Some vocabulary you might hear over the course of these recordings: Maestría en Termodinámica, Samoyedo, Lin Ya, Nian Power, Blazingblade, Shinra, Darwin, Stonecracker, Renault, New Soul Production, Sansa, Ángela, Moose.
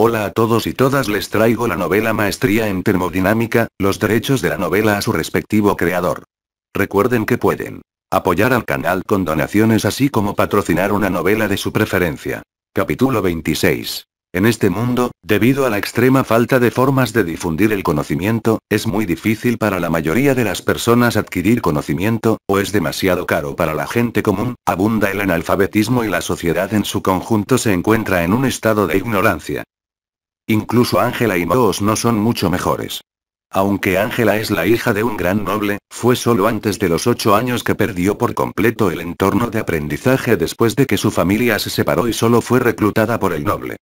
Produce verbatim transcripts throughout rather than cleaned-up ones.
Hola a todos y todas, les traigo la novela Maestría en Termodinámica, los derechos de la novela a su respectivo creador. Recuerden que pueden apoyar al canal con donaciones así como patrocinar una novela de su preferencia. Capítulo veintiséis. En este mundo, debido a la extrema falta de formas de difundir el conocimiento, es muy difícil para la mayoría de las personas adquirir conocimiento, o es demasiado caro para la gente común, abunda el analfabetismo y la sociedad en su conjunto se encuentra en un estado de ignorancia. Incluso Ángela y Moose no son mucho mejores. Aunque Ángela es la hija de un gran noble, fue solo antes de los ocho años que perdió por completo el entorno de aprendizaje después de que su familia se separó y solo fue reclutada por el noble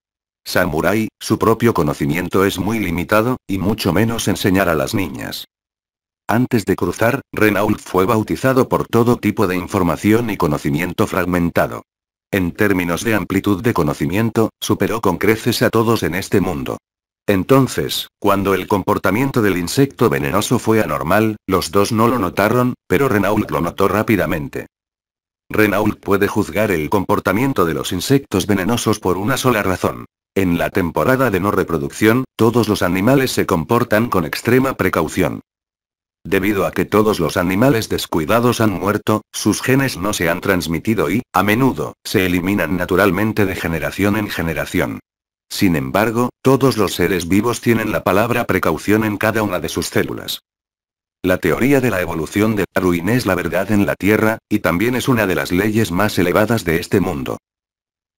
samurái, su propio conocimiento es muy limitado, y mucho menos enseñar a las niñas. Antes de cruzar, Renault fue bautizado por todo tipo de información y conocimiento fragmentado. En términos de amplitud de conocimiento, superó con creces a todos en este mundo. Entonces, cuando el comportamiento del insecto venenoso fue anormal, los dos no lo notaron, pero Renault lo notó rápidamente. Renault puede juzgar el comportamiento de los insectos venenosos por una sola razón. En la temporada de no reproducción, todos los animales se comportan con extrema precaución. Debido a que todos los animales descuidados han muerto, sus genes no se han transmitido y, a menudo, se eliminan naturalmente de generación en generación. Sin embargo, todos los seres vivos tienen la palabra precaución en cada una de sus células. La teoría de la evolución de Darwin es la verdad en la Tierra, y también es una de las leyes más elevadas de este mundo.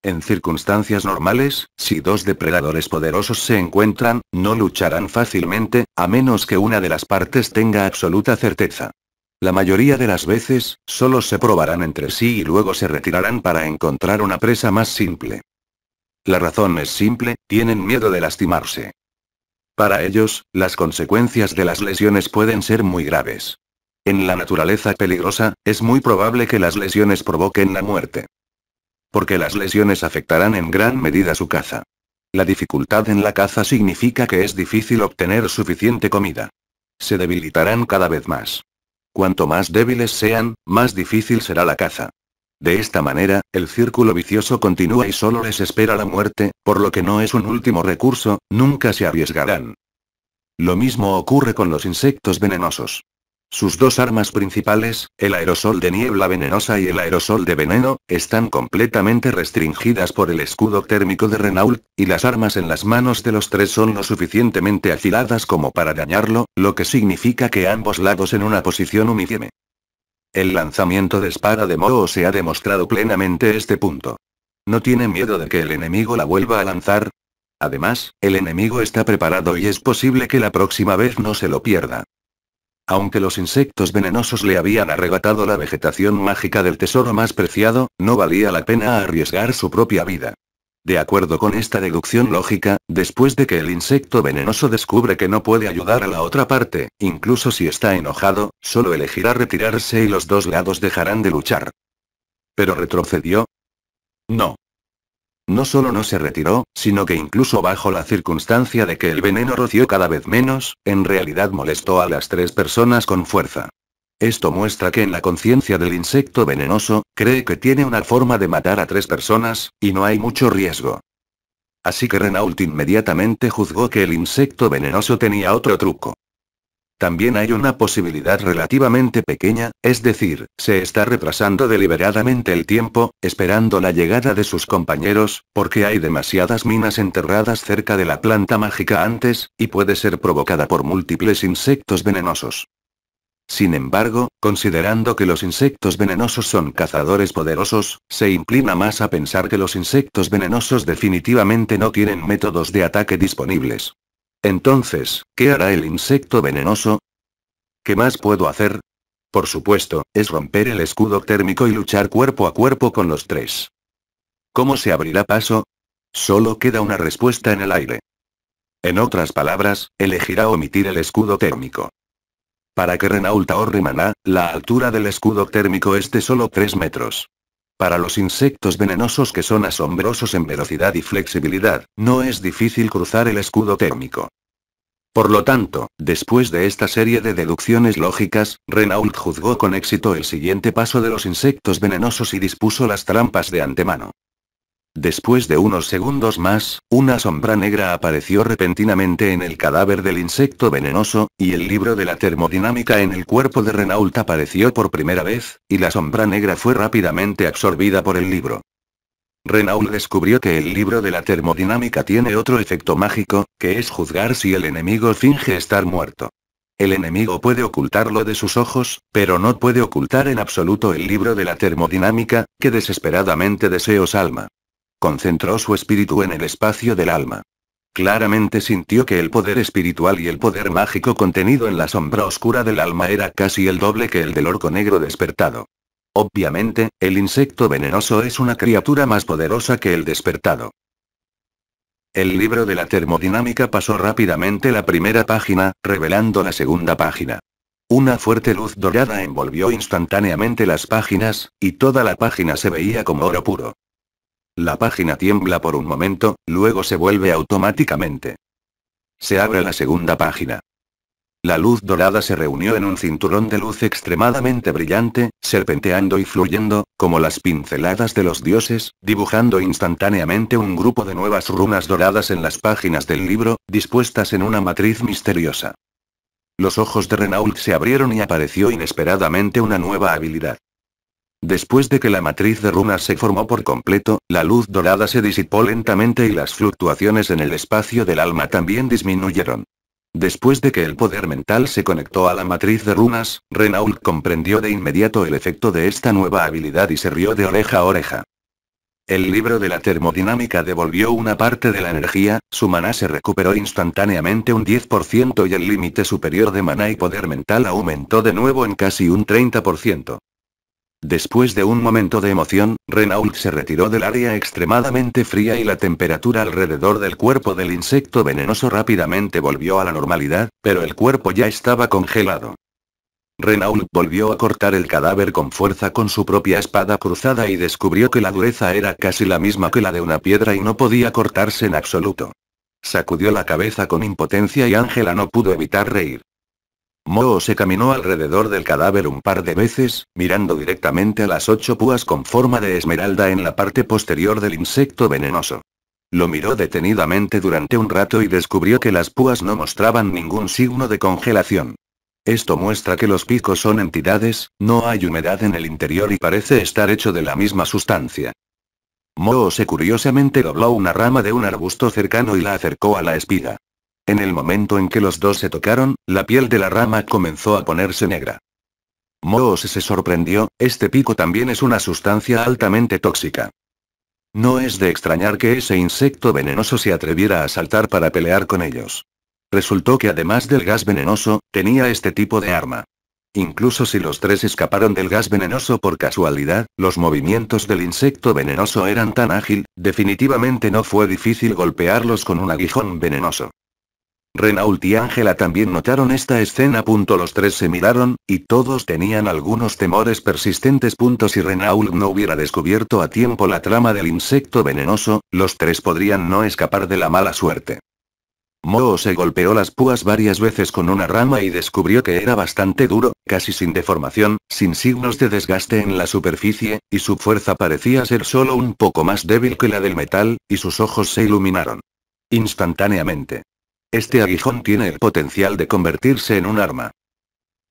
En circunstancias normales, si dos depredadores poderosos se encuentran, no lucharán fácilmente, a menos que una de las partes tenga absoluta certeza. La mayoría de las veces, solo se probarán entre sí y luego se retirarán para encontrar una presa más simple. La razón es simple, tienen miedo de lastimarse. Para ellos, las consecuencias de las lesiones pueden ser muy graves. En la naturaleza peligrosa, es muy probable que las lesiones provoquen la muerte. Porque las lesiones afectarán en gran medida su caza. La dificultad en la caza significa que es difícil obtener suficiente comida. Se debilitarán cada vez más. Cuanto más débiles sean, más difícil será la caza. De esta manera, el círculo vicioso continúa y solo les espera la muerte, por lo que no es un último recurso, nunca se arriesgarán. Lo mismo ocurre con los insectos venenosos. Sus dos armas principales, el aerosol de niebla venenosa y el aerosol de veneno, están completamente restringidas por el escudo térmico de Renault, y las armas en las manos de los tres son lo suficientemente afiladas como para dañarlo, lo que significa que ambos lados en una posición uniforme. El lanzamiento de espada de Moose se ha demostrado plenamente este punto. No tiene miedo de que el enemigo la vuelva a lanzar. Además, el enemigo está preparado y es posible que la próxima vez no se lo pierda. Aunque los insectos venenosos le habían arrebatado la vegetación mágica del tesoro más preciado, no valía la pena arriesgar su propia vida. De acuerdo con esta deducción lógica, después de que el insecto venenoso descubre que no puede ayudar a la otra parte, incluso si está enojado, solo elegirá retirarse y los dos lados dejarán de luchar. ¿Pero retrocedió? No. No solo no se retiró, sino que incluso bajo la circunstancia de que el veneno roció cada vez menos, en realidad molestó a las tres personas con fuerza. Esto muestra que en la conciencia del insecto venenoso, cree que tiene una forma de matar a tres personas, y no hay mucho riesgo. Así que Renault inmediatamente juzgó que el insecto venenoso tenía otro truco. También hay una posibilidad relativamente pequeña, es decir, se está retrasando deliberadamente el tiempo, esperando la llegada de sus compañeros, porque hay demasiadas minas enterradas cerca de la planta mágica antes, y puede ser provocada por múltiples insectos venenosos. Sin embargo, considerando que los insectos venenosos son cazadores poderosos, se inclina más a pensar que los insectos venenosos definitivamente no tienen métodos de ataque disponibles. Entonces, ¿qué hará el insecto venenoso? ¿Qué más puedo hacer? Por supuesto, es romper el escudo térmico y luchar cuerpo a cuerpo con los tres. ¿Cómo se abrirá paso? Solo queda una respuesta en el aire. En otras palabras, elegirá omitir el escudo térmico. Para que Renault ahorre maná, la altura del escudo térmico es de solo tres metros. Para los insectos venenosos que son asombrosos en velocidad y flexibilidad, no es difícil cruzar el escudo térmico. Por lo tanto, después de esta serie de deducciones lógicas, Renault juzgó con éxito el siguiente paso de los insectos venenosos y dispuso las trampas de antemano. Después de unos segundos más, una sombra negra apareció repentinamente en el cadáver del insecto venenoso, y el libro de la termodinámica en el cuerpo de Renault apareció por primera vez, y la sombra negra fue rápidamente absorbida por el libro. Renault descubrió que el libro de la termodinámica tiene otro efecto mágico, que es juzgar si el enemigo finge estar muerto. El enemigo puede ocultarlo de sus ojos, pero no puede ocultar en absoluto el libro de la termodinámica, que desesperadamente deseó salvar. Concentró su espíritu en el espacio del alma. Claramente sintió que el poder espiritual y el poder mágico contenido en la sombra oscura del alma era casi el doble que el del orco negro despertado. Obviamente, el insecto venenoso es una criatura más poderosa que el despertado. El libro de la termodinámica pasó rápidamente la primera página, revelando la segunda página. Una fuerte luz dorada envolvió instantáneamente las páginas, y toda la página se veía como oro puro. La página tiembla por un momento, luego se vuelve automáticamente. Se abre la segunda página. La luz dorada se reunió en un cinturón de luz extremadamente brillante, serpenteando y fluyendo, como las pinceladas de los dioses, dibujando instantáneamente un grupo de nuevas runas doradas en las páginas del libro, dispuestas en una matriz misteriosa. Los ojos de Renault se abrieron y apareció inesperadamente una nueva habilidad. Después de que la matriz de runas se formó por completo, la luz dorada se disipó lentamente y las fluctuaciones en el espacio del alma también disminuyeron. Después de que el poder mental se conectó a la matriz de runas, Renault comprendió de inmediato el efecto de esta nueva habilidad y se rió de oreja a oreja. El libro de la termodinámica devolvió una parte de la energía, su maná se recuperó instantáneamente un diez por ciento y el límite superior de maná y poder mental aumentó de nuevo en casi un treinta por ciento. Después de un momento de emoción, Renault se retiró del área extremadamente fría y la temperatura alrededor del cuerpo del insecto venenoso rápidamente volvió a la normalidad, pero el cuerpo ya estaba congelado. Renault volvió a cortar el cadáver con fuerza con su propia espada cruzada y descubrió que la dureza era casi la misma que la de una piedra y no podía cortarse en absoluto. Sacudió la cabeza con impotencia y Ángela no pudo evitar reír. Moose caminó alrededor del cadáver un par de veces, mirando directamente a las ocho púas con forma de esmeralda en la parte posterior del insecto venenoso. Lo miró detenidamente durante un rato y descubrió que las púas no mostraban ningún signo de congelación. Esto muestra que los picos son entidades, no hay humedad en el interior y parece estar hecho de la misma sustancia. Moose curiosamente dobló una rama de un arbusto cercano y la acercó a la espiga. En el momento en que los dos se tocaron, la piel de la rama comenzó a ponerse negra. Moose se sorprendió, este pico también es una sustancia altamente tóxica. No es de extrañar que ese insecto venenoso se atreviera a saltar para pelear con ellos. Resultó que además del gas venenoso, tenía este tipo de arma. Incluso si los tres escaparon del gas venenoso por casualidad, los movimientos del insecto venenoso eran tan ágil, definitivamente no fue difícil golpearlos con un aguijón venenoso. Renault y Ángela también notaron esta escena. Los tres se miraron, y todos tenían algunos temores persistentes. Si Renault no hubiera descubierto a tiempo la trama del insecto venenoso, los tres podrían no escapar de la mala suerte. Moose golpeó las púas varias veces con una rama y descubrió que era bastante duro, casi sin deformación, sin signos de desgaste en la superficie, y su fuerza parecía ser solo un poco más débil que la del metal, y sus ojos se iluminaron. Instantáneamente. Este aguijón tiene el potencial de convertirse en un arma.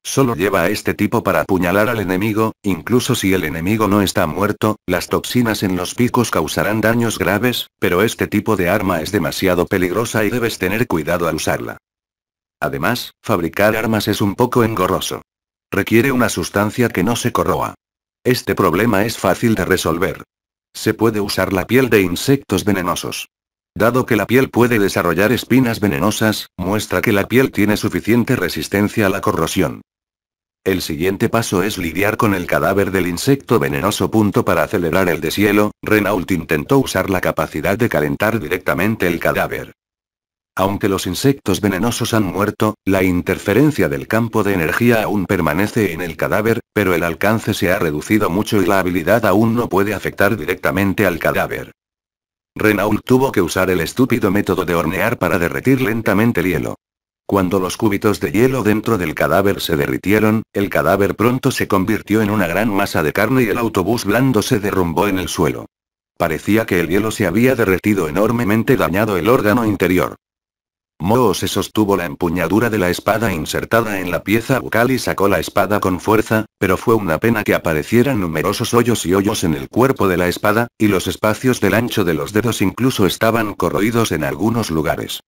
Solo lleva a este tipo para apuñalar al enemigo, incluso si el enemigo no está muerto, las toxinas en los picos causarán daños graves, pero este tipo de arma es demasiado peligrosa y debes tener cuidado al usarla. Además, fabricar armas es un poco engorroso. Requiere una sustancia que no se corroa. Este problema es fácil de resolver. Se puede usar la piel de insectos venenosos. Dado que la piel puede desarrollar espinas venenosas, muestra que la piel tiene suficiente resistencia a la corrosión. El siguiente paso es lidiar con el cadáver del insecto venenoso. Para acelerar el deshielo, Renault intentó usar la capacidad de calentar directamente el cadáver. Aunque los insectos venenosos han muerto, la interferencia del campo de energía aún permanece en el cadáver, pero el alcance se ha reducido mucho y la habilidad aún no puede afectar directamente al cadáver. Renault tuvo que usar el estúpido método de hornear para derretir lentamente el hielo. Cuando los cúbitos de hielo dentro del cadáver se derritieron, el cadáver pronto se convirtió en una gran masa de carne y el autobús blando se derrumbó en el suelo. Parecía que el hielo se había derretido enormemente, dañado el órgano interior. Moose sostuvo la empuñadura de la espada insertada en la pieza bucal y sacó la espada con fuerza, pero fue una pena que aparecieran numerosos hoyos y hoyos en el cuerpo de la espada, y los espacios del ancho de los dedos incluso estaban corroídos en algunos lugares.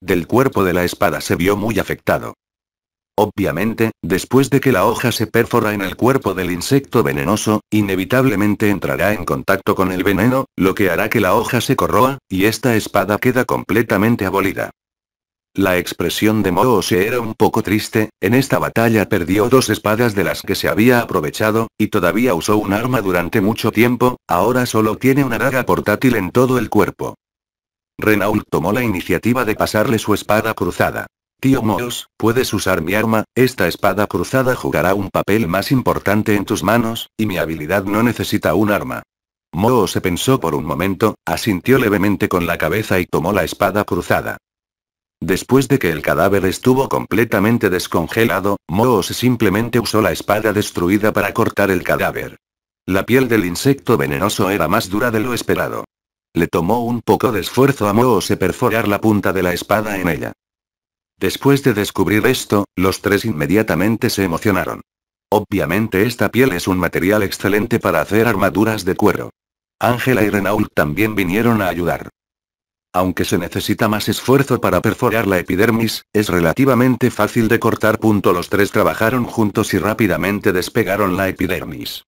Del cuerpo de la espada se vio muy afectado. Obviamente, después de que la hoja se perfora en el cuerpo del insecto venenoso, inevitablemente entrará en contacto con el veneno, lo que hará que la hoja se corroa, y esta espada queda completamente abolida. La expresión de Moose era un poco triste, en esta batalla perdió dos espadas de las que se había aprovechado, y todavía usó un arma durante mucho tiempo, ahora solo tiene una daga portátil en todo el cuerpo. Renault tomó la iniciativa de pasarle su espada cruzada. Tío Moose, puedes usar mi arma, esta espada cruzada jugará un papel más importante en tus manos, y mi habilidad no necesita un arma. Moose pensó por un momento, asintió levemente con la cabeza y tomó la espada cruzada. Después de que el cadáver estuvo completamente descongelado, Moose simplemente usó la espada destruida para cortar el cadáver. La piel del insecto venenoso era más dura de lo esperado. Le tomó un poco de esfuerzo a Moose perforar la punta de la espada en ella. Después de descubrir esto, los tres inmediatamente se emocionaron. Obviamente esta piel es un material excelente para hacer armaduras de cuero. Ángela y Renault también vinieron a ayudar. Aunque se necesita más esfuerzo para perforar la epidermis, es relativamente fácil de cortar. Los tres trabajaron juntos y rápidamente despegaron la epidermis.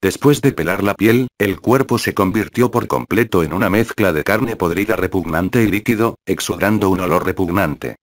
Después de pelar la piel, el cuerpo se convirtió por completo en una mezcla de carne podrida repugnante y líquido, exudando un olor repugnante.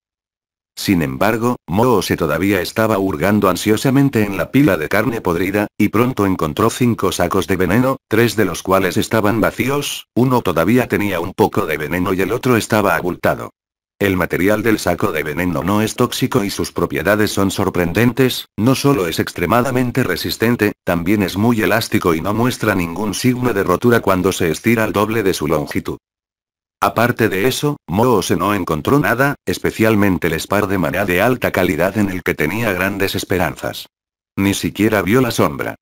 Sin embargo, Moose todavía estaba hurgando ansiosamente en la pila de carne podrida, y pronto encontró cinco sacos de veneno, tres de los cuales estaban vacíos, uno todavía tenía un poco de veneno y el otro estaba abultado. El material del saco de veneno no es tóxico y sus propiedades son sorprendentes, no solo es extremadamente resistente, también es muy elástico y no muestra ningún signo de rotura cuando se estira al doble de su longitud. Aparte de eso, Moose no encontró nada, especialmente el espar de maná de alta calidad en el que tenía grandes esperanzas. Ni siquiera vio la sombra.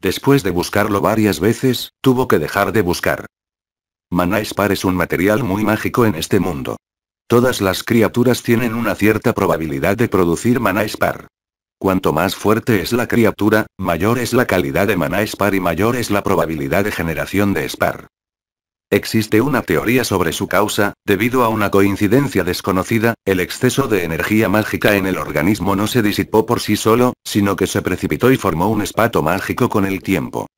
Después de buscarlo varias veces, tuvo que dejar de buscar. Maná espar es un material muy mágico en este mundo. Todas las criaturas tienen una cierta probabilidad de producir maná espar. Cuanto más fuerte es la criatura, mayor es la calidad de maná espar y mayor es la probabilidad de generación de espar. Existe una teoría sobre su causa, debido a una coincidencia desconocida, el exceso de energía mágica en el organismo no se disipó por sí solo, sino que se precipitó y formó un espato mágico con el tiempo.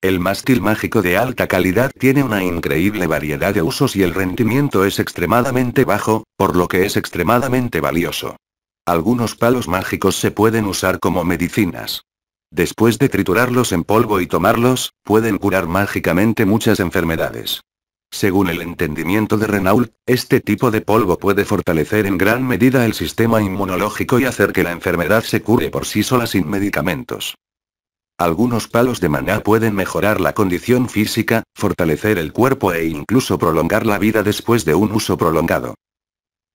El mástil mágico de alta calidad tiene una increíble variedad de usos y el rendimiento es extremadamente bajo, por lo que es extremadamente valioso. Algunos palos mágicos se pueden usar como medicinas. Después de triturarlos en polvo y tomarlos, pueden curar mágicamente muchas enfermedades. Según el entendimiento de Renault, este tipo de polvo puede fortalecer en gran medida el sistema inmunológico y hacer que la enfermedad se cure por sí sola sin medicamentos. Algunos palos de maná pueden mejorar la condición física, fortalecer el cuerpo e incluso prolongar la vida después de un uso prolongado.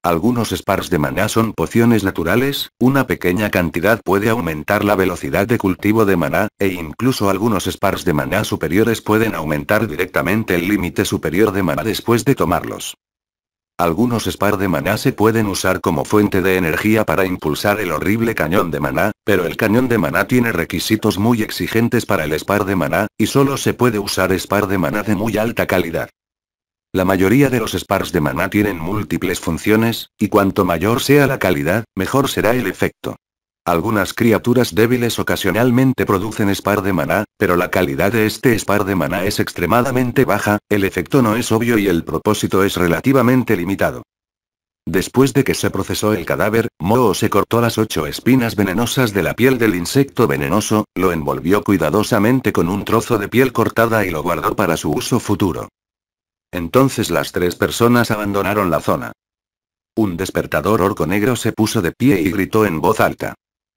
Algunos spars de maná son pociones naturales, una pequeña cantidad puede aumentar la velocidad de cultivo de maná, e incluso algunos spars de maná superiores pueden aumentar directamente el límite superior de maná después de tomarlos. Algunos spars de maná se pueden usar como fuente de energía para impulsar el horrible cañón de maná, pero el cañón de maná tiene requisitos muy exigentes para el spar de maná, y solo se puede usar spar de maná de muy alta calidad. La mayoría de los spars de maná tienen múltiples funciones, y cuanto mayor sea la calidad, mejor será el efecto. Algunas criaturas débiles ocasionalmente producen spar de maná, pero la calidad de este spar de maná es extremadamente baja, el efecto no es obvio y el propósito es relativamente limitado. Después de que se procesó el cadáver, Moose cortó las ocho espinas venenosas de la piel del insecto venenoso, lo envolvió cuidadosamente con un trozo de piel cortada y lo guardó para su uso futuro. Entonces las tres personas abandonaron la zona. Un despertador orco negro se puso de pie y gritó en voz alta.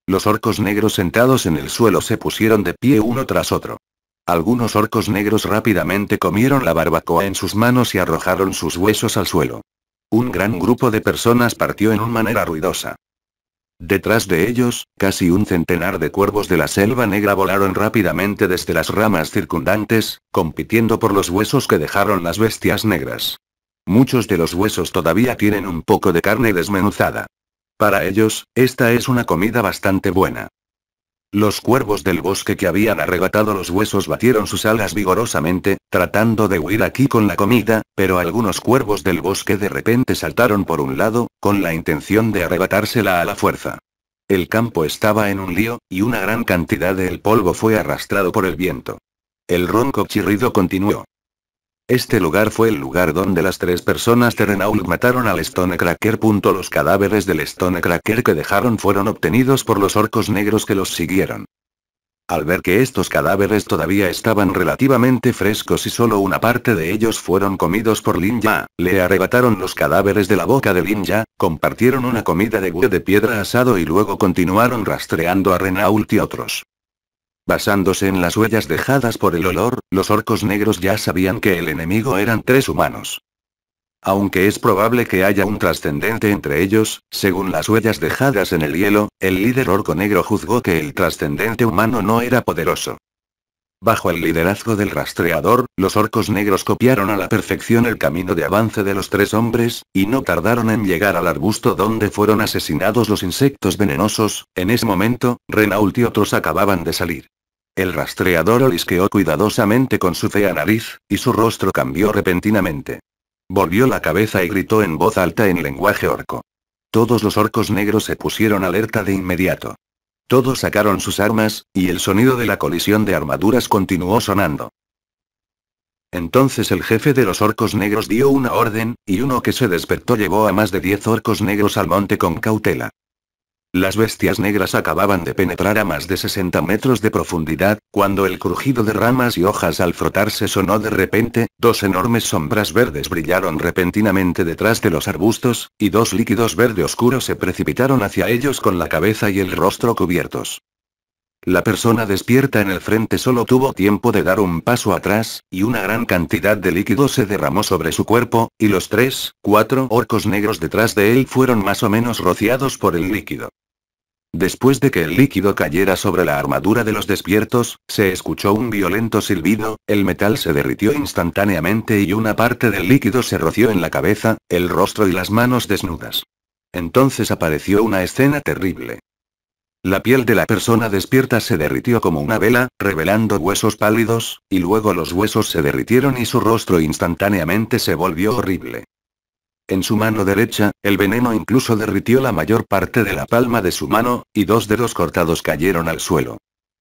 Los orcos negros sentados en el suelo se pusieron de pie uno tras otro. Algunos orcos negros rápidamente comieron la barbacoa en sus manos y arrojaron sus huesos al suelo. Un gran grupo de personas partió en una manera ruidosa. Detrás de ellos, casi un centenar de cuervos de la selva negra volaron rápidamente desde las ramas circundantes, compitiendo por los huesos que dejaron las bestias negras. Muchos de los huesos todavía tienen un poco de carne desmenuzada. Para ellos, esta es una comida bastante buena. Los cuervos del bosque que habían arrebatado los huesos batieron sus alas vigorosamente, tratando de huir aquí con la comida, pero algunos cuervos del bosque de repente saltaron por un lado, con la intención de arrebatársela a la fuerza. El campo estaba en un lío, y una gran cantidad del polvo fue arrastrado por el viento. El ronco chirrido continuó. Este lugar fue el lugar donde las tres personas de Renault mataron al Stonecracker. Los cadáveres del Stonecracker que dejaron fueron obtenidos por los orcos negros que los siguieron. Al ver que estos cadáveres todavía estaban relativamente frescos y solo una parte de ellos fueron comidos por Lin Ya, le arrebataron los cadáveres de la boca de Lin Ya, compartieron una comida de bue de piedra asado y luego continuaron rastreando a Renault y otros. Basándose en las huellas dejadas por el olor, los orcos negros ya sabían que el enemigo eran tres humanos. Aunque es probable que haya un trascendente entre ellos, según las huellas dejadas en el hielo, el líder orco negro juzgó que el trascendente humano no era poderoso. Bajo el liderazgo del rastreador, los orcos negros copiaron a la perfección el camino de avance de los tres hombres, y no tardaron en llegar al arbusto donde fueron asesinados los insectos venenosos. En ese momento, Renault y otros acababan de salir. El rastreador olisqueó cuidadosamente con su fea nariz, y su rostro cambió repentinamente. Volvió la cabeza y gritó en voz alta en lenguaje orco. Todos los orcos negros se pusieron alerta de inmediato. Todos sacaron sus armas, y el sonido de la colisión de armaduras continuó sonando. Entonces el jefe de los orcos negros dio una orden, y uno que se despertó llevó a más de diez orcos negros al monte con cautela. Las bestias negras acababan de penetrar a más de sesenta metros de profundidad, cuando el crujido de ramas y hojas al frotarse sonó de repente, dos enormes sombras verdes brillaron repentinamente detrás de los arbustos, y dos líquidos verde oscuro se precipitaron hacia ellos con la cabeza y el rostro cubiertos. La persona despierta en el frente solo tuvo tiempo de dar un paso atrás, y una gran cantidad de líquido se derramó sobre su cuerpo, y los tres, cuatro orcos negros detrás de él fueron más o menos rociados por el líquido. Después de que el líquido cayera sobre la armadura de los despiertos, se escuchó un violento silbido, el metal se derritió instantáneamente y una parte del líquido se roció en la cabeza, el rostro y las manos desnudas. Entonces apareció una escena terrible. La piel de la persona despierta se derritió como una vela, revelando huesos pálidos, y luego los huesos se derritieron y su rostro instantáneamente se volvió horrible. En su mano derecha, el veneno incluso derritió la mayor parte de la palma de su mano, y dos dedos cortados cayeron al suelo.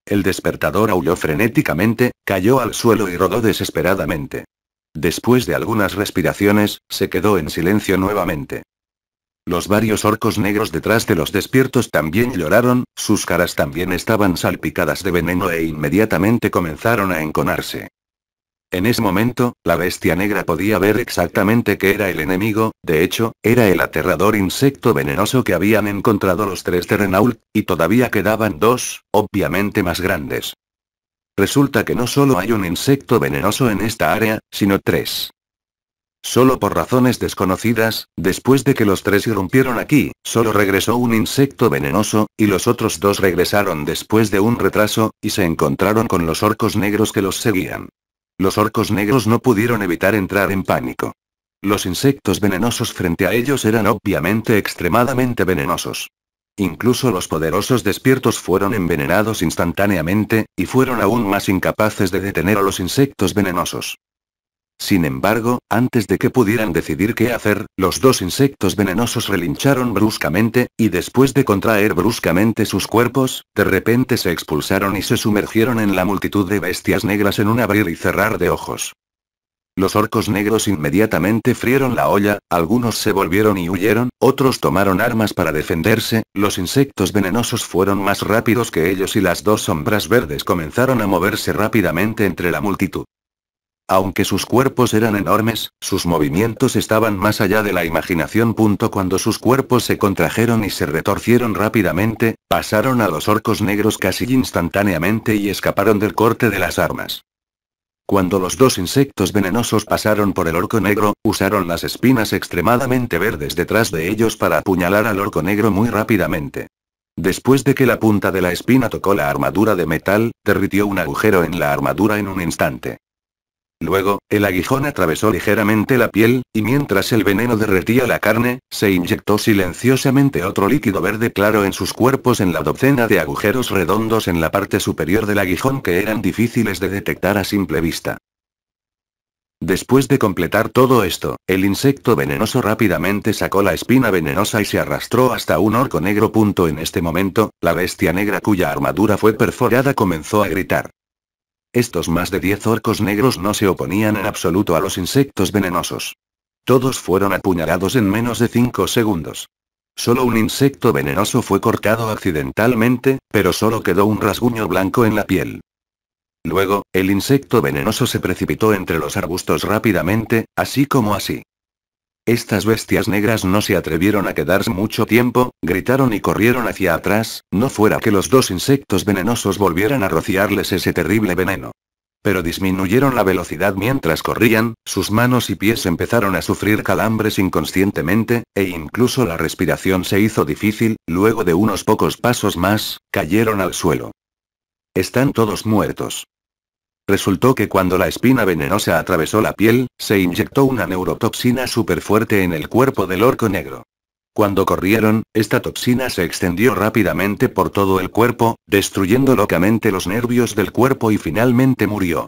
El despertador aulló frenéticamente, cayó al suelo y rodó desesperadamente. Después de algunas respiraciones, se quedó en silencio nuevamente. Los varios orcos negros detrás de los despiertos también lloraron, sus caras también estaban salpicadas de veneno e inmediatamente comenzaron a enconarse. En ese momento, la bestia negra podía ver exactamente qué era el enemigo, de hecho, era el aterrador insecto venenoso que habían encontrado los tres de Renault, y todavía quedaban dos, obviamente más grandes. Resulta que no solo hay un insecto venenoso en esta área, sino tres. Solo por razones desconocidas, después de que los tres irrumpieron aquí, solo regresó un insecto venenoso, y los otros dos regresaron después de un retraso, y se encontraron con los orcos negros que los seguían. Los orcos negros no pudieron evitar entrar en pánico. Los insectos venenosos frente a ellos eran obviamente extremadamente venenosos. Incluso los poderosos despiertos fueron envenenados instantáneamente, y fueron aún más incapaces de detener a los insectos venenosos. Sin embargo, antes de que pudieran decidir qué hacer, los dos insectos venenosos relincharon bruscamente, y después de contraer bruscamente sus cuerpos, de repente se expulsaron y se sumergieron en la multitud de bestias negras en un abrir y cerrar de ojos. Los orcos negros inmediatamente frieron la olla, algunos se volvieron y huyeron, otros tomaron armas para defenderse, los insectos venenosos fueron más rápidos que ellos y las dos sombras verdes comenzaron a moverse rápidamente entre la multitud. Aunque sus cuerpos eran enormes, sus movimientos estaban más allá de la imaginación. Cuando sus cuerpos se contrajeron y se retorcieron rápidamente, pasaron a los orcos negros casi instantáneamente y escaparon del corte de las armas. Cuando los dos insectos venenosos pasaron por el orco negro, usaron las espinas extremadamente verdes detrás de ellos para apuñalar al orco negro muy rápidamente. Después de que la punta de la espina tocó la armadura de metal, derritió un agujero en la armadura en un instante. Luego, el aguijón atravesó ligeramente la piel, y mientras el veneno derretía la carne, se inyectó silenciosamente otro líquido verde claro en sus cuerpos en la docena de agujeros redondos en la parte superior del aguijón que eran difíciles de detectar a simple vista. Después de completar todo esto, el insecto venenoso rápidamente sacó la espina venenosa y se arrastró hasta un orco negro. En este momento, la bestia negra cuya armadura fue perforada comenzó a gritar. Estos más de diez orcos negros no se oponían en absoluto a los insectos venenosos. Todos fueron apuñalados en menos de cinco segundos. Solo un insecto venenoso fue cortado accidentalmente, pero solo quedó un rasguño blanco en la piel. Luego, el insecto venenoso se precipitó entre los arbustos rápidamente, así como así. Estas bestias negras no se atrevieron a quedarse mucho tiempo, gritaron y corrieron hacia atrás, no fuera que los dos insectos venenosos volvieran a rociarles ese terrible veneno. Pero disminuyeron la velocidad mientras corrían, sus manos y pies empezaron a sufrir calambres inconscientemente, e incluso la respiración se hizo difícil, luego de unos pocos pasos más, cayeron al suelo. Están todos muertos. Resultó que cuando la espina venenosa atravesó la piel, se inyectó una neurotoxina superfuerte en el cuerpo del orco negro. Cuando corrieron, esta toxina se extendió rápidamente por todo el cuerpo, destruyendo locamente los nervios del cuerpo y finalmente murió.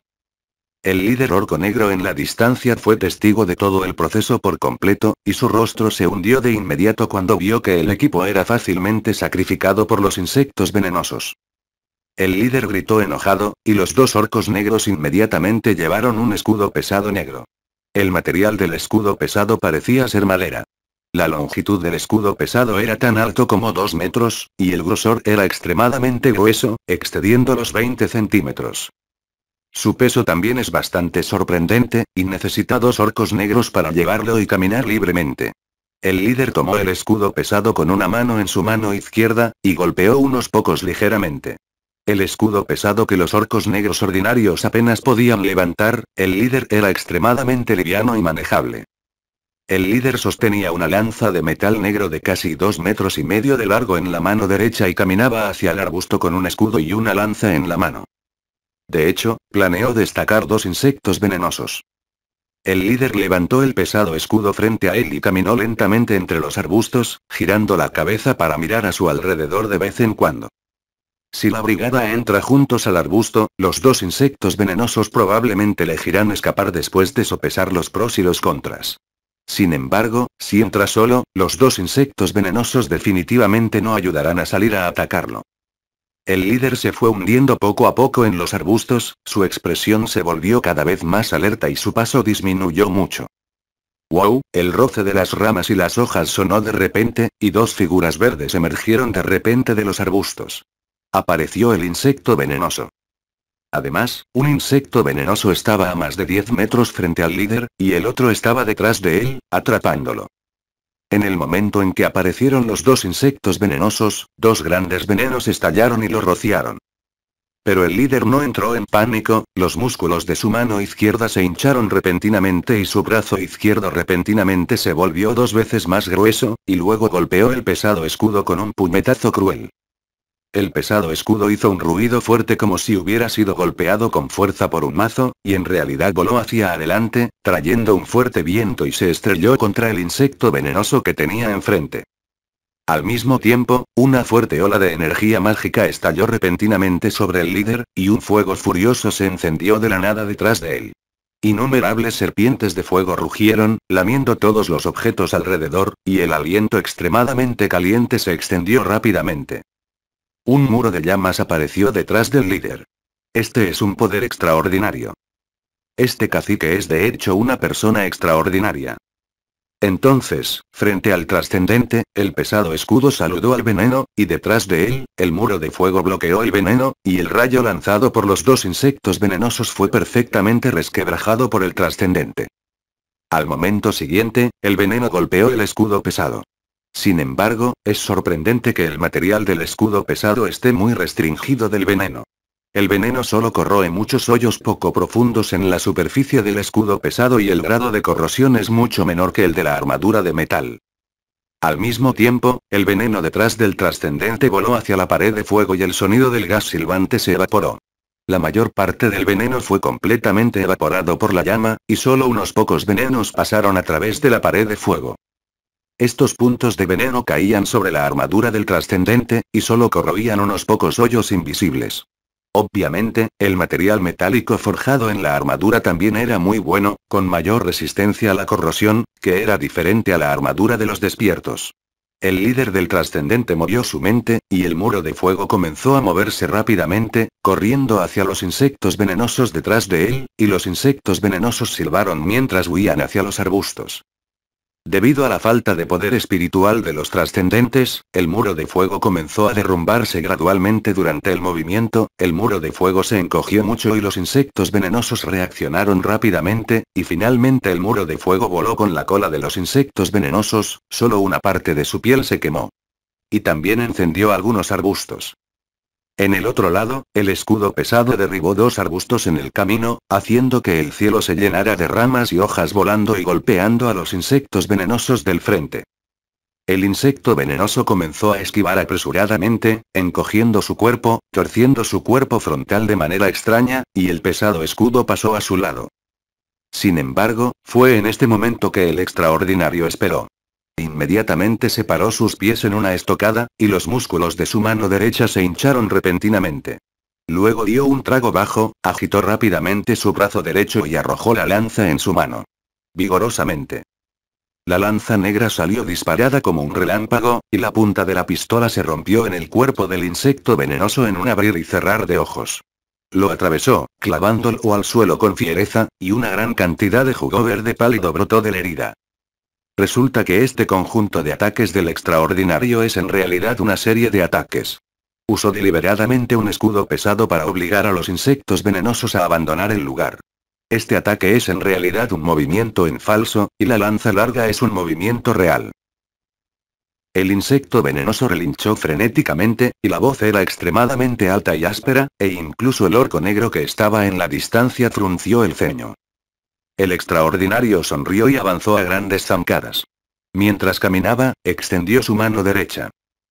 El líder orco negro en la distancia fue testigo de todo el proceso por completo, y su rostro se hundió de inmediato cuando vio que el equipo era fácilmente sacrificado por los insectos venenosos. El líder gritó enojado, y los dos orcos negros inmediatamente llevaron un escudo pesado negro. El material del escudo pesado parecía ser madera. La longitud del escudo pesado era tan alto como dos metros, y el grosor era extremadamente grueso, excediendo los veinte centímetros. Su peso también es bastante sorprendente, y necesita dos orcos negros para llevarlo y caminar libremente. El líder tomó el escudo pesado con una mano en su mano izquierda, y golpeó unos pocos ligeramente. El escudo pesado que los orcos negros ordinarios apenas podían levantar, el líder era extremadamente liviano y manejable. El líder sostenía una lanza de metal negro de casi dos metros y medio de largo en la mano derecha y caminaba hacia el arbusto con un escudo y una lanza en la mano. De hecho, planeó destacar dos insectos venenosos. El líder levantó el pesado escudo frente a él y caminó lentamente entre los arbustos, girando la cabeza para mirar a su alrededor de vez en cuando. Si la brigada entra juntos al arbusto, los dos insectos venenosos probablemente elegirán escapar después de sopesar los pros y los contras. Sin embargo, si entra solo, los dos insectos venenosos definitivamente no ayudarán a salir a atacarlo. El líder se fue hundiendo poco a poco en los arbustos, su expresión se volvió cada vez más alerta y su paso disminuyó mucho. ¡Wow! El roce de las ramas y las hojas sonó de repente, y dos figuras verdes emergieron de repente de los arbustos. Apareció el insecto venenoso. Además, un insecto venenoso estaba a más de diez metros frente al líder, y el otro estaba detrás de él, atrapándolo. En el momento en que aparecieron los dos insectos venenosos, dos grandes venenos estallaron y lo rociaron. Pero el líder no entró en pánico, los músculos de su mano izquierda se hincharon repentinamente y su brazo izquierdo repentinamente se volvió dos veces más grueso, y luego golpeó el pesado escudo con un puñetazo cruel. El pesado escudo hizo un ruido fuerte como si hubiera sido golpeado con fuerza por un mazo, y en realidad voló hacia adelante, trayendo un fuerte viento y se estrelló contra el insecto venenoso que tenía enfrente. Al mismo tiempo, una fuerte ola de energía mágica estalló repentinamente sobre el líder, y un fuego furioso se encendió de la nada detrás de él. Innumerables serpientes de fuego rugieron, lamiendo todos los objetos alrededor, y el aliento extremadamente caliente se extendió rápidamente. Un muro de llamas apareció detrás del líder. Este es un poder extraordinario. Este cacique es de hecho una persona extraordinaria. Entonces, frente al trascendente, el pesado escudo saludó al veneno, y detrás de él, el muro de fuego bloqueó el veneno, y el rayo lanzado por los dos insectos venenosos fue perfectamente resquebrajado por el trascendente. Al momento siguiente, el veneno golpeó el escudo pesado. Sin embargo, es sorprendente que el material del escudo pesado esté muy restringido del veneno. El veneno solo corroe muchos hoyos poco profundos en la superficie del escudo pesado y el grado de corrosión es mucho menor que el de la armadura de metal. Al mismo tiempo, el veneno detrás del trascendente voló hacia la pared de fuego y el sonido del gas silbante se evaporó. La mayor parte del veneno fue completamente evaporado por la llama, y solo unos pocos venenos pasaron a través de la pared de fuego. Estos puntos de veneno caían sobre la armadura del trascendente, y solo corroían unos pocos hoyos invisibles. Obviamente, el material metálico forjado en la armadura también era muy bueno, con mayor resistencia a la corrosión, que era diferente a la armadura de los despiertos. El líder del trascendente movió su mente, y el muro de fuego comenzó a moverse rápidamente, corriendo hacia los insectos venenosos detrás de él, y los insectos venenosos silbaron mientras huían hacia los arbustos. Debido a la falta de poder espiritual de los trascendentes, el muro de fuego comenzó a derrumbarse gradualmente durante el movimiento, el muro de fuego se encogió mucho y los insectos venenosos reaccionaron rápidamente, y finalmente el muro de fuego voló con la cola de los insectos venenosos, solo una parte de su piel se quemó. Y también encendió algunos arbustos. En el otro lado, el escudo pesado derribó dos arbustos en el camino, haciendo que el cielo se llenara de ramas y hojas volando y golpeando a los insectos venenosos del frente. El insecto venenoso comenzó a esquivar apresuradamente, encogiendo su cuerpo, torciendo su cuerpo frontal de manera extraña, y el pesado escudo pasó a su lado. Sin embargo, fue en este momento que el extraordinario esperó. Inmediatamente separó sus pies en una estocada, y los músculos de su mano derecha se hincharon repentinamente. Luego dio un trago bajo, agitó rápidamente su brazo derecho y arrojó la lanza en su mano. Vigorosamente. La lanza negra salió disparada como un relámpago, y la punta de la pistola se rompió en el cuerpo del insecto venenoso en un abrir y cerrar de ojos. Lo atravesó, clavándolo al suelo con fiereza, y una gran cantidad de jugo verde pálido brotó de la herida. Resulta que este conjunto de ataques del extraordinario es en realidad una serie de ataques. Usó deliberadamente un escudo pesado para obligar a los insectos venenosos a abandonar el lugar. Este ataque es en realidad un movimiento en falso, y la lanza larga es un movimiento real. El insecto venenoso relinchó frenéticamente, y la voz era extremadamente alta y áspera, e incluso el orco negro que estaba en la distancia frunció el ceño. El extraordinario sonrió y avanzó a grandes zancadas. Mientras caminaba, extendió su mano derecha.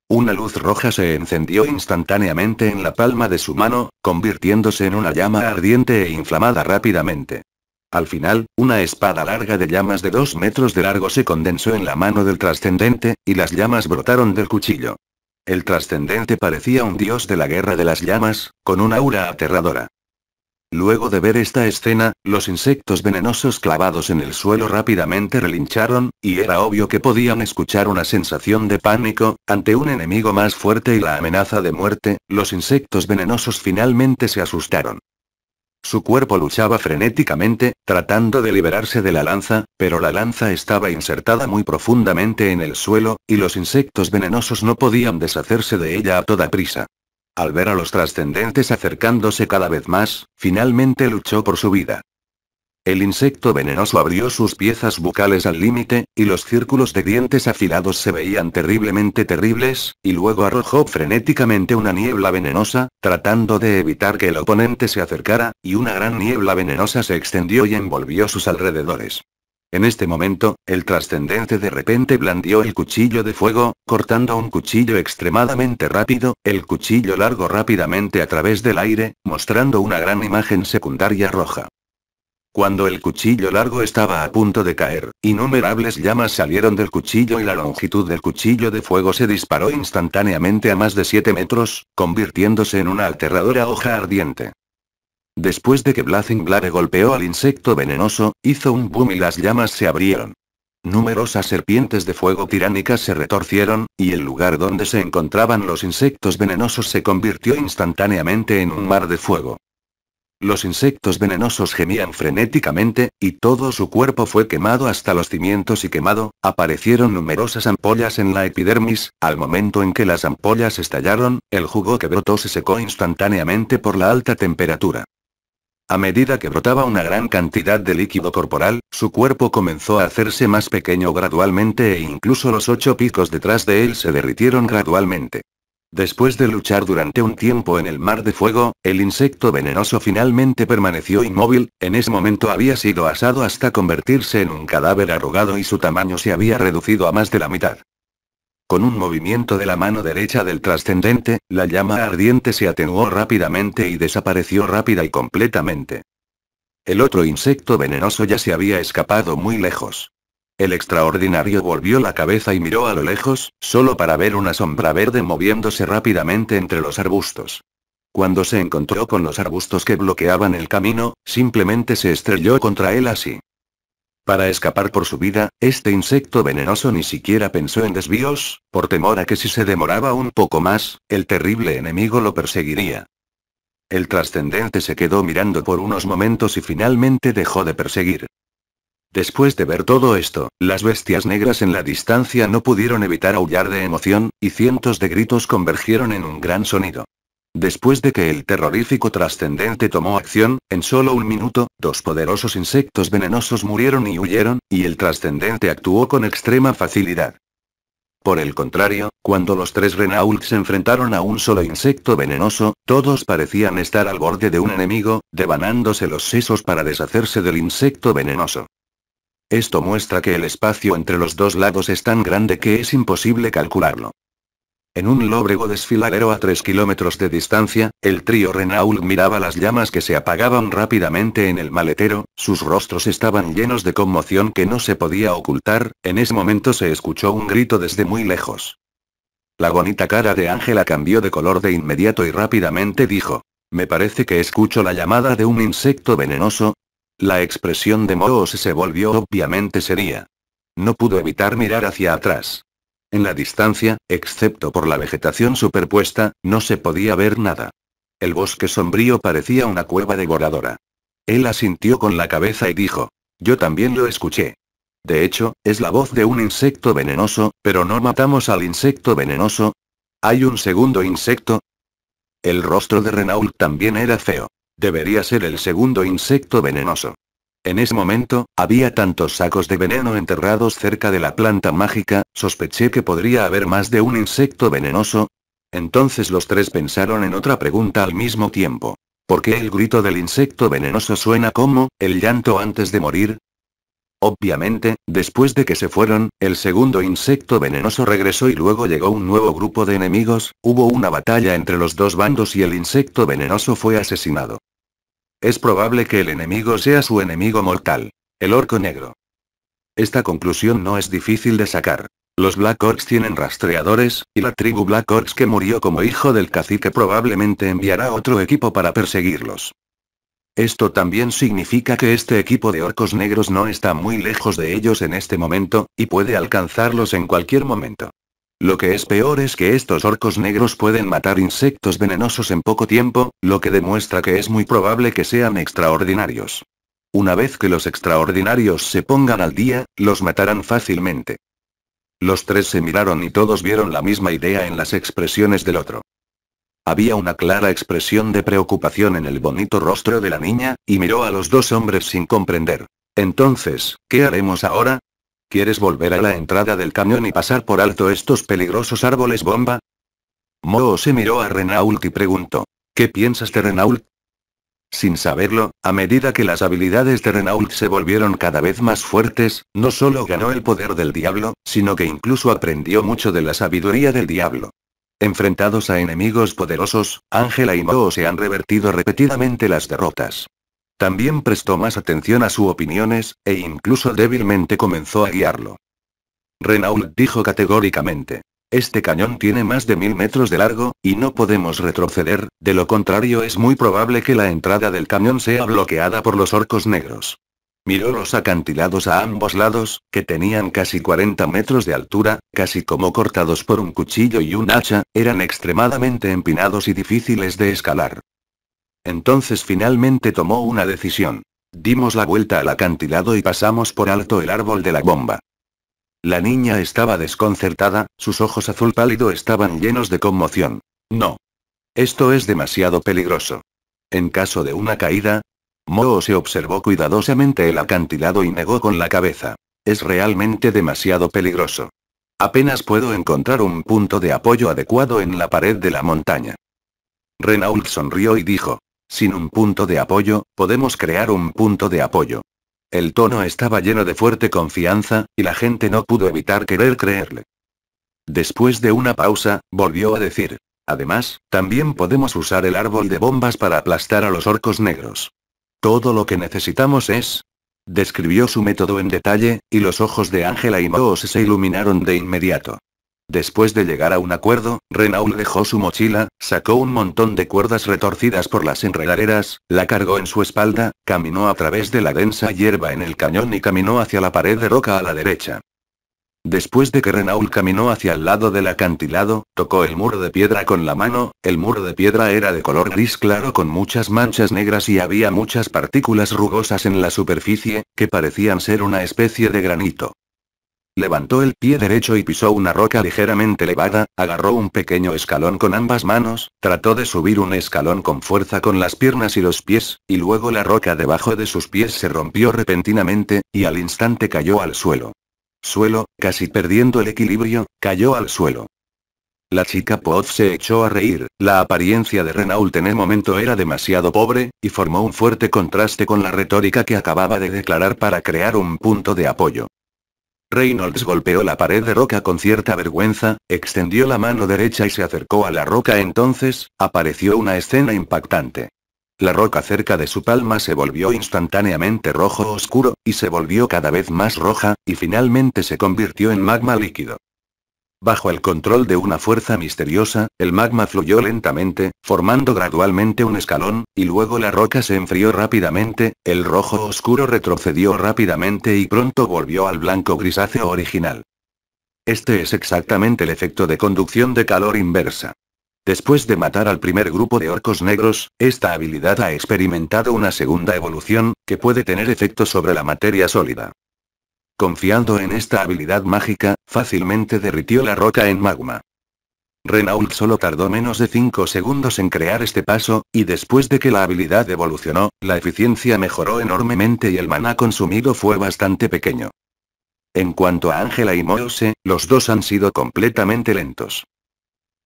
Una luz roja se encendió instantáneamente en la palma de su mano, convirtiéndose en una llama ardiente e inflamada rápidamente. Al final, una espada larga de llamas de dos metros de largo se condensó en la mano del trascendente, y las llamas brotaron del cuchillo. El trascendente parecía un dios de la guerra de las llamas, con una aura aterradora. Luego de ver esta escena, los insectos venenosos clavados en el suelo rápidamente relincharon, y era obvio que podían escuchar una sensación de pánico, ante un enemigo más fuerte y la amenaza de muerte, los insectos venenosos finalmente se asustaron. Su cuerpo luchaba frenéticamente, tratando de liberarse de la lanza, pero la lanza estaba insertada muy profundamente en el suelo, y los insectos venenosos no podían deshacerse de ella a toda prisa. Al ver a los trascendentes acercándose cada vez más, finalmente luchó por su vida. El insecto venenoso abrió sus piezas bucales al límite, y los círculos de dientes afilados se veían terriblemente terribles, y luego arrojó frenéticamente una niebla venenosa, tratando de evitar que el oponente se acercara, y una gran niebla venenosa se extendió y envolvió sus alrededores. En este momento, el trascendente de repente blandió el cuchillo de fuego, cortando un cuchillo extremadamente rápido, el cuchillo largo rápidamente a través del aire, mostrando una gran imagen secundaria roja. Cuando el cuchillo largo estaba a punto de caer, innumerables llamas salieron del cuchillo y la longitud del cuchillo de fuego se disparó instantáneamente a más de siete metros, convirtiéndose en una aterradora hoja ardiente. Después de que Blazingblade golpeó al insecto venenoso, hizo un boom y las llamas se abrieron. Numerosas serpientes de fuego tiránicas se retorcieron, y el lugar donde se encontraban los insectos venenosos se convirtió instantáneamente en un mar de fuego. Los insectos venenosos gemían frenéticamente, y todo su cuerpo fue quemado hasta los cimientos y quemado, aparecieron numerosas ampollas en la epidermis, al momento en que las ampollas estallaron, el jugo que brotó se secó instantáneamente por la alta temperatura. A medida que brotaba una gran cantidad de líquido corporal, su cuerpo comenzó a hacerse más pequeño gradualmente e incluso los ocho picos detrás de él se derritieron gradualmente. Después de luchar durante un tiempo en el mar de fuego, el insecto venenoso finalmente permaneció inmóvil, en ese momento había sido asado hasta convertirse en un cadáver arrugado y su tamaño se había reducido a más de la mitad. Con un movimiento de la mano derecha del trascendente, la llama ardiente se atenuó rápidamente y desapareció rápida y completamente. El otro insecto venenoso ya se había escapado muy lejos. El extraordinario volvió la cabeza y miró a lo lejos, solo para ver una sombra verde moviéndose rápidamente entre los arbustos. Cuando se encontró con los arbustos que bloqueaban el camino, simplemente se estrelló contra él así. Para escapar por su vida, este insecto venenoso ni siquiera pensó en desvíos, por temor a que si se demoraba un poco más, el terrible enemigo lo perseguiría. El trascendente se quedó mirando por unos momentos y finalmente dejó de perseguir. Después de ver todo esto, las bestias negras en la distancia no pudieron evitar aullar de emoción, y cientos de gritos convergieron en un gran sonido. Después de que el terrorífico trascendente tomó acción, en solo un minuto, dos poderosos insectos venenosos murieron y huyeron, y el trascendente actuó con extrema facilidad. Por el contrario, cuando los tres Renault se enfrentaron a un solo insecto venenoso, todos parecían estar al borde de un enemigo, devanándose los sesos para deshacerse del insecto venenoso. Esto muestra que el espacio entre los dos lados es tan grande que es imposible calcularlo. En un lóbrego desfiladero a tres kilómetros de distancia, el trío Renault miraba las llamas que se apagaban rápidamente en el maletero, sus rostros estaban llenos de conmoción que no se podía ocultar, en ese momento se escuchó un grito desde muy lejos. La bonita cara de Ángela cambió de color de inmediato y rápidamente dijo: «Me parece que escucho la llamada de un insecto venenoso». La expresión de Moose se volvió obviamente seria. No pudo evitar mirar hacia atrás. En la distancia, excepto por la vegetación superpuesta, no se podía ver nada. El bosque sombrío parecía una cueva devoradora. Él asintió con la cabeza y dijo: «Yo también lo escuché. De hecho, es la voz de un insecto venenoso, pero no matamos al insecto venenoso. ¿Hay un segundo insecto?». El rostro de Renault también era feo. Debería ser el segundo insecto venenoso. En ese momento, había tantos sacos de veneno enterrados cerca de la planta mágica, sospeché que podría haber más de un insecto venenoso. Entonces los tres pensaron en otra pregunta al mismo tiempo. ¿Por qué el grito del insecto venenoso suena como el llanto antes de morir? Obviamente, después de que se fueron, el segundo insecto venenoso regresó y luego llegó un nuevo grupo de enemigos, hubo una batalla entre los dos bandos y el insecto venenoso fue asesinado. Es probable que el enemigo sea su enemigo mortal, el orco negro. Esta conclusión no es difícil de sacar. Los Black Orcs tienen rastreadores, y la tribu Black Orcs que murió como hijo del cacique probablemente enviará otro equipo para perseguirlos. Esto también significa que este equipo de orcos negros no está muy lejos de ellos en este momento, y puede alcanzarlos en cualquier momento. Lo que es peor es que estos orcos negros pueden matar insectos venenosos en poco tiempo, lo que demuestra que es muy probable que sean extraordinarios. Una vez que los extraordinarios se pongan al día, los matarán fácilmente. Los tres se miraron y todos vieron la misma idea en las expresiones del otro. Había una clara expresión de preocupación en el bonito rostro de la niña, y miró a los dos hombres sin comprender. Entonces, ¿qué haremos ahora? ¿Quieres volver a la entrada del cañón y pasar por alto estos peligrosos árboles bomba? Moose miró a Renault y preguntó: ¿qué piensas de Renault? Sin saberlo, a medida que las habilidades de Renault se volvieron cada vez más fuertes, no solo ganó el poder del diablo, sino que incluso aprendió mucho de la sabiduría del diablo. Enfrentados a enemigos poderosos, Ángela y Moose se han revertido repetidamente las derrotas. También prestó más atención a sus opiniones, e incluso débilmente comenzó a guiarlo. Renault dijo categóricamente: «Este cañón tiene más de mil metros de largo, y no podemos retroceder, de lo contrario es muy probable que la entrada del cañón sea bloqueada por los orcos negros». Miró los acantilados a ambos lados, que tenían casi cuarenta metros de altura, casi como cortados por un cuchillo y un hacha, eran extremadamente empinados y difíciles de escalar. Entonces finalmente tomó una decisión. Dimos la vuelta al acantilado y pasamos por alto el árbol de la bomba. La niña estaba desconcertada, sus ojos azul pálido estaban llenos de conmoción. No. Esto es demasiado peligroso. En caso de una caída... Moose observó cuidadosamente el acantilado y negó con la cabeza. Es realmente demasiado peligroso. Apenas puedo encontrar un punto de apoyo adecuado en la pared de la montaña. Renault sonrió y dijo: sin un punto de apoyo, podemos crear un punto de apoyo. El tono estaba lleno de fuerte confianza, y la gente no pudo evitar querer creerle. Después de una pausa, volvió a decir. Además, también podemos usar el árbol de bombas para aplastar a los orcos negros. Todo lo que necesitamos es... Describió su método en detalle, y los ojos de Ángela y Moose se iluminaron de inmediato. Después de llegar a un acuerdo, Renault dejó su mochila, sacó un montón de cuerdas retorcidas por las enredaderas, la cargó en su espalda, caminó a través de la densa hierba en el cañón y caminó hacia la pared de roca a la derecha. Después de que Renault caminó hacia el lado del acantilado, tocó el muro de piedra con la mano. El muro de piedra era de color gris claro con muchas manchas negras y había muchas partículas rugosas en la superficie, que parecían ser una especie de granito. Levantó el pie derecho y pisó una roca ligeramente elevada, agarró un pequeño escalón con ambas manos, trató de subir un escalón con fuerza con las piernas y los pies, y luego la roca debajo de sus pies se rompió repentinamente, y al instante cayó al suelo. Suelo, casi perdiendo el equilibrio, cayó al suelo. La chica Pod se echó a reír, la apariencia de Renault en el momento era demasiado pobre, y formó un fuerte contraste con la retórica que acababa de declarar para crear un punto de apoyo. Reynolds golpeó la pared de roca con cierta vergüenza, extendió la mano derecha y se acercó a la roca. Entonces, apareció una escena impactante. La roca cerca de su palma se volvió instantáneamente rojo oscuro, y se volvió cada vez más roja, y finalmente se convirtió en magma líquido. Bajo el control de una fuerza misteriosa, el magma fluyó lentamente, formando gradualmente un escalón, y luego la roca se enfrió rápidamente, el rojo oscuro retrocedió rápidamente y pronto volvió al blanco grisáceo original. Este es exactamente el efecto de conducción de calor inversa. Después de matar al primer grupo de orcos negros, esta habilidad ha experimentado una segunda evolución, que puede tener efecto sobre la materia sólida. Confiando en esta habilidad mágica, fácilmente derritió la roca en magma. Renault solo tardó menos de cinco segundos en crear este paso, y después de que la habilidad evolucionó, la eficiencia mejoró enormemente y el maná consumido fue bastante pequeño. En cuanto a Ángela y Moose, los dos han sido completamente lentos.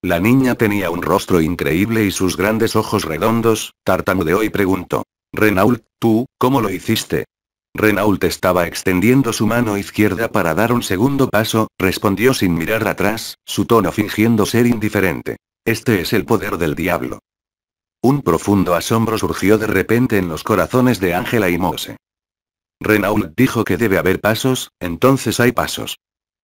La niña tenía un rostro increíble y sus grandes ojos redondos, tartamudeó y preguntó. Renault, ¿tú, cómo lo hiciste? Renault estaba extendiendo su mano izquierda para dar un segundo paso, respondió sin mirar atrás, su tono fingiendo ser indiferente. Este es el poder del diablo. Un profundo asombro surgió de repente en los corazones de Ángela y Moose. Renault dijo que debe haber pasos, entonces hay pasos.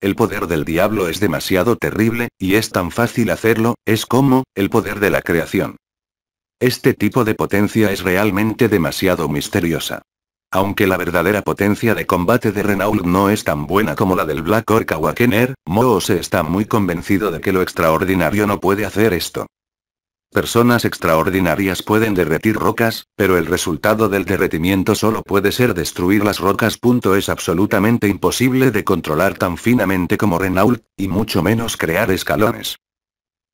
El poder del diablo es demasiado terrible, y es tan fácil hacerlo, es como, el poder de la creación. Este tipo de potencia es realmente demasiado misteriosa. Aunque la verdadera potencia de combate de Renault no es tan buena como la del Black Orc Awakener, Moose está muy convencido de que lo extraordinario no puede hacer esto. Personas extraordinarias pueden derretir rocas, pero el resultado del derretimiento solo puede ser destruir las rocas. Es absolutamente imposible de controlar tan finamente como Renault, y mucho menos crear escalones.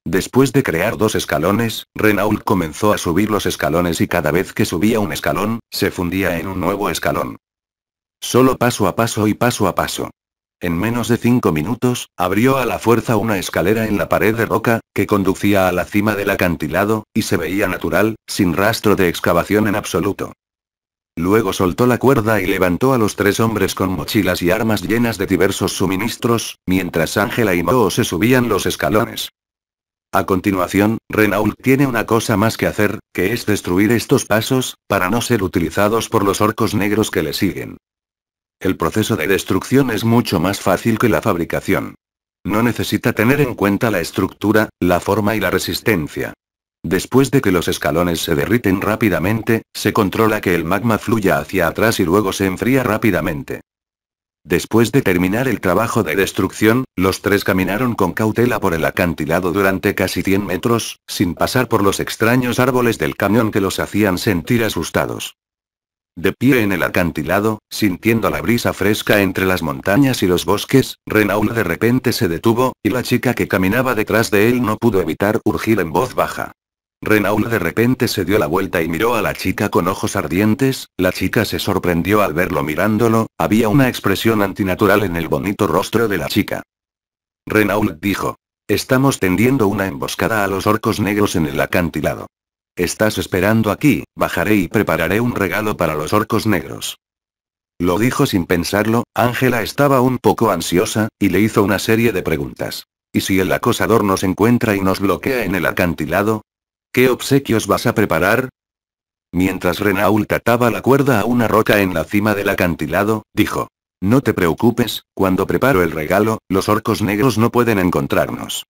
Después de crear dos escalones, Renault comenzó a subir los escalones y cada vez que subía un escalón, se fundía en un nuevo escalón. Solo paso a paso y paso a paso. En menos de cinco minutos, abrió a la fuerza una escalera en la pared de roca, que conducía a la cima del acantilado, y se veía natural, sin rastro de excavación en absoluto. Luego soltó la cuerda y levantó a los tres hombres con mochilas y armas llenas de diversos suministros, mientras Ángela y Moose se subían los escalones. A continuación, Renault tiene una cosa más que hacer, que es destruir estos pasos, para no ser utilizados por los orcos negros que le siguen. El proceso de destrucción es mucho más fácil que la fabricación. No necesita tener en cuenta la estructura, la forma y la resistencia. Después de que los escalones se derriten rápidamente, se controla que el magma fluya hacia atrás y luego se enfría rápidamente. Después de terminar el trabajo de destrucción, los tres caminaron con cautela por el acantilado durante casi cien metros, sin pasar por los extraños árboles del cañón que los hacían sentir asustados. De pie en el acantilado, sintiendo la brisa fresca entre las montañas y los bosques, Renault de repente se detuvo, y la chica que caminaba detrás de él no pudo evitar urgir en voz baja. Renault de repente se dio la vuelta y miró a la chica con ojos ardientes. La chica se sorprendió al verlo mirándolo, había una expresión antinatural en el bonito rostro de la chica. Renault dijo: «Estamos tendiendo una emboscada a los orcos negros en el acantilado. Estás esperando aquí, bajaré y prepararé un regalo para los orcos negros». Lo dijo sin pensarlo, Ángela estaba un poco ansiosa, y le hizo una serie de preguntas. ¿Y si el acosador nos encuentra y nos bloquea en el acantilado? ¿Qué obsequios vas a preparar? Mientras Renault ataba la cuerda a una roca en la cima del acantilado, dijo: No te preocupes, cuando preparo el regalo, los orcos negros no pueden encontrarnos.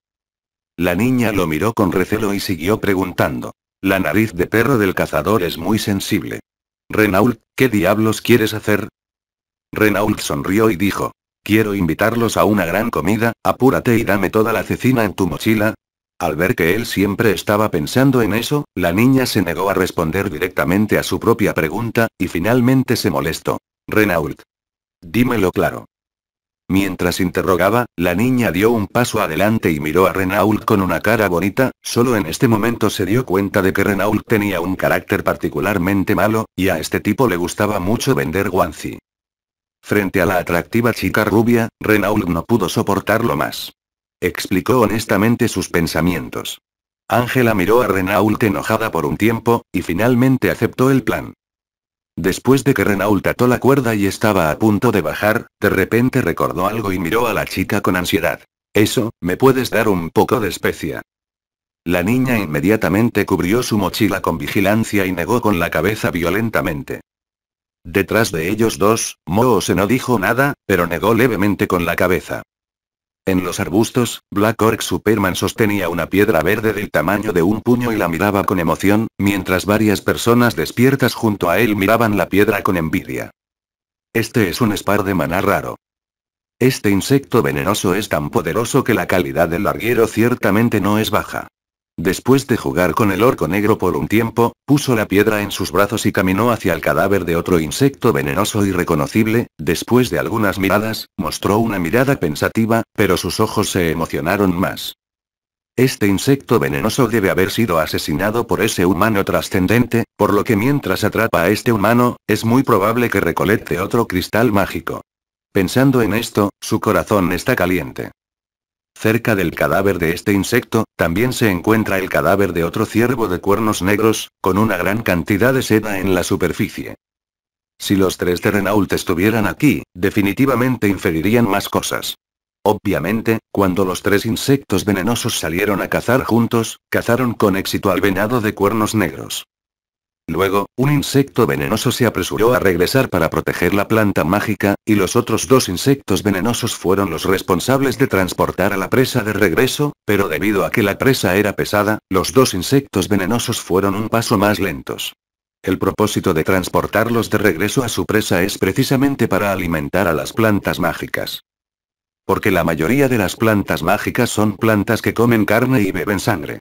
La niña lo miró con recelo y siguió preguntando. La nariz de perro del cazador es muy sensible. Renault, ¿qué diablos quieres hacer? Renault sonrió y dijo: Quiero invitarlos a una gran comida, apúrate y dame toda la cecina en tu mochila. Al ver que él siempre estaba pensando en eso, la niña se negó a responder directamente a su propia pregunta, y finalmente se molestó. Renault. Dímelo claro. Mientras interrogaba, la niña dio un paso adelante y miró a Renault con una cara bonita, solo en este momento se dio cuenta de que Renault tenía un carácter particularmente malo, y a este tipo le gustaba mucho vender guanci. Frente a la atractiva chica rubia, Renault no pudo soportarlo más. Explicó honestamente sus pensamientos. Ángela miró a Renault enojada por un tiempo, y finalmente aceptó el plan. Después de que Renault ató la cuerda y estaba a punto de bajar, de repente recordó algo y miró a la chica con ansiedad. Eso, ¿me puedes dar un poco de especia? La niña inmediatamente cubrió su mochila con vigilancia y negó con la cabeza violentamente. Detrás de ellos dos, Moose no dijo nada, pero negó levemente con la cabeza. En los arbustos, Black Orc Superman sostenía una piedra verde del tamaño de un puño y la miraba con emoción, mientras varias personas despiertas junto a él miraban la piedra con envidia. Este es un espar de maná raro. Este insecto venenoso es tan poderoso que la calidad del larguero ciertamente no es baja. Después de jugar con el orco negro por un tiempo, puso la piedra en sus brazos y caminó hacia el cadáver de otro insecto venenoso irreconocible. Después de algunas miradas, mostró una mirada pensativa, pero sus ojos se emocionaron más. Este insecto venenoso debe haber sido asesinado por ese humano trascendente, por lo que mientras atrapa a este humano, es muy probable que recolecte otro cristal mágico. Pensando en esto, su corazón está caliente. Cerca del cadáver de este insecto, también se encuentra el cadáver de otro ciervo de cuernos negros, con una gran cantidad de seda en la superficie. Si los tres de Renault estuvieran aquí, definitivamente inferirían más cosas. Obviamente, cuando los tres insectos venenosos salieron a cazar juntos, cazaron con éxito al venado de cuernos negros. Luego, un insecto venenoso se apresuró a regresar para proteger la planta mágica, y los otros dos insectos venenosos fueron los responsables de transportar a la presa de regreso, pero debido a que la presa era pesada, los dos insectos venenosos fueron un paso más lentos. El propósito de transportarlos de regreso a su presa es precisamente para alimentar a las plantas mágicas. Porque la mayoría de las plantas mágicas son plantas que comen carne y beben sangre.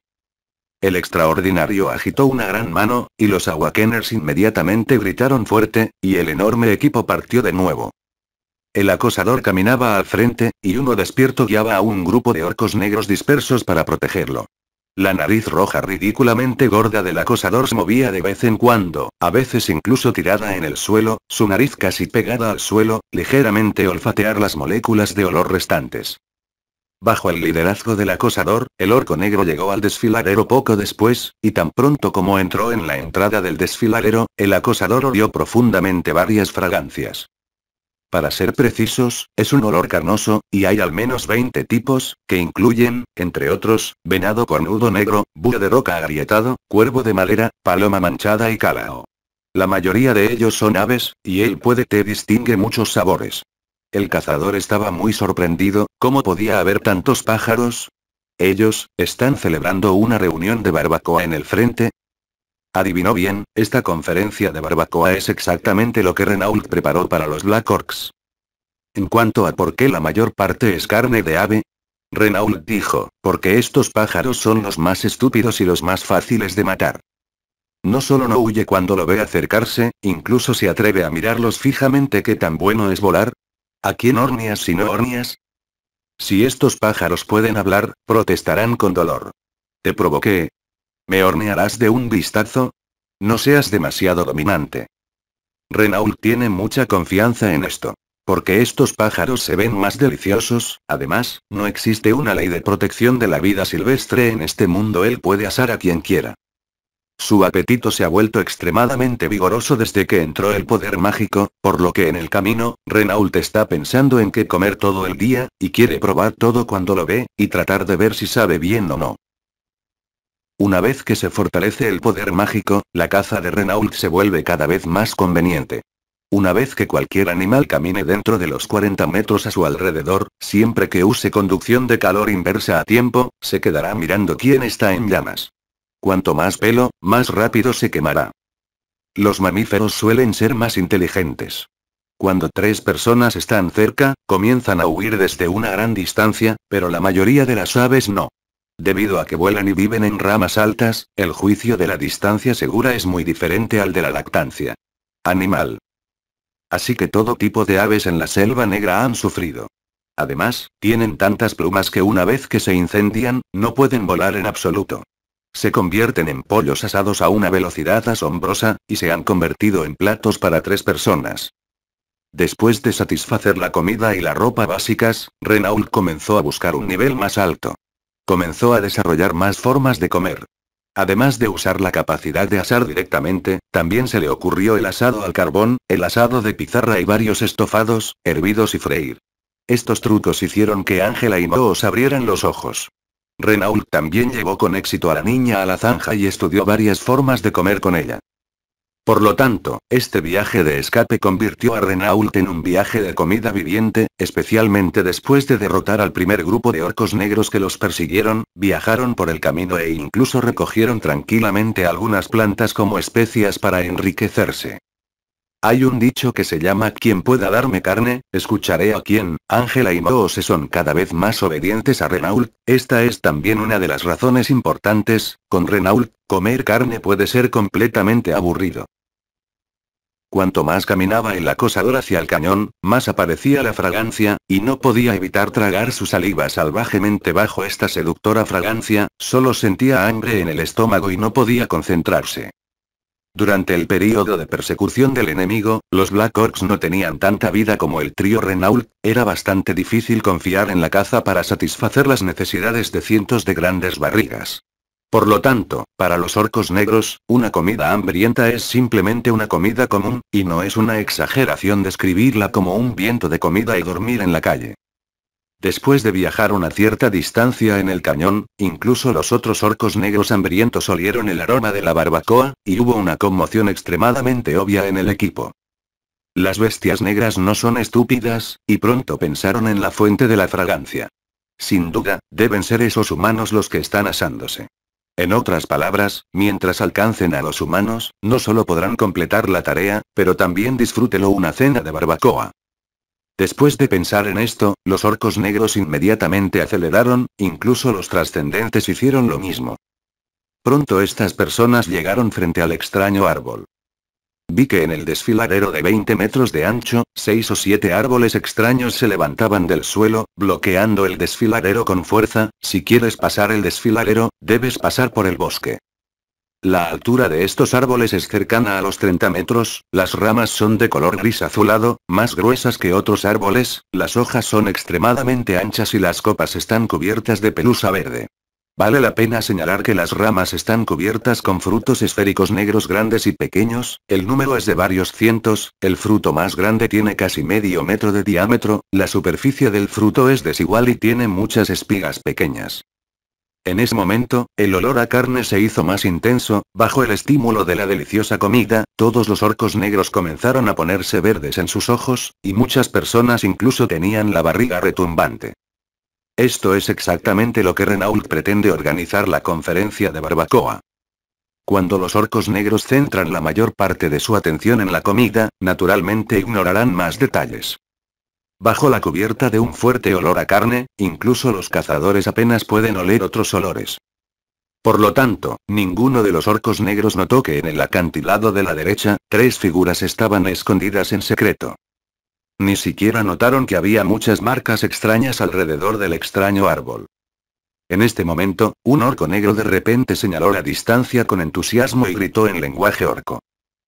El extraordinario agitó una gran mano, y los Awakeners inmediatamente gritaron fuerte, y el enorme equipo partió de nuevo. El acosador caminaba al frente, y uno despierto guiaba a un grupo de orcos negros dispersos para protegerlo. La nariz roja ridículamente gorda del acosador se movía de vez en cuando, a veces incluso tirada en el suelo, su nariz casi pegada al suelo, ligeramente olfatear las moléculas de olor restantes. Bajo el liderazgo del acosador, el orco negro llegó al desfiladero poco después, y tan pronto como entró en la entrada del desfiladero, el acosador olió profundamente varias fragancias. Para ser precisos, es un olor carnoso, y hay al menos veinte tipos, que incluyen, entre otros, venado cornudo negro, búho de roca agrietado, cuervo de madera, paloma manchada y cálao. La mayoría de ellos son aves, y él puede te distingue muchos sabores. El cazador estaba muy sorprendido, ¿cómo podía haber tantos pájaros? ¿Ellos, están celebrando una reunión de barbacoa en el frente? Adivinó bien, esta conferencia de barbacoa es exactamente lo que Renault preparó para los Black Orcs. En cuanto a por qué la mayor parte es carne de ave, Renault dijo, porque estos pájaros son los más estúpidos y los más fáciles de matar. No solo no huye cuando lo ve acercarse, incluso se atreve a mirarlos fijamente. ¿Qué tan bueno es volar? ¿A quién horneas si no horneas? Si estos pájaros pueden hablar, protestarán con dolor. Te provoqué. ¿Me hornearás de un vistazo? No seas demasiado dominante. Renault tiene mucha confianza en esto. Porque estos pájaros se ven más deliciosos, además, no existe una ley de protección de la vida silvestre en este mundo. Él puede asar a quien quiera. Su apetito se ha vuelto extremadamente vigoroso desde que entró el poder mágico, por lo que en el camino, Renault está pensando en qué comer todo el día, y quiere probar todo cuando lo ve, y tratar de ver si sabe bien o no. Una vez que se fortalece el poder mágico, la caza de Renault se vuelve cada vez más conveniente. Una vez que cualquier animal camine dentro de los cuarenta metros a su alrededor, siempre que use conducción de calor inversa a tiempo, se quedará mirando quién está en llamas. Cuanto más pelo, más rápido se quemará. Los mamíferos suelen ser más inteligentes. Cuando tres personas están cerca, comienzan a huir desde una gran distancia, pero la mayoría de las aves no. Debido a que vuelan y viven en ramas altas, el juicio de la distancia segura es muy diferente al de la lactancia animal. Así que todo tipo de aves en la selva negra han sufrido. Además, tienen tantas plumas que una vez que se incendian, no pueden volar en absoluto. Se convierten en pollos asados a una velocidad asombrosa, y se han convertido en platos para tres personas. Después de satisfacer la comida y la ropa básicas, Renault comenzó a buscar un nivel más alto. Comenzó a desarrollar más formas de comer. Además de usar la capacidad de asar directamente, también se le ocurrió el asado al carbón, el asado de pizarra y varios estofados, hervidos y freír. Estos trucos hicieron que Ángela y Moose abrieran los ojos. Renault también llevó con éxito a la niña a la zanja y estudió varias formas de comer con ella. Por lo tanto, este viaje de escape convirtió a Renault en un viaje de comida viviente, especialmente después de derrotar al primer grupo de orcos negros que los persiguieron, viajaron por el camino e incluso recogieron tranquilamente algunas plantas como especias para enriquecerse. Hay un dicho que se llama «Quien pueda darme carne, escucharé a quien». Ángela y Moose son cada vez más obedientes a Renault, esta es también una de las razones importantes, con Renault, comer carne puede ser completamente aburrido. Cuanto más caminaba el acosador hacia el cañón, más aparecía la fragancia, y no podía evitar tragar su saliva salvajemente bajo esta seductora fragancia, solo sentía hambre en el estómago y no podía concentrarse. Durante el período de persecución del enemigo, los Black Orcs no tenían tanta vida como el trío Renault, era bastante difícil confiar en la caza para satisfacer las necesidades de cientos de grandes barrigas. Por lo tanto, para los orcos negros, una comida hambrienta es simplemente una comida común, y no es una exageración describirla como un viento de comida y dormir en la calle. Después de viajar una cierta distancia en el cañón, incluso los otros orcos negros hambrientos olieron el aroma de la barbacoa, y hubo una conmoción extremadamente obvia en el equipo. Las bestias negras no son estúpidas, y pronto pensaron en la fuente de la fragancia. Sin duda, deben ser esos humanos los que están asándose. En otras palabras, mientras alcancen a los humanos, no solo podrán completar la tarea, pero también disfrútenlo una cena de barbacoa. Después de pensar en esto, los orcos negros inmediatamente aceleraron, incluso los trascendentes hicieron lo mismo. Pronto estas personas llegaron frente al extraño árbol. Vi que en el desfiladero de veinte metros de ancho, seis o siete árboles extraños se levantaban del suelo, bloqueando el desfiladero con fuerza, si quieres pasar el desfiladero, debes pasar por el bosque. La altura de estos árboles es cercana a los treinta metros, las ramas son de color gris azulado, más gruesas que otros árboles, las hojas son extremadamente anchas y las copas están cubiertas de pelusa verde. Vale la pena señalar que las ramas están cubiertas con frutos esféricos negros grandes y pequeños, el número es de varios cientos, el fruto más grande tiene casi medio metro de diámetro, la superficie del fruto es desigual y tiene muchas espigas pequeñas. En ese momento, el olor a carne se hizo más intenso, bajo el estímulo de la deliciosa comida, todos los orcos negros comenzaron a ponerse verdes en sus ojos, y muchas personas incluso tenían la barriga retumbante. Esto es exactamente lo que Renault pretende organizar la conferencia de barbacoa. Cuando los orcos negros centran la mayor parte de su atención en la comida, naturalmente ignorarán más detalles. Bajo la cubierta de un fuerte olor a carne, incluso los cazadores apenas pueden oler otros olores. Por lo tanto, ninguno de los orcos negros notó que en el acantilado de la derecha, tres figuras estaban escondidas en secreto. Ni siquiera notaron que había muchas marcas extrañas alrededor del extraño árbol. En este momento, un orco negro de repente señaló la distancia con entusiasmo y gritó en lenguaje orco.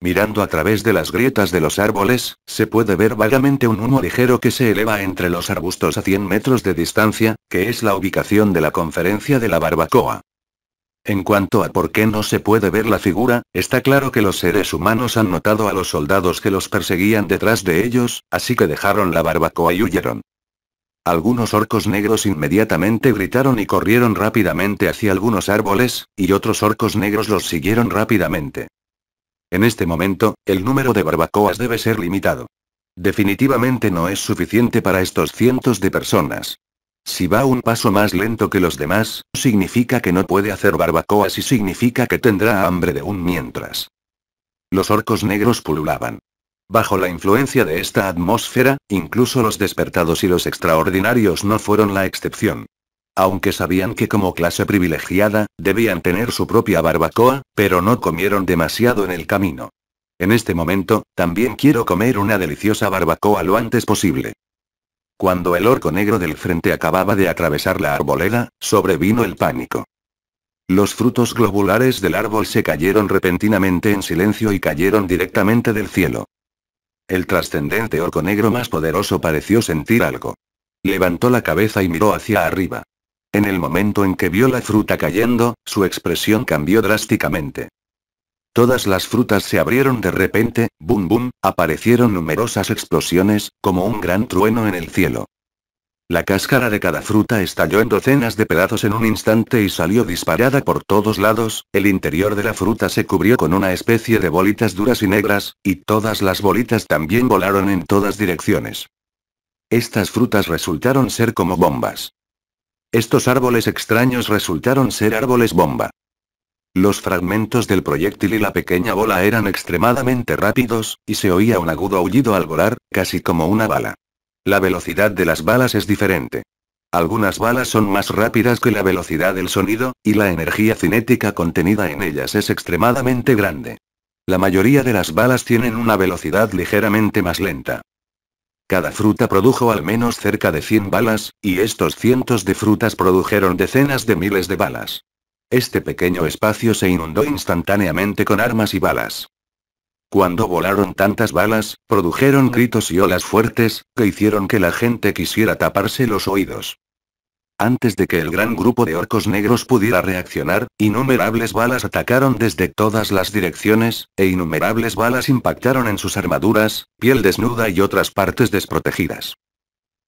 Mirando a través de las grietas de los árboles, se puede ver vagamente un humo ligero que se eleva entre los arbustos a cien metros de distancia, que es la ubicación de la conferencia de la barbacoa. En cuanto a por qué no se puede ver la figura, está claro que los seres humanos han notado a los soldados que los perseguían detrás de ellos, así que dejaron la barbacoa y huyeron. Algunos orcos negros inmediatamente gritaron y corrieron rápidamente hacia algunos árboles, y otros orcos negros los siguieron rápidamente. En este momento, el número de barbacoas debe ser limitado. Definitivamente no es suficiente para estos cientos de personas. Si va un paso más lento que los demás, significa que no puede hacer barbacoas y significa que tendrá hambre de un mientras. Los orcos negros pululaban. Bajo la influencia de esta atmósfera, incluso los despertados y los extraordinarios no fueron la excepción. Aunque sabían que como clase privilegiada, debían tener su propia barbacoa, pero no comieron demasiado en el camino. En este momento, también quiero comer una deliciosa barbacoa lo antes posible. Cuando el orco negro del frente acababa de atravesar la arboleda, sobrevino el pánico. Los frutos globulares del árbol se cayeron repentinamente en silencio y cayeron directamente del cielo. El trascendente orco negro más poderoso pareció sentir algo. Levantó la cabeza y miró hacia arriba. En el momento en que vio la fruta cayendo, su expresión cambió drásticamente. Todas las frutas se abrieron de repente, bum bum, aparecieron numerosas explosiones, como un gran trueno en el cielo. La cáscara de cada fruta estalló en docenas de pedazos en un instante y salió disparada por todos lados, el interior de la fruta se cubrió con una especie de bolitas duras y negras, y todas las bolitas también volaron en todas direcciones. Estas frutas resultaron ser como bombas. Estos árboles extraños resultaron ser árboles bomba. Los fragmentos del proyectil y la pequeña bola eran extremadamente rápidos, y se oía un agudo aullido al volar, casi como una bala. La velocidad de las balas es diferente. Algunas balas son más rápidas que la velocidad del sonido, y la energía cinética contenida en ellas es extremadamente grande. La mayoría de las balas tienen una velocidad ligeramente más lenta. Cada fruta produjo al menos cerca de cien balas, y estos cientos de frutas produjeron decenas de miles de balas. Este pequeño espacio se inundó instantáneamente con armas y balas. Cuando volaron tantas balas, produjeron gritos y olas fuertes, que hicieron que la gente quisiera taparse los oídos. Antes de que el gran grupo de orcos negros pudiera reaccionar, innumerables balas atacaron desde todas las direcciones, e innumerables balas impactaron en sus armaduras, piel desnuda y otras partes desprotegidas.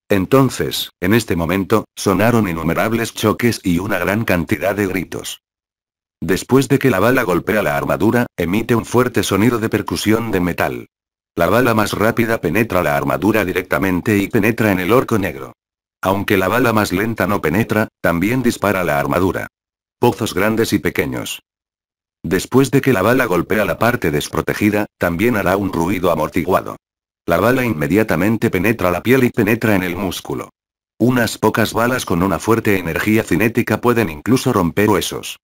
Entonces, en este momento, sonaron innumerables choques y una gran cantidad de gritos. Después de que la bala golpea la armadura, emite un fuerte sonido de percusión de metal. La bala más rápida penetra la armadura directamente y penetra en el orco negro. Aunque la bala más lenta no penetra, también dispara la armadura. Pozos grandes y pequeños. Después de que la bala golpea la parte desprotegida, también hará un ruido amortiguado. La bala inmediatamente penetra la piel y penetra en el músculo. Unas pocas balas con una fuerte energía cinética pueden incluso romper huesos.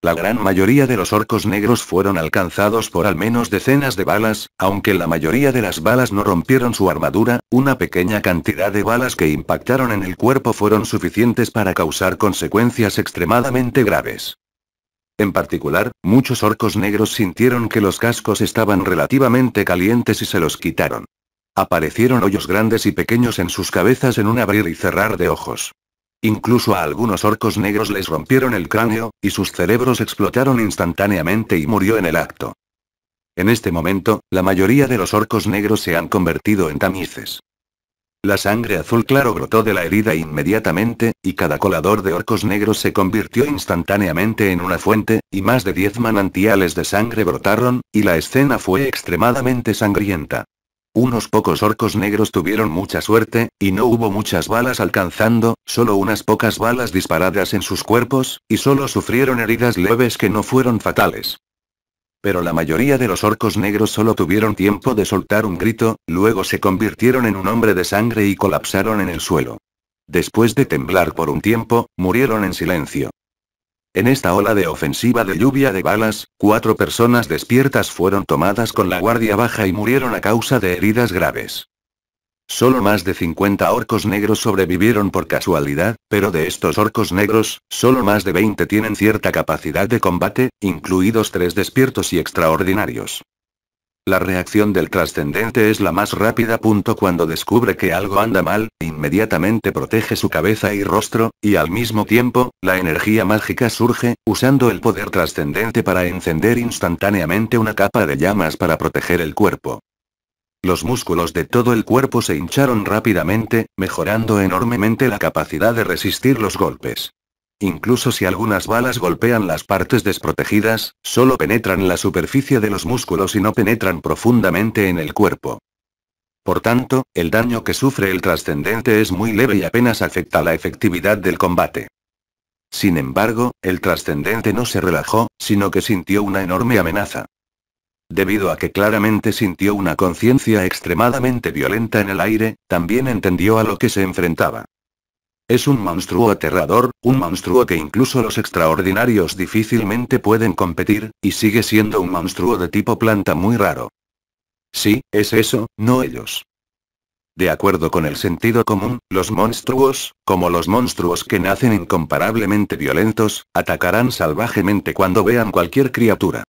La gran mayoría de los orcos negros fueron alcanzados por al menos decenas de balas, aunque la mayoría de las balas no rompieron su armadura, una pequeña cantidad de balas que impactaron en el cuerpo fueron suficientes para causar consecuencias extremadamente graves. En particular, muchos orcos negros sintieron que los cascos estaban relativamente calientes y se los quitaron. Aparecieron hoyos grandes y pequeños en sus cabezas en un abrir y cerrar de ojos. Incluso a algunos orcos negros les rompieron el cráneo, y sus cerebros explotaron instantáneamente y murió en el acto. En este momento, la mayoría de los orcos negros se han convertido en tamices. La sangre azul claro brotó de la herida inmediatamente, y cada colador de orcos negros se convirtió instantáneamente en una fuente, y más de diez manantiales de sangre brotaron, y la escena fue extremadamente sangrienta. Unos pocos orcos negros tuvieron mucha suerte, y no hubo muchas balas alcanzando, solo unas pocas balas disparadas en sus cuerpos, y solo sufrieron heridas leves que no fueron fatales. Pero la mayoría de los orcos negros solo tuvieron tiempo de soltar un grito, luego se convirtieron en un hombre de sangre y colapsaron en el suelo. Después de temblar por un tiempo, murieron en silencio. En esta ola de ofensiva de lluvia de balas, cuatro personas despiertas fueron tomadas con la guardia baja y murieron a causa de heridas graves. Solo más de cincuenta orcos negros sobrevivieron por casualidad, pero de estos orcos negros, solo más de veinte tienen cierta capacidad de combate, incluidos tres despiertos y extraordinarios. La reacción del trascendente es la más rápida. Cuando descubre que algo anda mal, inmediatamente protege su cabeza y rostro, y al mismo tiempo, la energía mágica surge, usando el poder trascendente para encender instantáneamente una capa de llamas para proteger el cuerpo. Los músculos de todo el cuerpo se hincharon rápidamente, mejorando enormemente la capacidad de resistir los golpes. Incluso si algunas balas golpean las partes desprotegidas, solo penetran la superficie de los músculos y no penetran profundamente en el cuerpo. Por tanto, el daño que sufre el trascendente es muy leve y apenas afecta la efectividad del combate. Sin embargo, el trascendente no se relajó, sino que sintió una enorme amenaza. Debido a que claramente sintió una conciencia extremadamente violenta en el aire, también entendió a lo que se enfrentaba. Es un monstruo aterrador, un monstruo que incluso los extraordinarios difícilmente pueden competir, y sigue siendo un monstruo de tipo planta muy raro. Sí, es eso, no ellos. De acuerdo con el sentido común, los monstruos, como los monstruos que nacen incomparablemente violentos, atacarán salvajemente cuando vean cualquier criatura.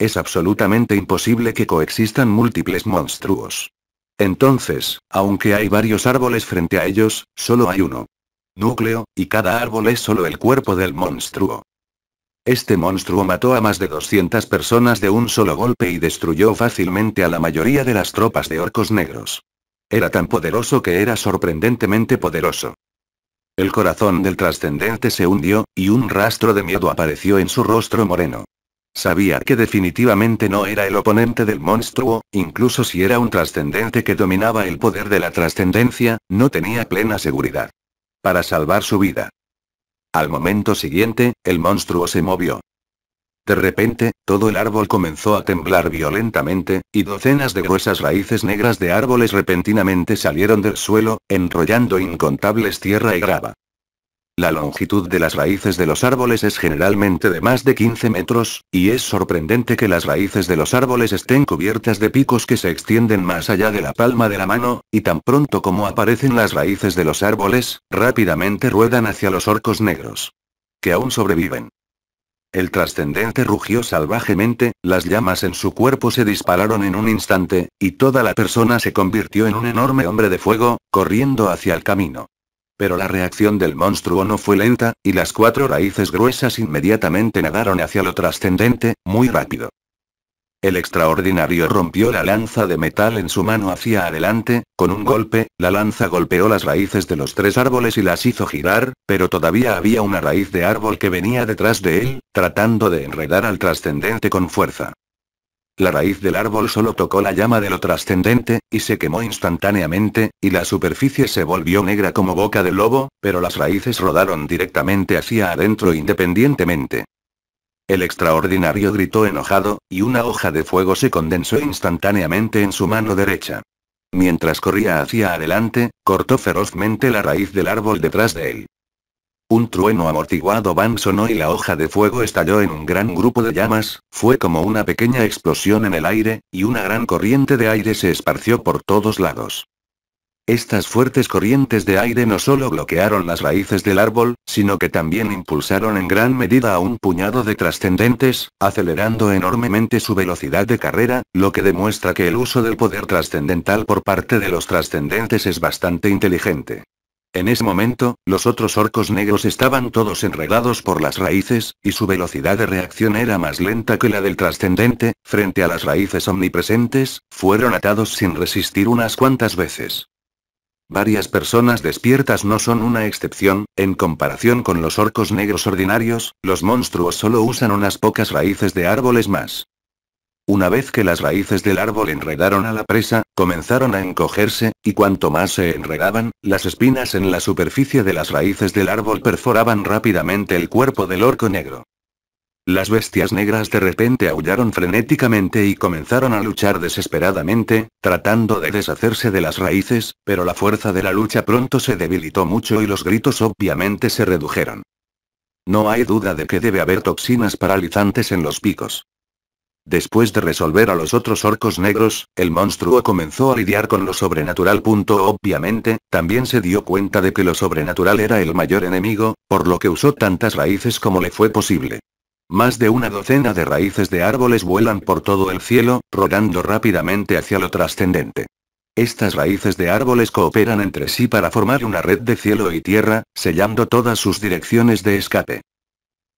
Es absolutamente imposible que coexistan múltiples monstruos. Entonces, aunque hay varios árboles frente a ellos, solo hay uno. Núcleo, y cada árbol es solo el cuerpo del monstruo. Este monstruo mató a más de doscientas personas de un solo golpe y destruyó fácilmente a la mayoría de las tropas de orcos negros. Era tan poderoso que era sorprendentemente poderoso. El corazón del trascendente se hundió, y un rastro de miedo apareció en su rostro moreno. Sabía que definitivamente no era el oponente del monstruo, incluso si era un trascendente que dominaba el poder de la trascendencia, no tenía plena seguridad. Para salvar su vida. Al momento siguiente, el monstruo se movió. De repente, todo el árbol comenzó a temblar violentamente, y docenas de gruesas raíces negras de árboles repentinamente salieron del suelo, enrollando incontables tierra y grava. La longitud de las raíces de los árboles es generalmente de más de quince metros, y es sorprendente que las raíces de los árboles estén cubiertas de picos que se extienden más allá de la palma de la mano, y tan pronto como aparecen las raíces de los árboles, rápidamente ruedan hacia los orcos negros. Que aún sobreviven. El trascendente rugió salvajemente, las llamas en su cuerpo se dispararon en un instante, y toda la persona se convirtió en un enorme hombre de fuego, corriendo hacia el camino. Pero la reacción del monstruo no fue lenta, y las cuatro raíces gruesas inmediatamente nadaron hacia lo trascendente, muy rápido. El extraordinario rompió la lanza de metal en su mano hacia adelante, con un golpe, la lanza golpeó las raíces de los tres árboles y las hizo girar, pero todavía había una raíz de árbol que venía detrás de él, tratando de enredar al trascendente con fuerza. La raíz del árbol solo tocó la llama de lo trascendente, y se quemó instantáneamente, y la superficie se volvió negra como boca de lobo, pero las raíces rodaron directamente hacia adentro independientemente. El extraordinario gritó enojado, y una hoja de fuego se condensó instantáneamente en su mano derecha. Mientras corría hacia adelante, cortó ferozmente la raíz del árbol detrás de él. Un trueno amortiguado sonó y la hoja de fuego estalló en un gran grupo de llamas, fue como una pequeña explosión en el aire, y una gran corriente de aire se esparció por todos lados. Estas fuertes corrientes de aire no solo bloquearon las raíces del árbol, sino que también impulsaron en gran medida a un puñado de trascendentes, acelerando enormemente su velocidad de carrera, lo que demuestra que el uso del poder trascendental por parte de los trascendentes es bastante inteligente. En ese momento, los otros orcos negros estaban todos enredados por las raíces, y su velocidad de reacción era más lenta que la del trascendente, frente a las raíces omnipresentes, fueron atados sin resistir unas cuantas veces. Varias personas despiertas no son una excepción, en comparación con los orcos negros ordinarios, los monstruos solo usan unas pocas raíces de árboles más. Una vez que las raíces del árbol enredaron a la presa, comenzaron a encogerse, y cuanto más se enredaban, las espinas en la superficie de las raíces del árbol perforaban rápidamente el cuerpo del orco negro. Las bestias negras de repente aullaron frenéticamente y comenzaron a luchar desesperadamente, tratando de deshacerse de las raíces, pero la fuerza de la lucha pronto se debilitó mucho y los gritos obviamente se redujeron. No hay duda de que debe haber toxinas paralizantes en los picos. Después de resolver a los otros orcos negros, el monstruo comenzó a lidiar con lo sobrenatural. Obviamente, también se dio cuenta de que lo sobrenatural era el mayor enemigo, por lo que usó tantas raíces como le fue posible. Más de una docena de raíces de árboles vuelan por todo el cielo, rodando rápidamente hacia lo trascendente. Estas raíces de árboles cooperan entre sí para formar una red de cielo y tierra, sellando todas sus direcciones de escape.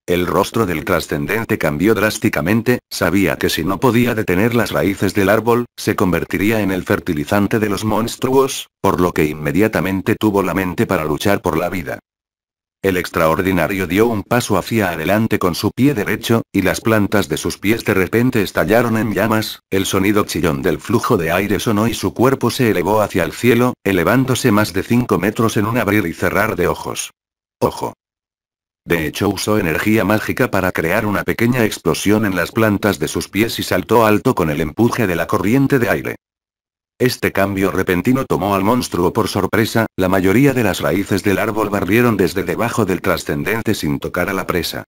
El rostro del trascendente cambió drásticamente, sabía que si no podía detener las raíces del árbol, se convertiría en el fertilizante de los monstruos, por lo que inmediatamente tuvo la mente para luchar por la vida. El extraordinario dio un paso hacia adelante con su pie derecho, y las plantas de sus pies de repente estallaron en llamas, el sonido chillón del flujo de aire sonó y su cuerpo se elevó hacia el cielo, elevándose más de cinco metros en un abrir y cerrar de ojos. ¡Ojo! De hecho usó energía mágica para crear una pequeña explosión en las plantas de sus pies y saltó alto con el empuje de la corriente de aire. Este cambio repentino tomó al monstruo por sorpresa, la mayoría de las raíces del árbol barrieron desde debajo del trascendente sin tocar a la presa.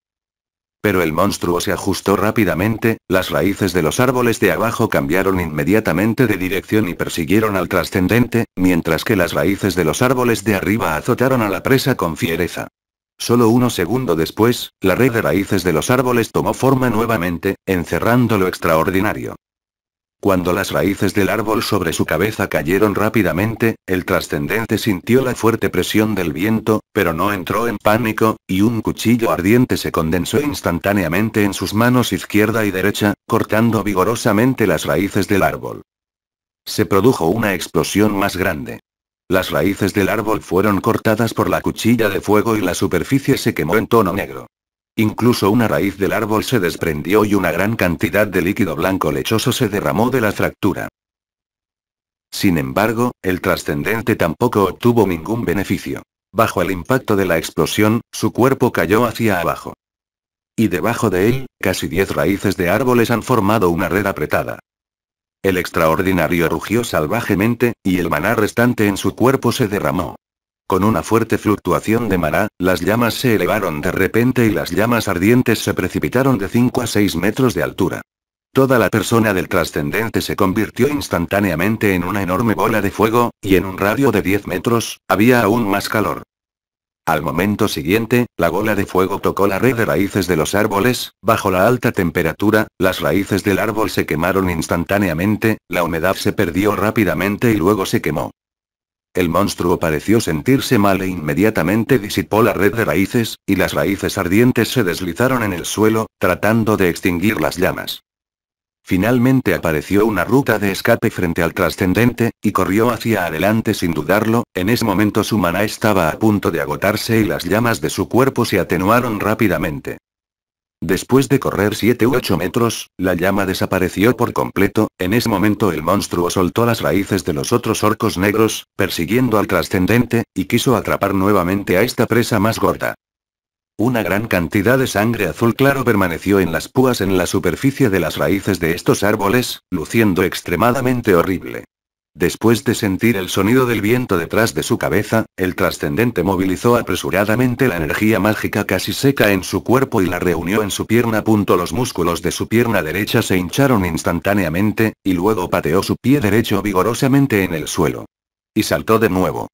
Pero el monstruo se ajustó rápidamente, las raíces de los árboles de abajo cambiaron inmediatamente de dirección y persiguieron al trascendente, mientras que las raíces de los árboles de arriba azotaron a la presa con fiereza. Solo unos segundos después, la red de raíces de los árboles tomó forma nuevamente, encerrando lo extraordinario. Cuando las raíces del árbol sobre su cabeza cayeron rápidamente, el trascendente sintió la fuerte presión del viento, pero no entró en pánico, y un cuchillo ardiente se condensó instantáneamente en sus manos izquierda y derecha, cortando vigorosamente las raíces del árbol. Se produjo una explosión más grande. Las raíces del árbol fueron cortadas por la cuchilla de fuego y la superficie se quemó en tono negro. Incluso una raíz del árbol se desprendió y una gran cantidad de líquido blanco lechoso se derramó de la fractura. Sin embargo, el trascendente tampoco obtuvo ningún beneficio. Bajo el impacto de la explosión, su cuerpo cayó hacia abajo. Y debajo de él, casi diez raíces de árboles han formado una red apretada. El extraordinario rugió salvajemente, y el maná restante en su cuerpo se derramó. Con una fuerte fluctuación de maná, las llamas se elevaron de repente y las llamas ardientes se precipitaron de cinco a seis metros de altura. Toda la persona del trascendente se convirtió instantáneamente en una enorme bola de fuego, y en un radio de diez metros, había aún más calor. Al momento siguiente, la bola de fuego tocó la red de raíces de los árboles, bajo la alta temperatura, las raíces del árbol se quemaron instantáneamente, la humedad se perdió rápidamente y luego se quemó. El monstruo pareció sentirse mal e inmediatamente disipó la red de raíces, y las raíces ardientes se deslizaron en el suelo, tratando de extinguir las llamas. Finalmente apareció una ruta de escape frente al trascendente, y corrió hacia adelante sin dudarlo, en ese momento su maná estaba a punto de agotarse y las llamas de su cuerpo se atenuaron rápidamente. Después de correr siete u ocho metros, la llama desapareció por completo, en ese momento el monstruo soltó las raíces de los otros orcos negros, persiguiendo al trascendente, y quiso atrapar nuevamente a esta presa más gorda. Una gran cantidad de sangre azul claro permaneció en las púas en la superficie de las raíces de estos árboles, luciendo extremadamente horrible. Después de sentir el sonido del viento detrás de su cabeza, el trascendente movilizó apresuradamente la energía mágica casi seca en su cuerpo y la reunió en su pierna. Los músculos de su pierna derecha se hincharon instantáneamente, y luego pateó su pie derecho vigorosamente en el suelo. Y saltó de nuevo.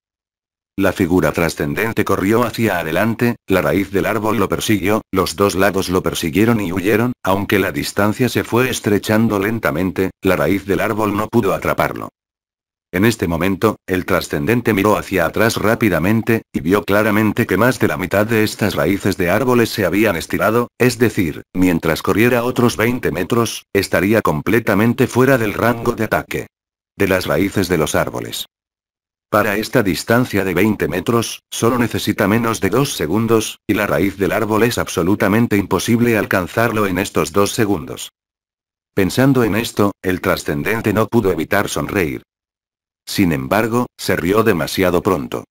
La figura trascendente corrió hacia adelante, la raíz del árbol lo persiguió, los dos lados lo persiguieron y huyeron, aunque la distancia se fue estrechando lentamente, la raíz del árbol no pudo atraparlo. En este momento, el trascendente miró hacia atrás rápidamente, y vio claramente que más de la mitad de estas raíces de árboles se habían estirado, es decir, mientras corriera otros veinte metros, estaría completamente fuera del rango de ataque de las raíces de los árboles. Para esta distancia de veinte metros, solo necesita menos de dos segundos, y la raíz del árbol es absolutamente imposible alcanzarlo en estos dos segundos. Pensando en esto, el trascendente no pudo evitar sonreír. Sin embargo, se rió demasiado pronto.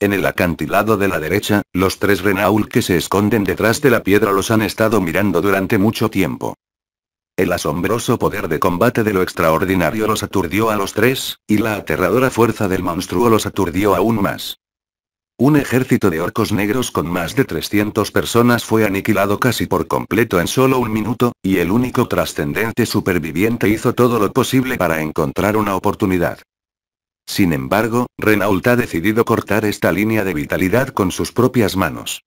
En el acantilado de la derecha, los tres Renault que se esconden detrás de la piedra los han estado mirando durante mucho tiempo. El asombroso poder de combate de lo extraordinario los aturdió a los tres, y la aterradora fuerza del monstruo los aturdió aún más. Un ejército de orcos negros con más de trescientas personas fue aniquilado casi por completo en solo un minuto, y el único trascendente superviviente hizo todo lo posible para encontrar una oportunidad. Sin embargo, Renault ha decidido cortar esta línea de vitalidad con sus propias manos.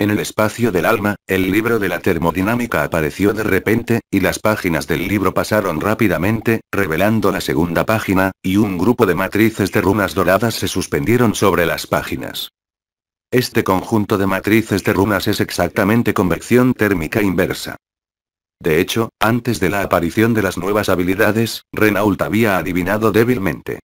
En el espacio del alma, el libro de la termodinámica apareció de repente, y las páginas del libro pasaron rápidamente, revelando la segunda página, y un grupo de matrices de runas doradas se suspendieron sobre las páginas. Este conjunto de matrices de runas es exactamente convección térmica inversa. De hecho, antes de la aparición de las nuevas habilidades, Renault había adivinado débilmente.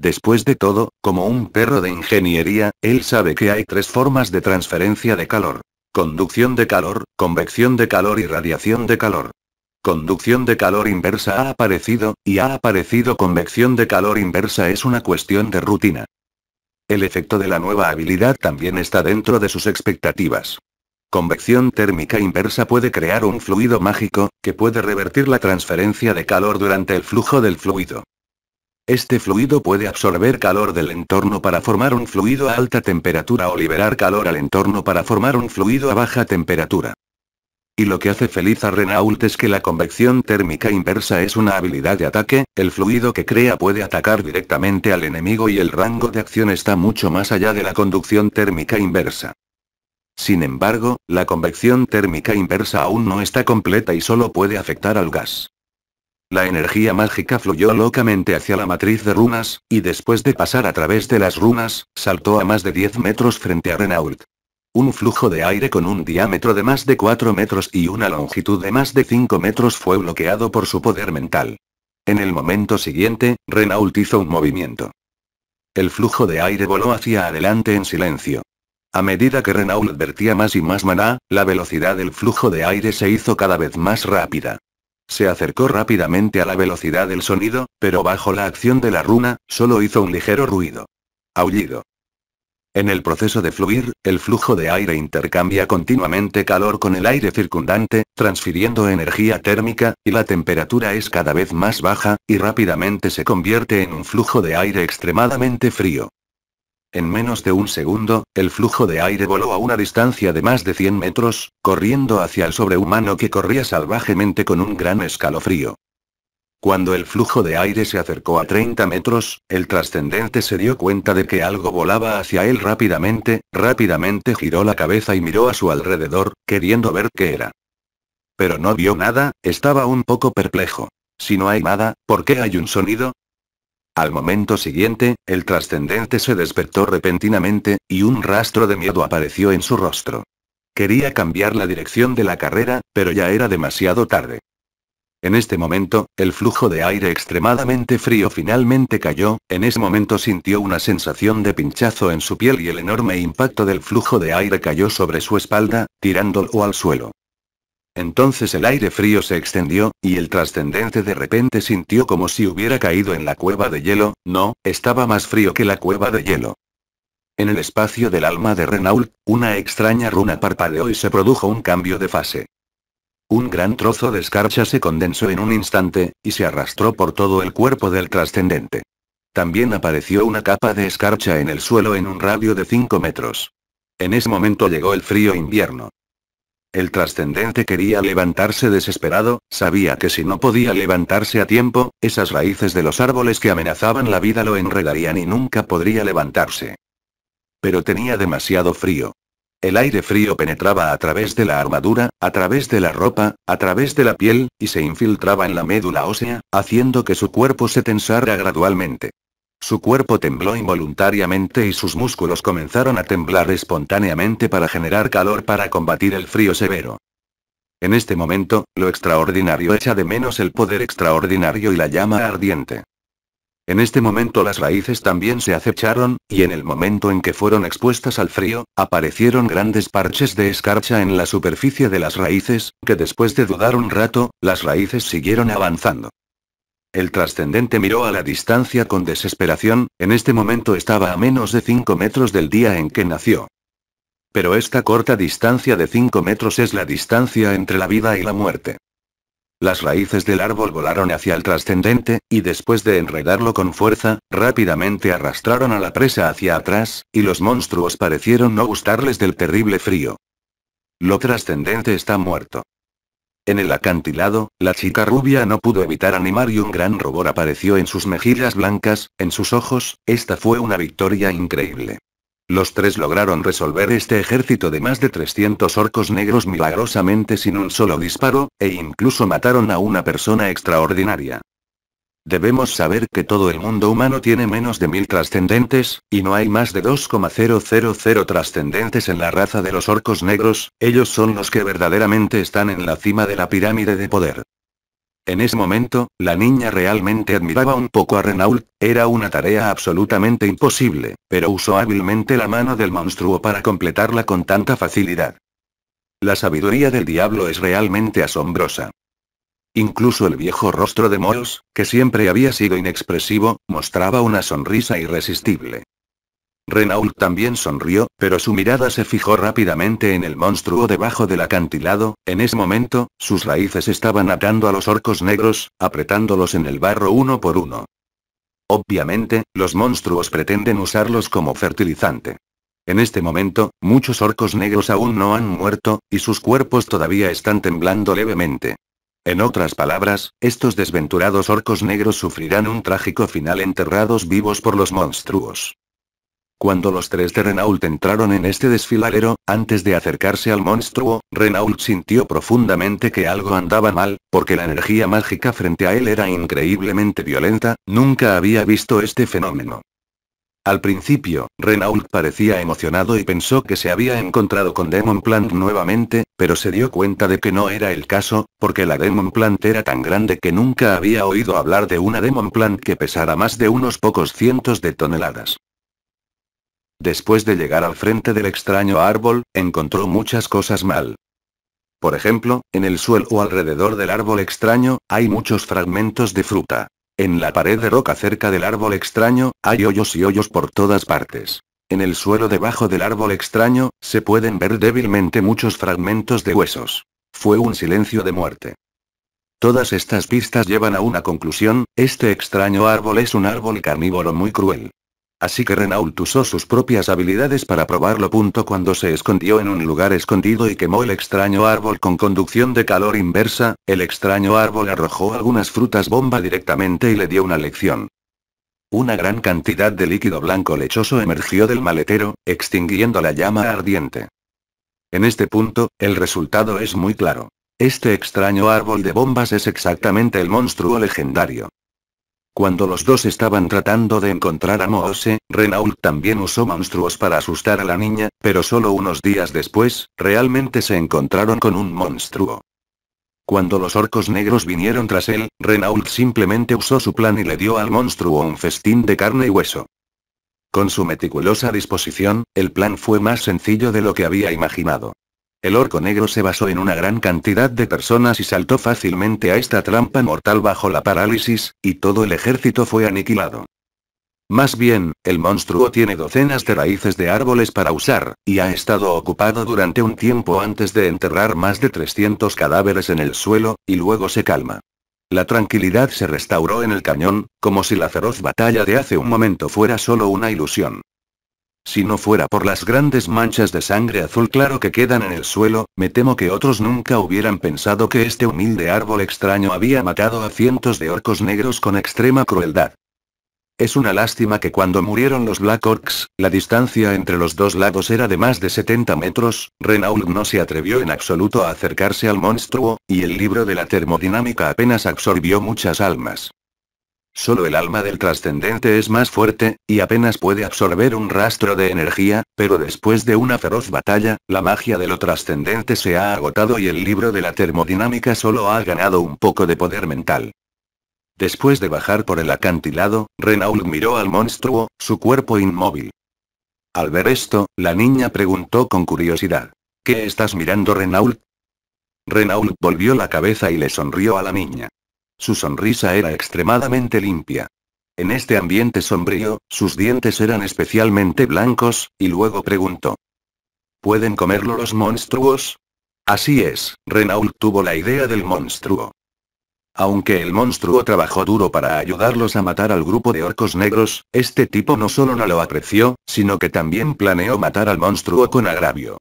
Después de todo, como un perro de ingeniería, él sabe que hay tres formas de transferencia de calor: conducción de calor, convección de calor y radiación de calor. Conducción de calor inversa ha aparecido, y ha aparecido convección de calor inversa, es una cuestión de rutina. El efecto de la nueva habilidad también está dentro de sus expectativas. Convección térmica inversa puede crear un fluido mágico, que puede revertir la transferencia de calor durante el flujo del fluido. Este fluido puede absorber calor del entorno para formar un fluido a alta temperatura o liberar calor al entorno para formar un fluido a baja temperatura. Y lo que hace feliz a Renault es que la convección térmica inversa es una habilidad de ataque, el fluido que crea puede atacar directamente al enemigo y el rango de acción está mucho más allá de la conducción térmica inversa. Sin embargo, la convección térmica inversa aún no está completa y solo puede afectar al gas. La energía mágica fluyó locamente hacia la matriz de runas, y después de pasar a través de las runas, saltó a más de diez metros frente a Renault. Un flujo de aire con un diámetro de más de cuatro metros y una longitud de más de cinco metros fue bloqueado por su poder mental. En el momento siguiente, Renault hizo un movimiento. El flujo de aire voló hacia adelante en silencio. A medida que Renault vertía más y más maná, la velocidad del flujo de aire se hizo cada vez más rápida. Se acercó rápidamente a la velocidad del sonido, pero bajo la acción de la runa, solo hizo un ligero ruido. Aullido. En el proceso de fluir, el flujo de aire intercambia continuamente calor con el aire circundante, transfiriendo energía térmica, y la temperatura es cada vez más baja, y rápidamente se convierte en un flujo de aire extremadamente frío. En menos de un segundo, el flujo de aire voló a una distancia de más de cien metros, corriendo hacia el sobrehumano que corría salvajemente con un gran escalofrío. Cuando el flujo de aire se acercó a treinta metros, el trascendente se dio cuenta de que algo volaba hacia él rápidamente, rápidamente giró la cabeza y miró a su alrededor, queriendo ver qué era. Pero no vio nada, estaba un poco perplejo. Si no hay nada, ¿por qué hay un sonido? Al momento siguiente, el trascendente se despertó repentinamente, y un rastro de miedo apareció en su rostro. Quería cambiar la dirección de la carrera, pero ya era demasiado tarde. En este momento, el flujo de aire extremadamente frío finalmente cayó, en ese momento sintió una sensación de pinchazo en su piel y el enorme impacto del flujo de aire cayó sobre su espalda, tirándolo al suelo. Entonces el aire frío se extendió, y el trascendente de repente sintió como si hubiera caído en la cueva de hielo, no, estaba más frío que la cueva de hielo. En el espacio del alma de Renault, una extraña runa parpadeó y se produjo un cambio de fase. Un gran trozo de escarcha se condensó en un instante, y se arrastró por todo el cuerpo del trascendente. También apareció una capa de escarcha en el suelo en un radio de cinco metros. En ese momento llegó el frío invierno. El trascendente quería levantarse desesperado, sabía que si no podía levantarse a tiempo, esas raíces de los árboles que amenazaban la vida lo enredarían y nunca podría levantarse. Pero tenía demasiado frío. El aire frío penetraba a través de la armadura, a través de la ropa, a través de la piel, y se infiltraba en la médula ósea, haciendo que su cuerpo se tensara gradualmente. Su cuerpo tembló involuntariamente y sus músculos comenzaron a temblar espontáneamente para generar calor para combatir el frío severo. En este momento, lo extraordinario echa de menos el poder extraordinario y la llama ardiente. En este momento las raíces también se acecharon, y en el momento en que fueron expuestas al frío, aparecieron grandes parches de escarcha en la superficie de las raíces, que después de dudar un rato, las raíces siguieron avanzando. El trascendente miró a la distancia con desesperación, en este momento estaba a menos de cinco metros del día en que nació. Pero esta corta distancia de cinco metros es la distancia entre la vida y la muerte. Las raíces del árbol volaron hacia el trascendente, y después de enredarlo con fuerza, rápidamente arrastraron a la presa hacia atrás, y los monstruos parecieron no gustarles del terrible frío. Lo trascendente está muerto. En el acantilado, la chica rubia no pudo evitar animar y un gran rubor apareció en sus mejillas blancas, en sus ojos, esta fue una victoria increíble. Los tres lograron resolver este ejército de más de trescientos orcos negros milagrosamente sin un solo disparo, e incluso mataron a una persona extraordinaria. Debemos saber que todo el mundo humano tiene menos de mil trascendentes, y no hay más de dos mil trascendentes en la raza de los orcos negros, ellos son los que verdaderamente están en la cima de la pirámide de poder. En ese momento, la niña realmente admiraba un poco a Renault, era una tarea absolutamente imposible, pero usó hábilmente la mano del monstruo para completarla con tanta facilidad. La sabiduría del diablo es realmente asombrosa. Incluso el viejo rostro de Moose, que siempre había sido inexpresivo, mostraba una sonrisa irresistible. Renault también sonrió, pero su mirada se fijó rápidamente en el monstruo debajo del acantilado, en ese momento, sus raíces estaban atando a los orcos negros, apretándolos en el barro uno por uno. Obviamente, los monstruos pretenden usarlos como fertilizante. En este momento, muchos orcos negros aún no han muerto, y sus cuerpos todavía están temblando levemente. En otras palabras, estos desventurados orcos negros sufrirán un trágico final enterrados vivos por los monstruos. Cuando los tres de Renault entraron en este desfiladero, antes de acercarse al monstruo, Renault sintió profundamente que algo andaba mal, porque la energía mágica frente a él era increíblemente violenta, nunca había visto este fenómeno. Al principio, Renault parecía emocionado y pensó que se había encontrado con Demon Plant nuevamente, pero se dio cuenta de que no era el caso, porque la Demon Plant era tan grande que nunca había oído hablar de una Demon Plant que pesara más de unos pocos cientos de toneladas. Después de llegar al frente del extraño árbol, encontró muchas cosas mal. Por ejemplo, en el suelo o alrededor del árbol extraño, hay muchos fragmentos de fruta. En la pared de roca cerca del árbol extraño, hay hoyos y hoyos por todas partes. En el suelo debajo del árbol extraño, se pueden ver débilmente muchos fragmentos de huesos. Fue un silencio de muerte. Todas estas pistas llevan a una conclusión, este extraño árbol es un árbol carnívoro muy cruel. Así que Renault usó sus propias habilidades para probarlo. Cuando se escondió en un lugar escondido y quemó el extraño árbol con conducción de calor inversa, el extraño árbol arrojó algunas frutas bomba directamente y le dio una lección. Una gran cantidad de líquido blanco lechoso emergió del maletero, extinguiendo la llama ardiente. En este punto, el resultado es muy claro. Este extraño árbol de bombas es exactamente el monstruo legendario. Cuando los dos estaban tratando de encontrar a Moose, Renault también usó monstruos para asustar a la niña, pero solo unos días después, realmente se encontraron con un monstruo. Cuando los orcos negros vinieron tras él, Renault simplemente usó su plan y le dio al monstruo un festín de carne y hueso. Con su meticulosa disposición, el plan fue más sencillo de lo que había imaginado. El orco negro se basó en una gran cantidad de personas y saltó fácilmente a esta trampa mortal bajo la parálisis, y todo el ejército fue aniquilado. Más bien, el monstruo tiene docenas de raíces de árboles para usar, y ha estado ocupado durante un tiempo antes de enterrar más de trescientos cadáveres en el suelo, y luego se calma. La tranquilidad se restauró en el cañón, como si la feroz batalla de hace un momento fuera solo una ilusión. Si no fuera por las grandes manchas de sangre azul claro que quedan en el suelo, me temo que otros nunca hubieran pensado que este humilde árbol extraño había matado a cientos de orcos negros con extrema crueldad. Es una lástima que cuando murieron los Black Orcs, la distancia entre los dos lados era de más de setenta metros, Renault no se atrevió en absoluto a acercarse al monstruo, y el libro de la termodinámica apenas absorbió muchas almas. Solo el alma del trascendente es más fuerte, y apenas puede absorber un rastro de energía, pero después de una feroz batalla, la magia de lo trascendente se ha agotado y el libro de la termodinámica solo ha ganado un poco de poder mental. Después de bajar por el acantilado, Renault miró al monstruo, su cuerpo inmóvil. Al ver esto, la niña preguntó con curiosidad: ¿Qué estás mirando, Renault? Renault volvió la cabeza y le sonrió a la niña. Su sonrisa era extremadamente limpia. En este ambiente sombrío, sus dientes eran especialmente blancos, y luego preguntó: ¿Pueden comerlo los monstruos? Así es, Renault tuvo la idea del monstruo. Aunque el monstruo trabajó duro para ayudarlos a matar al grupo de orcos negros, este tipo no solo no lo apreció, sino que también planeó matar al monstruo con agravio.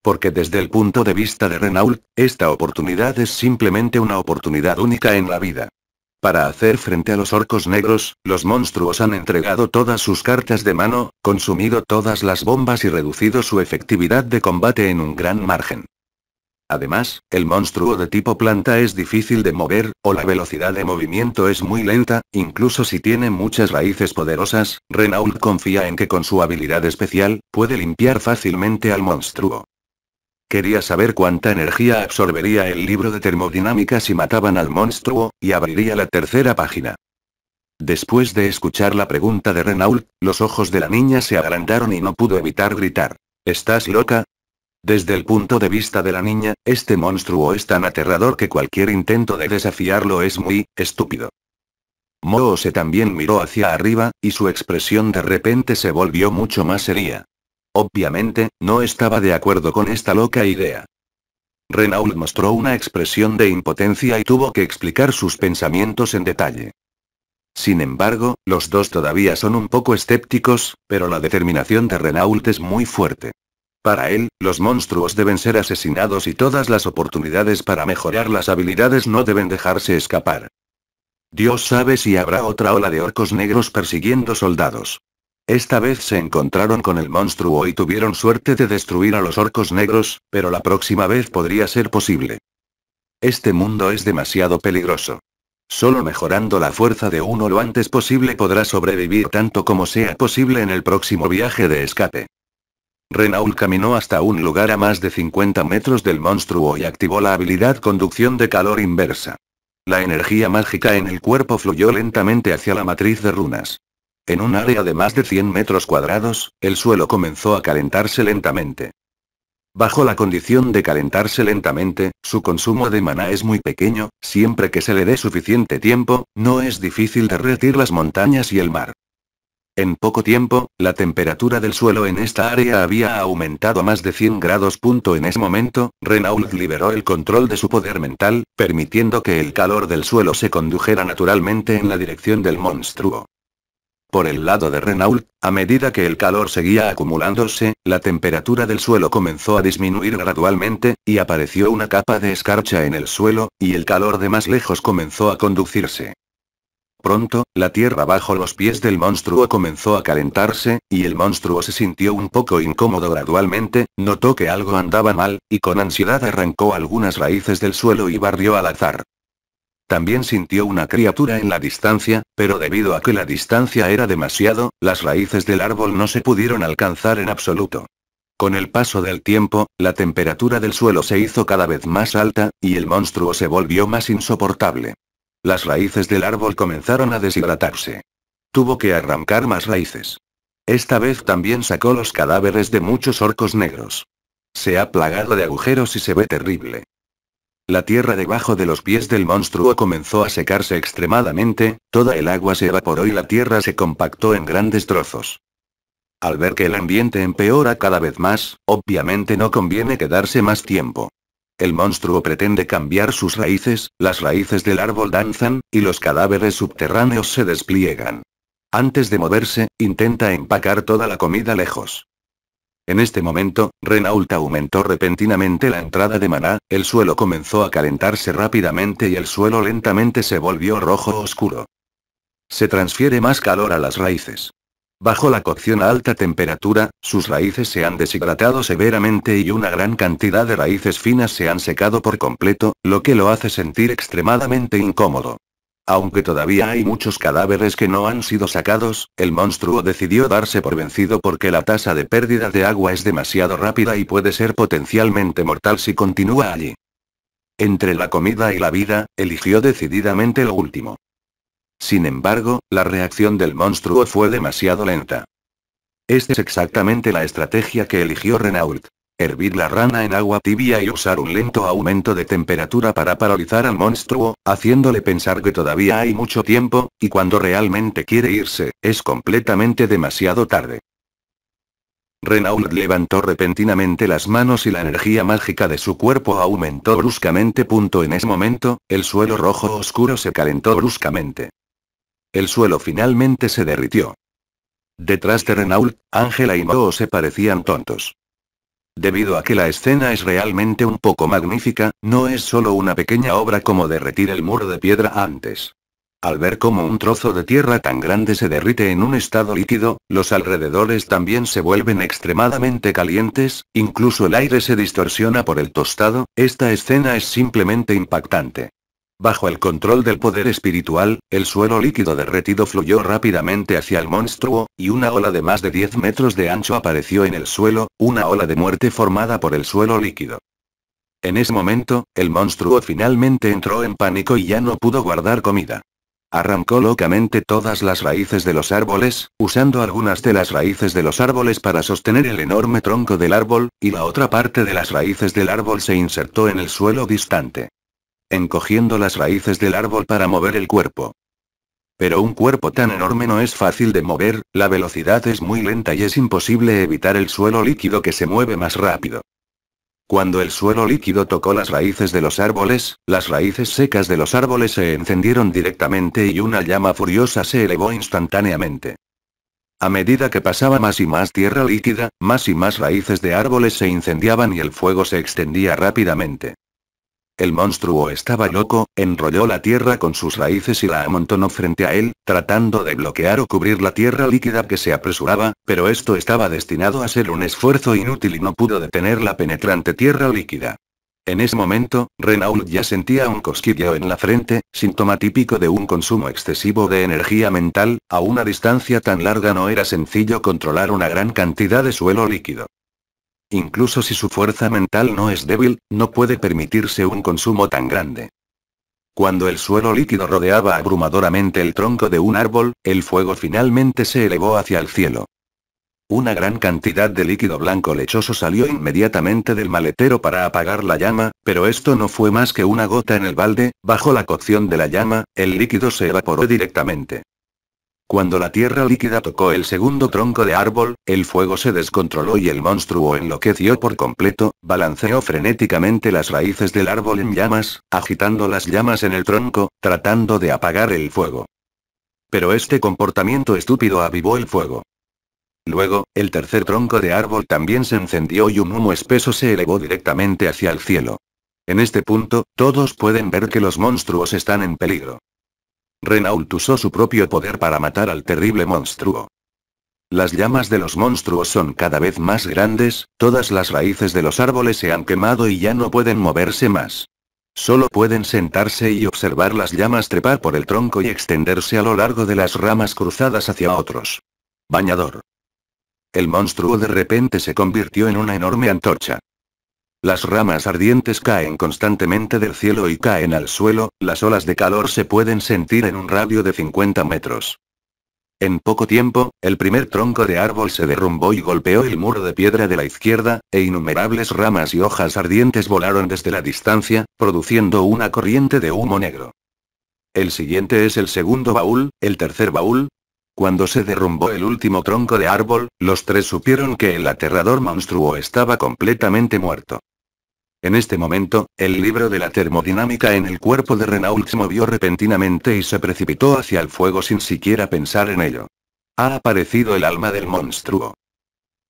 Porque desde el punto de vista de Renault, esta oportunidad es simplemente una oportunidad única en la vida. Para hacer frente a los orcos negros, los monstruos han entregado todas sus cartas de mano, consumido todas las bombas y reducido su efectividad de combate en un gran margen. Además, el monstruo de tipo planta es difícil de mover, o la velocidad de movimiento es muy lenta, incluso si tiene muchas raíces poderosas. Renault confía en que con su habilidad especial, puede limpiar fácilmente al monstruo. Quería saber cuánta energía absorbería el libro de termodinámica si mataban al monstruo, y abriría la tercera página. Después de escuchar la pregunta de Renault, los ojos de la niña se agrandaron y no pudo evitar gritar. ¿Estás loca? Desde el punto de vista de la niña, este monstruo es tan aterrador que cualquier intento de desafiarlo es muy estúpido. Moose también miró hacia arriba, y su expresión de repente se volvió mucho más seria. Obviamente, no estaba de acuerdo con esta loca idea. Renault mostró una expresión de impotencia y tuvo que explicar sus pensamientos en detalle. Sin embargo, los dos todavía son un poco escépticos, pero la determinación de Renault es muy fuerte. Para él, los monstruos deben ser asesinados y todas las oportunidades para mejorar las habilidades no deben dejarse escapar. Dios sabe si habrá otra ola de orcos negros persiguiendo soldados. Esta vez se encontraron con el monstruo y tuvieron suerte de destruir a los orcos negros, pero la próxima vez podría ser posible. Este mundo es demasiado peligroso. Solo mejorando la fuerza de uno lo antes posible podrá sobrevivir tanto como sea posible en el próximo viaje de escape. Renault caminó hasta un lugar a más de cincuenta metros del monstruo y activó la habilidad conducción de calor inversa. La energía mágica en el cuerpo fluyó lentamente hacia la matriz de runas. En un área de más de cien metros cuadrados, el suelo comenzó a calentarse lentamente. Bajo la condición de calentarse lentamente, su consumo de maná es muy pequeño, siempre que se le dé suficiente tiempo, no es difícil derretir las montañas y el mar. En poco tiempo, la temperatura del suelo en esta área había aumentado a más de cien grados. En ese momento, Renault liberó el control de su poder mental, permitiendo que el calor del suelo se condujera naturalmente en la dirección del monstruo. Por el lado de Renault, a medida que el calor seguía acumulándose, la temperatura del suelo comenzó a disminuir gradualmente, y apareció una capa de escarcha en el suelo, y el calor de más lejos comenzó a conducirse. Pronto, la tierra bajo los pies del monstruo comenzó a calentarse, y el monstruo se sintió un poco incómodo gradualmente, notó que algo andaba mal, y con ansiedad arrancó algunas raíces del suelo y barrió al azar. También sintió una criatura en la distancia, pero debido a que la distancia era demasiado, las raíces del árbol no se pudieron alcanzar en absoluto. Con el paso del tiempo, la temperatura del suelo se hizo cada vez más alta, y el monstruo se volvió más insoportable. Las raíces del árbol comenzaron a deshidratarse. Tuvo que arrancar más raíces. Esta vez también sacó los cadáveres de muchos orcos negros. Se ha plagado de agujeros y se ve terrible. La tierra debajo de los pies del monstruo comenzó a secarse extremadamente, toda el agua se evaporó y la tierra se compactó en grandes trozos. Al ver que el ambiente empeora cada vez más, obviamente no conviene quedarse más tiempo. El monstruo pretende cambiar sus raíces, las raíces del árbol danzan, y los cadáveres subterráneos se despliegan. Antes de moverse, intenta empacar toda la comida lejos. En este momento, Renault aumentó repentinamente la entrada de maná, el suelo comenzó a calentarse rápidamente y el suelo lentamente se volvió rojo oscuro. Se transfiere más calor a las raíces. Bajo la cocción a alta temperatura, sus raíces se han deshidratado severamente y una gran cantidad de raíces finas se han secado por completo, lo que lo hace sentir extremadamente incómodo. Aunque todavía hay muchos cadáveres que no han sido sacados, el monstruo decidió darse por vencido porque la tasa de pérdida de agua es demasiado rápida y puede ser potencialmente mortal si continúa allí. Entre la comida y la vida, eligió decididamente lo último. Sin embargo, la reacción del monstruo fue demasiado lenta. Esta es exactamente la estrategia que eligió Renault. Hervir la rana en agua tibia y usar un lento aumento de temperatura para paralizar al monstruo, haciéndole pensar que todavía hay mucho tiempo, y cuando realmente quiere irse, es completamente demasiado tarde. Renault levantó repentinamente las manos y la energía mágica de su cuerpo aumentó bruscamente. En ese momento, el suelo rojo oscuro se calentó bruscamente. El suelo finalmente se derritió. Detrás de Renault, Ángela y Moose se parecían tontos. Debido a que la escena es realmente un poco magnífica, no es solo una pequeña obra como derretir el muro de piedra antes. Al ver cómo un trozo de tierra tan grande se derrite en un estado líquido, los alrededores también se vuelven extremadamente calientes, incluso el aire se distorsiona por el tostado, esta escena es simplemente impactante. Bajo el control del poder espiritual, el suelo líquido derretido fluyó rápidamente hacia el monstruo, y una ola de más de diez metros de ancho apareció en el suelo, una ola de muerte formada por el suelo líquido. En ese momento, el monstruo finalmente entró en pánico y ya no pudo guardar comida. Arrancó locamente todas las raíces de los árboles, usando algunas de las raíces de los árboles para sostener el enorme tronco del árbol, y la otra parte de las raíces del árbol se insertó en el suelo distante, encogiendo las raíces del árbol para mover el cuerpo. Pero un cuerpo tan enorme no es fácil de mover, la velocidad es muy lenta y es imposible evitar el suelo líquido que se mueve más rápido. Cuando el suelo líquido tocó las raíces de los árboles, las raíces secas de los árboles se encendieron directamente y una llama furiosa se elevó instantáneamente. A medida que pasaba más y más tierra líquida, más y más raíces de árboles se incendiaban y el fuego se extendía rápidamente. El monstruo estaba loco, enrolló la tierra con sus raíces y la amontonó frente a él, tratando de bloquear o cubrir la tierra líquida que se apresuraba, pero esto estaba destinado a ser un esfuerzo inútil y no pudo detener la penetrante tierra líquida. En ese momento, Renault ya sentía un cosquilleo en la frente, síntoma típico de un consumo excesivo de energía mental, a una distancia tan larga no era sencillo controlar una gran cantidad de suelo líquido. Incluso si su fuerza mental no es débil, no puede permitirse un consumo tan grande. Cuando el suelo líquido rodeaba abrumadoramente el tronco de un árbol, el fuego finalmente se elevó hacia el cielo. Una gran cantidad de líquido blanco lechoso salió inmediatamente del maletero para apagar la llama, pero esto no fue más que una gota en el balde, bajo la cocción de la llama, el líquido se evaporó directamente. Cuando la tierra líquida tocó el segundo tronco de árbol, el fuego se descontroló y el monstruo enloqueció por completo, balanceó frenéticamente las raíces del árbol en llamas, agitando las llamas en el tronco, tratando de apagar el fuego. Pero este comportamiento estúpido avivó el fuego. Luego, el tercer tronco de árbol también se encendió y un humo espeso se elevó directamente hacia el cielo. En este punto, todos pueden ver que los monstruos están en peligro. Renault usó su propio poder para matar al terrible monstruo. Las llamas de los monstruos son cada vez más grandes, todas las raíces de los árboles se han quemado y ya no pueden moverse más. Solo pueden sentarse y observar las llamas trepar por el tronco y extenderse a lo largo de las ramas cruzadas hacia otros. Bañador. El monstruo de repente se convirtió en una enorme antorcha. Las ramas ardientes caen constantemente del cielo y caen al suelo, las olas de calor se pueden sentir en un radio de cincuenta metros. En poco tiempo, el primer tronco de árbol se derrumbó y golpeó el muro de piedra de la izquierda, e innumerables ramas y hojas ardientes volaron desde la distancia, produciendo una corriente de humo negro. El siguiente es el segundo baúl, el tercer baúl. Cuando se derrumbó el último tronco de árbol, los tres supieron que el aterrador monstruo estaba completamente muerto. En este momento, el libro de la termodinámica en el cuerpo de Renault se movió repentinamente y se precipitó hacia el fuego sin siquiera pensar en ello. Ha aparecido el alma del monstruo.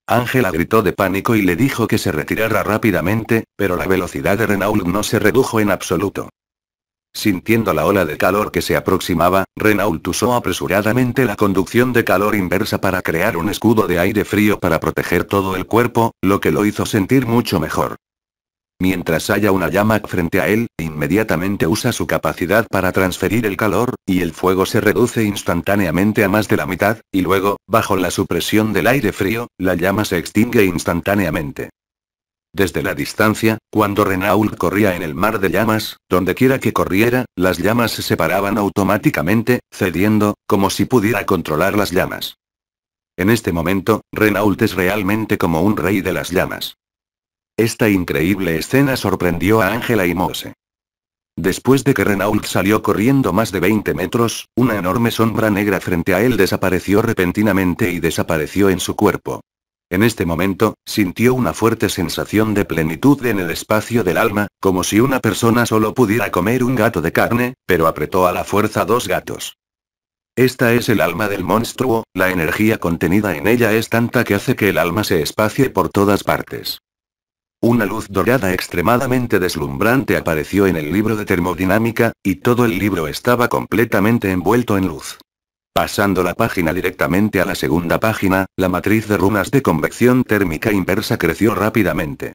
Ángela gritó de pánico y le dijo que se retirara rápidamente, pero la velocidad de Renault no se redujo en absoluto. Sintiendo la ola de calor que se aproximaba, Renault usó apresuradamente la conducción de calor inversa para crear un escudo de aire frío para proteger todo el cuerpo, lo que lo hizo sentir mucho mejor. Mientras haya una llama frente a él, inmediatamente usa su capacidad para transferir el calor, y el fuego se reduce instantáneamente a más de la mitad, y luego, bajo la supresión del aire frío, la llama se extingue instantáneamente. Desde la distancia, cuando Renault corría en el mar de llamas, dondequiera que corriera, las llamas se separaban automáticamente, cediendo, como si pudiera controlar las llamas. En este momento, Renault es realmente como un rey de las llamas. Esta increíble escena sorprendió a Ángela y Moose. Después de que Renault salió corriendo más de veinte metros, una enorme sombra negra frente a él desapareció repentinamente y desapareció en su cuerpo. En este momento, sintió una fuerte sensación de plenitud en el espacio del alma, como si una persona solo pudiera comer un gato de carne, pero apretó a la fuerza dos gatos. Esta es el alma del monstruo, la energía contenida en ella es tanta que hace que el alma se espacie por todas partes. Una luz dorada extremadamente deslumbrante apareció en el libro de termodinámica, y todo el libro estaba completamente envuelto en luz. Pasando la página directamente a la segunda página, la matriz de runas de convección térmica inversa creció rápidamente.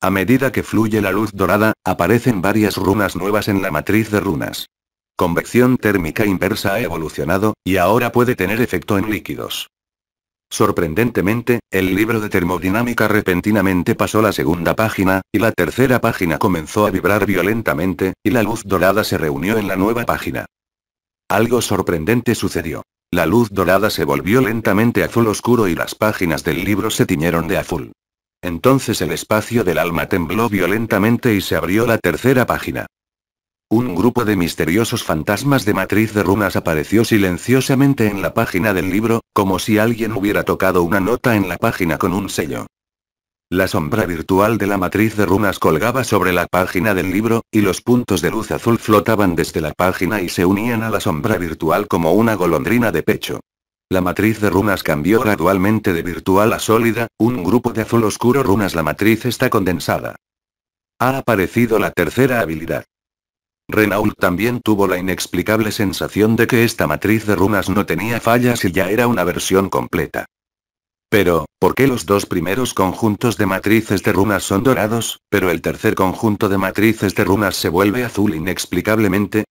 A medida que fluye la luz dorada, aparecen varias runas nuevas en la matriz de runas. Convección térmica inversa ha evolucionado, y ahora puede tener efecto en líquidos. Sorprendentemente, el libro de termodinámica repentinamente pasó la segunda página, y la tercera página comenzó a vibrar violentamente, y la luz dorada se reunió en la nueva página. Algo sorprendente sucedió. La luz dorada se volvió lentamente azul oscuro y las páginas del libro se tiñeron de azul. Entonces el espacio del alma tembló violentamente y se abrió la tercera página. Un grupo de misteriosos fantasmas de matriz de runas apareció silenciosamente en la página del libro, como si alguien hubiera tocado una nota en la página con un sello. La sombra virtual de la matriz de runas colgaba sobre la página del libro, y los puntos de luz azul flotaban desde la página y se unían a la sombra virtual como una golondrina de pecho. La matriz de runas cambió gradualmente de virtual a sólida, un grupo de azul oscuro runas. La matriz está condensada. Ha aparecido la tercera habilidad. Renault también tuvo la inexplicable sensación de que esta matriz de runas no tenía fallas y ya era una versión completa. Pero, ¿por qué los dos primeros conjuntos de matrices de runas son dorados, pero el tercer conjunto de matrices de runas se vuelve azul inexplicablemente?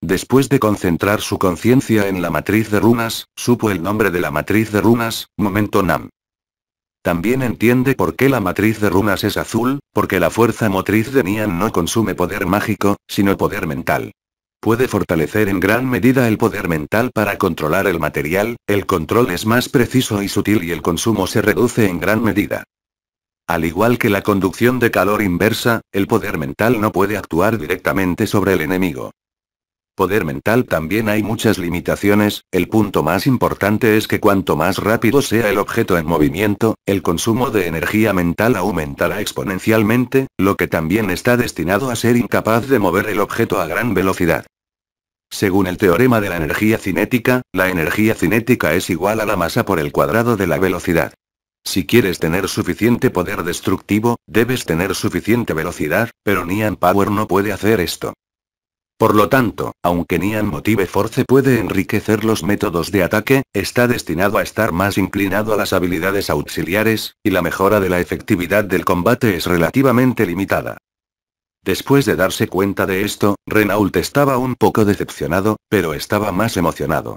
Después de concentrar su conciencia en la matriz de runas, supo el nombre de la matriz de runas, Momento Nam. También entiende por qué la matriz de runas es azul, porque la fuerza motriz de Nian no consume poder mágico, sino poder mental. Puede fortalecer en gran medida el poder mental para controlar el material, el control es más preciso y sutil y el consumo se reduce en gran medida. Al igual que la conducción de calor inversa, el poder mental no puede actuar directamente sobre el enemigo. Poder mental también hay muchas limitaciones, el punto más importante es que cuanto más rápido sea el objeto en movimiento, el consumo de energía mental aumentará exponencialmente, lo que también está destinado a ser incapaz de mover el objeto a gran velocidad. Según el teorema de la energía cinética, la energía cinética es igual a la masa por el cuadrado de la velocidad. Si quieres tener suficiente poder destructivo, debes tener suficiente velocidad, pero Nian Power no puede hacer esto. Por lo tanto, aunque Nian Motive Force puede enriquecer los métodos de ataque, está destinado a estar más inclinado a las habilidades auxiliares, y la mejora de la efectividad del combate es relativamente limitada. Después de darse cuenta de esto, Renault estaba un poco decepcionado, pero estaba más emocionado.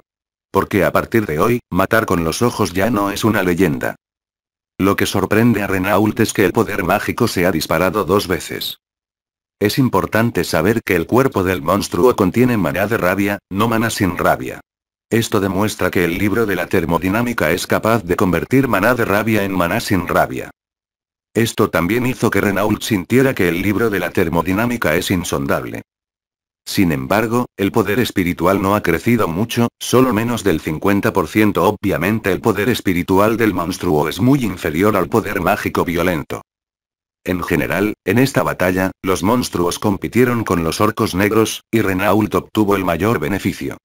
Porque a partir de hoy, matar con los ojos ya no es una leyenda. Lo que sorprende a Renault es que el poder mágico se ha disparado dos veces. Es importante saber que el cuerpo del monstruo contiene maná de rabia, no maná sin rabia. Esto demuestra que el libro de la termodinámica es capaz de convertir maná de rabia en maná sin rabia. Esto también hizo que Renault sintiera que el libro de la termodinámica es insondable. Sin embargo, el poder espiritual no ha crecido mucho, solo menos del cincuenta por ciento. Obviamente el poder espiritual del monstruo es muy inferior al poder mágico violento. En general, en esta batalla, los monstruos compitieron con los orcos negros, y Renault obtuvo el mayor beneficio.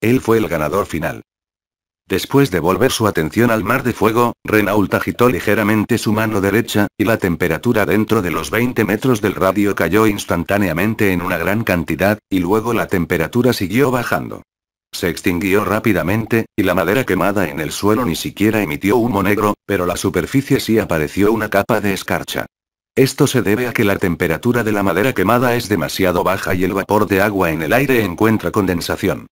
Él fue el ganador final. Después de volver su atención al mar de fuego, Renault agitó ligeramente su mano derecha, y la temperatura dentro de los veinte metros del radio cayó instantáneamente en una gran cantidad, y luego la temperatura siguió bajando. Se extinguió rápidamente, y la madera quemada en el suelo ni siquiera emitió humo negro, pero la superficie sí apareció una capa de escarcha. Esto se debe a que la temperatura de la madera quemada es demasiado baja y el vapor de agua en el aire encuentra condensación.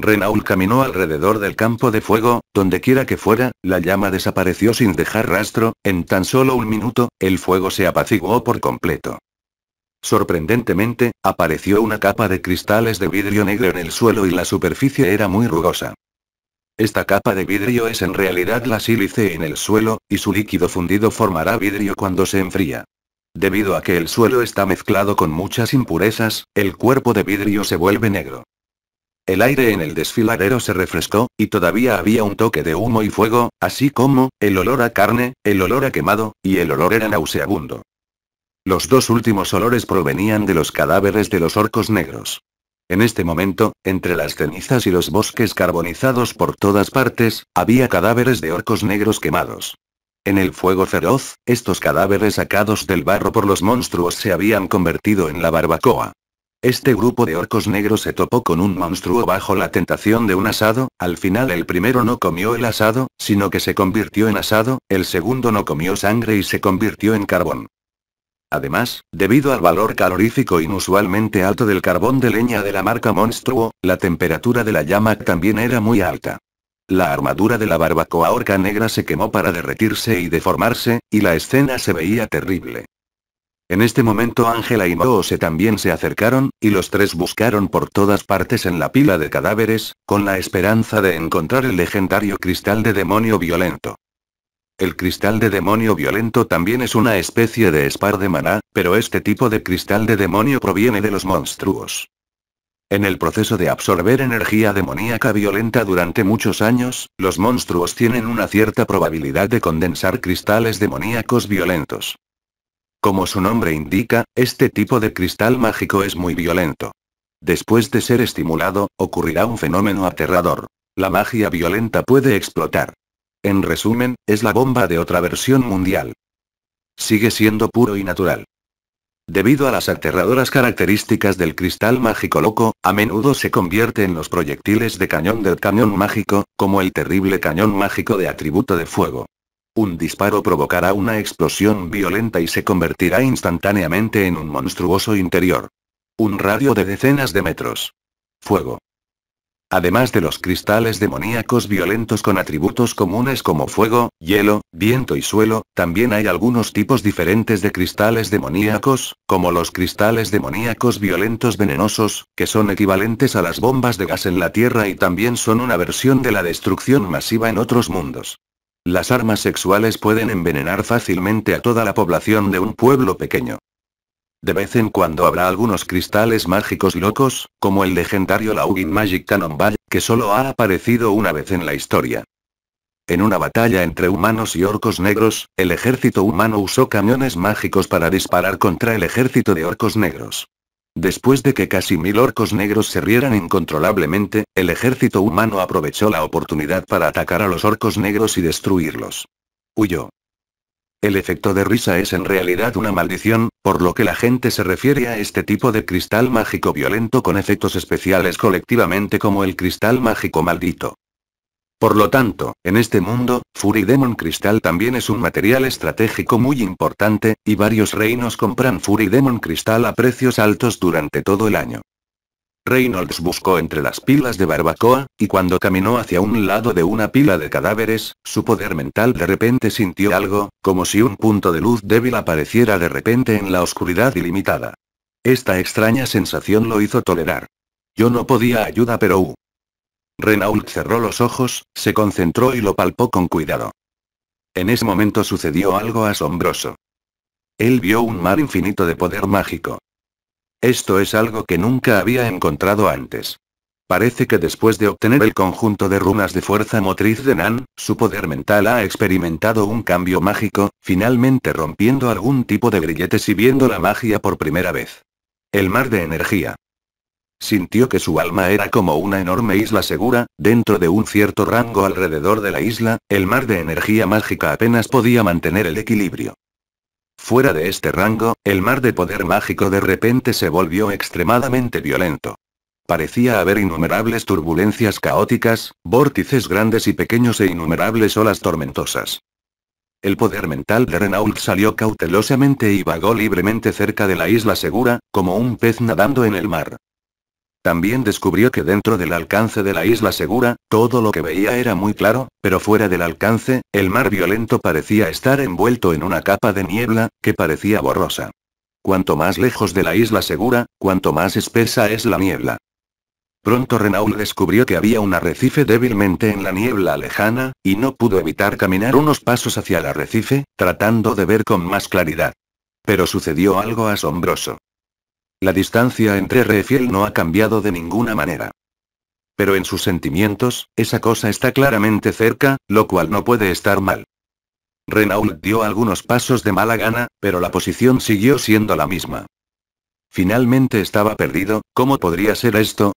Renault caminó alrededor del campo de fuego, donde quiera que fuera, la llama desapareció sin dejar rastro, en tan solo un minuto, el fuego se apaciguó por completo. Sorprendentemente, apareció una capa de cristales de vidrio negro en el suelo y la superficie era muy rugosa. Esta capa de vidrio es en realidad la sílice en el suelo, y su líquido fundido formará vidrio cuando se enfría. Debido a que el suelo está mezclado con muchas impurezas, el cuerpo de vidrio se vuelve negro. El aire en el desfiladero se refrescó, y todavía había un toque de humo y fuego, así como, el olor a carne, el olor a quemado, y el olor era nauseabundo. Los dos últimos olores provenían de los cadáveres de los orcos negros. En este momento, entre las cenizas y los bosques carbonizados por todas partes, había cadáveres de orcos negros quemados. En el fuego feroz, estos cadáveres sacados del barro por los monstruos se habían convertido en la barbacoa. Este grupo de orcos negros se topó con un monstruo bajo la tentación de un asado, al final el primero no comió el asado, sino que se convirtió en asado, el segundo no comió sangre y se convirtió en carbón. Además, debido al valor calorífico inusualmente alto del carbón de leña de la marca Monstruo, la temperatura de la llama también era muy alta. La armadura de la barbacoa orca negra se quemó para derretirse y deformarse, y la escena se veía terrible. En este momento Ángela y Moose también se acercaron, y los tres buscaron por todas partes en la pila de cadáveres, con la esperanza de encontrar el legendario cristal de demonio violento. El cristal de demonio violento también es una especie de espar de maná, pero este tipo de cristal de demonio proviene de los monstruos. En el proceso de absorber energía demoníaca violenta durante muchos años, los monstruos tienen una cierta probabilidad de condensar cristales demoníacos violentos. Como su nombre indica, este tipo de cristal mágico es muy violento. Después de ser estimulado, ocurrirá un fenómeno aterrador. La magia violenta puede explotar. En resumen, es la bomba de otra versión mundial. Sigue siendo puro y natural. Debido a las aterradoras características del cristal mágico loco, a menudo se convierte en los proyectiles de cañón del cañón mágico, como el terrible cañón mágico de atributo de fuego. Un disparo provocará una explosión violenta y se convertirá instantáneamente en un monstruoso interior. Un radio de decenas de metros. Fuego. Además de los cristales demoníacos violentos con atributos comunes como fuego, hielo, viento y suelo, también hay algunos tipos diferentes de cristales demoníacos, como los cristales demoníacos violentos venenosos, que son equivalentes a las bombas de gas en la Tierra y también son una versión de la destrucción masiva en otros mundos. Las armas sexuales pueden envenenar fácilmente a toda la población de un pueblo pequeño. De vez en cuando habrá algunos cristales mágicos locos, como el legendario Laugin Magic Cannonball, que solo ha aparecido una vez en la historia. En una batalla entre humanos y orcos negros, el ejército humano usó cañones mágicos para disparar contra el ejército de orcos negros. Después de que casi mil orcos negros se rieran incontrolablemente, el ejército humano aprovechó la oportunidad para atacar a los orcos negros y destruirlos. Huyó. El efecto de risa es en realidad una maldición, por lo que la gente se refiere a este tipo de cristal mágico violento con efectos especiales colectivamente como el cristal mágico maldito. Por lo tanto, en este mundo, Fury Demon Crystal también es un material estratégico muy importante, y varios reinos compran Fury Demon Crystal a precios altos durante todo el año. Reynolds buscó entre las pilas de barbacoa, y cuando caminó hacia un lado de una pila de cadáveres, su poder mental de repente sintió algo, como si un punto de luz débil apareciera de repente en la oscuridad ilimitada. Esta extraña sensación lo hizo tolerar. Yo no podía ayuda pero... Uh. Renault cerró los ojos, se concentró y lo palpó con cuidado. En ese momento sucedió algo asombroso. Él vio un mar infinito de poder mágico. Esto es algo que nunca había encontrado antes. Parece que después de obtener el conjunto de runas de fuerza motriz de Nan, su poder mental ha experimentado un cambio mágico, finalmente rompiendo algún tipo de grilletes y viendo la magia por primera vez. El mar de energía. Sintió que su alma era como una enorme isla segura, dentro de un cierto rango alrededor de la isla, el mar de energía mágica apenas podía mantener el equilibrio. Fuera de este rango, el mar de poder mágico de repente se volvió extremadamente violento. Parecía haber innumerables turbulencias caóticas, vórtices grandes y pequeños e innumerables olas tormentosas. El poder mental de Renault salió cautelosamente y vagó libremente cerca de la isla segura, como un pez nadando en el mar. También descubrió que dentro del alcance de la isla segura, todo lo que veía era muy claro, pero fuera del alcance, el mar violento parecía estar envuelto en una capa de niebla, que parecía borrosa. Cuanto más lejos de la isla segura, cuanto más espesa es la niebla. Pronto Renault descubrió que había un arrecife débilmente en la niebla lejana, y no pudo evitar caminar unos pasos hacia el arrecife, tratando de ver con más claridad. Pero sucedió algo asombroso. La distancia entre Refiel no ha cambiado de ninguna manera. Pero en sus sentimientos, esa cosa está claramente cerca, lo cual no puede estar mal. Renault dio algunos pasos de mala gana, pero la posición siguió siendo la misma. Finalmente estaba perdido, ¿cómo podría ser esto?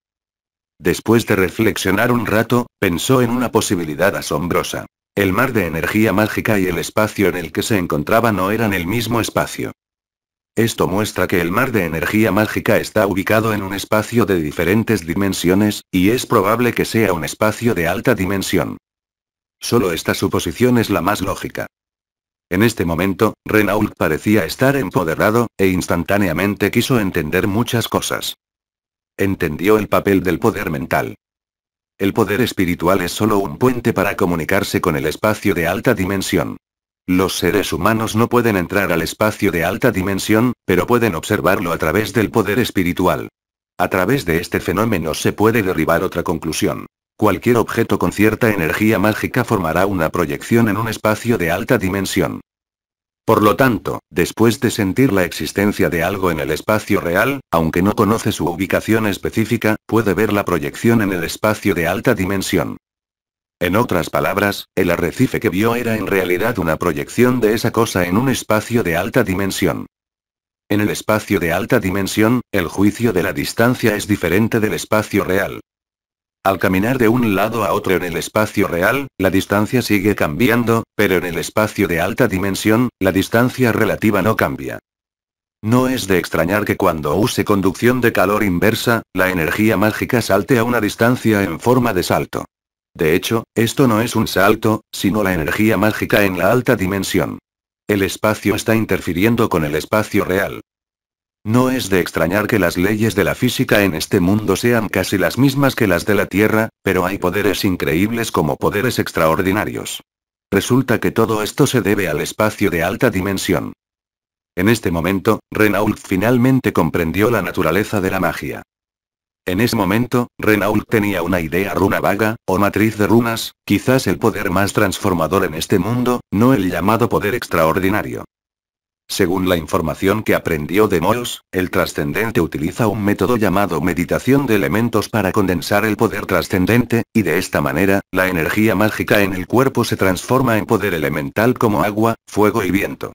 Después de reflexionar un rato, pensó en una posibilidad asombrosa. El mar de energía mágica y el espacio en el que se encontraba no eran el mismo espacio. Esto muestra que el mar de energía mágica está ubicado en un espacio de diferentes dimensiones, y es probable que sea un espacio de alta dimensión. Solo esta suposición es la más lógica. En este momento, Renault parecía estar empoderado, e instantáneamente quiso entender muchas cosas. Entendió el papel del poder mental. El poder espiritual es solo un puente para comunicarse con el espacio de alta dimensión. Los seres humanos no pueden entrar al espacio de alta dimensión, pero pueden observarlo a través del poder espiritual. A través de este fenómeno se puede derribar otra conclusión. Cualquier objeto con cierta energía mágica formará una proyección en un espacio de alta dimensión. Por lo tanto, después de sentir la existencia de algo en el espacio real, aunque no conoce su ubicación específica, puede ver la proyección en el espacio de alta dimensión. En otras palabras, el arrecife que vio era en realidad una proyección de esa cosa en un espacio de alta dimensión. En el espacio de alta dimensión, el juicio de la distancia es diferente del espacio real. Al caminar de un lado a otro en el espacio real, la distancia sigue cambiando, pero en el espacio de alta dimensión, la distancia relativa no cambia. No es de extrañar que cuando use conducción de calor inversa, la energía mágica salte a una distancia en forma de salto. De hecho, esto no es un salto, sino la energía mágica en la alta dimensión. El espacio está interfiriendo con el espacio real. No es de extrañar que las leyes de la física en este mundo sean casi las mismas que las de la Tierra, pero hay poderes increíbles como poderes extraordinarios. Resulta que todo esto se debe al espacio de alta dimensión. En este momento, Renault finalmente comprendió la naturaleza de la magia. En ese momento, Renault tenía una idea runa vaga, o matriz de runas, quizás el poder más transformador en este mundo, no el llamado poder extraordinario. Según la información que aprendió de Moose, el trascendente utiliza un método llamado meditación de elementos para condensar el poder trascendente, y de esta manera, la energía mágica en el cuerpo se transforma en poder elemental como agua, fuego y viento.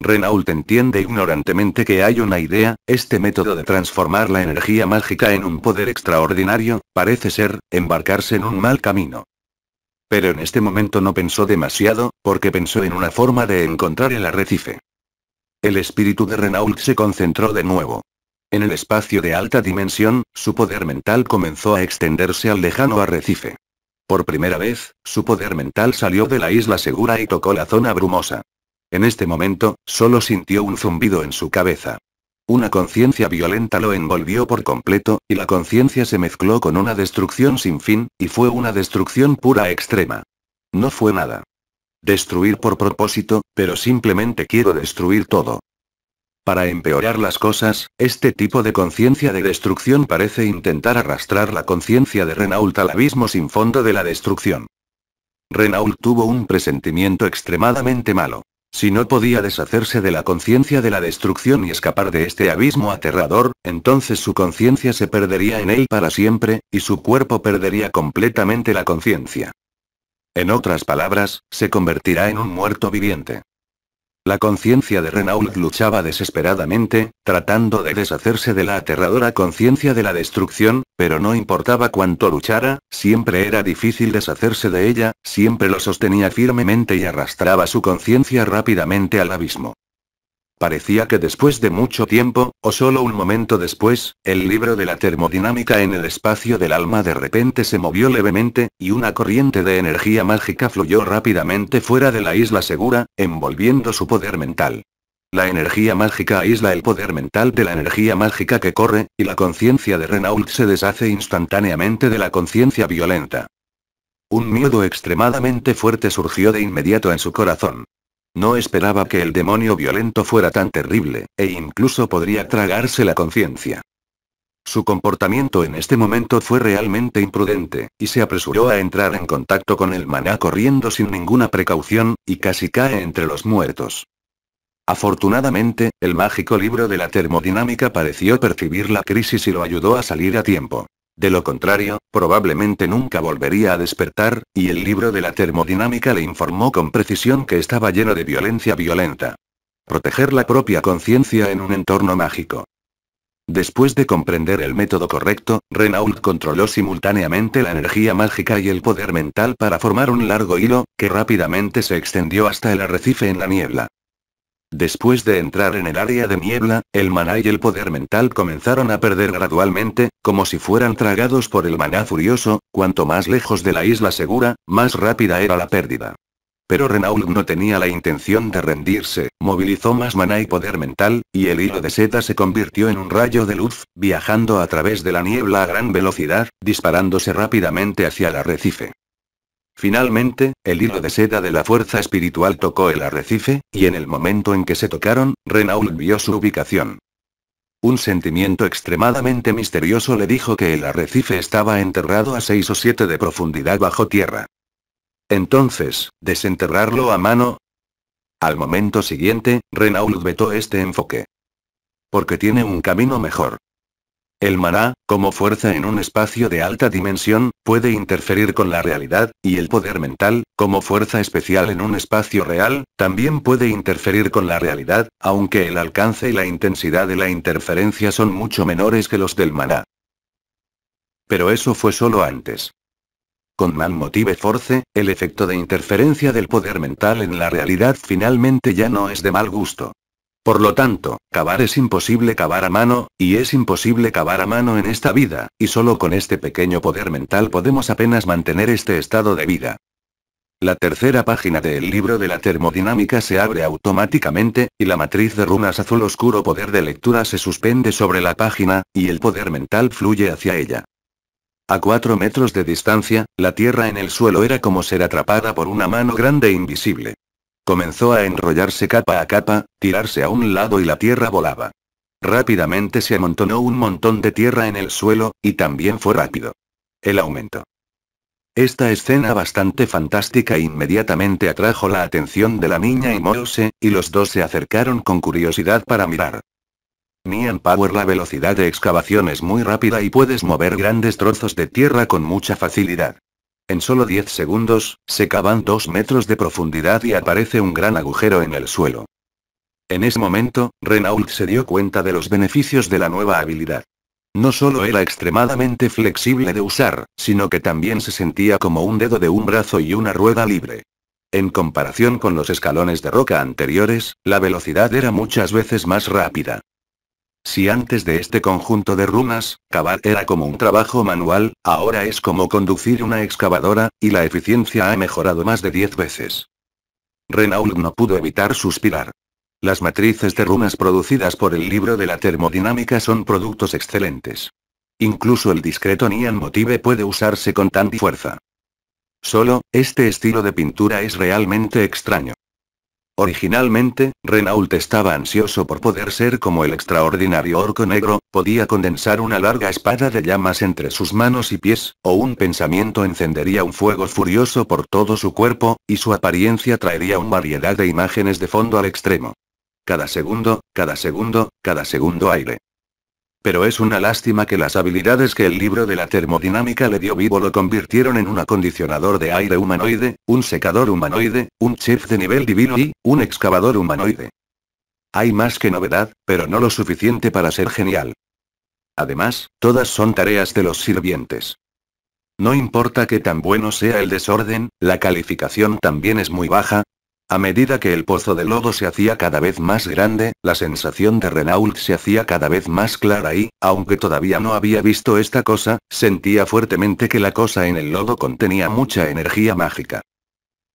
Renault entiende ignorantemente que hay una idea, este método de transformar la energía mágica en un poder extraordinario, parece ser, embarcarse en un mal camino. Pero en este momento no pensó demasiado, porque pensó en una forma de encontrar el arrecife. El espíritu de Renault se concentró de nuevo. En el espacio de alta dimensión, su poder mental comenzó a extenderse al lejano arrecife. Por primera vez, su poder mental salió de la isla segura y tocó la zona brumosa. En este momento, solo sintió un zumbido en su cabeza. Una conciencia violenta lo envolvió por completo, y la conciencia se mezcló con una destrucción sin fin, y fue una destrucción pura extrema. No fue nada. Destruir por propósito, pero simplemente quiero destruir todo. Para empeorar las cosas, este tipo de conciencia de destrucción parece intentar arrastrar la conciencia de Renault al abismo sin fondo de la destrucción. Renault tuvo un presentimiento extremadamente malo. Si no podía deshacerse de la conciencia de la destrucción y escapar de este abismo aterrador, entonces su conciencia se perdería en él para siempre, y su cuerpo perdería completamente la conciencia. En otras palabras, se convertirá en un muerto viviente. La conciencia de Renault luchaba desesperadamente, tratando de deshacerse de la aterradora conciencia de la destrucción, pero no importaba cuánto luchara, siempre era difícil deshacerse de ella, siempre lo sostenía firmemente y arrastraba su conciencia rápidamente al abismo. Parecía que después de mucho tiempo, o solo un momento después, el libro de la termodinámica en el espacio del alma de repente se movió levemente, y una corriente de energía mágica fluyó rápidamente fuera de la isla segura, envolviendo su poder mental. La energía mágica aísla el poder mental de la energía mágica que corre, y la conciencia de Renault se deshace instantáneamente de la conciencia violenta. Un miedo extremadamente fuerte surgió de inmediato en su corazón. No esperaba que el demonio violento fuera tan terrible, e incluso podría tragarse la conciencia. Su comportamiento en este momento fue realmente imprudente, y se apresuró a entrar en contacto con el maná corriendo sin ninguna precaución, y casi cae entre los muertos. Afortunadamente, el mágico libro de la termodinámica pareció percibir la crisis y lo ayudó a salir a tiempo. De lo contrario, probablemente nunca volvería a despertar, y el libro de la termodinámica le informó con precisión que estaba lleno de violencia violenta. Proteger la propia conciencia en un entorno mágico. Después de comprender el método correcto, Renault controló simultáneamente la energía mágica y el poder mental para formar un largo hilo, que rápidamente se extendió hasta el arrecife en la niebla. Después de entrar en el área de niebla, el maná y el poder mental comenzaron a perder gradualmente, como si fueran tragados por el maná furioso. Cuanto más lejos de la isla segura, más rápida era la pérdida. Pero Renault no tenía la intención de rendirse, movilizó más maná y poder mental, y el hilo de seda se convirtió en un rayo de luz, viajando a través de la niebla a gran velocidad, disparándose rápidamente hacia el arrecife. Finalmente, el hilo de seda de la fuerza espiritual tocó el arrecife, y en el momento en que se tocaron, Renault vio su ubicación. Un sentimiento extremadamente misterioso le dijo que el arrecife estaba enterrado a seis o siete de profundidad bajo tierra. Entonces, ¿desenterrarlo a mano? Al momento siguiente, Renault vetó este enfoque. Porque tiene un camino mejor. El maná, como fuerza en un espacio de alta dimensión, puede interferir con la realidad, y el poder mental, como fuerza especial en un espacio real, también puede interferir con la realidad, aunque el alcance y la intensidad de la interferencia son mucho menores que los del maná. Pero eso fue solo antes. Con Man Motive Force, el efecto de interferencia del poder mental en la realidad finalmente ya no es de mal gusto. Por lo tanto, cavar es imposible cavar a mano, y es imposible cavar a mano en esta vida, y solo con este pequeño poder mental podemos apenas mantener este estado de vida. La tercera página del libro de la termodinámica se abre automáticamente, y la matriz de runas azul oscuro poder de lectura se suspende sobre la página, y el poder mental fluye hacia ella. A cuatro metros de distancia, la tierra en el suelo era como ser atrapada por una mano grande e invisible. Comenzó a enrollarse capa a capa, tirarse a un lado y la tierra volaba. Rápidamente se amontonó un montón de tierra en el suelo, y también fue rápido el aumento. Esta escena bastante fantástica inmediatamente atrajo la atención de la niña y Moose, y los dos se acercaron con curiosidad para mirar. Nian Power, la velocidad de excavación es muy rápida y puedes mover grandes trozos de tierra con mucha facilidad. En solo diez segundos, se cavan dos metros de profundidad y aparece un gran agujero en el suelo. En ese momento, Renault se dio cuenta de los beneficios de la nueva habilidad. No solo era extremadamente flexible de usar, sino que también se sentía como un dedo de un brazo y una rueda libre. En comparación con los escalones de roca anteriores, la velocidad era muchas veces más rápida. Si antes de este conjunto de runas, cavar era como un trabajo manual, ahora es como conducir una excavadora, y la eficiencia ha mejorado más de diez veces. Renault no pudo evitar suspirar. Las matrices de runas producidas por el libro de la termodinámica son productos excelentes. Incluso el discreto Nian Motive puede usarse con tanta fuerza. Solo, este estilo de pintura es realmente extraño. Originalmente, Renault estaba ansioso por poder ser como el extraordinario orco negro, podía condensar una larga espada de llamas entre sus manos y pies, o un pensamiento encendería un fuego furioso por todo su cuerpo, y su apariencia traería una variedad de imágenes de fondo al extremo. Cada segundo, cada segundo, cada segundo aire. Pero es una lástima que las habilidades que el libro de la termodinámica le dio vivo lo convirtieron en un acondicionador de aire humanoide, un secador humanoide, un chef de nivel divino y un excavador humanoide. Hay más que novedad, pero no lo suficiente para ser genial. Además, todas son tareas de los sirvientes. No importa que tan bueno sea el desorden, la calificación también es muy baja. A medida que el pozo de lodo se hacía cada vez más grande, la sensación de Renault se hacía cada vez más clara y, aunque todavía no había visto esta cosa, sentía fuertemente que la cosa en el lodo contenía mucha energía mágica.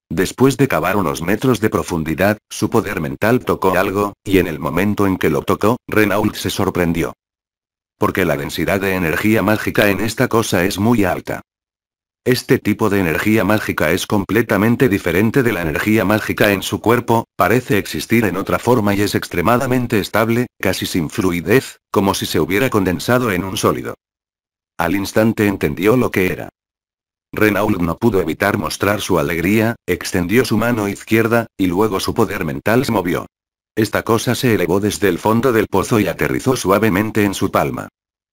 Después de cavar unos metros de profundidad, su poder mental tocó algo, y en el momento en que lo tocó, Renault se sorprendió. Porque la densidad de energía mágica en esta cosa es muy alta. Este tipo de energía mágica es completamente diferente de la energía mágica en su cuerpo, parece existir en otra forma y es extremadamente estable, casi sin fluidez, como si se hubiera condensado en un sólido. Al instante entendió lo que era. Renault no pudo evitar mostrar su alegría, extendió su mano izquierda, y luego su poder mental se movió. Esta cosa se elevó desde el fondo del pozo y aterrizó suavemente en su palma.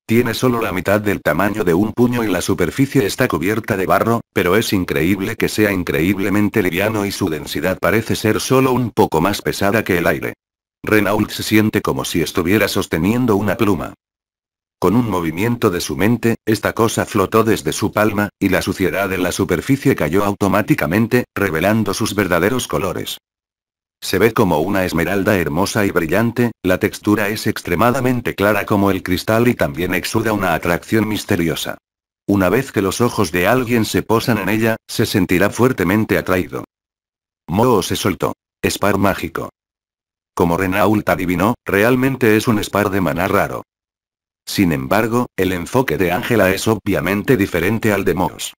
Tiene solo la mitad del tamaño de un puño y la superficie está cubierta de barro, pero es increíble que sea increíblemente liviano y su densidad parece ser solo un poco más pesada que el aire. Renault se siente como si estuviera sosteniendo una pluma. Con un movimiento de su mente, esta cosa flotó desde su palma, y la suciedad en la superficie cayó automáticamente, revelando sus verdaderos colores. Se ve como una esmeralda hermosa y brillante, la textura es extremadamente clara como el cristal y también exuda una atracción misteriosa. Una vez que los ojos de alguien se posan en ella, se sentirá fuertemente atraído. Moose se soltó. Spar mágico. Como Renault adivinó, realmente es un spar de maná raro. Sin embargo, el enfoque de Ángela es obviamente diferente al de Moose.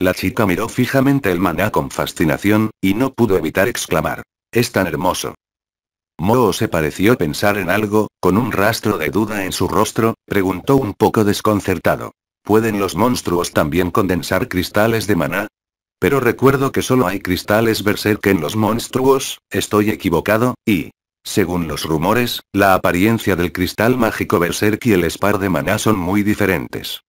La chica miró fijamente el maná con fascinación, y no pudo evitar exclamar. Es tan hermoso. Moose se pareció pensar en algo, con un rastro de duda en su rostro, preguntó un poco desconcertado. ¿Pueden los monstruos también condensar cristales de maná? Pero recuerdo que solo hay cristales berserk en los monstruos, estoy equivocado, y... Según los rumores, la apariencia del cristal mágico berserk y el spar de maná son muy diferentes.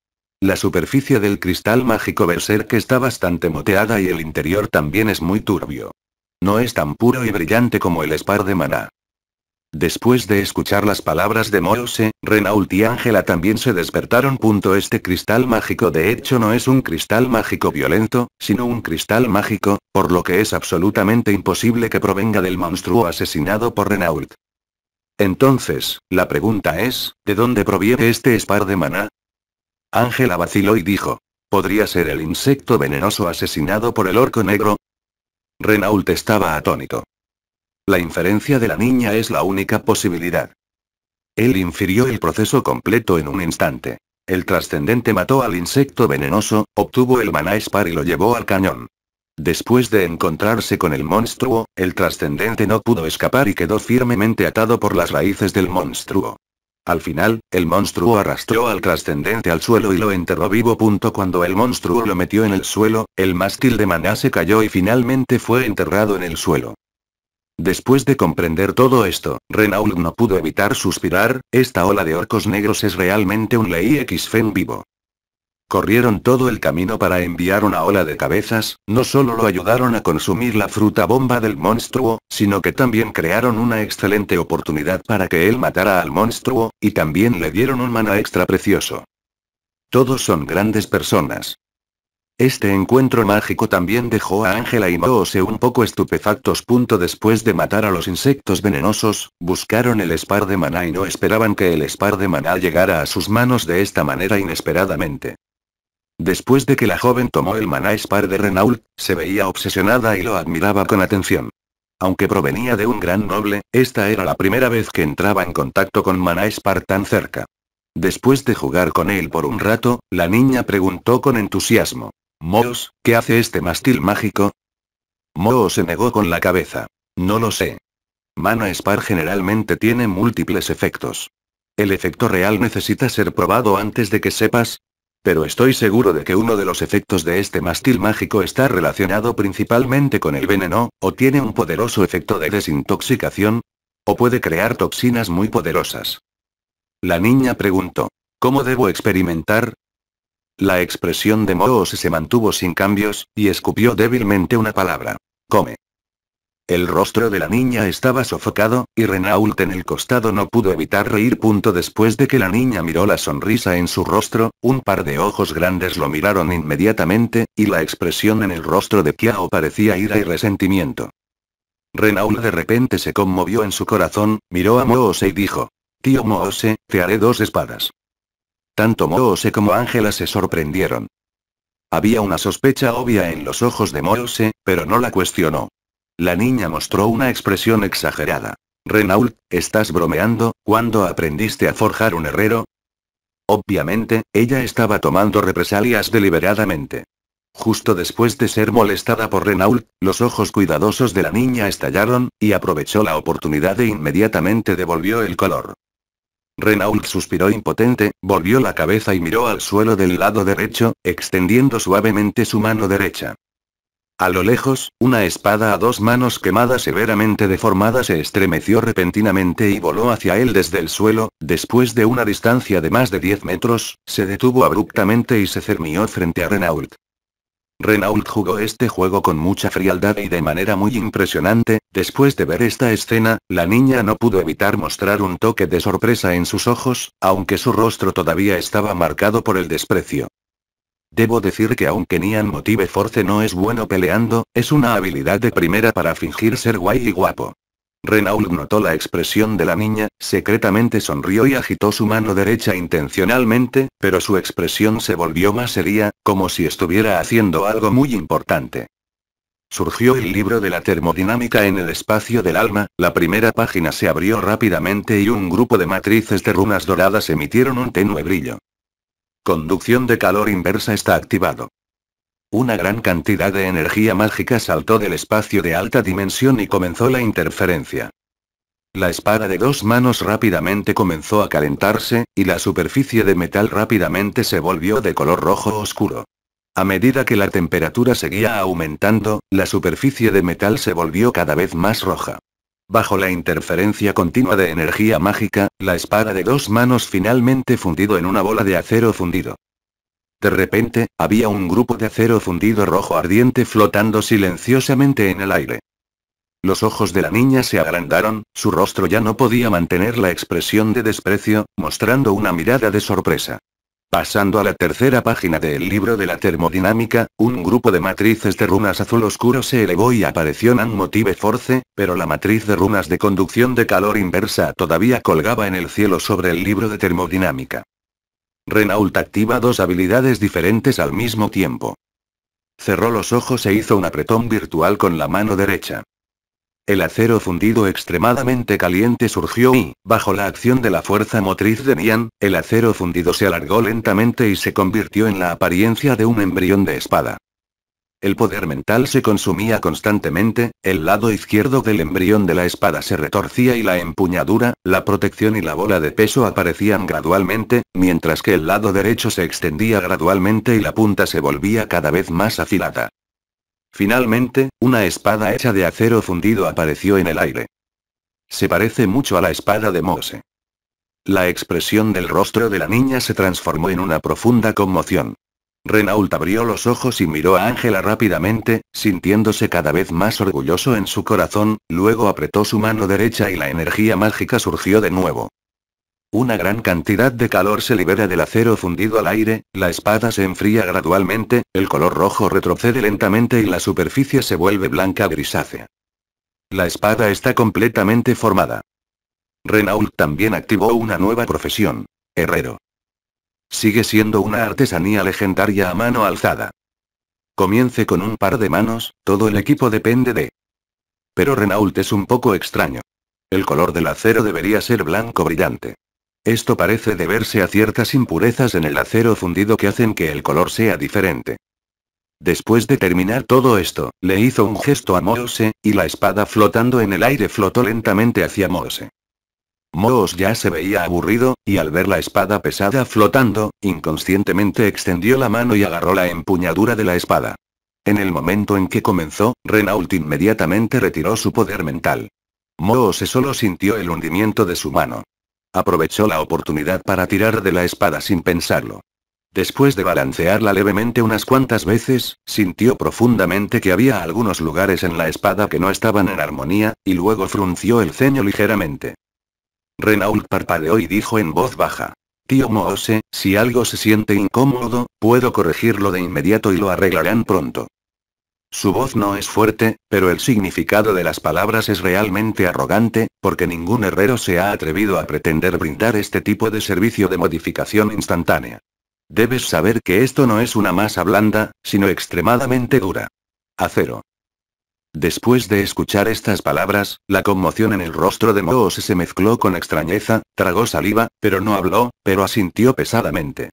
La superficie del cristal mágico berserk está bastante moteada y el interior también es muy turbio. No es tan puro y brillante como el spar de maná. Después de escuchar las palabras de Moose, Renault y Ángela también se despertaron. Este cristal mágico de hecho no es un cristal mágico violento, sino un cristal mágico, por lo que es absolutamente imposible que provenga del monstruo asesinado por Renault. Entonces, la pregunta es, ¿de dónde proviene este spar de maná? Ángela vaciló y dijo, ¿podría ser el insecto venenoso asesinado por el orco negro? Renault estaba atónito. La inferencia de la niña es la única posibilidad. Él infirió el proceso completo en un instante. El trascendente mató al insecto venenoso, obtuvo el maná spar y lo llevó al cañón. Después de encontrarse con el monstruo, el trascendente no pudo escapar y quedó firmemente atado por las raíces del monstruo. Al final, el monstruo arrastró al trascendente al suelo y lo enterró vivo. Cuando el monstruo lo metió en el suelo, el mástil de maná se cayó y finalmente fue enterrado en el suelo. Después de comprender todo esto, Renault no pudo evitar suspirar, esta ola de orcos negros es realmente un Lei X-Fen vivo. Corrieron todo el camino para enviar una ola de cabezas, no solo lo ayudaron a consumir la fruta bomba del monstruo, sino que también crearon una excelente oportunidad para que él matara al monstruo, y también le dieron un maná extra precioso. Todos son grandes personas. Este encuentro mágico también dejó a Ángela y Moose un poco estupefactos. Después de matar a los insectos venenosos, buscaron el spar de maná y no esperaban que el spar de maná llegara a sus manos de esta manera inesperadamente. Después de que la joven tomó el maná spar de Renault, se veía obsesionada y lo admiraba con atención. Aunque provenía de un gran noble, esta era la primera vez que entraba en contacto con maná spar tan cerca. Después de jugar con él por un rato, la niña preguntó con entusiasmo. Moose, ¿qué hace este mástil mágico? Moose se negó con la cabeza. No lo sé. Maná spar generalmente tiene múltiples efectos. El efecto real necesita ser probado antes de que sepas. Pero estoy seguro de que uno de los efectos de este mástil mágico está relacionado principalmente con el veneno, o tiene un poderoso efecto de desintoxicación, o puede crear toxinas muy poderosas. La niña preguntó, ¿cómo debo experimentar? La expresión de Moose se mantuvo sin cambios, y escupió débilmente una palabra. Come. El rostro de la niña estaba sofocado, y Renault en el costado no pudo evitar reír. Después de que la niña miró la sonrisa en su rostro, un par de ojos grandes lo miraron inmediatamente, y la expresión en el rostro de Kiao parecía ira y resentimiento. Renault de repente se conmovió en su corazón, miró a Moose y dijo, tío Moose, te haré dos espadas. Tanto Moose como Ángela se sorprendieron. Había una sospecha obvia en los ojos de Moose, pero no la cuestionó. La niña mostró una expresión exagerada. Renault, ¿estás bromeando? ¿Cuándo aprendiste a forjar un herrero? Obviamente, ella estaba tomando represalias deliberadamente. Justo después de ser molestada por Renault, los ojos cuidadosos de la niña estallaron, y aprovechó la oportunidad e inmediatamente devolvió el color. Renault suspiró impotente, volvió la cabeza y miró al suelo del lado derecho, extendiendo suavemente su mano derecha. A lo lejos, una espada a dos manos quemada severamente deformada se estremeció repentinamente y voló hacia él desde el suelo, después de una distancia de más de diez metros, se detuvo abruptamente y se cernió frente a Renault. Renault jugó este juego con mucha frialdad y de manera muy impresionante. Después de ver esta escena, la niña no pudo evitar mostrar un toque de sorpresa en sus ojos, aunque su rostro todavía estaba marcado por el desprecio. Debo decir que aunque Nian Motive Force no es bueno peleando, es una habilidad de primera para fingir ser guay y guapo. Renault notó la expresión de la niña, secretamente sonrió y agitó su mano derecha intencionalmente, pero su expresión se volvió más seria, como si estuviera haciendo algo muy importante. Surgió el libro de la termodinámica en el espacio del alma, la primera página se abrió rápidamente y un grupo de matrices de runas doradas emitieron un tenue brillo. Conducción de calor inversa está activado. Una gran cantidad de energía mágica saltó del espacio de alta dimensión y comenzó la interferencia. La espada de dos manos rápidamente comenzó a calentarse, y la superficie de metal rápidamente se volvió de color rojo oscuro. A medida que la temperatura seguía aumentando, la superficie de metal se volvió cada vez más roja. Bajo la interferencia continua de energía mágica, la espada de dos manos finalmente fundido en una bola de acero fundido. De repente, había un grupo de acero fundido rojo ardiente flotando silenciosamente en el aire. Los ojos de la niña se agrandaron, su rostro ya no podía mantener la expresión de desprecio, mostrando una mirada de sorpresa. Pasando a la tercera página del libro de la termodinámica, un grupo de matrices de runas azul oscuro se elevó y apareció Nian Motive Force, pero la matriz de runas de conducción de calor inversa todavía colgaba en el cielo sobre el libro de termodinámica. Renault activa dos habilidades diferentes al mismo tiempo. Cerró los ojos e hizo un apretón virtual con la mano derecha. El acero fundido extremadamente caliente surgió y, bajo la acción de la fuerza motriz de Nian, el acero fundido se alargó lentamente y se convirtió en la apariencia de un embrión de espada. El poder mental se consumía constantemente, el lado izquierdo del embrión de la espada se retorcía y la empuñadura, la protección y la bola de peso aparecían gradualmente, mientras que el lado derecho se extendía gradualmente y la punta se volvía cada vez más afilada. Finalmente, una espada hecha de acero fundido apareció en el aire. Se parece mucho a la espada de Moose. La expresión del rostro de la niña se transformó en una profunda conmoción. Renault abrió los ojos y miró a Ángela rápidamente, sintiéndose cada vez más orgulloso en su corazón, luego apretó su mano derecha y la energía mágica surgió de nuevo. Una gran cantidad de calor se libera del acero fundido al aire, la espada se enfría gradualmente, el color rojo retrocede lentamente y la superficie se vuelve blanca grisácea. La espada está completamente formada. Renault también activó una nueva profesión: herrero. Sigue siendo una artesanía legendaria a mano alzada. Comience con un par de manos, todo el equipo depende de... Pero Renault es un poco extraño. El color del acero debería ser blanco brillante. Esto parece deberse a ciertas impurezas en el acero fundido que hacen que el color sea diferente. Después de terminar todo esto, le hizo un gesto a Moose, y la espada flotando en el aire flotó lentamente hacia Moose. Moose ya se veía aburrido, y al ver la espada pesada flotando, inconscientemente extendió la mano y agarró la empuñadura de la espada. En el momento en que comenzó, Renault inmediatamente retiró su poder mental. Moose solo sintió el hundimiento de su mano. Aprovechó la oportunidad para tirar de la espada sin pensarlo. Después de balancearla levemente unas cuantas veces, sintió profundamente que había algunos lugares en la espada que no estaban en armonía, y luego frunció el ceño ligeramente. Renault parpadeó y dijo en voz baja: «Tío Moose, si algo se siente incómodo, puedo corregirlo de inmediato y lo arreglarán pronto». Su voz no es fuerte, pero el significado de las palabras es realmente arrogante, porque ningún herrero se ha atrevido a pretender brindar este tipo de servicio de modificación instantánea. Debes saber que esto no es una masa blanda, sino extremadamente dura. Acero. Después de escuchar estas palabras, la conmoción en el rostro de Moose se mezcló con extrañeza, tragó saliva, pero no habló, pero asintió pesadamente.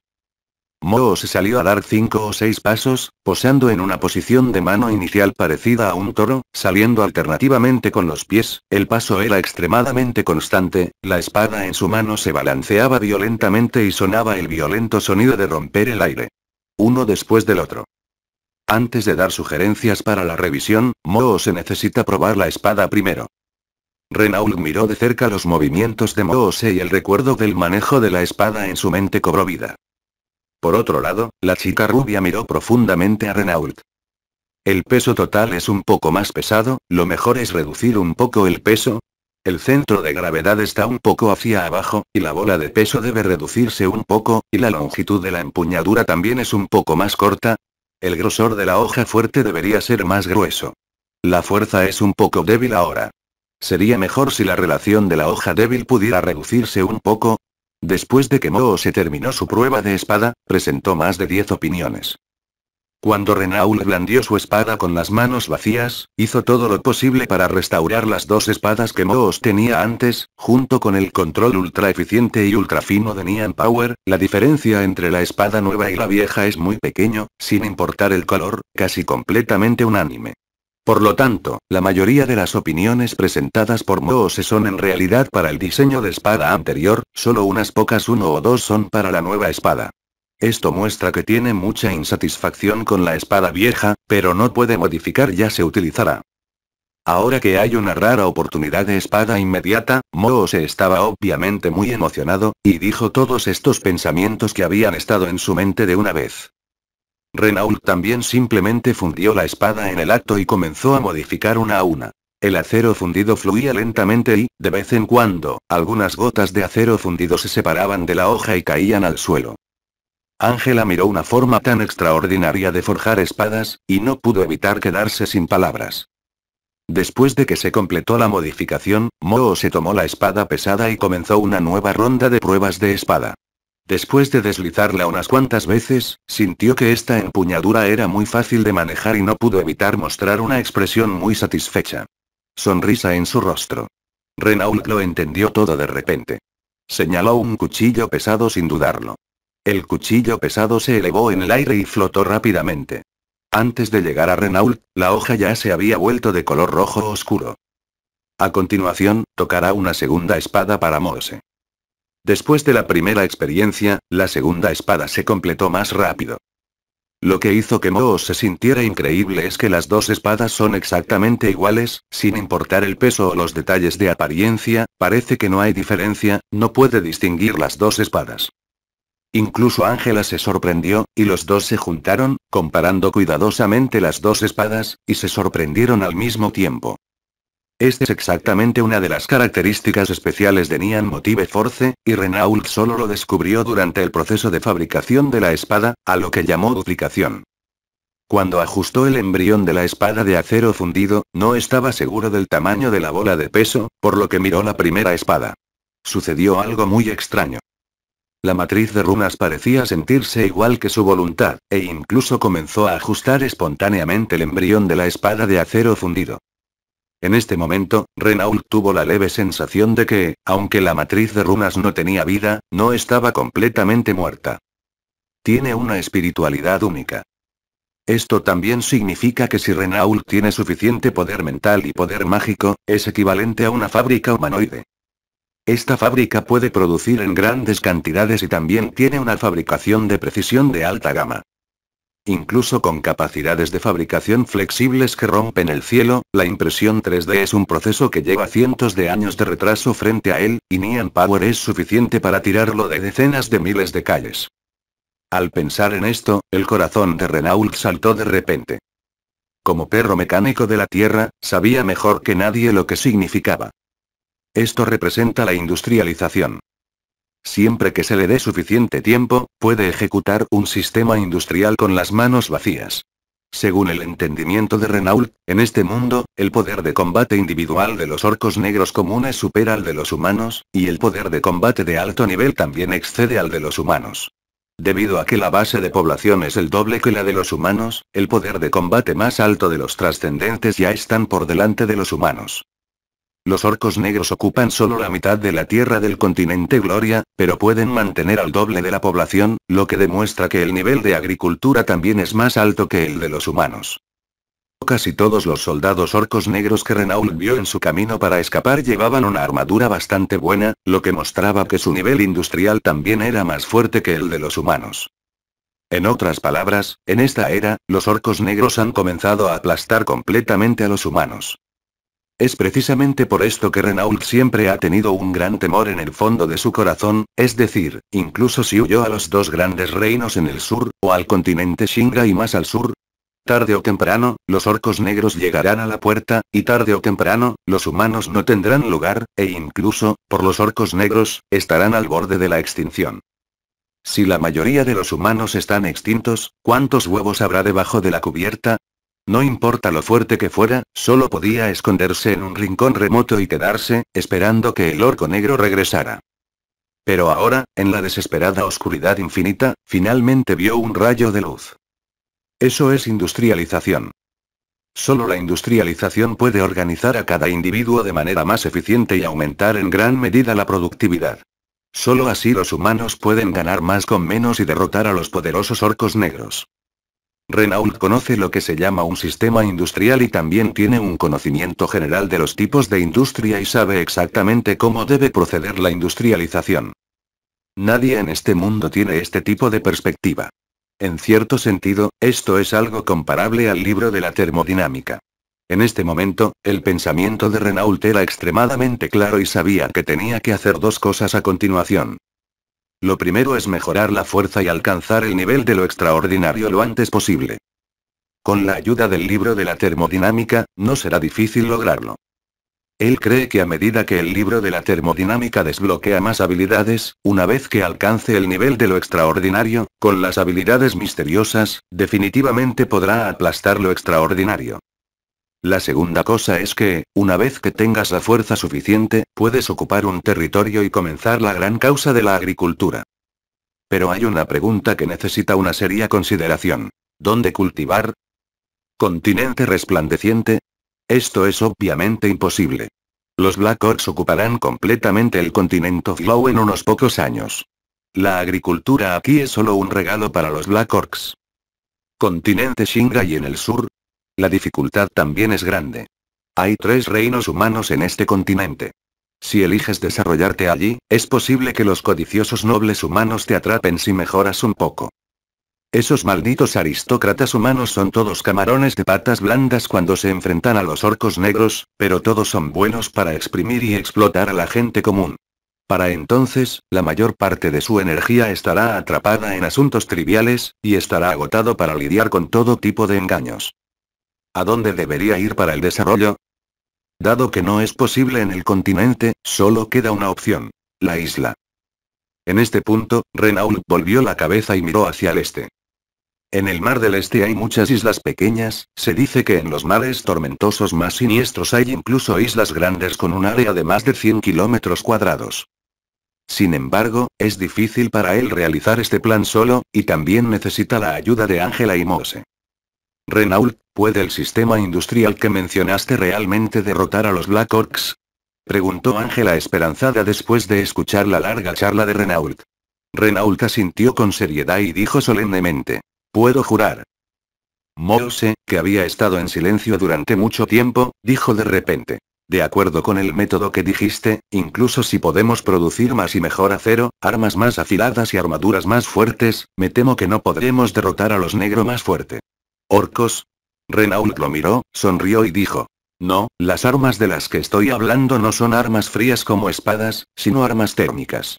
Moose salió a dar cinco o seis pasos, posando en una posición de mano inicial parecida a un toro, saliendo alternativamente con los pies, el paso era extremadamente constante, la espada en su mano se balanceaba violentamente y sonaba el violento sonido de romper el aire. Uno después del otro. Antes de dar sugerencias para la revisión, Moose necesita probar la espada primero. Renault miró de cerca los movimientos de Moose y el recuerdo del manejo de la espada en su mente cobró vida. Por otro lado, la chica rubia miró profundamente a Renault. El peso total es un poco más pesado, lo mejor es reducir un poco el peso. El centro de gravedad está un poco hacia abajo, y la bola de peso debe reducirse un poco, y la longitud de la empuñadura también es un poco más corta. El grosor de la hoja fuerte debería ser más grueso. La fuerza es un poco débil ahora. Sería mejor si la relación de la hoja débil pudiera reducirse un poco. Después de que Moose terminó su prueba de espada, presentó más de diez opiniones. Cuando Renault blandió su espada con las manos vacías, hizo todo lo posible para restaurar las dos espadas que Moose tenía antes, junto con el control ultra eficiente y ultra fino de Nian Power. La diferencia entre la espada nueva y la vieja es muy pequeño, sin importar el color, casi completamente unánime. Por lo tanto, la mayoría de las opiniones presentadas por Moose son en realidad para el diseño de espada anterior, solo unas pocas uno o dos son para la nueva espada. Esto muestra que tiene mucha insatisfacción con la espada vieja, pero no puede modificar, ya se utilizará. Ahora que hay una rara oportunidad de espada inmediata, Moose estaba obviamente muy emocionado, y dijo todos estos pensamientos que habían estado en su mente de una vez. Renault también simplemente fundió la espada en el acto y comenzó a modificar una a una. El acero fundido fluía lentamente y, de vez en cuando, algunas gotas de acero fundido se separaban de la hoja y caían al suelo. Ángela miró una forma tan extraordinaria de forjar espadas, y no pudo evitar quedarse sin palabras. Después de que se completó la modificación, Moose tomó la espada pesada y comenzó una nueva ronda de pruebas de espada. Después de deslizarla unas cuantas veces, sintió que esta empuñadura era muy fácil de manejar y no pudo evitar mostrar una expresión muy satisfecha. Sonrisa en su rostro. Renault lo entendió todo de repente. Señaló un cuchillo pesado sin dudarlo. El cuchillo pesado se elevó en el aire y flotó rápidamente. Antes de llegar a Renault, la hoja ya se había vuelto de color rojo oscuro. A continuación, tocará una segunda espada para Moose. Después de la primera experiencia, la segunda espada se completó más rápido. Lo que hizo que Moose se sintiera increíble es que las dos espadas son exactamente iguales, sin importar el peso o los detalles de apariencia, parece que no hay diferencia, no puede distinguir las dos espadas. Incluso Ángela se sorprendió, y los dos se juntaron, comparando cuidadosamente las dos espadas, y se sorprendieron al mismo tiempo. Esta es exactamente una de las características especiales de Nian Motive Force, y Renault solo lo descubrió durante el proceso de fabricación de la espada, a lo que llamó duplicación. Cuando ajustó el embrión de la espada de acero fundido, no estaba seguro del tamaño de la bola de peso, por lo que miró la primera espada. Sucedió algo muy extraño. La matriz de runas parecía sentirse igual que su voluntad, e incluso comenzó a ajustar espontáneamente el embrión de la espada de acero fundido. En este momento, Renault tuvo la leve sensación de que, aunque la matriz de runas no tenía vida, no estaba completamente muerta. Tiene una espiritualidad única. Esto también significa que si Renault tiene suficiente poder mental y poder mágico, es equivalente a una fábrica humanoide. Esta fábrica puede producir en grandes cantidades y también tiene una fabricación de precisión de alta gama. Incluso con capacidades de fabricación flexibles que rompen el cielo, la impresión tres D es un proceso que lleva cientos de años de retraso frente a él, y Nian Power es suficiente para tirarlo de decenas de miles de calles. Al pensar en esto, el corazón de Renault saltó de repente. Como perro mecánico de la Tierra, sabía mejor que nadie lo que significaba. Esto representa la industrialización. Siempre que se le dé suficiente tiempo, puede ejecutar un sistema industrial con las manos vacías. Según el entendimiento de Renault, en este mundo, el poder de combate individual de los orcos negros comunes supera al de los humanos, y el poder de combate de alto nivel también excede al de los humanos. Debido a que la base de población es el doble que la de los humanos, el poder de combate más alto de los trascendentes ya están por delante de los humanos. Los orcos negros ocupan solo la mitad de la tierra del continente Gloria, pero pueden mantener al doble de la población, lo que demuestra que el nivel de agricultura también es más alto que el de los humanos. Casi todos los soldados orcos negros que Renault vio en su camino para escapar llevaban una armadura bastante buena, lo que mostraba que su nivel industrial también era más fuerte que el de los humanos. En otras palabras, en esta era, los orcos negros han comenzado a aplastar completamente a los humanos. Es precisamente por esto que Renault siempre ha tenido un gran temor en el fondo de su corazón, es decir, incluso si huyó a los dos grandes reinos en el sur, o al continente Shinra y más al sur. Tarde o temprano, los orcos negros llegarán a la puerta, y tarde o temprano, los humanos no tendrán lugar, e incluso, por los orcos negros, estarán al borde de la extinción. Si la mayoría de los humanos están extintos, ¿cuántos huevos habrá debajo de la cubierta? No importa lo fuerte que fuera, solo podía esconderse en un rincón remoto y quedarse, esperando que el orco negro regresara. Pero ahora, en la desesperada oscuridad infinita, finalmente vio un rayo de luz. Eso es industrialización. Solo la industrialización puede organizar a cada individuo de manera más eficiente y aumentar en gran medida la productividad. Solo así los humanos pueden ganar más con menos y derrotar a los poderosos orcos negros. Renault conoce lo que se llama un sistema industrial y también tiene un conocimiento general de los tipos de industria y sabe exactamente cómo debe proceder la industrialización. Nadie en este mundo tiene este tipo de perspectiva. En cierto sentido, esto es algo comparable al libro de la termodinámica. En este momento, el pensamiento de Renault era extremadamente claro y sabía que tenía que hacer dos cosas a continuación. Lo primero es mejorar la fuerza y alcanzar el nivel de lo extraordinario lo antes posible. Con la ayuda del libro de la termodinámica, no será difícil lograrlo. Él cree que a medida que el libro de la termodinámica desbloquea más habilidades, una vez que alcance el nivel de lo extraordinario, con las habilidades misteriosas, definitivamente podrá aplastar lo extraordinario. La segunda cosa es que, una vez que tengas la fuerza suficiente, puedes ocupar un territorio y comenzar la gran causa de la agricultura. Pero hay una pregunta que necesita una seria consideración. ¿Dónde cultivar? ¿Continente resplandeciente? Esto es obviamente imposible. Los Black Orcs ocuparán completamente el continente Flow en unos pocos años. La agricultura aquí es solo un regalo para los Black Orcs. ¿Continente Shingai en el sur? La dificultad también es grande. Hay tres reinos humanos en este continente. Si eliges desarrollarte allí, es posible que los codiciosos nobles humanos te atrapen si mejoras un poco. Esos malditos aristócratas humanos son todos camarones de patas blandas cuando se enfrentan a los orcos negros, pero todos son buenos para exprimir y explotar a la gente común. Para entonces, la mayor parte de su energía estará atrapada en asuntos triviales, y estará agotado para lidiar con todo tipo de engaños. ¿A dónde debería ir para el desarrollo? Dado que no es posible en el continente, solo queda una opción: la isla. En este punto, Renault volvió la cabeza y miró hacia el este. En el mar del este hay muchas islas pequeñas, se dice que en los mares tormentosos más siniestros hay incluso islas grandes con un área de más de cien kilómetros cuadrados. Sin embargo, es difícil para él realizar este plan solo, y también necesita la ayuda de Ángela y Moose. Renault, ¿puede el sistema industrial que mencionaste realmente derrotar a los Black Orcs? Preguntó Ángela esperanzada después de escuchar la larga charla de Renault. Renault asintió con seriedad y dijo solemnemente: «Puedo jurar». Moose, que había estado en silencio durante mucho tiempo, dijo de repente: «De acuerdo con el método que dijiste, incluso si podemos producir más y mejor acero, armas más afiladas y armaduras más fuertes, me temo que no podremos derrotar a los negros más fuertes». ¿Orcos? Renault lo miró, sonrió y dijo: «No, las armas de las que estoy hablando no son armas frías como espadas, sino armas térmicas.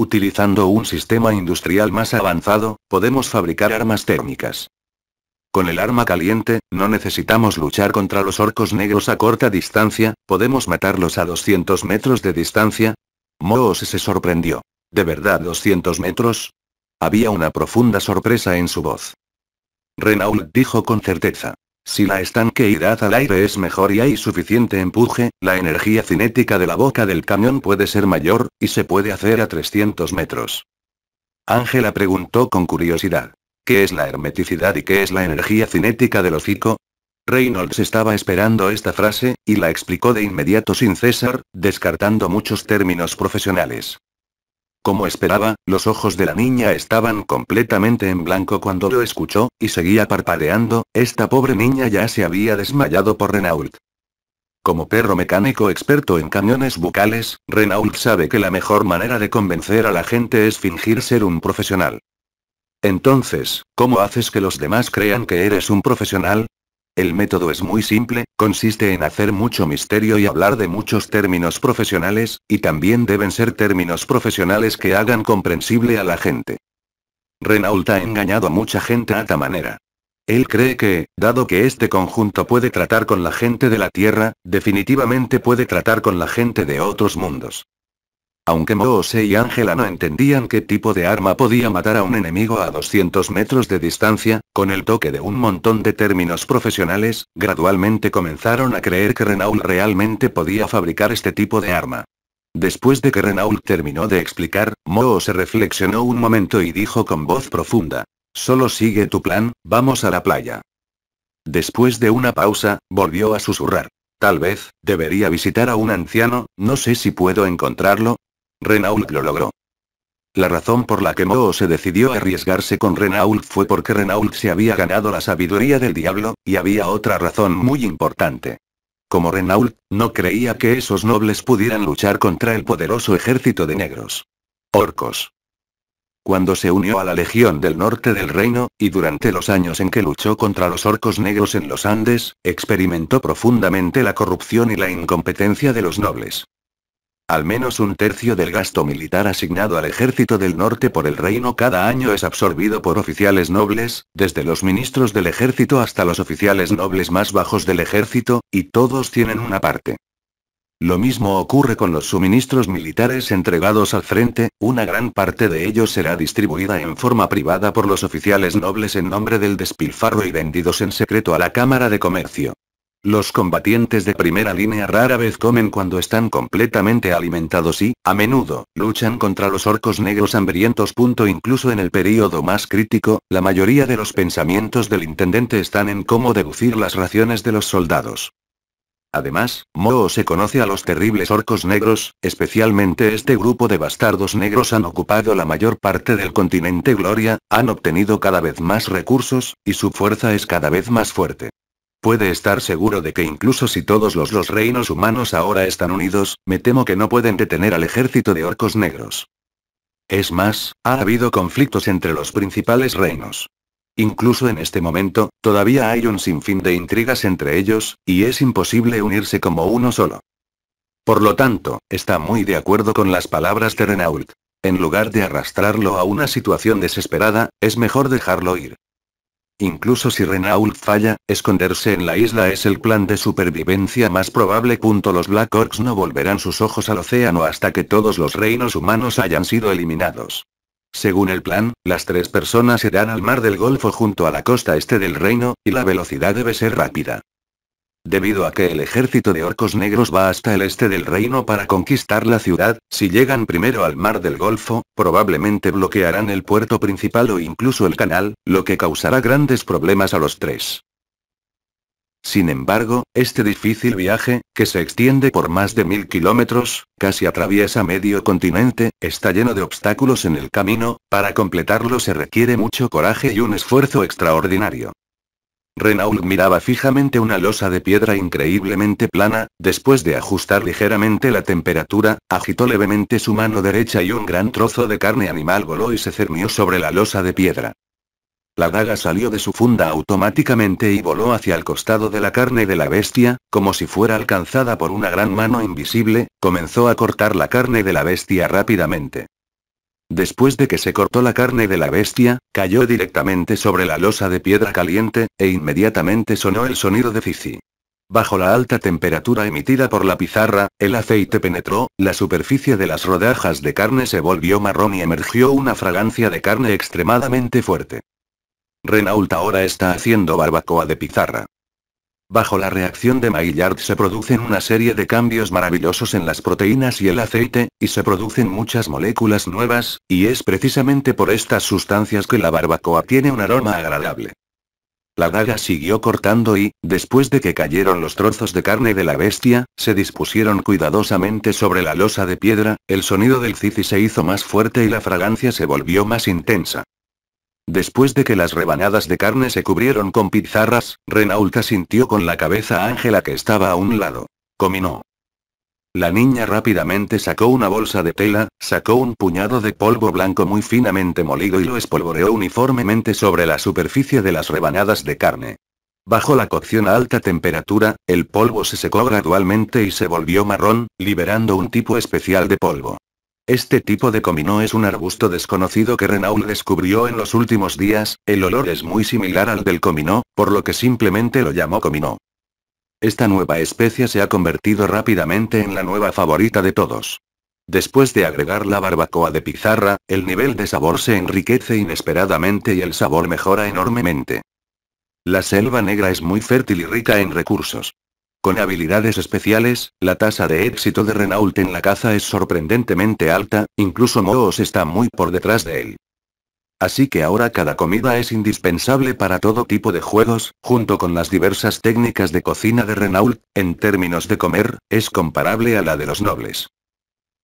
Utilizando un sistema industrial más avanzado, podemos fabricar armas térmicas. Con el arma caliente, no necesitamos luchar contra los orcos negros a corta distancia, podemos matarlos a doscientos metros de distancia». Moose se sorprendió. «¿De verdad doscientos metros?» Había una profunda sorpresa en su voz. Renault dijo con certeza: «Si la estanqueidad al aire es mejor y hay suficiente empuje, la energía cinética de la boca del cañón puede ser mayor, y se puede hacer a trescientos metros». Ángela preguntó con curiosidad: «¿Qué es la hermeticidad y qué es la energía cinética del hocico?». Reynolds estaba esperando esta frase, y la explicó de inmediato sin cesar, descartando muchos términos profesionales. Como esperaba, los ojos de la niña estaban completamente en blanco cuando lo escuchó, y seguía parpadeando. Esta pobre niña ya se había desmayado por Renault. Como perro mecánico experto en cañones bucales, Renault sabe que la mejor manera de convencer a la gente es fingir ser un profesional. Entonces, ¿cómo haces que los demás crean que eres un profesional? El método es muy simple, consiste en hacer mucho misterio y hablar de muchos términos profesionales, y también deben ser términos profesionales que hagan comprensible a la gente. Renault ha engañado a mucha gente a esta manera. Él cree que, dado que este conjunto puede tratar con la gente de la Tierra, definitivamente puede tratar con la gente de otros mundos. Aunque Moose y Ángela no entendían qué tipo de arma podía matar a un enemigo a doscientos metros de distancia, con el toque de un montón de términos profesionales, gradualmente comenzaron a creer que Renault realmente podía fabricar este tipo de arma. Después de que Renault terminó de explicar, Moose reflexionó un momento y dijo con voz profunda: «Solo sigue tu plan, vamos a la playa». Después de una pausa, volvió a susurrar: «Tal vez, debería visitar a un anciano, no sé si puedo encontrarlo». Renault lo logró. La razón por la que Moose decidió arriesgarse con Renault fue porque Renault se había ganado la sabiduría del diablo, y había otra razón muy importante. Como Renault, no creía que esos nobles pudieran luchar contra el poderoso ejército de negros orcos. Cuando se unió a la Legión del Norte del Reino, y durante los años en que luchó contra los orcos negros en los Andes, experimentó profundamente la corrupción y la incompetencia de los nobles. Al menos un tercio del gasto militar asignado al Ejército del Norte por el Reino cada año es absorbido por oficiales nobles, desde los ministros del ejército hasta los oficiales nobles más bajos del ejército, y todos tienen una parte. Lo mismo ocurre con los suministros militares entregados al frente, una gran parte de ellos será distribuida en forma privada por los oficiales nobles en nombre del despilfarro y vendidos en secreto a la Cámara de Comercio. Los combatientes de primera línea rara vez comen cuando están completamente alimentados y, a menudo, luchan contra los orcos negros hambrientos. Incluso en el período más crítico, la mayoría de los pensamientos del intendente están en cómo deducir las raciones de los soldados. Además, Moose conoce a los terribles orcos negros, especialmente este grupo de bastardos negros han ocupado la mayor parte del continente Gloria, han obtenido cada vez más recursos, y su fuerza es cada vez más fuerte. Puede estar seguro de que incluso si todos los, los reinos humanos ahora están unidos, me temo que no pueden detener al ejército de orcos negros. Es más, ha habido conflictos entre los principales reinos. Incluso en este momento, todavía hay un sinfín de intrigas entre ellos, y es imposible unirse como uno solo. Por lo tanto, está muy de acuerdo con las palabras de Renault. En lugar de arrastrarlo a una situación desesperada, es mejor dejarlo ir. Incluso si Renault falla, esconderse en la isla es el plan de supervivencia más probable. Los Black Orcs no volverán sus ojos al océano hasta que todos los reinos humanos hayan sido eliminados. Según el plan, las tres personas irán al mar del Golfo junto a la costa este del reino, y la velocidad debe ser rápida. Debido a que el ejército de orcos negros va hasta el este del reino para conquistar la ciudad, si llegan primero al mar del Golfo, probablemente bloquearán el puerto principal o incluso el canal, lo que causará grandes problemas a los tres. Sin embargo, este difícil viaje, que se extiende por más de mil kilómetros, casi atraviesa medio continente, está lleno de obstáculos en el camino, para completarlo se requiere mucho coraje y un esfuerzo extraordinario. Renault miraba fijamente una losa de piedra increíblemente plana, después de ajustar ligeramente la temperatura, agitó levemente su mano derecha y un gran trozo de carne animal voló y se cernió sobre la losa de piedra. La daga salió de su funda automáticamente y voló hacia el costado de la carne de la bestia, como si fuera alcanzada por una gran mano invisible, comenzó a cortar la carne de la bestia rápidamente. Después de que se cortó la carne de la bestia, cayó directamente sobre la losa de piedra caliente, e inmediatamente sonó el sonido de Fici. Bajo la alta temperatura emitida por la pizarra, el aceite penetró, la superficie de las rodajas de carne se volvió marrón y emergió una fragancia de carne extremadamente fuerte. Renault ahora está haciendo barbacoa de pizarra. Bajo la reacción de Maillard se producen una serie de cambios maravillosos en las proteínas y el aceite, y se producen muchas moléculas nuevas, y es precisamente por estas sustancias que la barbacoa tiene un aroma agradable. La daga siguió cortando y, después de que cayeron los trozos de carne de la bestia, se dispusieron cuidadosamente sobre la losa de piedra, el sonido del zizi se hizo más fuerte y la fragancia se volvió más intensa. Después de que las rebanadas de carne se cubrieron con pizarras, Renault asintió con la cabeza a Ángela que estaba a un lado. Cominó. La niña rápidamente sacó una bolsa de tela, sacó un puñado de polvo blanco muy finamente molido y lo espolvoreó uniformemente sobre la superficie de las rebanadas de carne. Bajo la cocción a alta temperatura, el polvo se secó gradualmente y se volvió marrón, liberando un tipo especial de polvo. Este tipo de comino es un arbusto desconocido que Renault descubrió en los últimos días, el olor es muy similar al del comino, por lo que simplemente lo llamó comino. Esta nueva especie se ha convertido rápidamente en la nueva favorita de todos. Después de agregar la barbacoa de pizarra, el nivel de sabor se enriquece inesperadamente y el sabor mejora enormemente. La selva negra es muy fértil y rica en recursos. Con habilidades especiales, la tasa de éxito de Renault en la caza es sorprendentemente alta, incluso Moose está muy por detrás de él. Así que ahora cada comida es indispensable para todo tipo de juegos, junto con las diversas técnicas de cocina de Renault, en términos de comer, es comparable a la de los nobles.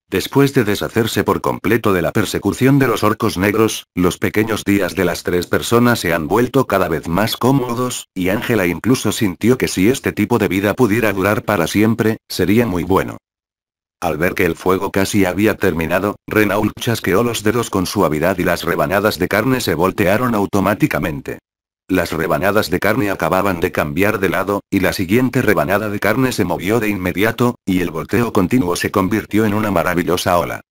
Después de deshacerse por completo de la persecución de los orcos negros, los pequeños días de las tres personas se han vuelto cada vez más cómodos, y Ángela incluso sintió que si este tipo de vida pudiera durar para siempre, sería muy bueno. Al ver que el fuego casi había terminado, Renault chasqueó los dedos con suavidad y las rebanadas de carne se voltearon automáticamente. Las rebanadas de carne acababan de cambiar de lado, y la siguiente rebanada de carne se movió de inmediato, y el volteo continuo se convirtió en una maravillosa ola.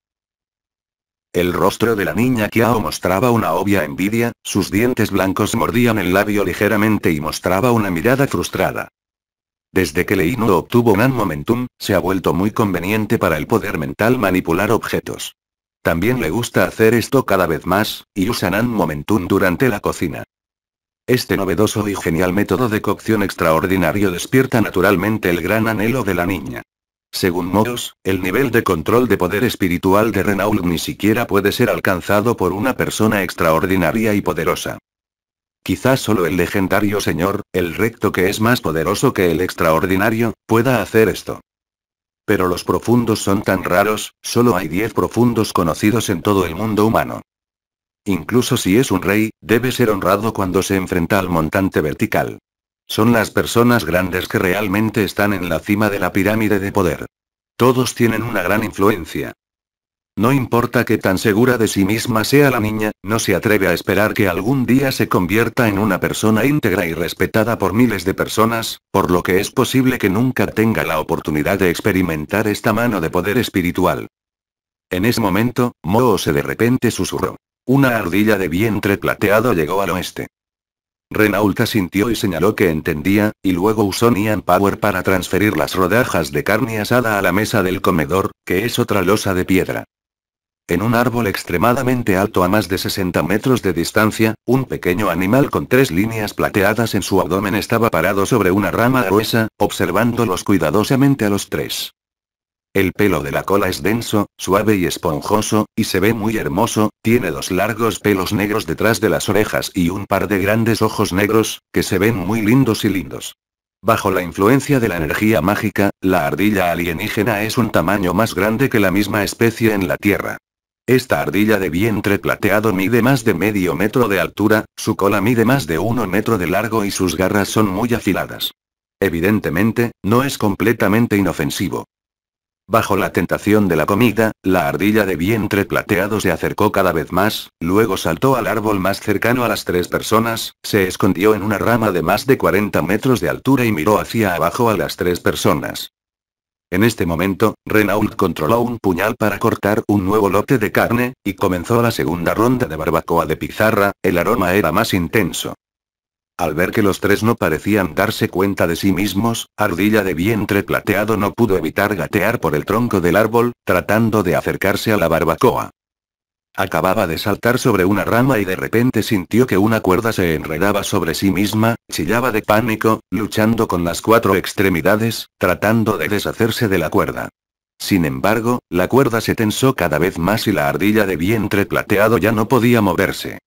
El rostro de la niña Kiao mostraba una obvia envidia, sus dientes blancos mordían el labio ligeramente y mostraba una mirada frustrada. Desde que Leino obtuvo un momentum, se ha vuelto muy conveniente para el poder mental manipular objetos. También le gusta hacer esto cada vez más, y usan momentum durante la cocina. Este novedoso y genial método de cocción extraordinario despierta naturalmente el gran anhelo de la niña. Según Moose, el nivel de control de poder espiritual de Renault ni siquiera puede ser alcanzado por una persona extraordinaria y poderosa. Quizás solo el legendario señor, el recto que es más poderoso que el extraordinario, pueda hacer esto. Pero los profundos son tan raros, solo hay diez profundos conocidos en todo el mundo humano. Incluso si es un rey, debe ser honrado cuando se enfrenta al montante vertical. Son las personas grandes que realmente están en la cima de la pirámide de poder. Todos tienen una gran influencia. No importa qué tan segura de sí misma sea la niña, no se atreve a esperar que algún día se convierta en una persona íntegra y respetada por miles de personas, por lo que es posible que nunca tenga la oportunidad de experimentar esta mano de poder espiritual. En ese momento, Moose de repente susurró. Una ardilla de vientre plateado llegó al oeste. Renault asintió y señaló que entendía, y luego usó Nian Power para transferir las rodajas de carne asada a la mesa del comedor, que es otra losa de piedra. En un árbol extremadamente alto a más de sesenta metros de distancia, un pequeño animal con tres líneas plateadas en su abdomen estaba parado sobre una rama gruesa, observándolos cuidadosamente a los tres. El pelo de la cola es denso, suave y esponjoso, y se ve muy hermoso, tiene dos largos pelos negros detrás de las orejas y un par de grandes ojos negros, que se ven muy lindos y lindos. Bajo la influencia de la energía mágica, la ardilla alienígena es un tamaño más grande que la misma especie en la Tierra. Esta ardilla de vientre plateado mide más de medio metro de altura, su cola mide más de un metro de largo y sus garras son muy afiladas. Evidentemente, no es completamente inofensivo. Bajo la tentación de la comida, la ardilla de vientre plateado se acercó cada vez más, luego saltó al árbol más cercano a las tres personas, se escondió en una rama de más de cuarenta metros de altura y miró hacia abajo a las tres personas. En este momento, Renault controló un puñal para cortar un nuevo lote de carne, y comenzó la segunda ronda de barbacoa de pizarra, el aroma era más intenso. Al ver que los tres no parecían darse cuenta de sí mismos, Ardilla de vientre plateado no pudo evitar gatear por el tronco del árbol, tratando de acercarse a la barbacoa. Acababa de saltar sobre una rama y de repente sintió que una cuerda se enredaba sobre sí misma, chillaba de pánico, luchando con las cuatro extremidades, tratando de deshacerse de la cuerda. Sin embargo, la cuerda se tensó cada vez más y la ardilla de vientre plateado ya no podía moverse.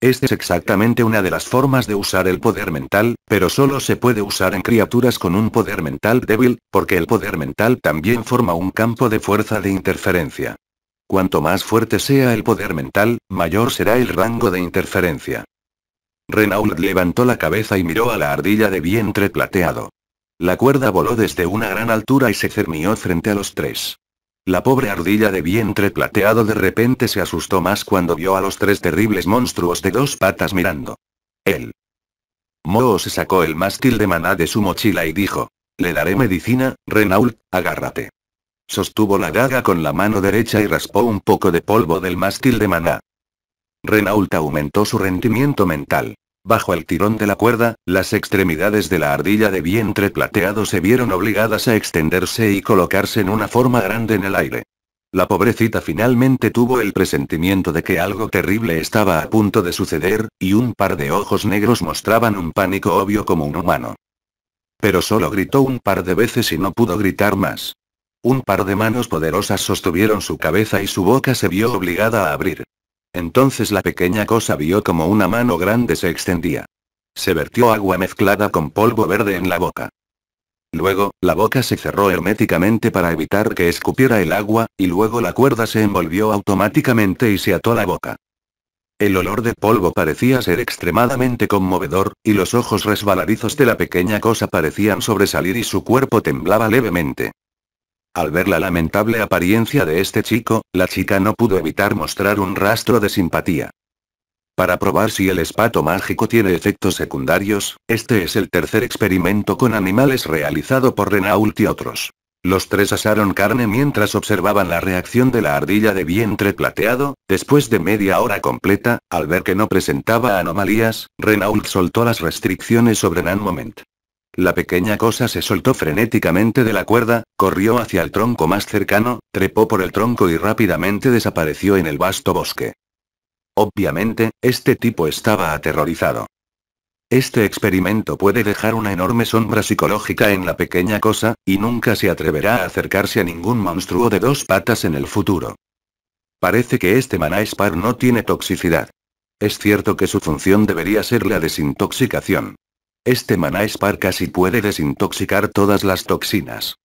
Esta es exactamente una de las formas de usar el poder mental, pero solo se puede usar en criaturas con un poder mental débil, porque el poder mental también forma un campo de fuerza de interferencia. Cuanto más fuerte sea el poder mental, mayor será el rango de interferencia. Renault levantó la cabeza y miró a la ardilla de vientre plateado. La cuerda voló desde una gran altura y se cernió frente a los tres. La pobre ardilla de vientre plateado de repente se asustó más cuando vio a los tres terribles monstruos de dos patas mirando. Él. Moose sacó el mástil de maná de su mochila y dijo. Le daré medicina, Renault, agárrate. Sostuvo la daga con la mano derecha y raspó un poco de polvo del mástil de maná. Renault aumentó su rendimiento mental. Bajo el tirón de la cuerda, las extremidades de la ardilla de vientre plateado se vieron obligadas a extenderse y colocarse en una forma grande en el aire. La pobrecita finalmente tuvo el presentimiento de que algo terrible estaba a punto de suceder, y un par de ojos negros mostraban un pánico obvio como un humano. Pero solo gritó un par de veces y no pudo gritar más. Un par de manos poderosas sostuvieron su cabeza y su boca se vio obligada a abrir. Entonces la pequeña cosa vio como una mano grande se extendía. Se vertió agua mezclada con polvo verde en la boca. Luego, la boca se cerró herméticamente para evitar que escupiera el agua, y luego la cuerda se envolvió automáticamente y se ató la boca. El olor de polvo parecía ser extremadamente conmovedor, y los ojos resbaladizos de la pequeña cosa parecían sobresalir y su cuerpo temblaba levemente. Al ver la lamentable apariencia de este chico, la chica no pudo evitar mostrar un rastro de simpatía. Para probar si el espato mágico tiene efectos secundarios, este es el tercer experimento con animales realizado por Renault y otros. Los tres asaron carne mientras observaban la reacción de la ardilla de vientre plateado. Después de media hora completa, al ver que no presentaba anomalías, Renault soltó las restricciones sobre Nan Moment. La pequeña cosa se soltó frenéticamente de la cuerda, corrió hacia el tronco más cercano, trepó por el tronco y rápidamente desapareció en el vasto bosque. Obviamente, este tipo estaba aterrorizado. Este experimento puede dejar una enorme sombra psicológica en la pequeña cosa, y nunca se atreverá a acercarse a ningún monstruo de dos patas en el futuro. Parece que este maná Spar no tiene toxicidad. Es cierto que su función debería ser la desintoxicación. Este maná Spar casi puede desintoxicar todas las toxinas.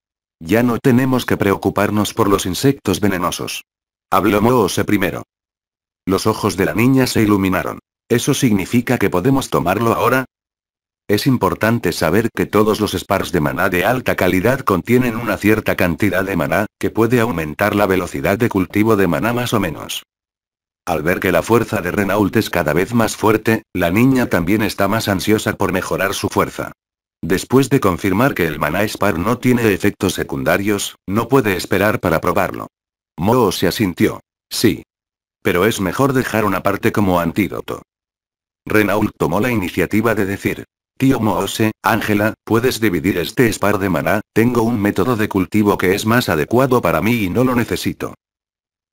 Ya no tenemos que preocuparnos por los insectos venenosos. Habló Moose primero. Los ojos de la niña se iluminaron. ¿Eso significa que podemos tomarlo ahora? Es importante saber que todos los spars de maná de alta calidad contienen una cierta cantidad de maná, que puede aumentar la velocidad de cultivo de maná más o menos. Al ver que la fuerza de Renault es cada vez más fuerte, la niña también está más ansiosa por mejorar su fuerza. Después de confirmar que el maná Spar no tiene efectos secundarios, no puede esperar para probarlo. Moo se asintió. Sí. Pero es mejor dejar una parte como antídoto. Renault tomó la iniciativa de decir: tío Moose, Ángela, ¿puedes dividir este spar de maná? Tengo un método de cultivo que es más adecuado para mí y no lo necesito.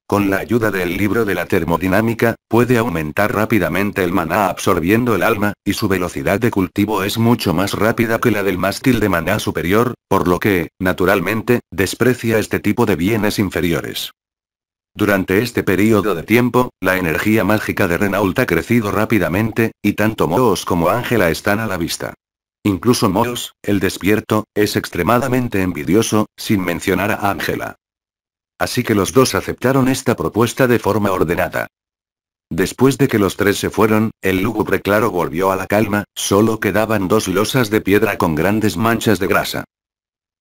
Con la ayuda del libro de la termodinámica, puede aumentar rápidamente el maná absorbiendo el alma, y su velocidad de cultivo es mucho más rápida que la del mástil de maná superior, por lo que, naturalmente, desprecia este tipo de bienes inferiores. Durante este periodo de tiempo, la energía mágica de Renault ha crecido rápidamente, y tanto Moose como Ángela están a la vista. Incluso Moose, el despierto, es extremadamente envidioso, sin mencionar a Ángela. Así que los dos aceptaron esta propuesta de forma ordenada. Después de que los tres se fueron, el lúgubre claro volvió a la calma, solo quedaban dos losas de piedra con grandes manchas de grasa.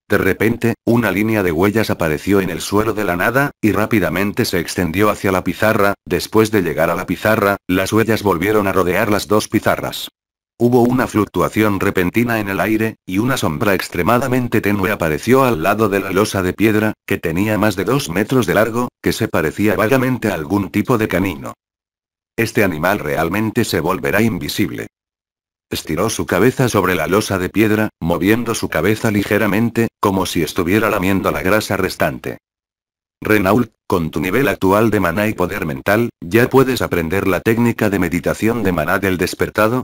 De repente, una línea de huellas apareció en el suelo de la nada, y rápidamente se extendió hacia la pizarra. Después de llegar a la pizarra, las huellas volvieron a rodear las dos pizarras. Hubo una fluctuación repentina en el aire, y una sombra extremadamente tenue apareció al lado de la losa de piedra, que tenía más de dos metros de largo, que se parecía vagamente a algún tipo de canino. Este animal realmente se volverá invisible. Estiró su cabeza sobre la losa de piedra, moviendo su cabeza ligeramente, como si estuviera lamiendo la grasa restante. Renault, con tu nivel actual de maná y poder mental, ¿ya puedes aprender la técnica de meditación de maná del despertado?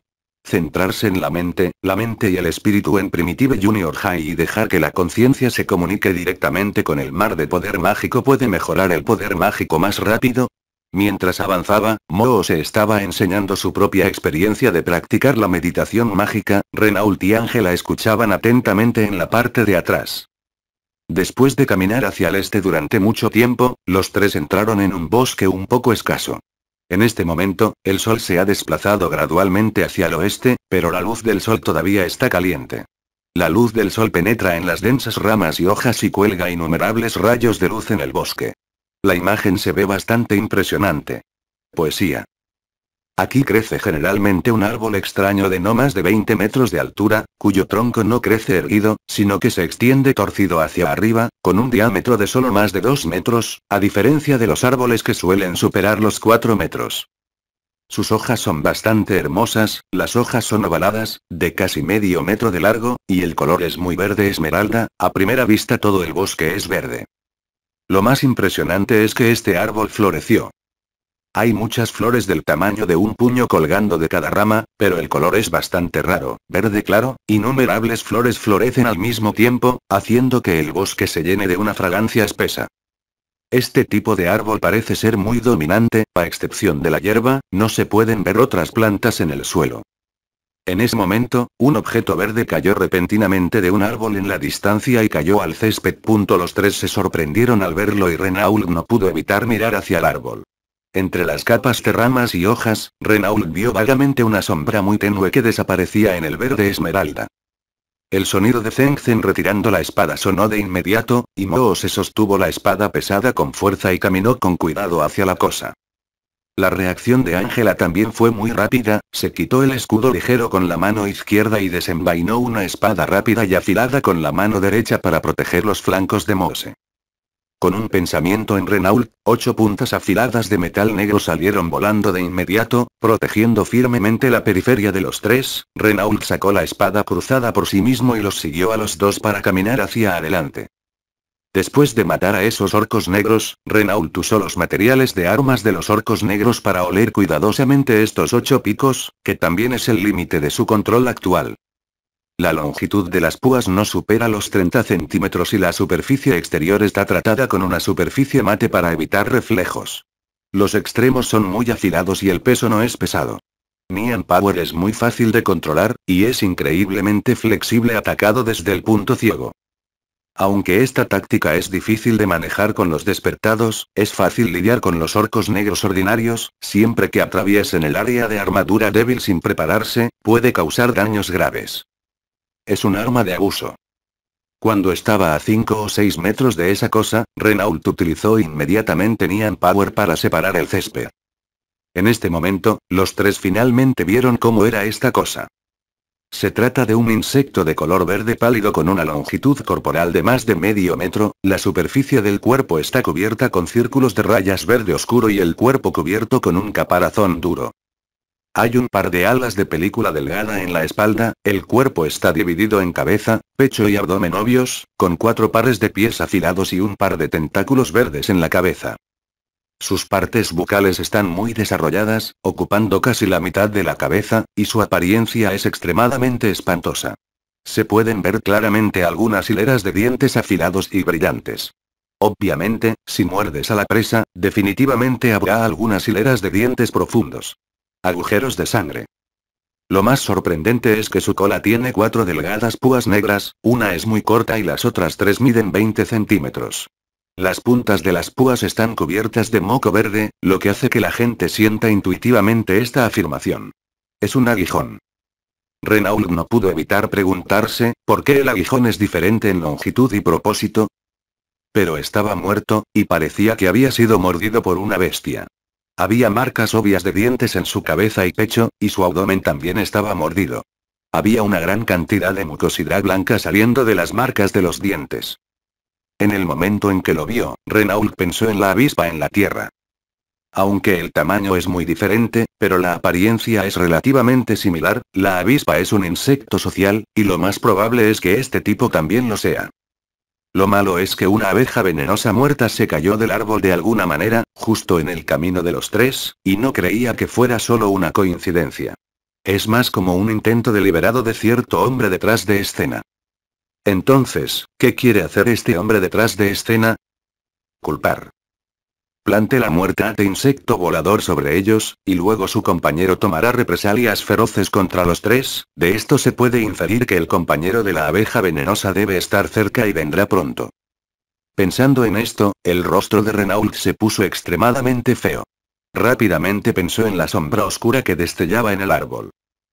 Centrarse en la mente, la mente y el espíritu en Primitive Junior High y dejar que la conciencia se comunique directamente con el mar de poder mágico puede mejorar el poder mágico más rápido. Mientras avanzaba, Moo se estaba enseñando su propia experiencia de practicar la meditación mágica. Renault y Ángela escuchaban atentamente en la parte de atrás. Después de caminar hacia el este durante mucho tiempo, los tres entraron en un bosque un poco escaso. En este momento, el sol se ha desplazado gradualmente hacia el oeste, pero la luz del sol todavía está caliente. La luz del sol penetra en las densas ramas y hojas y cuelga innumerables rayos de luz en el bosque. La imagen se ve bastante impresionante. Poesía. Aquí crece generalmente un árbol extraño de no más de veinte metros de altura, cuyo tronco no crece erguido, sino que se extiende torcido hacia arriba, con un diámetro de solo más de dos metros, a diferencia de los árboles que suelen superar los cuatro metros. Sus hojas son bastante hermosas, las hojas son ovaladas, de casi medio metro de largo, y el color es muy verde esmeralda, a primera vista todo el bosque es verde. Lo más impresionante es que este árbol floreció. Hay muchas flores del tamaño de un puño colgando de cada rama, pero el color es bastante raro, verde claro, innumerables flores florecen al mismo tiempo, haciendo que el bosque se llene de una fragancia espesa. Este tipo de árbol parece ser muy dominante, a excepción de la hierba, no se pueden ver otras plantas en el suelo. En ese momento, un objeto verde cayó repentinamente de un árbol en la distancia y cayó al césped. Los tres se sorprendieron al verlo y Renault no pudo evitar mirar hacia el árbol. Entre las capas de ramas y hojas, Renault vio vagamente una sombra muy tenue que desaparecía en el verde esmeralda. El sonido de Zeng Zeng retirando la espada sonó de inmediato, y Moose sostuvo la espada pesada con fuerza y caminó con cuidado hacia la cosa. La reacción de Ángela también fue muy rápida, se quitó el escudo ligero con la mano izquierda y desenvainó una espada rápida y afilada con la mano derecha para proteger los flancos de Moose. Con un pensamiento en Renault, ocho puntas afiladas de metal negro salieron volando de inmediato, protegiendo firmemente la periferia de los tres. Renault sacó la espada cruzada por sí mismo y los siguió a los dos para caminar hacia adelante. Después de matar a esos orcos negros, Renault usó los materiales de armas de los orcos negros para oler cuidadosamente estos ocho picos, que también es el límite de su control actual. La longitud de las púas no supera los treinta centímetros y la superficie exterior está tratada con una superficie mate para evitar reflejos. Los extremos son muy afilados y el peso no es pesado. Nian Power es muy fácil de controlar, y es increíblemente flexible atacado desde el punto ciego. Aunque esta táctica es difícil de manejar con los despertados, es fácil lidiar con los orcos negros ordinarios, siempre que atraviesen el área de armadura débil sin prepararse, puede causar daños graves. Es un arma de abuso. Cuando estaba a cinco o seis metros de esa cosa, Renault utilizó inmediatamente Nian Power para separar el césped. En este momento, los tres finalmente vieron cómo era esta cosa. Se trata de un insecto de color verde pálido con una longitud corporal de más de medio metro, la superficie del cuerpo está cubierta con círculos de rayas verde oscuro y el cuerpo cubierto con un caparazón duro. Hay un par de alas de película delgada en la espalda, el cuerpo está dividido en cabeza, pecho y abdomen obvios, con cuatro pares de pies afilados y un par de tentáculos verdes en la cabeza. Sus partes bucales están muy desarrolladas, ocupando casi la mitad de la cabeza, y su apariencia es extremadamente espantosa. Se pueden ver claramente algunas hileras de dientes afilados y brillantes. Obviamente, si muerdes a la presa, definitivamente habrá algunas hileras de dientes profundos. Agujeros de sangre. Lo más sorprendente es que su cola tiene cuatro delgadas púas negras, una es muy corta y las otras tres miden veinte centímetros. Las puntas de las púas están cubiertas de moco verde, lo que hace que la gente sienta intuitivamente esta afirmación. Es un aguijón. Renault no pudo evitar preguntarse, ¿por qué el aguijón es diferente en longitud y propósito? Pero estaba muerto, y parecía que había sido mordido por una bestia. Había marcas obvias de dientes en su cabeza y pecho, y su abdomen también estaba mordido. Había una gran cantidad de mucosidad blanca saliendo de las marcas de los dientes. En el momento en que lo vio, Renault pensó en la avispa en la tierra. Aunque el tamaño es muy diferente, pero la apariencia es relativamente similar, la avispa es un insecto social, y lo más probable es que este tipo también lo sea. Lo malo es que una abeja venenosa muerta se cayó del árbol de alguna manera, justo en el camino de los tres, y no creía que fuera solo una coincidencia. Es más como un intento deliberado de cierto hombre detrás de escena. Entonces, ¿qué quiere hacer este hombre detrás de escena? Culpar. Plante la muerte de insecto volador sobre ellos, y luego su compañero tomará represalias feroces contra los tres. De esto se puede inferir que el compañero de la abeja venenosa debe estar cerca y vendrá pronto. Pensando en esto, el rostro de Renault se puso extremadamente feo. Rápidamente pensó en la sombra oscura que destellaba en el árbol.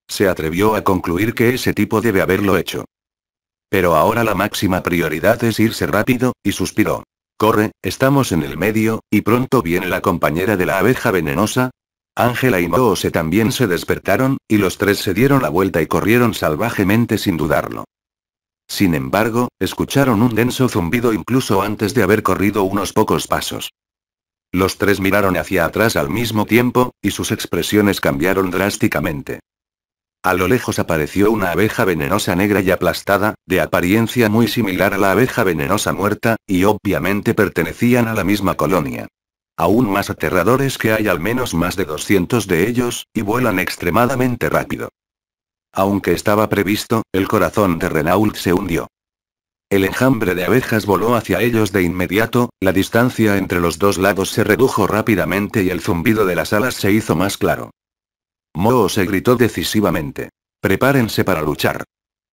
Se atrevió a concluir que ese tipo debe haberlo hecho. Pero ahora la máxima prioridad es irse rápido, y suspiró. Corre, estamos en el medio, y pronto viene la compañera de la abeja venenosa. Ángela y Moose también se despertaron, y los tres se dieron la vuelta y corrieron salvajemente sin dudarlo. Sin embargo, escucharon un denso zumbido incluso antes de haber corrido unos pocos pasos. Los tres miraron hacia atrás al mismo tiempo, y sus expresiones cambiaron drásticamente. A lo lejos apareció una abeja venenosa negra y aplastada, de apariencia muy similar a la abeja venenosa muerta, y obviamente pertenecían a la misma colonia. Aún más aterradores que hay al menos más de doscientos de ellos, y vuelan extremadamente rápido. Aunque estaba previsto, el corazón de Renault se hundió. El enjambre de abejas voló hacia ellos de inmediato, la distancia entre los dos lados se redujo rápidamente y el zumbido de las alas se hizo más claro. Moose gritó decisivamente. «Prepárense para luchar».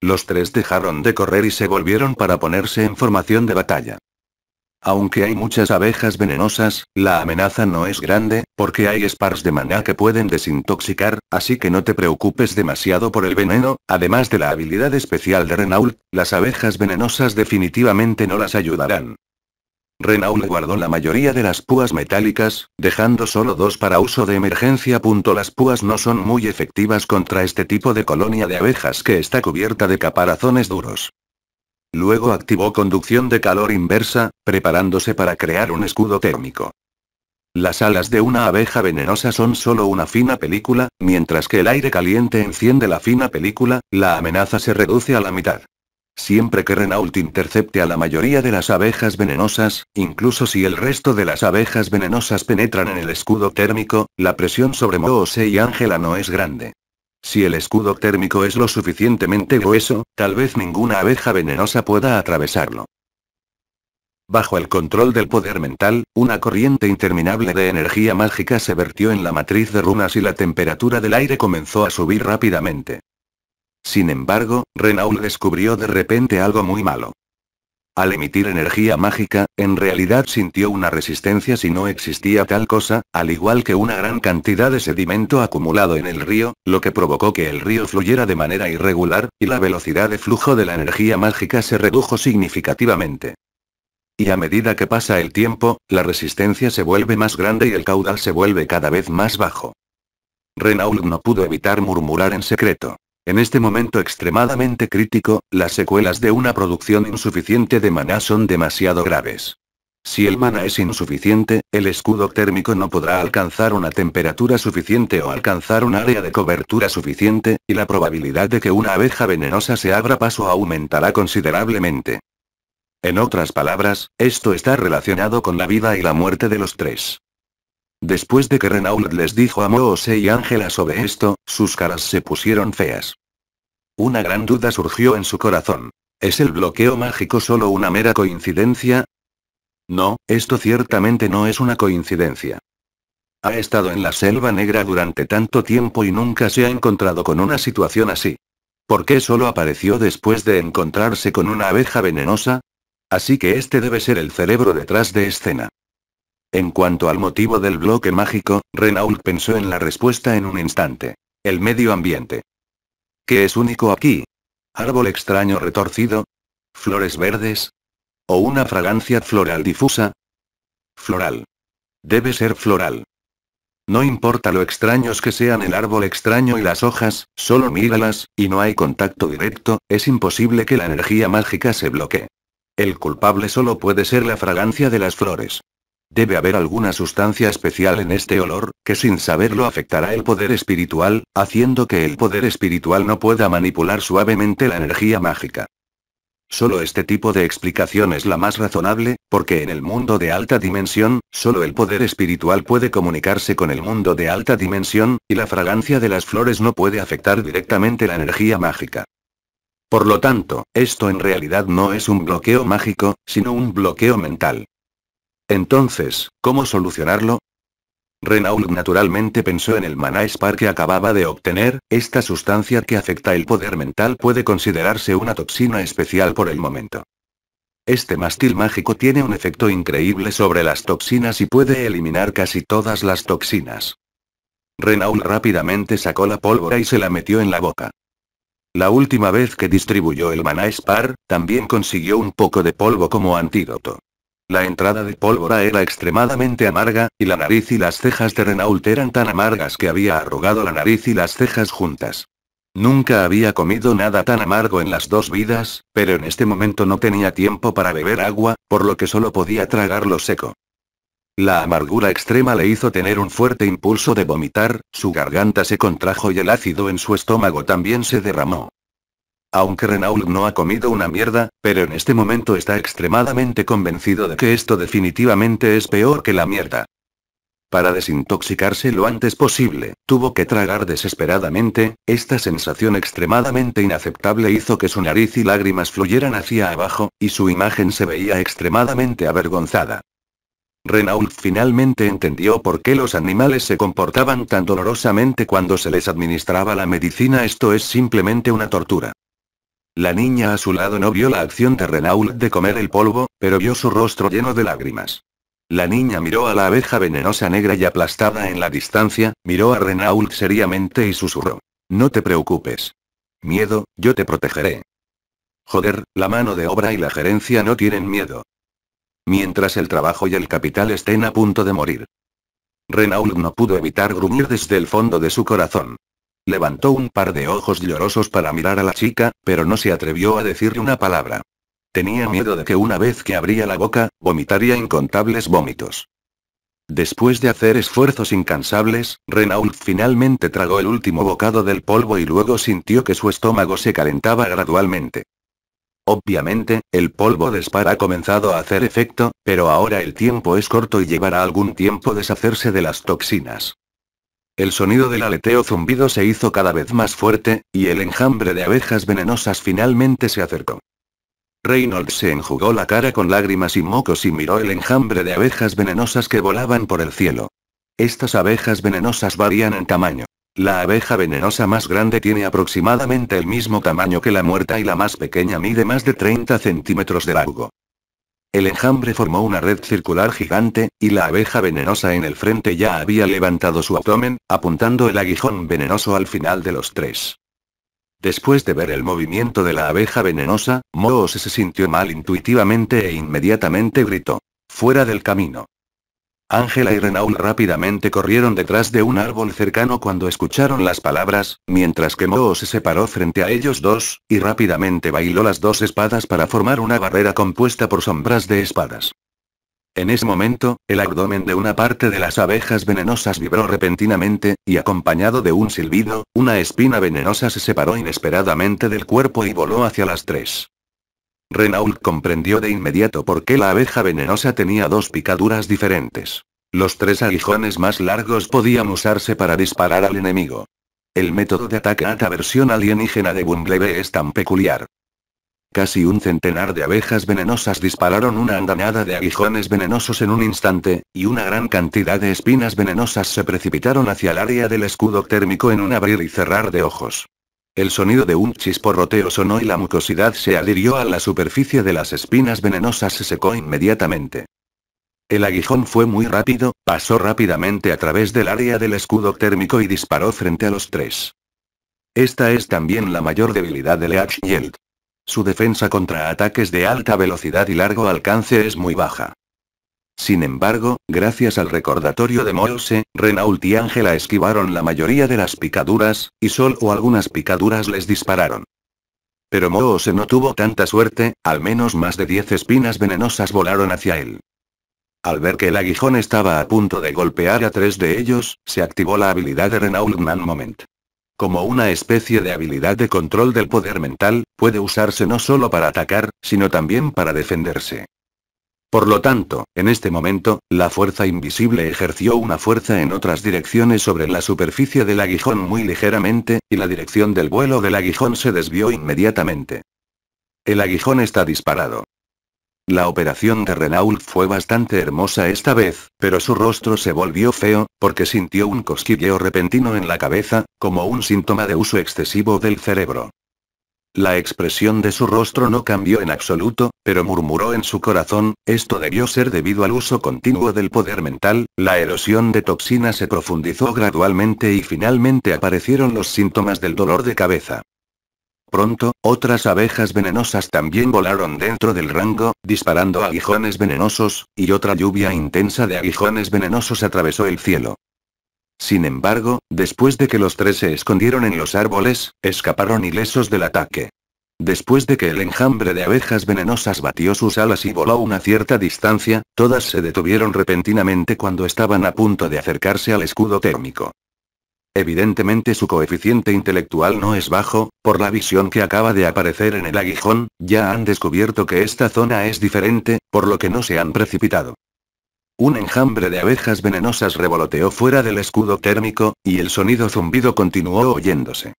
Los tres dejaron de correr y se volvieron para ponerse en formación de batalla. Aunque hay muchas abejas venenosas, la amenaza no es grande, porque hay spars de maná que pueden desintoxicar, así que no te preocupes demasiado por el veneno. Además de la habilidad especial de Renault, las abejas venenosas definitivamente no las ayudarán. Renault guardó la mayoría de las púas metálicas, dejando solo dos para uso de emergencia. Las púas no son muy efectivas contra este tipo de colonia de abejas que está cubierta de caparazones duros. Luego activó conducción de calor inversa, preparándose para crear un escudo térmico. Las alas de una abeja venenosa son solo una fina película, mientras que el aire caliente enciende la fina película, la amenaza se reduce a la mitad. Siempre que Renault intercepte a la mayoría de las abejas venenosas, incluso si el resto de las abejas venenosas penetran en el escudo térmico, la presión sobre Moose y Ángela no es grande. Si el escudo térmico es lo suficientemente grueso, tal vez ninguna abeja venenosa pueda atravesarlo. Bajo el control del poder mental, una corriente interminable de energía mágica se vertió en la matriz de runas y la temperatura del aire comenzó a subir rápidamente. Sin embargo, Renault descubrió de repente algo muy malo. Al emitir energía mágica, en realidad sintió una resistencia si no existía tal cosa, al igual que una gran cantidad de sedimento acumulado en el río, lo que provocó que el río fluyera de manera irregular, y la velocidad de flujo de la energía mágica se redujo significativamente. Y a medida que pasa el tiempo, la resistencia se vuelve más grande y el caudal se vuelve cada vez más bajo. Renault no pudo evitar murmurar en secreto. En este momento extremadamente crítico, las secuelas de una producción insuficiente de maná son demasiado graves. Si el maná es insuficiente, el escudo térmico no podrá alcanzar una temperatura suficiente o alcanzar un área de cobertura suficiente, y la probabilidad de que una abeja venenosa se abra paso aumentará considerablemente. En otras palabras, esto está relacionado con la vida y la muerte de los tres. Después de que Renault les dijo a Moose y Ángela sobre esto, sus caras se pusieron feas. Una gran duda surgió en su corazón. ¿Es el bloqueo mágico solo una mera coincidencia? No, esto ciertamente no es una coincidencia. Ha estado en la selva negra durante tanto tiempo y nunca se ha encontrado con una situación así. ¿Por qué solo apareció después de encontrarse con una abeja venenosa? Así que este debe ser el cerebro detrás de escena. En cuanto al motivo del bloque mágico, Renault pensó en la respuesta en un instante. El medio ambiente. ¿Qué es único aquí? ¿Árbol extraño retorcido? ¿Flores verdes? ¿O una fragancia floral difusa? Floral. Debe ser floral. No importa lo extraños que sean el árbol extraño y las hojas, solo míralas, y no hay contacto directo, es imposible que la energía mágica se bloquee. El culpable solo puede ser la fragancia de las flores. Debe haber alguna sustancia especial en este olor, que sin saberlo afectará el poder espiritual, haciendo que el poder espiritual no pueda manipular suavemente la energía mágica. Solo este tipo de explicación es la más razonable, porque en el mundo de alta dimensión, solo el poder espiritual puede comunicarse con el mundo de alta dimensión, y la fragancia de las flores no puede afectar directamente la energía mágica. Por lo tanto, esto en realidad no es un bloqueo mágico, sino un bloqueo mental. Entonces, ¿cómo solucionarlo? Renault naturalmente pensó en el maná spar que acababa de obtener. Esta sustancia que afecta el poder mental puede considerarse una toxina especial por el momento. Este mástil mágico tiene un efecto increíble sobre las toxinas y puede eliminar casi todas las toxinas. Renault rápidamente sacó la pólvora y se la metió en la boca. La última vez que distribuyó el maná spar, también consiguió un poco de polvo como antídoto. La entrada de pólvora era extremadamente amarga, y la nariz y las cejas de Renault eran tan amargas que había arrugado la nariz y las cejas juntas. Nunca había comido nada tan amargo en las dos vidas, pero en este momento no tenía tiempo para beber agua, por lo que solo podía tragarlo seco. La amargura extrema le hizo tener un fuerte impulso de vomitar, su garganta se contrajo y el ácido en su estómago también se derramó. Aunque Renault no ha comido una mierda, pero en este momento está extremadamente convencido de que esto definitivamente es peor que la mierda. Para desintoxicarse lo antes posible, tuvo que tragar desesperadamente, esta sensación extremadamente inaceptable hizo que su nariz y lágrimas fluyeran hacia abajo, y su imagen se veía extremadamente avergonzada. Renault finalmente entendió por qué los animales se comportaban tan dolorosamente cuando se les administraba la medicina, esto es simplemente una tortura. La niña a su lado no vio la acción de Renault de comer el polvo, pero vio su rostro lleno de lágrimas. La niña miró a la abeja venenosa negra y aplastada en la distancia, miró a Renault seriamente y susurró: «No te preocupes. Miedo, yo te protegeré». Joder, la mano de obra y la gerencia no tienen miedo. Mientras el trabajo y el capital estén a punto de morir. Renault no pudo evitar gruñir desde el fondo de su corazón. Levantó un par de ojos llorosos para mirar a la chica, pero no se atrevió a decirle una palabra. Tenía miedo de que una vez que abría la boca, vomitaría incontables vómitos. Después de hacer esfuerzos incansables, Renault finalmente tragó el último bocado del polvo y luego sintió que su estómago se calentaba gradualmente. Obviamente, el polvo de Spar ha comenzado a hacer efecto, pero ahora el tiempo es corto y llevará algún tiempo deshacerse de las toxinas. El sonido del aleteo zumbido se hizo cada vez más fuerte, y el enjambre de abejas venenosas finalmente se acercó. Reynolds se enjugó la cara con lágrimas y mocos y miró el enjambre de abejas venenosas que volaban por el cielo. Estas abejas venenosas varían en tamaño. La abeja venenosa más grande tiene aproximadamente el mismo tamaño que la muerta y la más pequeña mide más de treinta centímetros de largo. El enjambre formó una red circular gigante, y la abeja venenosa en el frente ya había levantado su abdomen, apuntando el aguijón venenoso al final de los tres. Después de ver el movimiento de la abeja venenosa, Moose se sintió mal intuitivamente e inmediatamente gritó: «¡Fuera del camino!». Ángela y Renault rápidamente corrieron detrás de un árbol cercano cuando escucharon las palabras, mientras que Moose se paró frente a ellos dos, y rápidamente bailó las dos espadas para formar una barrera compuesta por sombras de espadas. En ese momento, el abdomen de una parte de las abejas venenosas vibró repentinamente, y acompañado de un silbido, una espina venenosa se separó inesperadamente del cuerpo y voló hacia las tres. Renault comprendió de inmediato por qué la abeja venenosa tenía dos picaduras diferentes. Los tres aguijones más largos podían usarse para disparar al enemigo. El método de ataque a la versión alienígena de Bumblebee es tan peculiar. Casi un centenar de abejas venenosas dispararon una andanada de aguijones venenosos en un instante, y una gran cantidad de espinas venenosas se precipitaron hacia el área del escudo térmico en un abrir y cerrar de ojos. El sonido de un chisporroteo sonó y la mucosidad se adhirió a la superficie de las espinas venenosas se secó inmediatamente. El aguijón fue muy rápido, pasó rápidamente a través del área del escudo térmico y disparó frente a los tres. Esta es también la mayor debilidad de Leach Yield. Su defensa contra ataques de alta velocidad y largo alcance es muy baja. Sin embargo, gracias al recordatorio de Moose, Renault y Ángela esquivaron la mayoría de las picaduras, y solo algunas picaduras les dispararon. Pero Moose no tuvo tanta suerte, al menos más de diez espinas venenosas volaron hacia él. Al ver que el aguijón estaba a punto de golpear a tres de ellos, se activó la habilidad de Renault Man Moment. Como una especie de habilidad de control del poder mental, puede usarse no solo para atacar, sino también para defenderse. Por lo tanto, en este momento, la fuerza invisible ejerció una fuerza en otras direcciones sobre la superficie del aguijón muy ligeramente, y la dirección del vuelo del aguijón se desvió inmediatamente. El aguijón está disparado. La operación de Renault fue bastante hermosa esta vez, pero su rostro se volvió feo, porque sintió un cosquilleo repentino en la cabeza, como un síntoma de uso excesivo del cerebro. La expresión de su rostro no cambió en absoluto, pero murmuró en su corazón, esto debió ser debido al uso continuo del poder mental, la erosión de toxinas se profundizó gradualmente y finalmente aparecieron los síntomas del dolor de cabeza. Pronto, otras abejas venenosas también volaron dentro del rango, disparando aguijones venenosos, y otra lluvia intensa de aguijones venenosos atravesó el cielo. Sin embargo, después de que los tres se escondieron en los árboles, escaparon ilesos del ataque. Después de que el enjambre de abejas venenosas batió sus alas y voló una cierta distancia, todas se detuvieron repentinamente cuando estaban a punto de acercarse al escudo térmico. Evidentemente su coeficiente intelectual no es bajo, por la visión que acaba de aparecer en el aguijón, ya han descubierto que esta zona es diferente, por lo que no se han precipitado. Un enjambre de abejas venenosas revoloteó fuera del escudo térmico, y el sonido zumbido continuó oyéndose.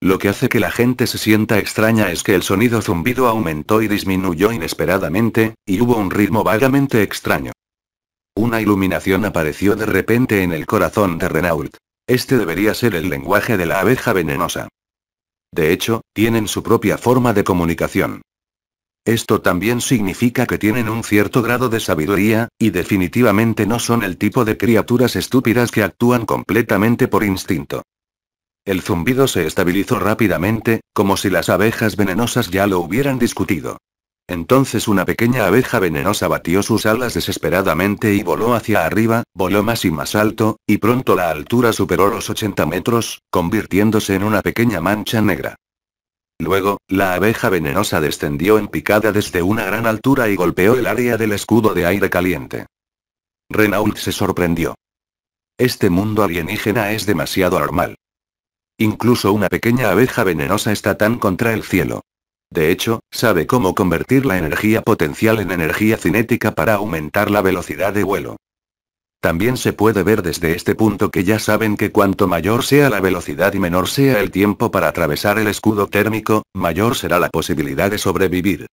Lo que hace que la gente se sienta extraña es que el sonido zumbido aumentó y disminuyó inesperadamente, y hubo un ritmo vagamente extraño. Una iluminación apareció de repente en el corazón de Renault. Este debería ser el lenguaje de la abeja venenosa. De hecho, tienen su propia forma de comunicación. Esto también significa que tienen un cierto grado de sabiduría, y definitivamente no son el tipo de criaturas estúpidas que actúan completamente por instinto. El zumbido se estabilizó rápidamente, como si las abejas venenosas ya lo hubieran discutido. Entonces una pequeña abeja venenosa batió sus alas desesperadamente y voló hacia arriba, voló más y más alto, y pronto la altura superó los ochenta metros, convirtiéndose en una pequeña mancha negra. Luego, la abeja venenosa descendió en picada desde una gran altura y golpeó el área del escudo de aire caliente. Renault se sorprendió. Este mundo alienígena es demasiado normal. Incluso una pequeña abeja venenosa está tan contra el cielo. De hecho, sabe cómo convertir la energía potencial en energía cinética para aumentar la velocidad de vuelo. También se puede ver desde este punto que ya saben que cuanto mayor sea la velocidad y menor sea el tiempo para atravesar el escudo térmico, mayor será la posibilidad de sobrevivir.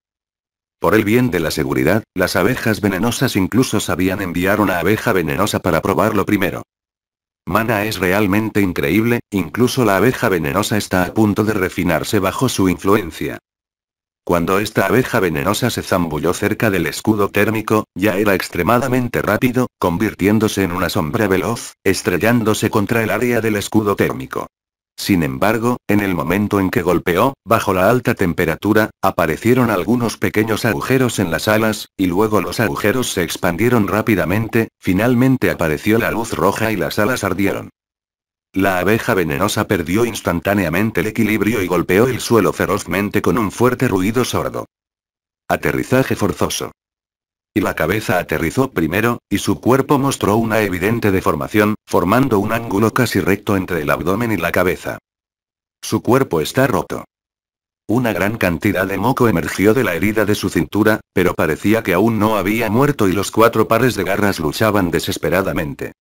Por el bien de la seguridad, las abejas venenosas incluso sabían enviar una abeja venenosa para probarlo primero. Mana es realmente increíble, incluso la abeja venenosa está a punto de refinarse bajo su influencia. Cuando esta abeja venenosa se zambulló cerca del escudo térmico, ya era extremadamente rápido, convirtiéndose en una sombra veloz, estrellándose contra el área del escudo térmico. Sin embargo, en el momento en que golpeó, bajo la alta temperatura, aparecieron algunos pequeños agujeros en las alas, y luego los agujeros se expandieron rápidamente, finalmente apareció la luz roja y las alas ardieron. La abeja venenosa perdió instantáneamente el equilibrio y golpeó el suelo ferozmente con un fuerte ruido sordo. Aterrizaje forzoso. Y la cabeza aterrizó primero, y su cuerpo mostró una evidente deformación, formando un ángulo casi recto entre el abdomen y la cabeza. Su cuerpo está roto. Una gran cantidad de moco emergió de la herida de su cintura, pero parecía que aún no había muerto y los cuatro pares de garras luchaban desesperadamente.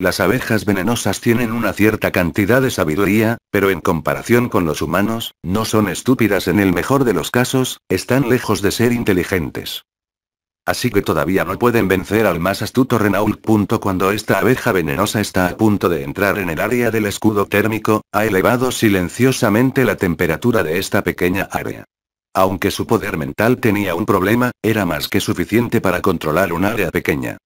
Las abejas venenosas tienen una cierta cantidad de sabiduría, pero en comparación con los humanos, no son estúpidas en el mejor de los casos, están lejos de ser inteligentes. Así que todavía no pueden vencer al más astuto Renault. Cuando esta abeja venenosa está a punto de entrar en el área del escudo térmico, ha elevado silenciosamente la temperatura de esta pequeña área. Aunque su poder mental tenía un problema, era más que suficiente para controlar un área pequeña.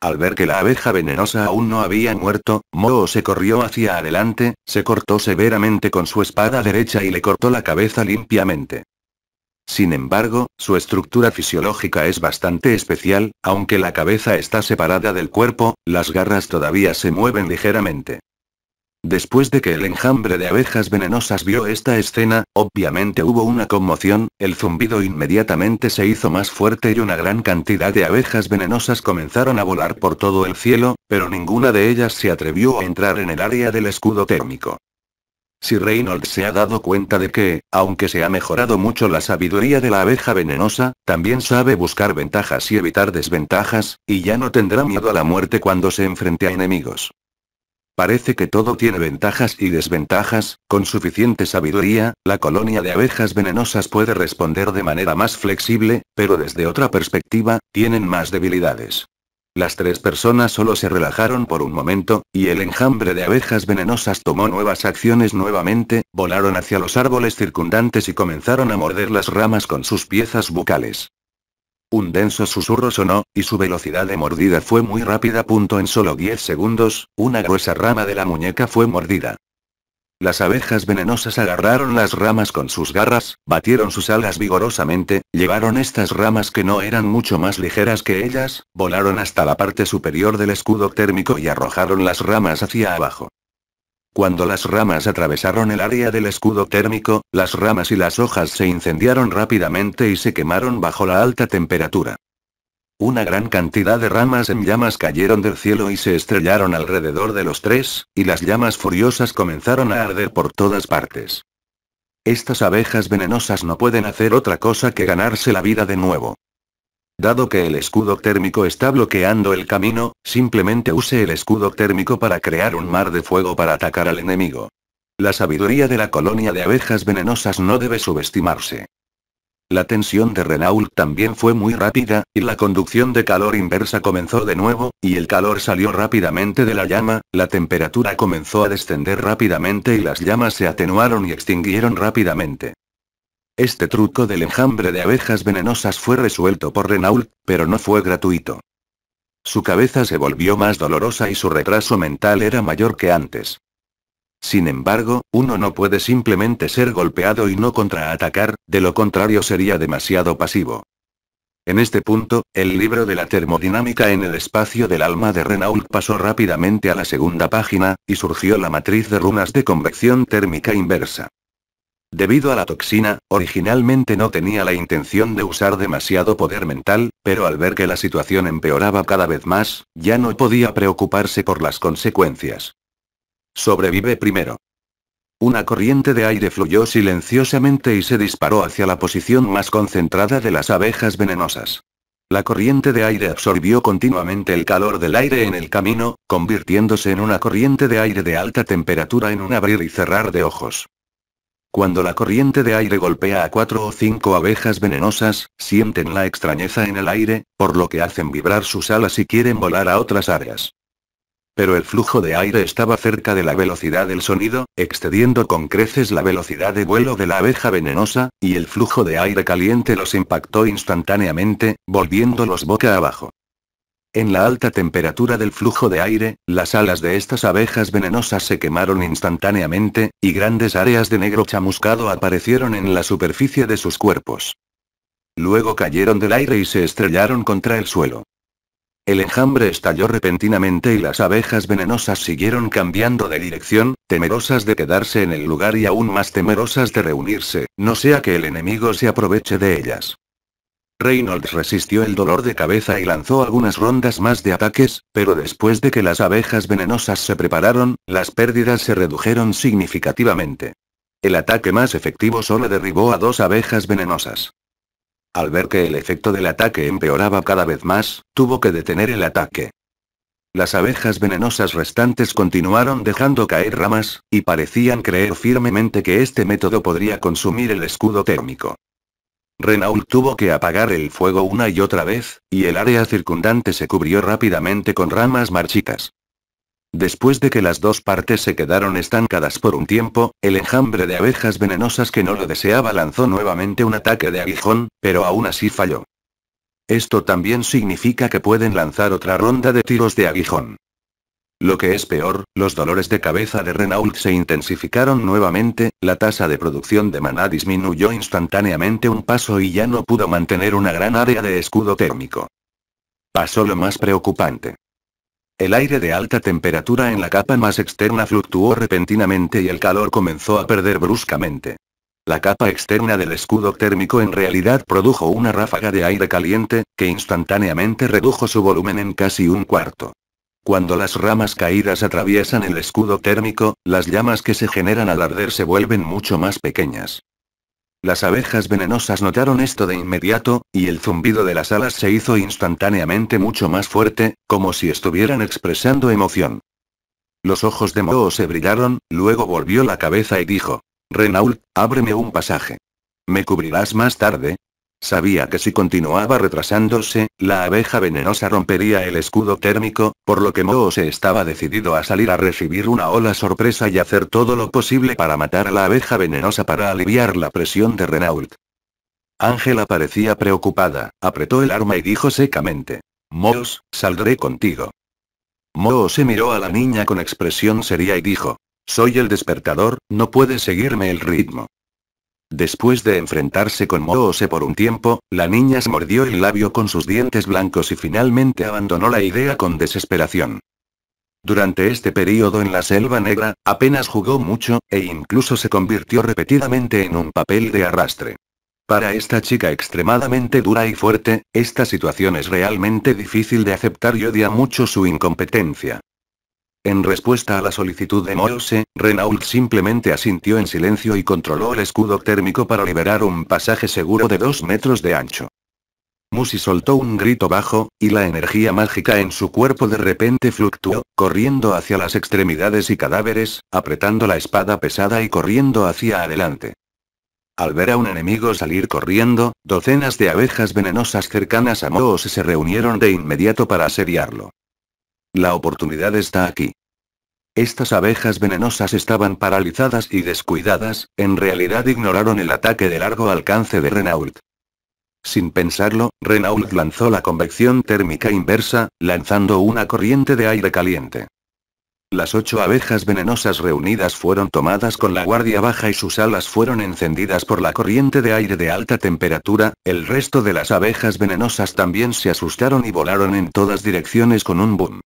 Al ver que la abeja venenosa aún no había muerto, Moose se corrió hacia adelante, se cortó severamente con su espada derecha y le cortó la cabeza limpiamente. Sin embargo, su estructura fisiológica es bastante especial, aunque la cabeza está separada del cuerpo, las garras todavía se mueven ligeramente. Después de que el enjambre de abejas venenosas vio esta escena, obviamente hubo una conmoción, el zumbido inmediatamente se hizo más fuerte y una gran cantidad de abejas venenosas comenzaron a volar por todo el cielo, pero ninguna de ellas se atrevió a entrar en el área del escudo térmico. Si Reynolds se ha dado cuenta de que, aunque se ha mejorado mucho la sabiduría de la abeja venenosa, también sabe buscar ventajas y evitar desventajas, y ya no tendrá miedo a la muerte cuando se enfrente a enemigos. Parece que todo tiene ventajas y desventajas, con suficiente sabiduría, la colonia de abejas venenosas puede responder de manera más flexible, pero desde otra perspectiva, tienen más debilidades. Las tres personas solo se relajaron por un momento, y el enjambre de abejas venenosas tomó nuevas acciones nuevamente, volaron hacia los árboles circundantes y comenzaron a morder las ramas con sus piezas bucales. Un denso susurro sonó, y su velocidad de mordida fue muy rápida. En solo diez segundos, una gruesa rama de la muñeca fue mordida. Las abejas venenosas agarraron las ramas con sus garras, batieron sus alas vigorosamente, llevaron estas ramas que no eran mucho más ligeras que ellas, volaron hasta la parte superior del escudo térmico y arrojaron las ramas hacia abajo. Cuando las ramas atravesaron el área del escudo térmico, las ramas y las hojas se incendiaron rápidamente y se quemaron bajo la alta temperatura. Una gran cantidad de ramas en llamas cayeron del cielo y se estrellaron alrededor de los tres, y las llamas furiosas comenzaron a arder por todas partes. Estas abejas venenosas no pueden hacer otra cosa que ganarse la vida de nuevo. Dado que el escudo térmico está bloqueando el camino, simplemente use el escudo térmico para crear un mar de fuego para atacar al enemigo. La sabiduría de la colonia de abejas venenosas no debe subestimarse. La tensión de Renault también fue muy rápida, y la conducción de calor inversa comenzó de nuevo, y el calor salió rápidamente de la llama, la temperatura comenzó a descender rápidamente y las llamas se atenuaron y extinguieron rápidamente. Este truco del enjambre de abejas venenosas fue resuelto por Renault, pero no fue gratuito. Su cabeza se volvió más dolorosa y su retraso mental era mayor que antes. Sin embargo, uno no puede simplemente ser golpeado y no contraatacar, de lo contrario sería demasiado pasivo. En este punto, el libro de la termodinámica en el espacio del alma de Renault pasó rápidamente a la segunda página, y surgió la matriz de runas de convección térmica inversa. Debido a la toxina, originalmente no tenía la intención de usar demasiado poder mental, pero al ver que la situación empeoraba cada vez más, ya no podía preocuparse por las consecuencias. Sobrevive primero. Una corriente de aire fluyó silenciosamente y se disparó hacia la posición más concentrada de las abejas venenosas. La corriente de aire absorbió continuamente el calor del aire en el camino, convirtiéndose en una corriente de aire de alta temperatura en un abrir y cerrar de ojos. Cuando la corriente de aire golpea a cuatro o cinco abejas venenosas, sienten la extrañeza en el aire, por lo que hacen vibrar sus alas y quieren volar a otras áreas. Pero el flujo de aire estaba cerca de la velocidad del sonido, excediendo con creces la velocidad de vuelo de la abeja venenosa, y el flujo de aire caliente los impactó instantáneamente, volviéndolos boca abajo. En la alta temperatura del flujo de aire, las alas de estas abejas venenosas se quemaron instantáneamente, y grandes áreas de negro chamuscado aparecieron en la superficie de sus cuerpos. Luego cayeron del aire y se estrellaron contra el suelo. El enjambre estalló repentinamente y las abejas venenosas siguieron cambiando de dirección, temerosas de quedarse en el lugar y aún más temerosas de reunirse, no sea que el enemigo se aproveche de ellas. Reynolds resistió el dolor de cabeza y lanzó algunas rondas más de ataques, pero después de que las abejas venenosas se prepararon, las pérdidas se redujeron significativamente. El ataque más efectivo solo derribó a dos abejas venenosas. Al ver que el efecto del ataque empeoraba cada vez más, tuvo que detener el ataque. Las abejas venenosas restantes continuaron dejando caer ramas, y parecían creer firmemente que este método podría consumir el escudo térmico. Renault tuvo que apagar el fuego una y otra vez, y el área circundante se cubrió rápidamente con ramas marchitas. Después de que las dos partes se quedaron estancadas por un tiempo, el enjambre de abejas venenosas que no lo deseaba lanzó nuevamente un ataque de aguijón, pero aún así falló. Esto también significa que pueden lanzar otra ronda de tiros de aguijón. Lo que es peor, los dolores de cabeza de Renault se intensificaron nuevamente, la tasa de producción de maná disminuyó instantáneamente un paso y ya no pudo mantener una gran área de escudo térmico. Pasó lo más preocupante. El aire de alta temperatura en la capa más externa fluctuó repentinamente y el calor comenzó a perder bruscamente. La capa externa del escudo térmico en realidad produjo una ráfaga de aire caliente, que instantáneamente redujo su volumen en casi un cuarto. Cuando las ramas caídas atraviesan el escudo térmico, las llamas que se generan al arder se vuelven mucho más pequeñas. Las abejas venenosas notaron esto de inmediato, y el zumbido de las alas se hizo instantáneamente mucho más fuerte, como si estuvieran expresando emoción. Los ojos de Moose se brillaron, luego volvió la cabeza y dijo: «Renault, ábreme un pasaje. ¿Me cubrirás más tarde?». Sabía que si continuaba retrasándose, la abeja venenosa rompería el escudo térmico, por lo que Moose estaba decidido a salir a recibir una ola sorpresa y hacer todo lo posible para matar a la abeja venenosa para aliviar la presión de Renault. Ángela parecía preocupada, apretó el arma y dijo secamente: «Moose, saldré contigo». Moose miró a la niña con expresión seria y dijo: Soy el despertador, no puede seguirme el ritmo. Después de enfrentarse con Moose por un tiempo, la niña se mordió el labio con sus dientes blancos y finalmente abandonó la idea con desesperación. Durante este periodo en la Selva Negra, apenas jugó mucho, e incluso se convirtió repetidamente en un papel de arrastre. Para esta chica extremadamente dura y fuerte, esta situación es realmente difícil de aceptar y odia mucho su incompetencia. En respuesta a la solicitud de Moose, Renault simplemente asintió en silencio y controló el escudo térmico para liberar un pasaje seguro de dos metros de ancho. Moose soltó un grito bajo, y la energía mágica en su cuerpo de repente fluctuó, corriendo hacia las extremidades y cadáveres, apretando la espada pesada y corriendo hacia adelante. Al ver a un enemigo salir corriendo, docenas de abejas venenosas cercanas a Moose se reunieron de inmediato para asediarlo. La oportunidad está aquí. Estas abejas venenosas estaban paralizadas y descuidadas, en realidad ignoraron el ataque de largo alcance de Renault. Sin pensarlo, Renault lanzó la convección térmica inversa, lanzando una corriente de aire caliente. Las ocho abejas venenosas reunidas fueron tomadas con la guardia baja y sus alas fueron encendidas por la corriente de aire de alta temperatura, el resto de las abejas venenosas también se asustaron y volaron en todas direcciones con un boom.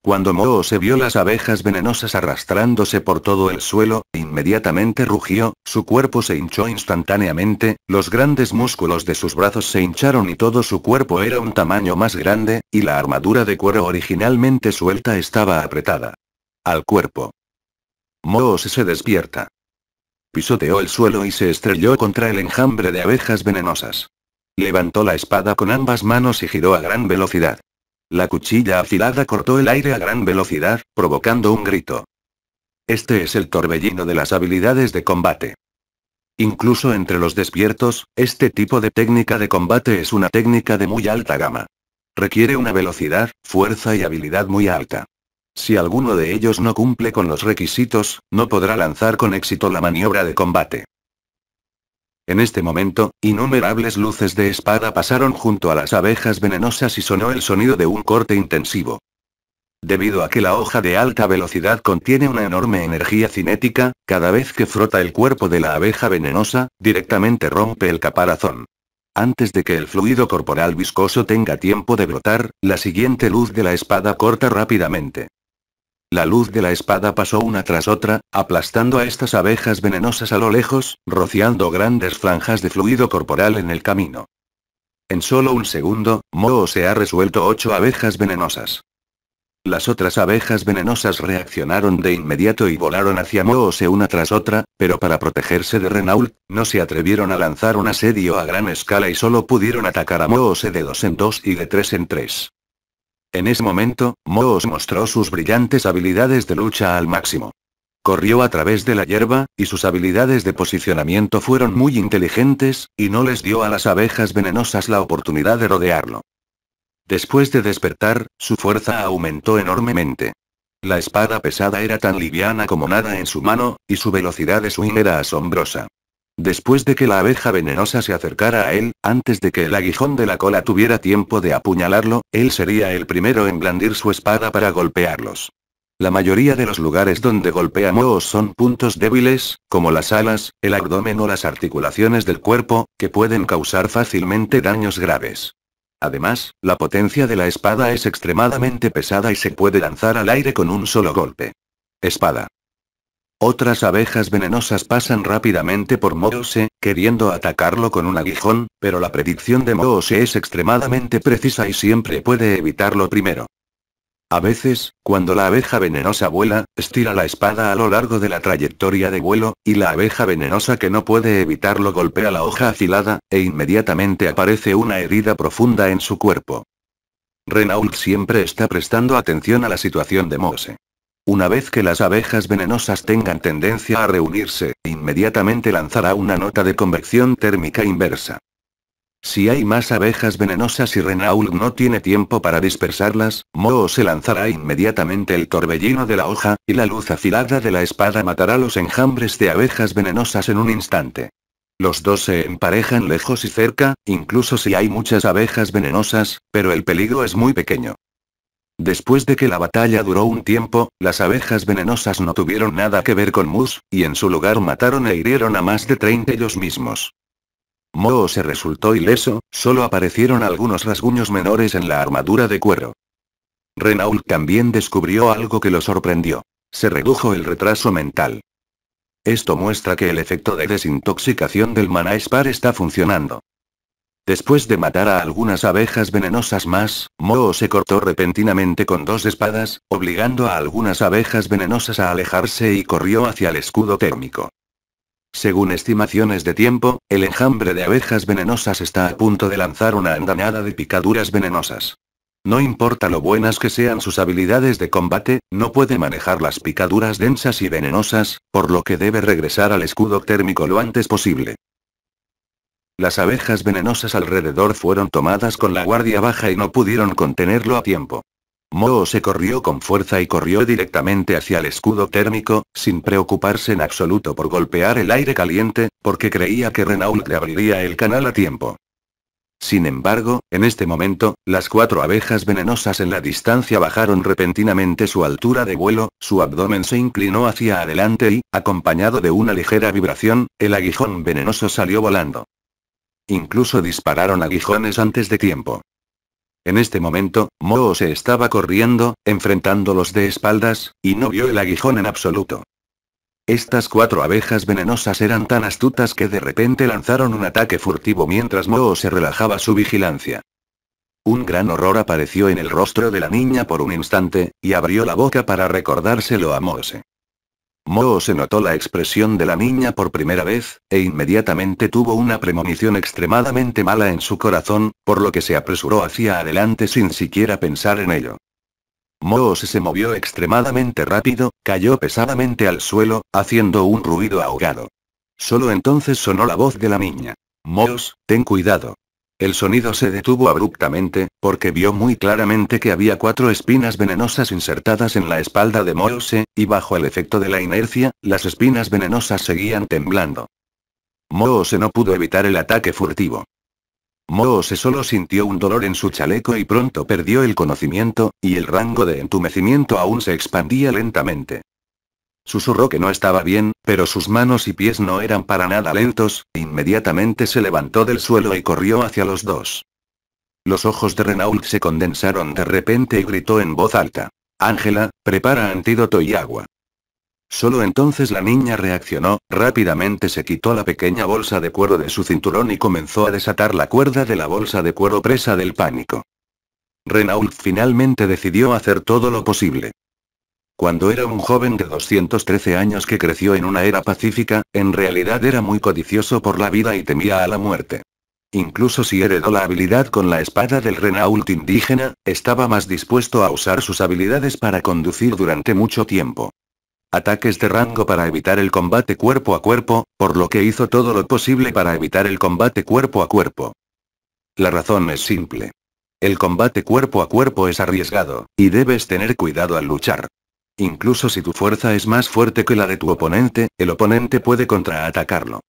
Cuando Moose vio las abejas venenosas arrastrándose por todo el suelo, inmediatamente rugió, su cuerpo se hinchó instantáneamente, los grandes músculos de sus brazos se hincharon y todo su cuerpo era un tamaño más grande, y la armadura de cuero originalmente suelta estaba apretada al cuerpo. Moose se despierta. Pisoteó el suelo y se estrelló contra el enjambre de abejas venenosas. Levantó la espada con ambas manos y giró a gran velocidad. La cuchilla afilada cortó el aire a gran velocidad, provocando un grito. Este es el torbellino de las habilidades de combate. Incluso entre los despiertos, este tipo de técnica de combate es una técnica de muy alta gama. Requiere una velocidad, fuerza y habilidad muy alta. Si alguno de ellos no cumple con los requisitos, no podrá lanzar con éxito la maniobra de combate. En este momento, innumerables luces de espada pasaron junto a las abejas venenosas y sonó el sonido de un corte intensivo. Debido a que la hoja de alta velocidad contiene una enorme energía cinética, cada vez que frota el cuerpo de la abeja venenosa, directamente rompe el caparazón. Antes de que el fluido corporal viscoso tenga tiempo de brotar, la siguiente luz de la espada corta rápidamente. La luz de la espada pasó una tras otra, aplastando a estas abejas venenosas a lo lejos, rociando grandes franjas de fluido corporal en el camino. En solo un segundo, Moose ha resuelto ocho abejas venenosas. Las otras abejas venenosas reaccionaron de inmediato y volaron hacia Moose una tras otra, pero para protegerse de Renault, no se atrevieron a lanzar un asedio a gran escala y solo pudieron atacar a Moose de dos en dos y de tres en tres. En ese momento, Moose mostró sus brillantes habilidades de lucha al máximo. Corrió a través de la hierba, y sus habilidades de posicionamiento fueron muy inteligentes, y no les dio a las abejas venenosas la oportunidad de rodearlo. Después de despertar, su fuerza aumentó enormemente. La espada pesada era tan liviana como nada en su mano, y su velocidad de swing era asombrosa. Después de que la abeja venenosa se acercara a él, antes de que el aguijón de la cola tuviera tiempo de apuñalarlo, él sería el primero en blandir su espada para golpearlos. La mayoría de los lugares donde golpea Moose son puntos débiles, como las alas, el abdomen o las articulaciones del cuerpo, que pueden causar fácilmente daños graves. Además, la potencia de la espada es extremadamente pesada y se puede lanzar al aire con un solo golpe. Espada. Otras abejas venenosas pasan rápidamente por Moose, queriendo atacarlo con un aguijón, pero la predicción de Moose es extremadamente precisa y siempre puede evitarlo primero. A veces, cuando la abeja venenosa vuela, estira la espada a lo largo de la trayectoria de vuelo, y la abeja venenosa que no puede evitarlo golpea la hoja afilada, e inmediatamente aparece una herida profunda en su cuerpo. Renault siempre está prestando atención a la situación de Moose. Una vez que las abejas venenosas tengan tendencia a reunirse, inmediatamente lanzará una nota de convección térmica inversa. Si hay más abejas venenosas y Renault no tiene tiempo para dispersarlas, Moose lanzará inmediatamente el torbellino de la hoja, y la luz afilada de la espada matará los enjambres de abejas venenosas en un instante. Los dos se emparejan lejos y cerca, incluso si hay muchas abejas venenosas, pero el peligro es muy pequeño. Después de que la batalla duró un tiempo, las abejas venenosas no tuvieron nada que ver con Moose, y en su lugar mataron e hirieron a más de treinta ellos mismos. Moose resultó ileso, solo aparecieron algunos rasguños menores en la armadura de cuero. Renault también descubrió algo que lo sorprendió. Se redujo el retraso mental. Esto muestra que el efecto de desintoxicación del maná Spar está funcionando. Después de matar a algunas abejas venenosas más, Moose se cortó repentinamente con dos espadas, obligando a algunas abejas venenosas a alejarse y corrió hacia el escudo térmico. Según estimaciones de tiempo, el enjambre de abejas venenosas está a punto de lanzar una andanada de picaduras venenosas. No importa lo buenas que sean sus habilidades de combate, no puede manejar las picaduras densas y venenosas, por lo que debe regresar al escudo térmico lo antes posible. Las abejas venenosas alrededor fueron tomadas con la guardia baja y no pudieron contenerlo a tiempo. Moose corrió con fuerza y corrió directamente hacia el escudo térmico, sin preocuparse en absoluto por golpear el aire caliente, porque creía que Renault le abriría el canal a tiempo. Sin embargo, en este momento, las cuatro abejas venenosas en la distancia bajaron repentinamente su altura de vuelo, su abdomen se inclinó hacia adelante y, acompañado de una ligera vibración, el aguijón venenoso salió volando. Incluso dispararon aguijones antes de tiempo. En este momento, Moose estaba corriendo, enfrentándolos de espaldas, y no vio el aguijón en absoluto. Estas cuatro abejas venenosas eran tan astutas que de repente lanzaron un ataque furtivo mientras Moose relajaba su vigilancia. Un gran horror apareció en el rostro de la niña por un instante, y abrió la boca para recordárselo a Moose. Moose notó la expresión de la niña por primera vez, e inmediatamente tuvo una premonición extremadamente mala en su corazón, por lo que se apresuró hacia adelante sin siquiera pensar en ello. Moose se movió extremadamente rápido, cayó pesadamente al suelo, haciendo un ruido ahogado. Solo entonces sonó la voz de la niña. «Moose, ten cuidado». El sonido se detuvo abruptamente, porque vio muy claramente que había cuatro espinas venenosas insertadas en la espalda de Moose, y bajo el efecto de la inercia, las espinas venenosas seguían temblando. Moose no pudo evitar el ataque furtivo. Moose solo sintió un dolor en su chaleco y pronto perdió el conocimiento, y el rango de entumecimiento aún se expandía lentamente. Susurró que no estaba bien, pero sus manos y pies no eran para nada lentos, inmediatamente se levantó del suelo y corrió hacia los dos. Los ojos de Renault se condensaron de repente y gritó en voz alta: «Ángela, prepara antídoto y agua». Solo entonces la niña reaccionó, rápidamente se quitó la pequeña bolsa de cuero de su cinturón y comenzó a desatar la cuerda de la bolsa de cuero presa del pánico. Renault finalmente decidió hacer todo lo posible. Cuando era un joven de doscientos trece años que creció en una era pacífica, en realidad era muy codicioso por la vida y temía a la muerte. Incluso si heredó la habilidad con la espada del Renault indígena, estaba más dispuesto a usar sus habilidades para conducir durante mucho tiempo. Ataques de rango para evitar el combate cuerpo a cuerpo, por lo que hizo todo lo posible para evitar el combate cuerpo a cuerpo. La razón es simple. El combate cuerpo a cuerpo es arriesgado, y debes tener cuidado al luchar. Incluso si tu fuerza es más fuerte que la de tu oponente, el oponente puede contraatacarlo.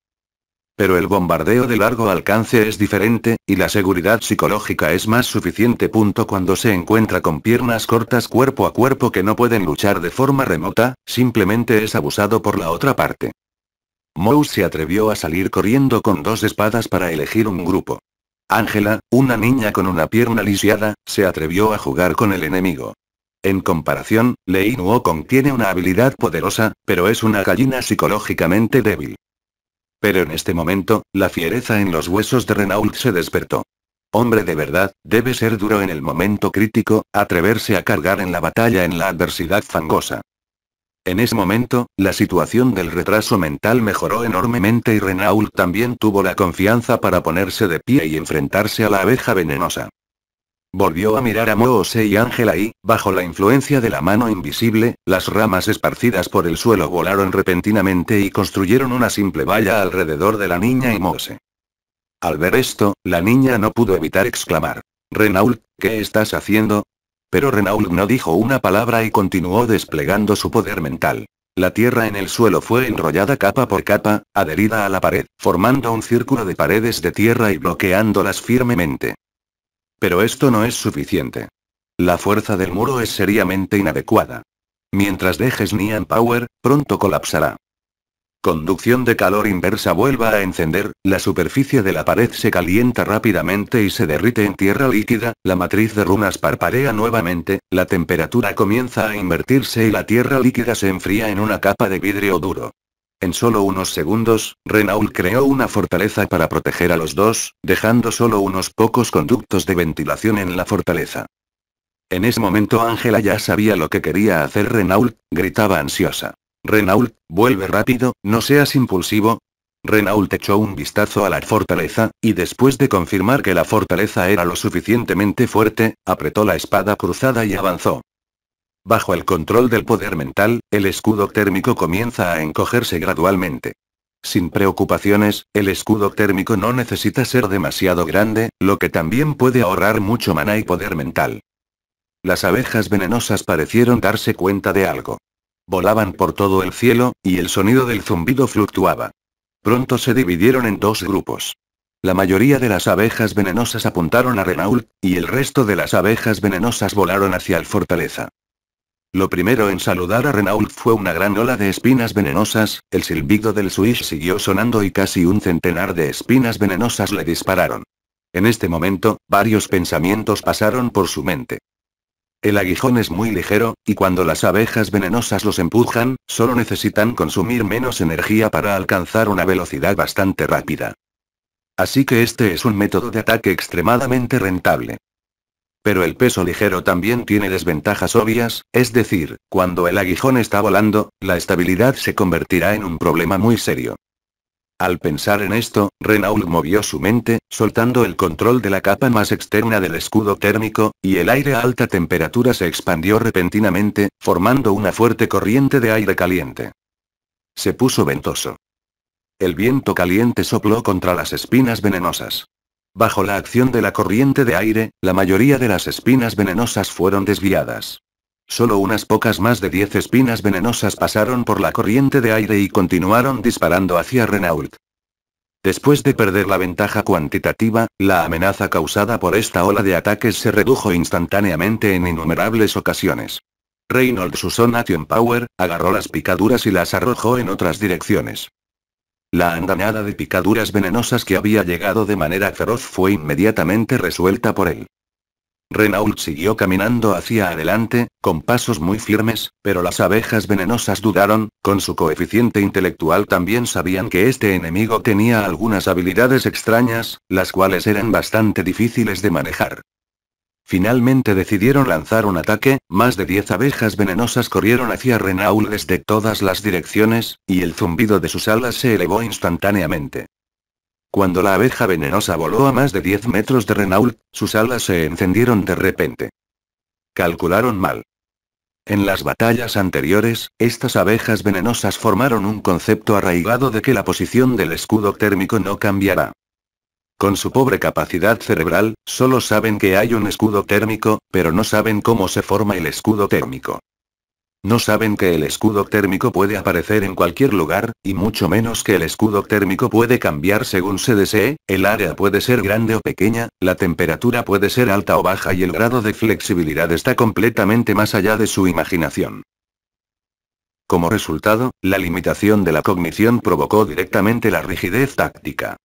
Pero el bombardeo de largo alcance es diferente, y la seguridad psicológica es más suficiente. Cuando se encuentra con piernas cortas cuerpo a cuerpo que no pueden luchar de forma remota, simplemente es abusado por la otra parte. Moose se atrevió a salir corriendo con dos espadas para elegir un grupo. Ángela, una niña con una pierna lisiada, se atrevió a jugar con el enemigo. En comparación, Lei Nuokong tiene una habilidad poderosa, pero es una gallina psicológicamente débil. Pero en este momento, la fiereza en los huesos de Renault se despertó. Hombre de verdad, debe ser duro en el momento crítico, atreverse a cargar en la batalla en la adversidad fangosa. En ese momento, la situación del retraso mental mejoró enormemente y Renault también tuvo la confianza para ponerse de pie y enfrentarse a la abeja venenosa. Volvió a mirar a Moose y Ángela y, bajo la influencia de la mano invisible, las ramas esparcidas por el suelo volaron repentinamente y construyeron una simple valla alrededor de la niña y Moose. Al ver esto, la niña no pudo evitar exclamar: «Renault, ¿qué estás haciendo?». Pero Renault no dijo una palabra y continuó desplegando su poder mental. La tierra en el suelo fue enrollada capa por capa, adherida a la pared, formando un círculo de paredes de tierra y bloqueándolas firmemente. Pero esto no es suficiente. La fuerza del muro es seriamente inadecuada. Mientras dejes Nian Power, pronto colapsará. Conducción de calor inversa vuelva a encender, la superficie de la pared se calienta rápidamente y se derrite en tierra líquida, la matriz de runas parpadea nuevamente, la temperatura comienza a invertirse y la tierra líquida se enfría en una capa de vidrio duro. En solo unos segundos, Renault creó una fortaleza para proteger a los dos, dejando solo unos pocos conductos de ventilación en la fortaleza. En ese momento Ángela ya sabía lo que quería hacer. Renault, gritaba ansiosa. Renault, vuelve rápido, no seas impulsivo. Renault echó un vistazo a la fortaleza, y después de confirmar que la fortaleza era lo suficientemente fuerte, apretó la espada cruzada y avanzó. Bajo el control del poder mental, el escudo térmico comienza a encogerse gradualmente. Sin preocupaciones, el escudo térmico no necesita ser demasiado grande, lo que también puede ahorrar mucho maná y poder mental. Las abejas venenosas parecieron darse cuenta de algo. Volaban por todo el cielo, y el sonido del zumbido fluctuaba. Pronto se dividieron en dos grupos. La mayoría de las abejas venenosas apuntaron a Renault, y el resto de las abejas venenosas volaron hacia la fortaleza. Lo primero en saludar a Renault fue una gran ola de espinas venenosas, el silbido del swish siguió sonando y casi un centenar de espinas venenosas le dispararon. En este momento, varios pensamientos pasaron por su mente. El aguijón es muy ligero, y cuando las abejas venenosas los empujan, solo necesitan consumir menos energía para alcanzar una velocidad bastante rápida. Así que este es un método de ataque extremadamente rentable. Pero el peso ligero también tiene desventajas obvias, es decir, cuando el aguijón está volando, la estabilidad se convertirá en un problema muy serio. Al pensar en esto, Renault movió su mente, soltando el control de la capa más externa del escudo térmico, y el aire a alta temperatura se expandió repentinamente, formando una fuerte corriente de aire caliente. Se puso ventoso. El viento caliente sopló contra las espinas venenosas. Bajo la acción de la corriente de aire, la mayoría de las espinas venenosas fueron desviadas. Solo unas pocas más de diez espinas venenosas pasaron por la corriente de aire y continuaron disparando hacia Renault. Después de perder la ventaja cuantitativa, la amenaza causada por esta ola de ataques se redujo instantáneamente en innumerables ocasiones. Reynolds usó Nation Power, agarró las picaduras y las arrojó en otras direcciones. La andanada de picaduras venenosas que había llegado de manera feroz fue inmediatamente resuelta por él. Renault siguió caminando hacia adelante, con pasos muy firmes, pero las abejas venenosas dudaron, con su coeficiente intelectual también sabían que este enemigo tenía algunas habilidades extrañas, las cuales eran bastante difíciles de manejar. Finalmente decidieron lanzar un ataque, más de diez abejas venenosas corrieron hacia Renault desde todas las direcciones, y el zumbido de sus alas se elevó instantáneamente. Cuando la abeja venenosa voló a más de diez metros de Renault, sus alas se encendieron de repente. Calcularon mal. En las batallas anteriores, estas abejas venenosas formaron un concepto arraigado de que la posición del escudo térmico no cambiará. Con su pobre capacidad cerebral, solo saben que hay un escudo térmico, pero no saben cómo se forma el escudo térmico. No saben que el escudo térmico puede aparecer en cualquier lugar, y mucho menos que el escudo térmico puede cambiar según se desee, el área puede ser grande o pequeña, la temperatura puede ser alta o baja y el grado de flexibilidad está completamente más allá de su imaginación. Como resultado, la limitación de la cognición provocó directamente la rigidez táctica.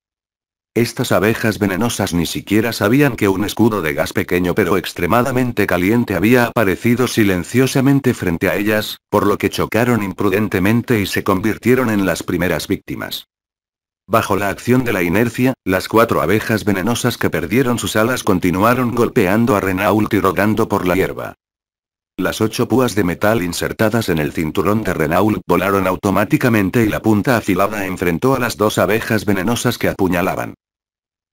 Estas abejas venenosas ni siquiera sabían que un escudo de gas pequeño pero extremadamente caliente había aparecido silenciosamente frente a ellas, por lo que chocaron imprudentemente y se convirtieron en las primeras víctimas. Bajo la acción de la inercia, las cuatro abejas venenosas que perdieron sus alas continuaron golpeando a Renault y rodando por la hierba. Las ocho púas de metal insertadas en el cinturón de Renault volaron automáticamente y la punta afilada enfrentó a las dos abejas venenosas que apuñalaban.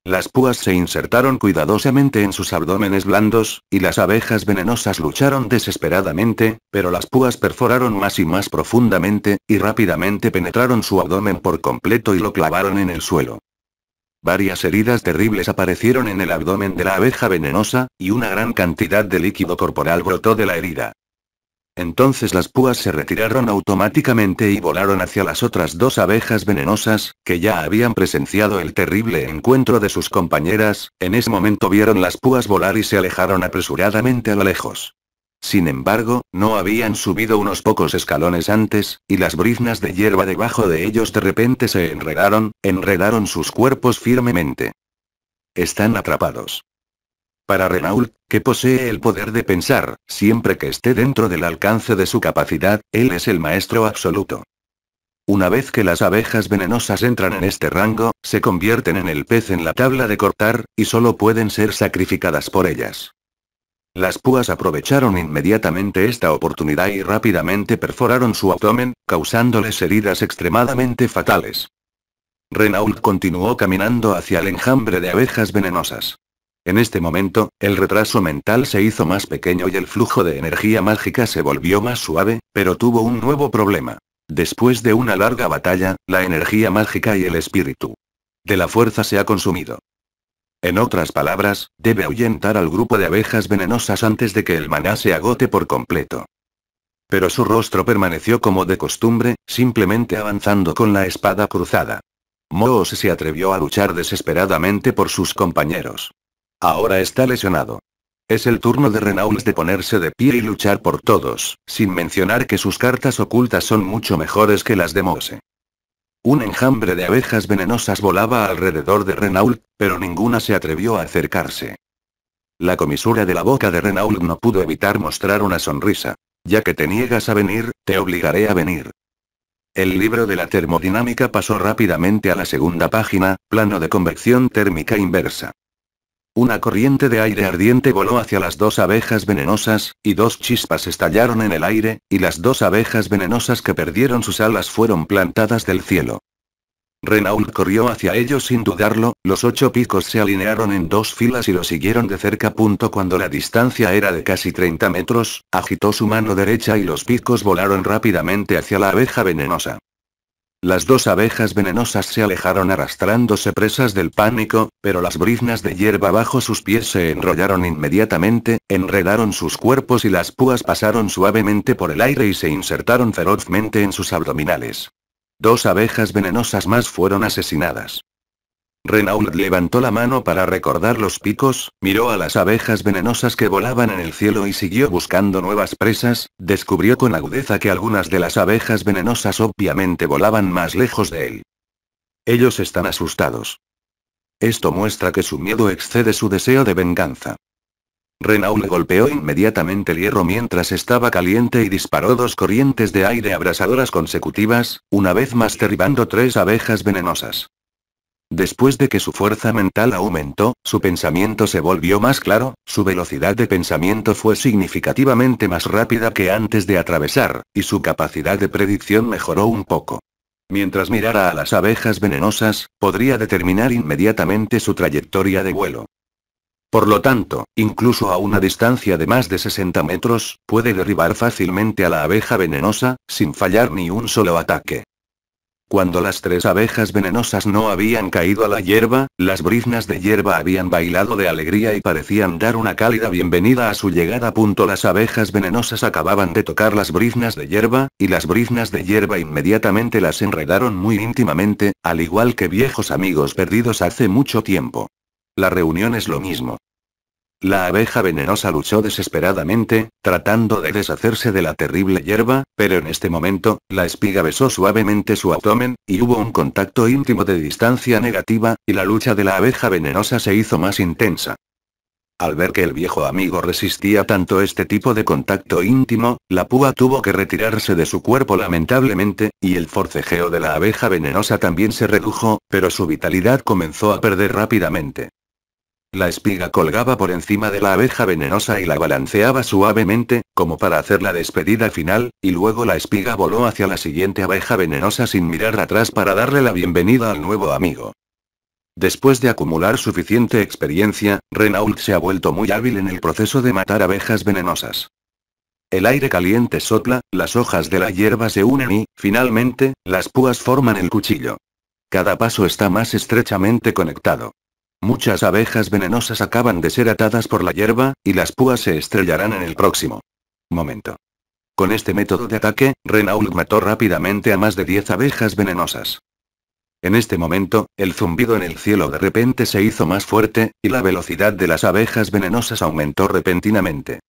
Las púas se insertaron cuidadosamente en sus abdómenes blandos, y las abejas venenosas lucharon desesperadamente, pero las púas perforaron más y más profundamente, y rápidamente penetraron su abdomen por completo y lo clavaron en el suelo. Varias heridas terribles aparecieron en el abdomen de la abeja venenosa, y una gran cantidad de líquido corporal brotó de la herida. Entonces las púas se retiraron automáticamente y volaron hacia las otras dos abejas venenosas, que ya habían presenciado el terrible encuentro de sus compañeras. En ese momento vieron las púas volar y se alejaron apresuradamente a lo lejos. Sin embargo, no habían subido unos pocos escalones antes, y las briznas de hierba debajo de ellos de repente se enredaron, enredaron sus cuerpos firmemente. Están atrapados. Para Renault, que posee el poder de pensar, siempre que esté dentro del alcance de su capacidad, él es el maestro absoluto. Una vez que las abejas venenosas entran en este rango, se convierten en el pez en la tabla de cortar, y solo pueden ser sacrificadas por ellas. Las púas aprovecharon inmediatamente esta oportunidad y rápidamente perforaron su abdomen, causándoles heridas extremadamente fatales. Renault continuó caminando hacia el enjambre de abejas venenosas. En este momento, el retraso mental se hizo más pequeño y el flujo de energía mágica se volvió más suave, pero tuvo un nuevo problema. Después de una larga batalla, la energía mágica y el espíritu de la fuerza se ha consumido. En otras palabras, debe ahuyentar al grupo de abejas venenosas antes de que el maná se agote por completo. Pero su rostro permaneció como de costumbre, simplemente avanzando con la espada cruzada. Moose se atrevió a luchar desesperadamente por sus compañeros. Ahora está lesionado. Es el turno de Renault de ponerse de pie y luchar por todos, sin mencionar que sus cartas ocultas son mucho mejores que las de Moose. Un enjambre de abejas venenosas volaba alrededor de Renault, pero ninguna se atrevió a acercarse. La comisura de la boca de Renault no pudo evitar mostrar una sonrisa. Ya que te niegas a venir, te obligaré a venir. El libro de la termodinámica pasó rápidamente a la segunda página, plano de convección térmica inversa. Una corriente de aire ardiente voló hacia las dos abejas venenosas, y dos chispas estallaron en el aire, y las dos abejas venenosas que perdieron sus alas fueron plantadas del cielo. Renault corrió hacia ellos sin dudarlo, los ocho picos se alinearon en dos filas y lo siguieron de cerca. Cuando la distancia era de casi treinta metros, agitó su mano derecha y los picos volaron rápidamente hacia la abeja venenosa. Las dos abejas venenosas se alejaron arrastrándose presas del pánico, pero las briznas de hierba bajo sus pies se enrollaron inmediatamente, enredaron sus cuerpos y las púas pasaron suavemente por el aire y se insertaron ferozmente en sus abdominales. Dos abejas venenosas más fueron asesinadas. Renault levantó la mano para recordar los picos, miró a las abejas venenosas que volaban en el cielo y siguió buscando nuevas presas, descubrió con agudeza que algunas de las abejas venenosas obviamente volaban más lejos de él. Ellos están asustados. Esto muestra que su miedo excede su deseo de venganza. Renault golpeó inmediatamente el hierro mientras estaba caliente y disparó dos corrientes de aire abrasadoras consecutivas, una vez más derribando tres abejas venenosas. Después de que su fuerza mental aumentó, su pensamiento se volvió más claro, su velocidad de pensamiento fue significativamente más rápida que antes de atravesar, y su capacidad de predicción mejoró un poco. Mientras mirara a las abejas venenosas, podría determinar inmediatamente su trayectoria de vuelo. Por lo tanto, incluso a una distancia de más de sesenta metros, puede derribar fácilmente a la abeja venenosa, sin fallar ni un solo ataque. Cuando las tres abejas venenosas no habían caído a la hierba, las briznas de hierba habían bailado de alegría y parecían dar una cálida bienvenida a su llegada. Las abejas venenosas acababan de tocar las briznas de hierba, y las briznas de hierba inmediatamente las enredaron muy íntimamente, al igual que viejos amigos perdidos hace mucho tiempo. La reunión es lo mismo. La abeja venenosa luchó desesperadamente, tratando de deshacerse de la terrible hierba, pero en este momento, la espiga besó suavemente su abdomen, y hubo un contacto íntimo de distancia negativa, y la lucha de la abeja venenosa se hizo más intensa. Al ver que el viejo amigo resistía tanto este tipo de contacto íntimo, la púa tuvo que retirarse de su cuerpo lamentablemente, y el forcejeo de la abeja venenosa también se redujo, pero su vitalidad comenzó a perder rápidamente. La espiga colgaba por encima de la abeja venenosa y la balanceaba suavemente, como para hacer la despedida final, y luego la espiga voló hacia la siguiente abeja venenosa sin mirar atrás para darle la bienvenida al nuevo amigo. Después de acumular suficiente experiencia, Renault se ha vuelto muy hábil en el proceso de matar abejas venenosas. El aire caliente sopla, las hojas de la hierba se unen y, finalmente, las púas forman el cuchillo. Cada paso está más estrechamente conectado. Muchas abejas venenosas acaban de ser atadas por la hierba, y las púas se estrellarán en el próximo momento. Con este método de ataque, Renault mató rápidamente a más de diez abejas venenosas. En este momento, el zumbido en el cielo de repente se hizo más fuerte, y la velocidad de las abejas venenosas aumentó repentinamente.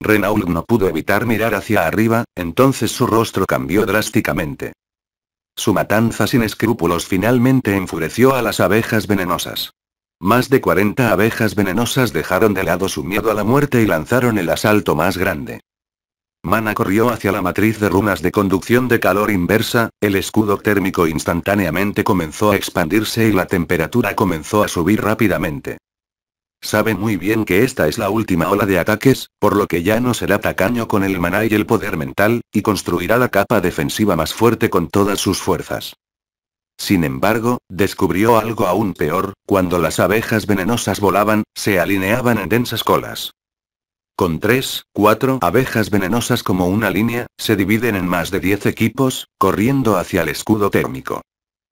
Renault no pudo evitar mirar hacia arriba, entonces su rostro cambió drásticamente. Su matanza sin escrúpulos finalmente enfureció a las abejas venenosas. Más de cuarenta abejas venenosas dejaron de lado su miedo a la muerte y lanzaron el asalto más grande. Mana corrió hacia la matriz de runas de conducción de calor inversa, el escudo térmico instantáneamente comenzó a expandirse y la temperatura comenzó a subir rápidamente. Sabe muy bien que esta es la última ola de ataques, por lo que ya no será tacaño con el maná y el poder mental, y construirá la capa defensiva más fuerte con todas sus fuerzas. Sin embargo, descubrió algo aún peor, cuando las abejas venenosas volaban, se alineaban en densas colas. Con tres, cuatro abejas venenosas como una línea, se dividen en más de diez equipos, corriendo hacia el escudo térmico.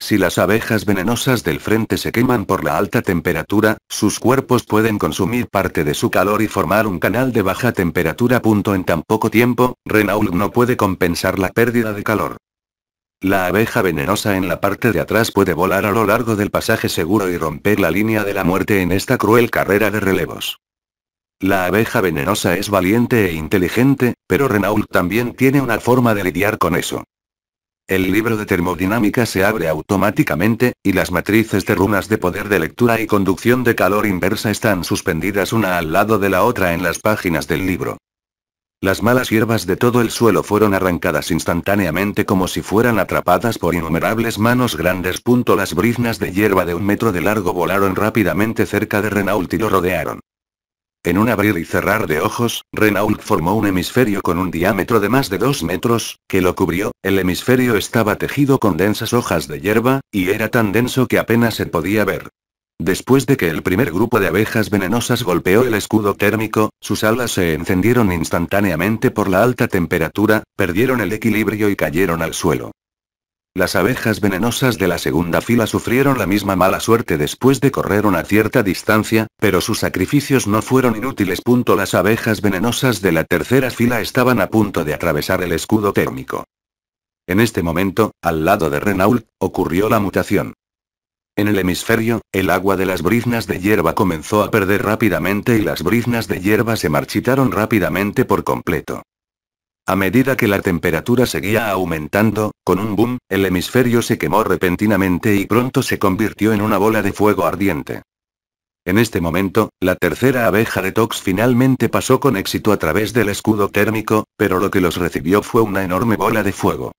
Si las abejas venenosas del frente se queman por la alta temperatura, sus cuerpos pueden consumir parte de su calor y formar un canal de baja temperatura. En tan poco tiempo, Renault no puede compensar la pérdida de calor. La abeja venenosa en la parte de atrás puede volar a lo largo del pasaje seguro y romper la línea de la muerte en esta cruel carrera de relevos. La abeja venenosa es valiente e inteligente, pero Renault también tiene una forma de lidiar con eso. El libro de termodinámica se abre automáticamente, y las matrices de runas de poder de lectura y conducción de calor inversa están suspendidas una al lado de la otra en las páginas del libro. Las malas hierbas de todo el suelo fueron arrancadas instantáneamente como si fueran atrapadas por innumerables manos grandes. Las briznas de hierba de un metro de largo volaron rápidamente cerca de Renault y lo rodearon. En un abrir y cerrar de ojos, Renault formó un hemisferio con un diámetro de más de dos metros, que lo cubrió. El hemisferio estaba tejido con densas hojas de hierba, y era tan denso que apenas se podía ver. Después de que el primer grupo de abejas venenosas golpeó el escudo térmico, sus alas se encendieron instantáneamente por la alta temperatura, perdieron el equilibrio y cayeron al suelo. Las abejas venenosas de la segunda fila sufrieron la misma mala suerte después de correr una cierta distancia, pero sus sacrificios no fueron inútiles. Las abejas venenosas de la tercera fila estaban a punto de atravesar el escudo térmico. En este momento, al lado de Renault, ocurrió la mutación. En el hemisferio, el agua de las briznas de hierba comenzó a perder rápidamente y las briznas de hierba se marchitaron rápidamente por completo. A medida que la temperatura seguía aumentando, con un boom, el hemisferio se quemó repentinamente y pronto se convirtió en una bola de fuego ardiente. En este momento, la tercera abeja de Tox finalmente pasó con éxito a través del escudo térmico, pero lo que los recibió fue una enorme bola de fuego.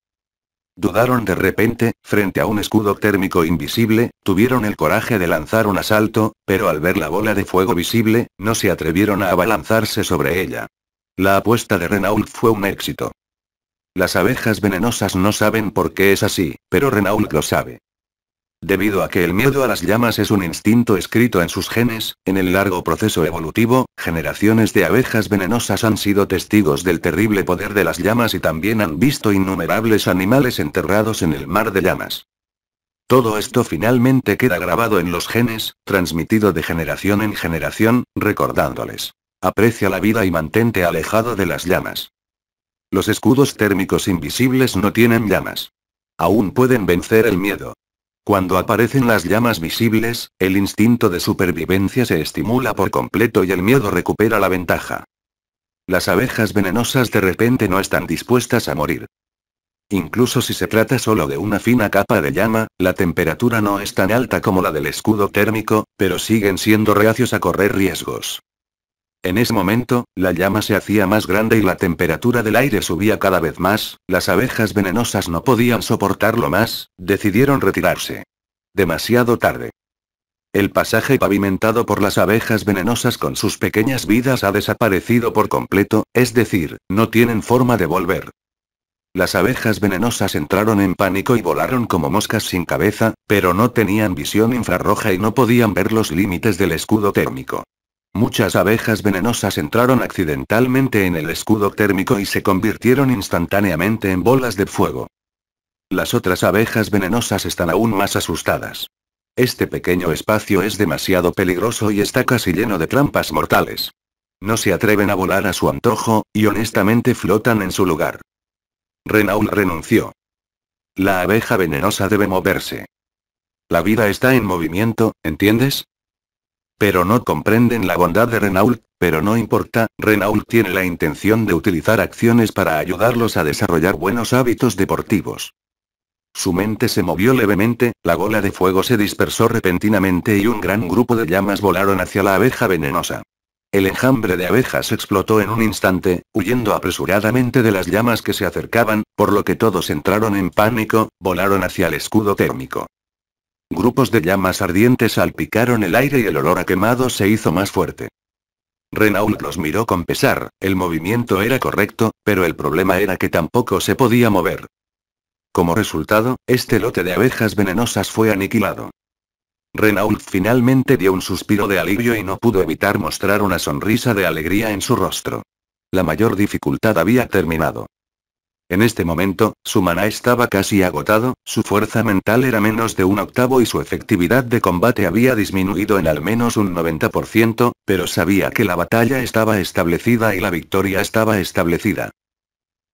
Dudaron de repente, frente a un escudo térmico invisible, tuvieron el coraje de lanzar un asalto, pero al ver la bola de fuego visible, no se atrevieron a abalanzarse sobre ella. La apuesta de Renault fue un éxito. Las abejas venenosas no saben por qué es así, pero Renault lo sabe. Debido a que el miedo a las llamas es un instinto escrito en sus genes, en el largo proceso evolutivo, generaciones de abejas venenosas han sido testigos del terrible poder de las llamas y también han visto innumerables animales enterrados en el mar de llamas. Todo esto finalmente queda grabado en los genes, transmitido de generación en generación, recordándoles: aprecia la vida y mantente alejado de las llamas. Los escudos térmicos invisibles no tienen llamas. Aún pueden vencer el miedo. Cuando aparecen las llamas visibles, el instinto de supervivencia se estimula por completo y el miedo recupera la ventaja. Las abejas venenosas de repente no están dispuestas a morir. Incluso si se trata solo de una fina capa de llama, la temperatura no es tan alta como la del escudo térmico, pero siguen siendo reacios a correr riesgos. En ese momento, la llama se hacía más grande y la temperatura del aire subía cada vez más. Las abejas venenosas no podían soportarlo más, decidieron retirarse. Demasiado tarde. El pasaje pavimentado por las abejas venenosas con sus pequeñas vidas ha desaparecido por completo, es decir, no tienen forma de volver. Las abejas venenosas entraron en pánico y volaron como moscas sin cabeza, pero no tenían visión infrarroja y no podían ver los límites del escudo térmico. Muchas abejas venenosas entraron accidentalmente en el escudo térmico y se convirtieron instantáneamente en bolas de fuego. Las otras abejas venenosas están aún más asustadas. Este pequeño espacio es demasiado peligroso y está casi lleno de trampas mortales. No se atreven a volar a su antojo, y honestamente flotan en su lugar. Renault renunció. La abeja venenosa debe moverse. La vida está en movimiento, ¿entiendes? Pero no comprenden la bondad de Renault, pero no importa, Renault tiene la intención de utilizar acciones para ayudarlos a desarrollar buenos hábitos deportivos. Su mente se movió levemente, la bola de fuego se dispersó repentinamente y un gran grupo de llamas volaron hacia la abeja venenosa. El enjambre de abejas explotó en un instante, huyendo apresuradamente de las llamas que se acercaban, por lo que todos entraron en pánico, volaron hacia el escudo térmico. Grupos de llamas ardientes salpicaron el aire y el olor a quemado se hizo más fuerte. Renault los miró con pesar, el movimiento era correcto, pero el problema era que tampoco se podía mover. Como resultado, este lote de abejas venenosas fue aniquilado. Renault finalmente dio un suspiro de alivio y no pudo evitar mostrar una sonrisa de alegría en su rostro. La mayor dificultad había terminado. En este momento, su maná estaba casi agotado, su fuerza mental era menos de un octavo y su efectividad de combate había disminuido en al menos un noventa por ciento, pero sabía que la batalla estaba establecida y la victoria estaba establecida.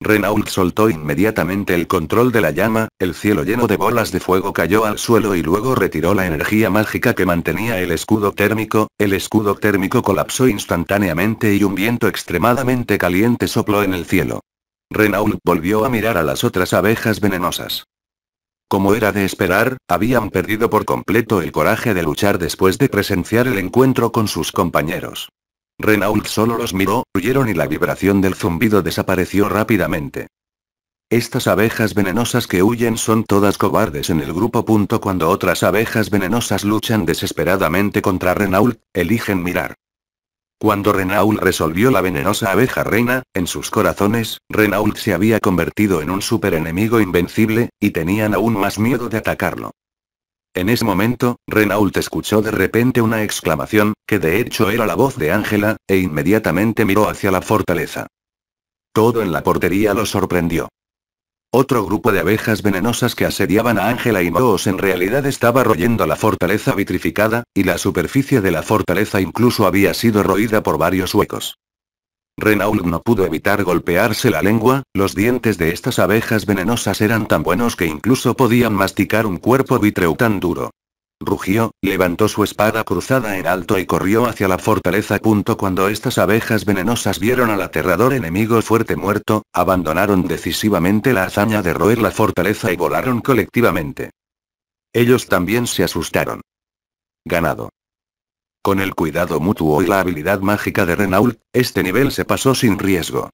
Renault soltó inmediatamente el control de la llama, el cielo lleno de bolas de fuego cayó al suelo y luego retiró la energía mágica que mantenía el escudo térmico, el escudo térmico colapsó instantáneamente y un viento extremadamente caliente sopló en el cielo. Renault volvió a mirar a las otras abejas venenosas. Como era de esperar, habían perdido por completo el coraje de luchar después de presenciar el encuentro con sus compañeros. Renault solo los miró, huyeron y la vibración del zumbido desapareció rápidamente. Estas abejas venenosas que huyen son todas cobardes en el grupo. Cuando otras abejas venenosas luchan desesperadamente contra Renault, eligen mirar. Cuando Renault resolvió la venenosa abeja reina, en sus corazones, Renault se había convertido en un superenemigo invencible, y tenían aún más miedo de atacarlo. En ese momento, Renault escuchó de repente una exclamación, que de hecho era la voz de Ángela, e inmediatamente miró hacia la fortaleza. Todo en la portería lo sorprendió. Otro grupo de abejas venenosas que asediaban a Ángela y Moose en realidad estaba royendo la fortaleza vitrificada, y la superficie de la fortaleza incluso había sido roída por varios huecos. Renault no pudo evitar golpearse la lengua, los dientes de estas abejas venenosas eran tan buenos que incluso podían masticar un cuerpo vítreo tan duro. Rugió, levantó su espada cruzada en alto y corrió hacia la fortaleza. Cuando estas abejas venenosas vieron al aterrador enemigo fuerte muerto, abandonaron decisivamente la hazaña de roer la fortaleza y volaron colectivamente. Ellos también se asustaron. Ganado. Con el cuidado mutuo y la habilidad mágica de Renault, este nivel se pasó sin riesgo.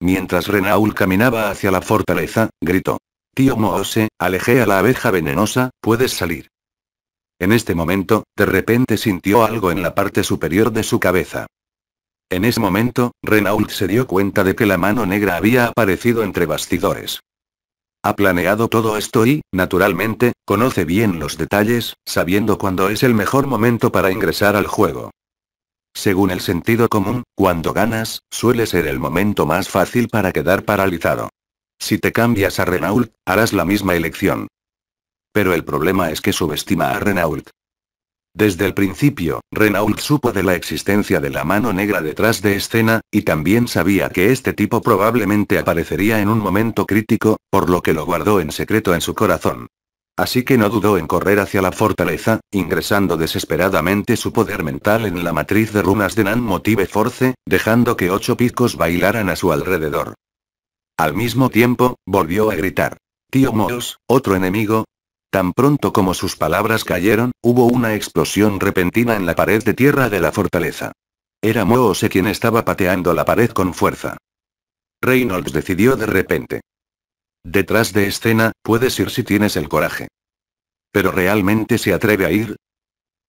Mientras Renault caminaba hacia la fortaleza, gritó: "Tío Moose, alejé a la abeja venenosa, puedes salir". En este momento, de repente sintió algo en la parte superior de su cabeza. En ese momento, Renault se dio cuenta de que la mano negra había aparecido entre bastidores. Ha planeado todo esto y, naturalmente, conoce bien los detalles, sabiendo cuándo es el mejor momento para ingresar al juego. Según el sentido común, cuando ganas, suele ser el momento más fácil para quedar paralizado. Si te cambias a Renault, harás la misma elección. Pero el problema es que subestima a Renault. Desde el principio, Renault supo de la existencia de la mano negra detrás de escena, y también sabía que este tipo probablemente aparecería en un momento crítico, por lo que lo guardó en secreto en su corazón. Así que no dudó en correr hacia la fortaleza, ingresando desesperadamente su poder mental en la matriz de runas de Nan Motive Force, dejando que ocho picos bailaran a su alrededor. Al mismo tiempo, volvió a gritar: "Tío Moose, otro enemigo". Tan pronto como sus palabras cayeron, hubo una explosión repentina en la pared de tierra de la fortaleza. Era Moose quien estaba pateando la pared con fuerza. Reynolds decidió de repente: "Detrás de escena, puedes ir si tienes el coraje. ¿Pero realmente se atreve a ir?".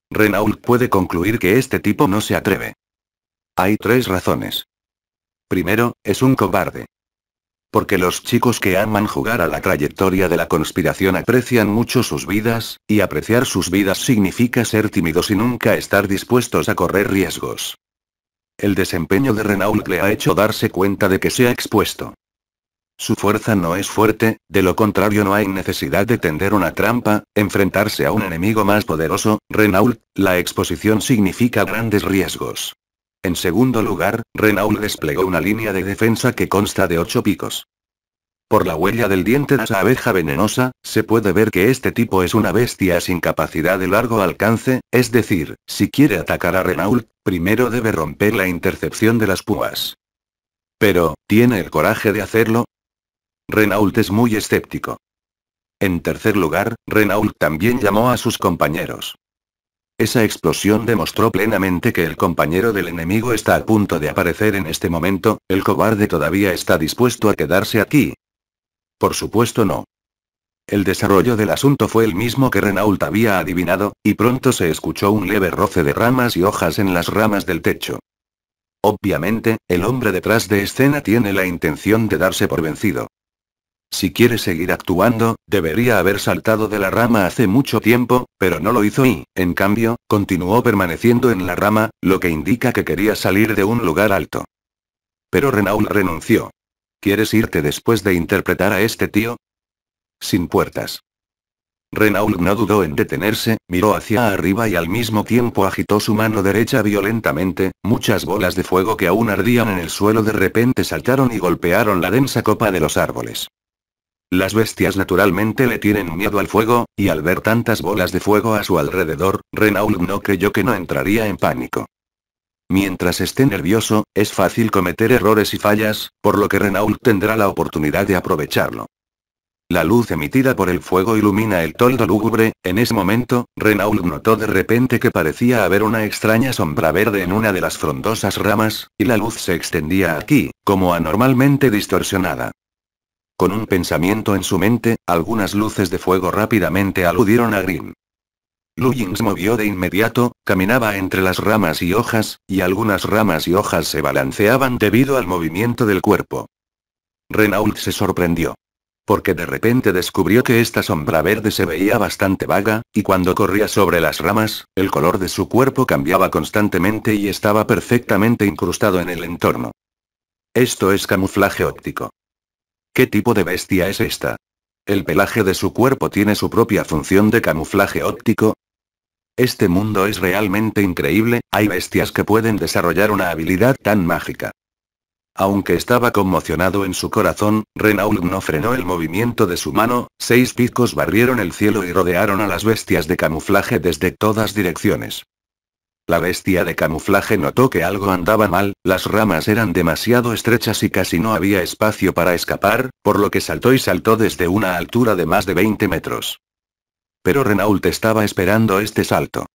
Renault puede concluir que este tipo no se atreve. Hay tres razones. Primero, es un cobarde. Porque los chicos que aman jugar a la trayectoria de la conspiración aprecian mucho sus vidas, y apreciar sus vidas significa ser tímidos y nunca estar dispuestos a correr riesgos. El desempeño de Renault le ha hecho darse cuenta de que se ha expuesto. Su fuerza no es fuerte, de lo contrario no hay necesidad de tender una trampa, enfrentarse a un enemigo más poderoso. Renault, la exposición significa grandes riesgos. En segundo lugar, Renault desplegó una línea de defensa que consta de ocho picos. Por la huella del diente de esa abeja venenosa, se puede ver que este tipo es una bestia sin capacidad de largo alcance, es decir, si quiere atacar a Renault, primero debe romper la intercepción de las púas. Pero, ¿tiene el coraje de hacerlo? Renault es muy escéptico. En tercer lugar, Renault también llamó a sus compañeros. Esa explosión demostró plenamente que el compañero del enemigo está a punto de aparecer en este momento. ¿El cobarde todavía está dispuesto a quedarse aquí? Por supuesto no. El desarrollo del asunto fue el mismo que Renault había adivinado, y pronto se escuchó un leve roce de ramas y hojas en las ramas del techo. Obviamente, el hombre detrás de escena tiene la intención de darse por vencido. Si quiere seguir actuando, debería haber saltado de la rama hace mucho tiempo, pero no lo hizo y, en cambio, continuó permaneciendo en la rama, lo que indica que quería salir de un lugar alto. Pero Renault renunció. ¿Quieres irte después de interpretar a este tío? Sin puertas. Renault no dudó en detenerse, miró hacia arriba y al mismo tiempo agitó su mano derecha violentamente. Muchas bolas de fuego que aún ardían en el suelo de repente saltaron y golpearon la densa copa de los árboles. Las bestias naturalmente le tienen miedo al fuego, y al ver tantas bolas de fuego a su alrededor, Renault no creyó que no entraría en pánico. Mientras esté nervioso, es fácil cometer errores y fallas, por lo que Renault tendrá la oportunidad de aprovecharlo. La luz emitida por el fuego ilumina el toldo lúgubre. En ese momento, Renault notó de repente que parecía haber una extraña sombra verde en una de las frondosas ramas, y la luz se extendía aquí, como anormalmente distorsionada. Con un pensamiento en su mente, algunas luces de fuego rápidamente aludieron a Grimm. Luyin se movió de inmediato, caminaba entre las ramas y hojas, y algunas ramas y hojas se balanceaban debido al movimiento del cuerpo. Renault se sorprendió. Porque de repente descubrió que esta sombra verde se veía bastante vaga, y cuando corría sobre las ramas, el color de su cuerpo cambiaba constantemente y estaba perfectamente incrustado en el entorno. Esto es camuflaje óptico. ¿Qué tipo de bestia es esta? ¿El pelaje de su cuerpo tiene su propia función de camuflaje óptico? Este mundo es realmente increíble, hay bestias que pueden desarrollar una habilidad tan mágica. Aunque estaba conmocionado en su corazón, Renault no frenó el movimiento de su mano, seis picos barrieron el cielo y rodearon a las bestias de camuflaje desde todas direcciones. La bestia de camuflaje notó que algo andaba mal, las ramas eran demasiado estrechas y casi no había espacio para escapar, por lo que saltó y saltó desde una altura de más de veinte metros. Pero Renault estaba esperando este salto.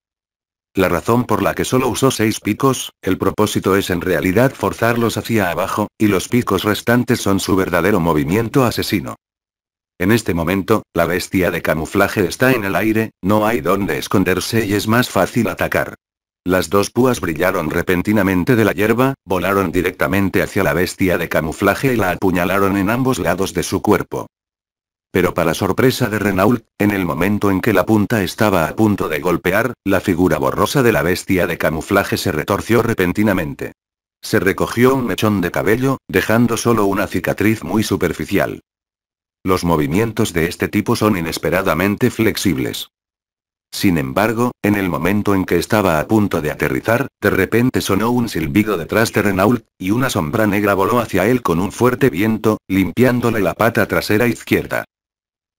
La razón por la que solo usó seis picos, el propósito es en realidad forzarlos hacia abajo, y los picos restantes son su verdadero movimiento asesino. En este momento, la bestia de camuflaje está en el aire, no hay dónde esconderse y es más fácil atacar. Las dos púas brillaron repentinamente de la hierba, volaron directamente hacia la bestia de camuflaje y la apuñalaron en ambos lados de su cuerpo. Pero para sorpresa de Renault, en el momento en que la punta estaba a punto de golpear, la figura borrosa de la bestia de camuflaje se retorció repentinamente. Se recogió un mechón de cabello, dejando solo una cicatriz muy superficial. Los movimientos de este tipo son inesperadamente flexibles. Sin embargo, en el momento en que estaba a punto de aterrizar, de repente sonó un silbido detrás de Renault, y una sombra negra voló hacia él con un fuerte viento, limpiándole la pata trasera izquierda.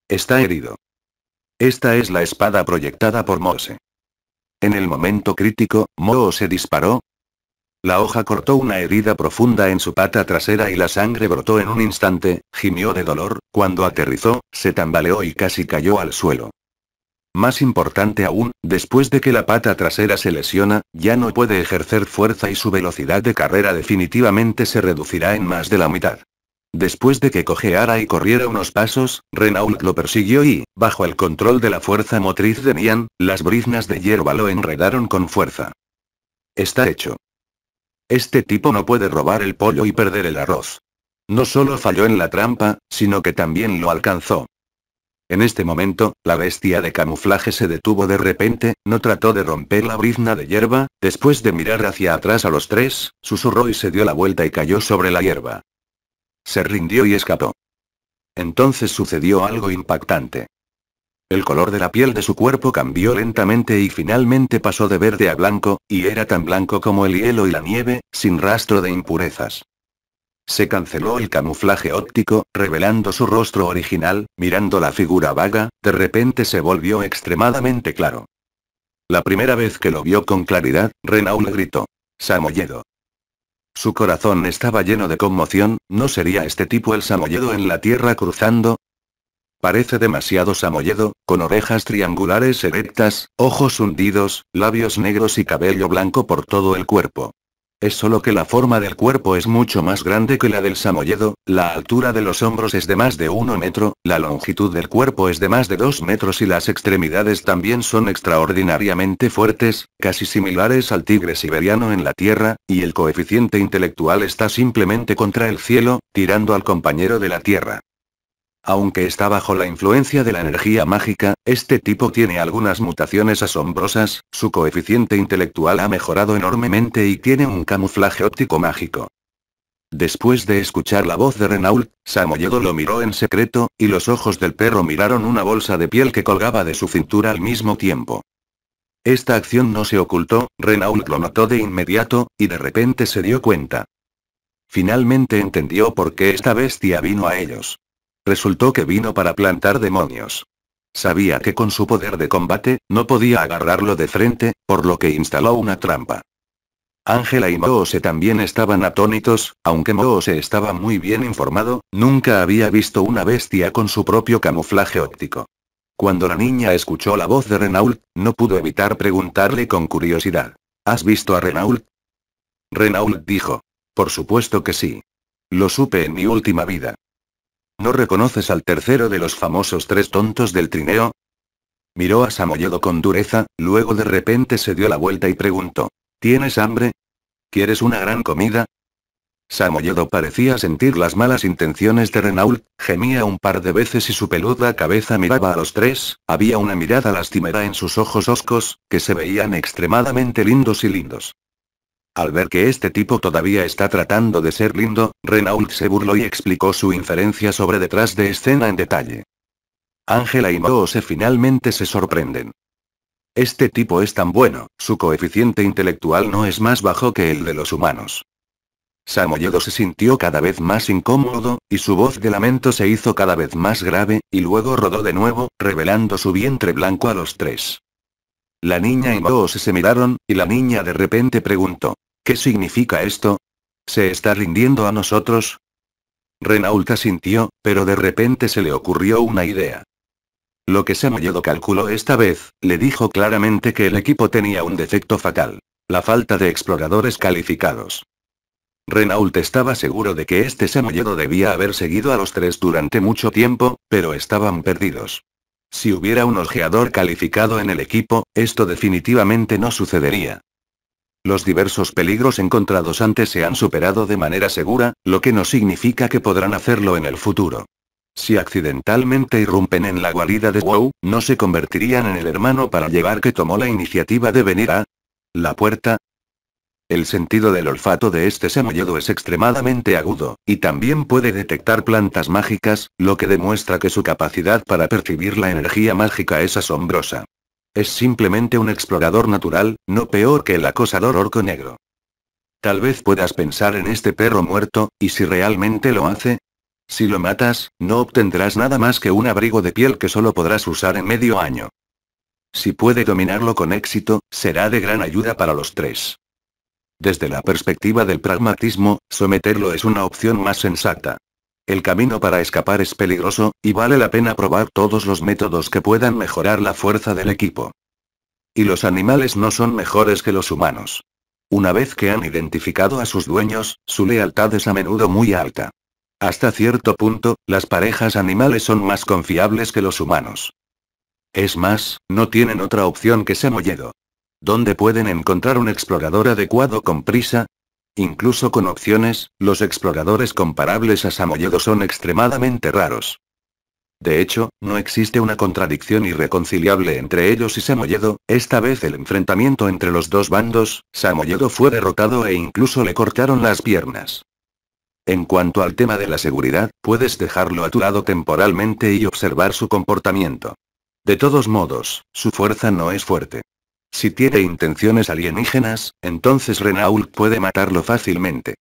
Está herido. Esta es la espada proyectada por Moose. En el momento crítico, Moose disparó. La hoja cortó una herida profunda en su pata trasera y la sangre brotó en un instante, gimió de dolor, cuando aterrizó, se tambaleó y casi cayó al suelo. Más importante aún, después de que la pata trasera se lesiona, ya no puede ejercer fuerza y su velocidad de carrera definitivamente se reducirá en más de la mitad. Después de que cojeara y corriera unos pasos, Renault lo persiguió y, bajo el control de la fuerza motriz de Nian, las briznas de hierba lo enredaron con fuerza. Está hecho. Este tipo no puede robar el pollo y perder el arroz. No solo falló en la trampa, sino que también lo alcanzó. En este momento, la bestia de camuflaje se detuvo de repente, no trató de romper la brizna de hierba, después de mirar hacia atrás a los tres, susurró y se dio la vuelta y cayó sobre la hierba. Se rindió y escapó. Entonces sucedió algo impactante. El color de la piel de su cuerpo cambió lentamente y finalmente pasó de verde a blanco, y era tan blanco como el hielo y la nieve, sin rastro de impurezas. Se canceló el camuflaje óptico, revelando su rostro original. Mirando la figura vaga, de repente se volvió extremadamente claro. La primera vez que lo vio con claridad, Renault gritó: ¡Samoyedo! Su corazón estaba lleno de conmoción. ¿No sería este tipo el Samoyedo en la tierra cruzando? Parece demasiado Samoyedo, con orejas triangulares erectas, ojos hundidos, labios negros y cabello blanco por todo el cuerpo. Es solo que la forma del cuerpo es mucho más grande que la del Samoyedo, la altura de los hombros es de más de un metro, la longitud del cuerpo es de más de dos metros y las extremidades también son extraordinariamente fuertes, casi similares al tigre siberiano en la tierra, y el coeficiente intelectual está simplemente contra el cielo, tirando al compañero de la tierra. Aunque está bajo la influencia de la energía mágica, este tipo tiene algunas mutaciones asombrosas, su coeficiente intelectual ha mejorado enormemente y tiene un camuflaje óptico mágico. Después de escuchar la voz de Renault, Samoyedo lo miró en secreto, y los ojos del perro miraron una bolsa de piel que colgaba de su cintura al mismo tiempo. Esta acción no se ocultó, Renault lo notó de inmediato, y de repente se dio cuenta. Finalmente entendió por qué esta bestia vino a ellos. Resultó que vino para plantar demonios. Sabía que con su poder de combate, no podía agarrarlo de frente, por lo que instaló una trampa. Ángela y Moose también estaban atónitos, aunque Moose estaba muy bien informado, nunca había visto una bestia con su propio camuflaje óptico. Cuando la niña escuchó la voz de Renault, no pudo evitar preguntarle con curiosidad: ¿Has visto a Renault? Renault dijo: Por supuesto que sí. Lo supe en mi última vida. ¿No reconoces al tercero de los famosos tres tontos del trineo? Miró a Samoyedo con dureza, luego de repente se dio la vuelta y preguntó: ¿Tienes hambre? ¿Quieres una gran comida? Samoyedo parecía sentir las malas intenciones de Renault, gemía un par de veces y su peluda cabeza miraba a los tres, había una mirada lastimera en sus ojos hoscos, que se veían extremadamente lindos y lindos. Al ver que este tipo todavía está tratando de ser lindo, Renault se burló y explicó su inferencia sobre detrás de escena en detalle. Ángela y Moose finalmente se sorprenden. Este tipo es tan bueno, su coeficiente intelectual no es más bajo que el de los humanos. Samoyedo se sintió cada vez más incómodo, y su voz de lamento se hizo cada vez más grave, y luego rodó de nuevo, revelando su vientre blanco a los tres. La niña y Moose se miraron, y la niña de repente preguntó: ¿Qué significa esto? ¿Se está rindiendo a nosotros? Renault asintió, pero de repente se le ocurrió una idea. Lo que Samoyedo calculó esta vez, le dijo claramente que el equipo tenía un defecto fatal: la falta de exploradores calificados. Renault estaba seguro de que este Samoyedo debía haber seguido a los tres durante mucho tiempo, pero estaban perdidos. Si hubiera un ojeador calificado en el equipo, esto definitivamente no sucedería. Los diversos peligros encontrados antes se han superado de manera segura, lo que no significa que podrán hacerlo en el futuro. Si accidentalmente irrumpen en la guarida de WoW, no se convertirían en el hermano para llevar que tomó la iniciativa de venir a la puerta. El sentido del olfato de este Samoyedo es extremadamente agudo, y también puede detectar plantas mágicas, lo que demuestra que su capacidad para percibir la energía mágica es asombrosa. Es simplemente un explorador natural, no peor que el acosador orco negro. Tal vez puedas pensar en este perro muerto, ¿y si realmente lo hace? Si lo matas, no obtendrás nada más que un abrigo de piel que solo podrás usar en medio año. Si puede dominarlo con éxito, será de gran ayuda para los tres. Desde la perspectiva del pragmatismo, someterlo es una opción más sensata. El camino para escapar es peligroso, y vale la pena probar todos los métodos que puedan mejorar la fuerza del equipo. Y los animales no son mejores que los humanos. Una vez que han identificado a sus dueños, su lealtad es a menudo muy alta. Hasta cierto punto, las parejas animales son más confiables que los humanos. Es más, no tienen otra opción que Samoyedo. ¿Dónde pueden encontrar un explorador adecuado con prisa? Incluso con opciones, los exploradores comparables a Samoyedo son extremadamente raros. De hecho, no existe una contradicción irreconciliable entre ellos y Samoyedo. Esta vez el enfrentamiento entre los dos bandos, Samoyedo fue derrotado e incluso le cortaron las piernas. En cuanto al tema de la seguridad, puedes dejarlo a tu lado temporalmente y observar su comportamiento. De todos modos, su fuerza no es fuerte. Si tiene intenciones alienígenas, entonces Renault puede matarlo fácilmente.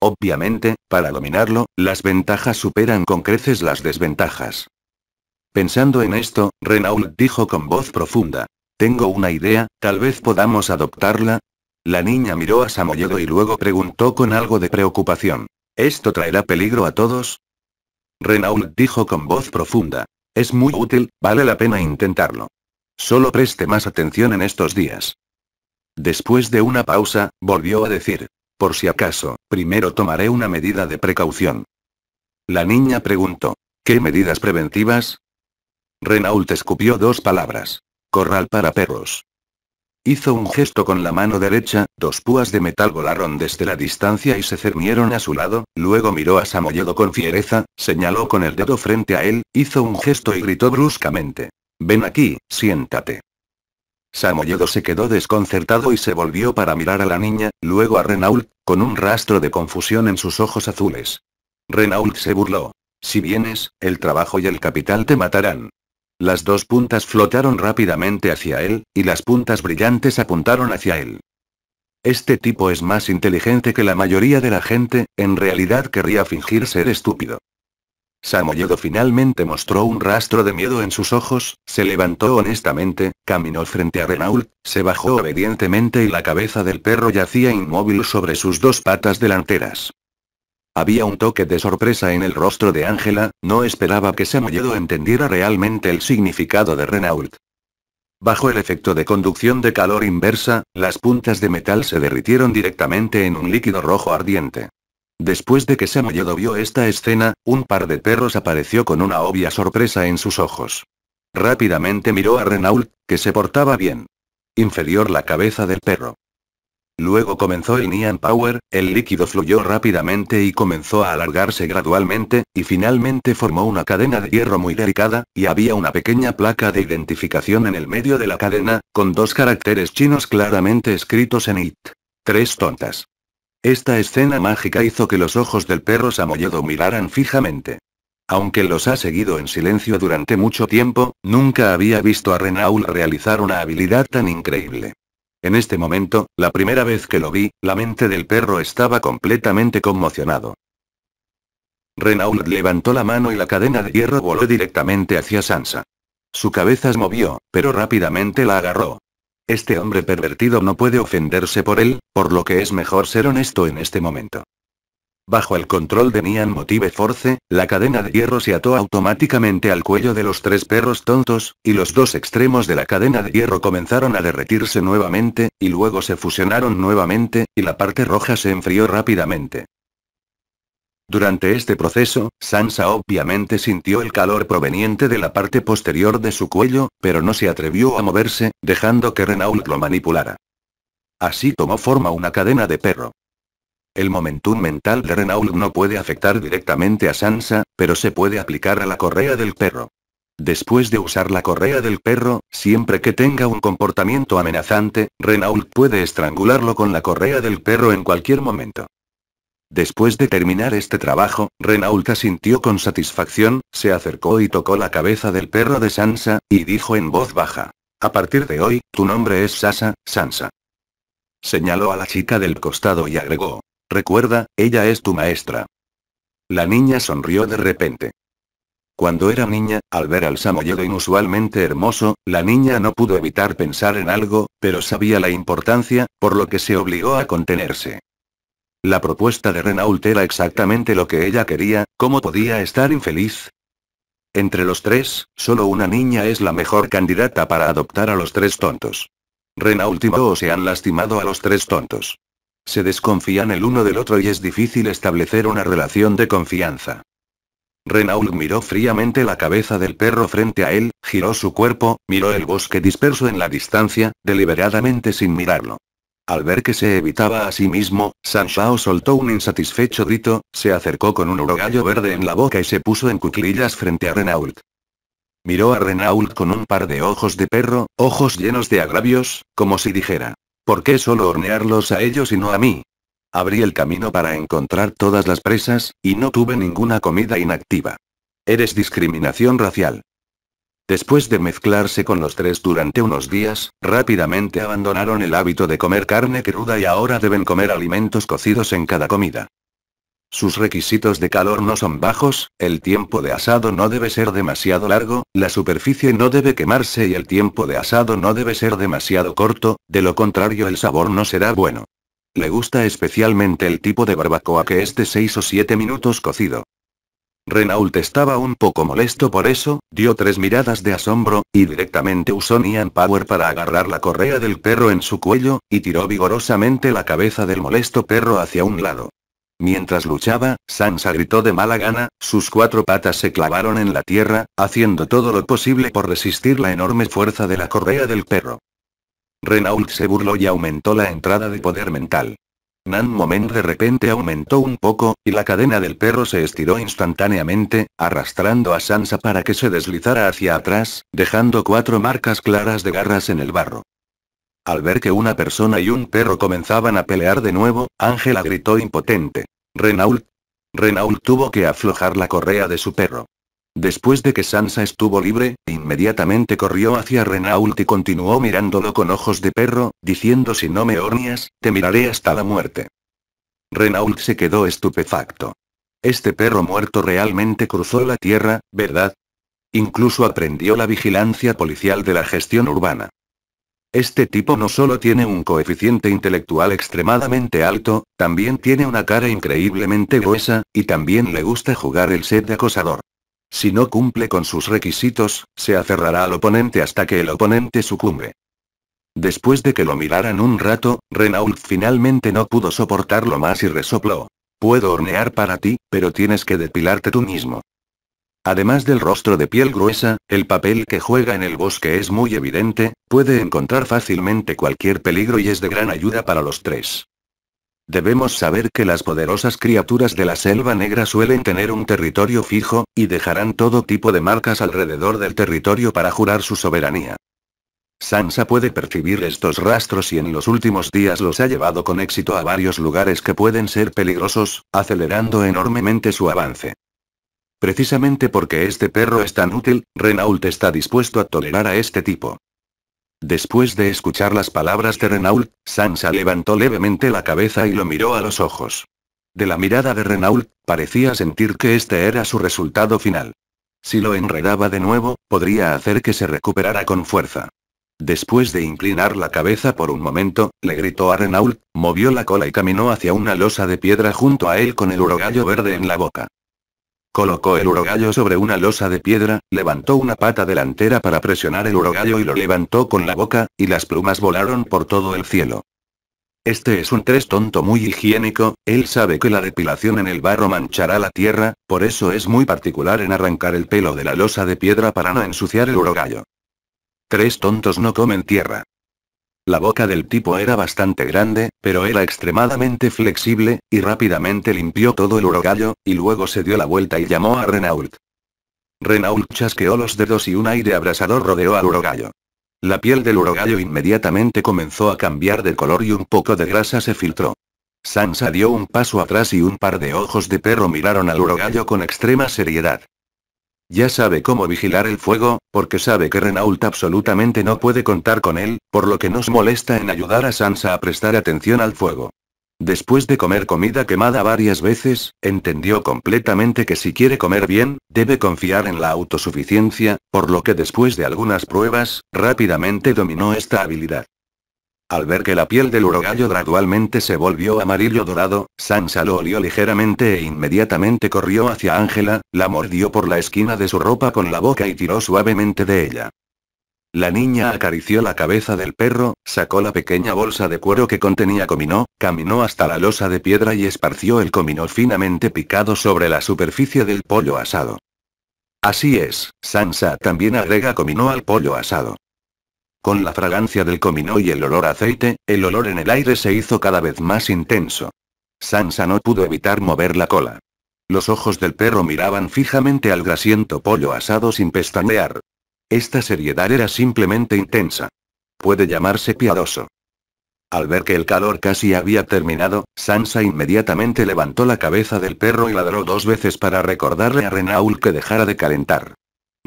Obviamente, para dominarlo, las ventajas superan con creces las desventajas. Pensando en esto, Renault dijo con voz profunda: «Tengo una idea, tal vez podamos adoptarla». La niña miró a Samoyedo y luego preguntó con algo de preocupación: «¿Esto traerá peligro a todos?». Renault dijo con voz profunda: «Es muy útil, vale la pena intentarlo. Solo preste más atención en estos días». Después de una pausa, volvió a decir: «Por si acaso, primero tomaré una medida de precaución». La niña preguntó: «¿Qué medidas preventivas?». Renault escupió dos palabras: «Corral para perros». Hizo un gesto con la mano derecha, dos púas de metal volaron desde la distancia y se cernieron a su lado, luego miró a Samoyedo con fiereza, señaló con el dedo frente a él, hizo un gesto y gritó bruscamente: «Ven aquí, siéntate». Samoyedo se quedó desconcertado y se volvió para mirar a la niña, luego a Renault, con un rastro de confusión en sus ojos azules. Renault se burló: «Si vienes, el trabajo y el capital te matarán». Las dos puntas flotaron rápidamente hacia él, y las puntas brillantes apuntaron hacia él. Este tipo es más inteligente que la mayoría de la gente, en realidad querría fingir ser estúpido. Samoyedo finalmente mostró un rastro de miedo en sus ojos, se levantó honestamente, caminó frente a Renault, se bajó obedientemente y la cabeza del perro yacía inmóvil sobre sus dos patas delanteras. Había un toque de sorpresa en el rostro de Ángela, no esperaba que Samoyedo entendiera realmente el significado de Renault. Bajo el efecto de conducción de calor inversa, las puntas de metal se derritieron directamente en un líquido rojo ardiente. Después de que Samoyedo vio esta escena, un par de perros apareció con una obvia sorpresa en sus ojos. Rápidamente miró a Renault, que se portaba bien. Inferior la cabeza del perro. Luego comenzó el Nian Power, el líquido fluyó rápidamente y comenzó a alargarse gradualmente, y finalmente formó una cadena de hierro muy delicada, y había una pequeña placa de identificación en el medio de la cadena, con dos caracteres chinos claramente escritos en it. Tres tontas. Esta escena mágica hizo que los ojos del perro Samoyedo miraran fijamente. Aunque los ha seguido en silencio durante mucho tiempo, nunca había visto a Renault realizar una habilidad tan increíble. En este momento, la primera vez que lo vi, la mente del perro estaba completamente conmocionado. Renault levantó la mano y la cadena de hierro voló directamente hacia Sansa. Su cabeza se movió, pero rápidamente la agarró. Este hombre pervertido no puede ofenderse por él, por lo que es mejor ser honesto en este momento. Bajo el control de Nian Motive Force, la cadena de hierro se ató automáticamente al cuello de los tres perros tontos, y los dos extremos de la cadena de hierro comenzaron a derretirse nuevamente, y luego se fusionaron nuevamente, y la parte roja se enfrió rápidamente. Durante este proceso, Sansa obviamente sintió el calor proveniente de la parte posterior de su cuello, pero no se atrevió a moverse, dejando que Renault lo manipulara. Así tomó forma una cadena de perro. El momentum mental de Renault no puede afectar directamente a Sansa, pero se puede aplicar a la correa del perro. Después de usar la correa del perro, siempre que tenga un comportamiento amenazante, Renault puede estrangularlo con la correa del perro en cualquier momento. Después de terminar este trabajo, Renault asintió con satisfacción, se acercó y tocó la cabeza del perro de Sansa, y dijo en voz baja: «A partir de hoy, tu nombre es Sasa, Sansa». Señaló a la chica del costado y agregó: «Recuerda, ella es tu maestra». La niña sonrió de repente. Cuando era niña, al ver al Samoyedo inusualmente hermoso, la niña no pudo evitar pensar en algo, pero sabía la importancia, por lo que se obligó a contenerse. La propuesta de Renault era exactamente lo que ella quería, ¿cómo podía estar infeliz? Entre los tres, solo una niña es la mejor candidata para adoptar a los tres tontos. Renault y Moose se han lastimado a los tres tontos. Se desconfían el uno del otro y es difícil establecer una relación de confianza. Renault miró fríamente la cabeza del perro frente a él, giró su cuerpo, miró el bosque disperso en la distancia, deliberadamente sin mirarlo. Al ver que se evitaba a sí mismo, Sanshao soltó un insatisfecho grito, se acercó con un urogallo verde en la boca y se puso en cuclillas frente a Renault. Miró a Renault con un par de ojos de perro, ojos llenos de agravios, como si dijera: «¿Por qué solo hornearlos a ellos y no a mí? Abrí el camino para encontrar todas las presas, y no tuve ninguna comida inactiva. Eres discriminación racial». Después de mezclarse con los tres durante unos días, rápidamente abandonaron el hábito de comer carne cruda y ahora deben comer alimentos cocidos en cada comida. Sus requisitos de calor no son bajos, el tiempo de asado no debe ser demasiado largo, la superficie no debe quemarse y el tiempo de asado no debe ser demasiado corto, de lo contrario el sabor no será bueno. Le gusta especialmente el tipo de barbacoa que es de seis o siete minutos cocido. Renault estaba un poco molesto por eso, dio tres miradas de asombro, y directamente usó Nian Power para agarrar la correa del perro en su cuello, y tiró vigorosamente la cabeza del molesto perro hacia un lado. Mientras luchaba, Sansa gritó de mala gana, sus cuatro patas se clavaron en la tierra, haciendo todo lo posible por resistir la enorme fuerza de la correa del perro. Renault se burló y aumentó la entrada de poder mental. Nan Moment de repente aumentó un poco, y la cadena del perro se estiró instantáneamente, arrastrando a Sansa para que se deslizara hacia atrás, dejando cuatro marcas claras de garras en el barro. Al ver que una persona y un perro comenzaban a pelear de nuevo, Ángela gritó impotente. Renault. Renault tuvo que aflojar la correa de su perro. Después de que Sansa estuvo libre, inmediatamente corrió hacia Renault y continuó mirándolo con ojos de perro, diciendo: si no me horneas, te miraré hasta la muerte. Renault se quedó estupefacto. Este perro muerto realmente cruzó la tierra, ¿verdad? Incluso aprendió la vigilancia policial de la gestión urbana. Este tipo no solo tiene un coeficiente intelectual extremadamente alto, también tiene una cara increíblemente gruesa, y también le gusta jugar el set de acosador. Si no cumple con sus requisitos, se aferrará al oponente hasta que el oponente sucumbe. Después de que lo miraran un rato, Renault finalmente no pudo soportarlo más y resopló. Puedo hornear para ti, pero tienes que depilarte tú mismo. Además del rostro de piel gruesa, el papel que juega en el bosque es muy evidente, puede encontrar fácilmente cualquier peligro y es de gran ayuda para los tres. Debemos saber que las poderosas criaturas de la selva negra suelen tener un territorio fijo, y dejarán todo tipo de marcas alrededor del territorio para jurar su soberanía. Sansa puede percibir estos rastros y en los últimos días los ha llevado con éxito a varios lugares que pueden ser peligrosos, acelerando enormemente su avance. Precisamente porque este perro es tan útil, Renault está dispuesto a tolerar a este tipo. Después de escuchar las palabras de Renault, Sansa levantó levemente la cabeza y lo miró a los ojos. De la mirada de Renault, parecía sentir que este era su resultado final. Si lo enredaba de nuevo, podría hacer que se recuperara con fuerza. Después de inclinar la cabeza por un momento, le gritó a Renault, movió la cola y caminó hacia una losa de piedra junto a él con el urogallo verde en la boca. Colocó el urogallo sobre una losa de piedra, levantó una pata delantera para presionar el urogallo y lo levantó con la boca, y las plumas volaron por todo el cielo. Este es un tres tonto muy higiénico, él sabe que la depilación en el barro manchará la tierra, por eso es muy particular en arrancar el pelo de la losa de piedra para no ensuciar el urogallo. Tres tontos no comen tierra. La boca del tipo era bastante grande, pero era extremadamente flexible, y rápidamente limpió todo el urogallo, y luego se dio la vuelta y llamó a Renault. Renault chasqueó los dedos y un aire abrasador rodeó al urogallo. La piel del urogallo inmediatamente comenzó a cambiar de color y un poco de grasa se filtró. Sansa dio un paso atrás y un par de ojos de perro miraron al urogallo con extrema seriedad. Ya sabe cómo vigilar el fuego, porque sabe que Renault absolutamente no puede contar con él, por lo que nos molesta en ayudar a Sansa a prestar atención al fuego. Después de comer comida quemada varias veces, entendió completamente que si quiere comer bien, debe confiar en la autosuficiencia, por lo que después de algunas pruebas, rápidamente dominó esta habilidad. Al ver que la piel del urogallo gradualmente se volvió amarillo dorado, Sansa lo olió ligeramente e inmediatamente corrió hacia Ángela, la mordió por la esquina de su ropa con la boca y tiró suavemente de ella. La niña acarició la cabeza del perro, sacó la pequeña bolsa de cuero que contenía cominó, caminó hasta la losa de piedra y esparció el cominó finamente picado sobre la superficie del pollo asado. Así es, Sansa también agrega cominó al pollo asado. Con la fragancia del cominó y el olor a aceite, el olor en el aire se hizo cada vez más intenso. Sansa no pudo evitar mover la cola. Los ojos del perro miraban fijamente al grasiento pollo asado sin pestañear. Esta seriedad era simplemente intensa. Puede llamarse piadoso. Al ver que el calor casi había terminado, Sansa inmediatamente levantó la cabeza del perro y ladró dos veces para recordarle a Renault que dejara de calentar.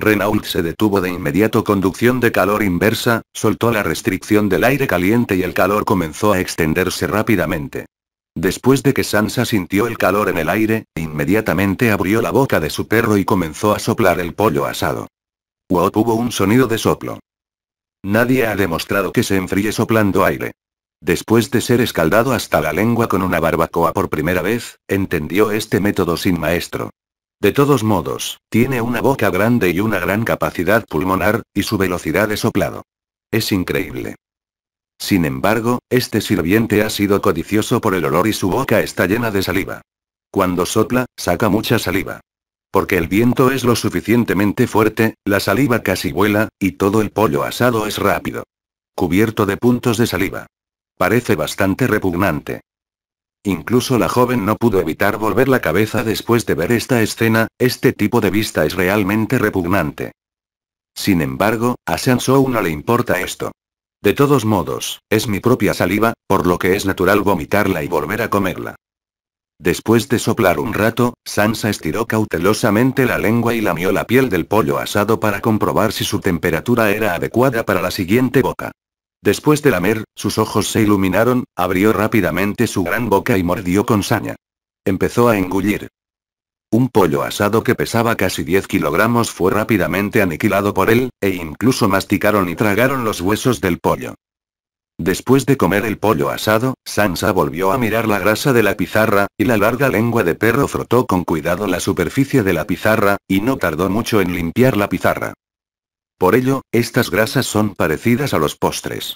Renault se detuvo de inmediato. Conducción de calor inversa, soltó la restricción del aire caliente y el calor comenzó a extenderse rápidamente. Después de que Sansa sintió el calor en el aire, inmediatamente abrió la boca de su perro y comenzó a soplar el pollo asado. Wow, hubo un sonido de soplo. Nadie ha demostrado que se enfríe soplando aire. Después de ser escaldado hasta la lengua con una barbacoa por primera vez, entendió este método sin maestro. De todos modos, tiene una boca grande y una gran capacidad pulmonar, y su velocidad de soplado es increíble. Sin embargo, este sirviente ha sido codicioso por el olor y su boca está llena de saliva. Cuando sopla, saca mucha saliva. Porque el viento es lo suficientemente fuerte, la saliva casi vuela, y todo el pollo asado es rápido. Cubierto de puntos de saliva. Parece bastante repugnante. Incluso la joven no pudo evitar volver la cabeza después de ver esta escena. Este tipo de vista es realmente repugnante. Sin embargo, a Sansou no le importa esto. De todos modos, es mi propia saliva, por lo que es natural vomitarla y volver a comerla. Después de soplar un rato, Sansa estiró cautelosamente la lengua y lamió la piel del pollo asado para comprobar si su temperatura era adecuada para la siguiente boca. Después de lamer, sus ojos se iluminaron, abrió rápidamente su gran boca y mordió con saña. Empezó a engullir. Un pollo asado que pesaba casi diez kilogramos fue rápidamente aniquilado por él, e incluso masticaron y tragaron los huesos del pollo. Después de comer el pollo asado, Sansa volvió a mirar la grasa de la pizarra, y la larga lengua de perro frotó con cuidado la superficie de la pizarra, y no tardó mucho en limpiar la pizarra. Por ello, estas grasas son parecidas a los postres.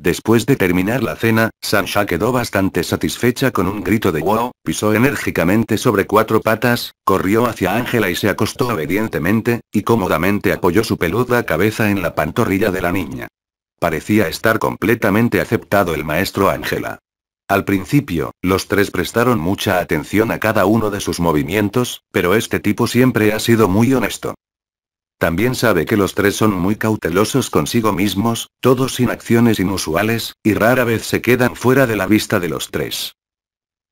Después de terminar la cena, Sansa quedó bastante satisfecha con un grito de wow, pisó enérgicamente sobre cuatro patas, corrió hacia Ángela y se acostó obedientemente, y cómodamente apoyó su peluda cabeza en la pantorrilla de la niña. Parecía estar completamente aceptado el maestro Ángela. Al principio, los tres prestaron mucha atención a cada uno de sus movimientos, pero este tipo siempre ha sido muy honesto. También sabe que los tres son muy cautelosos consigo mismos, todos sin acciones inusuales, y rara vez se quedan fuera de la vista de los tres.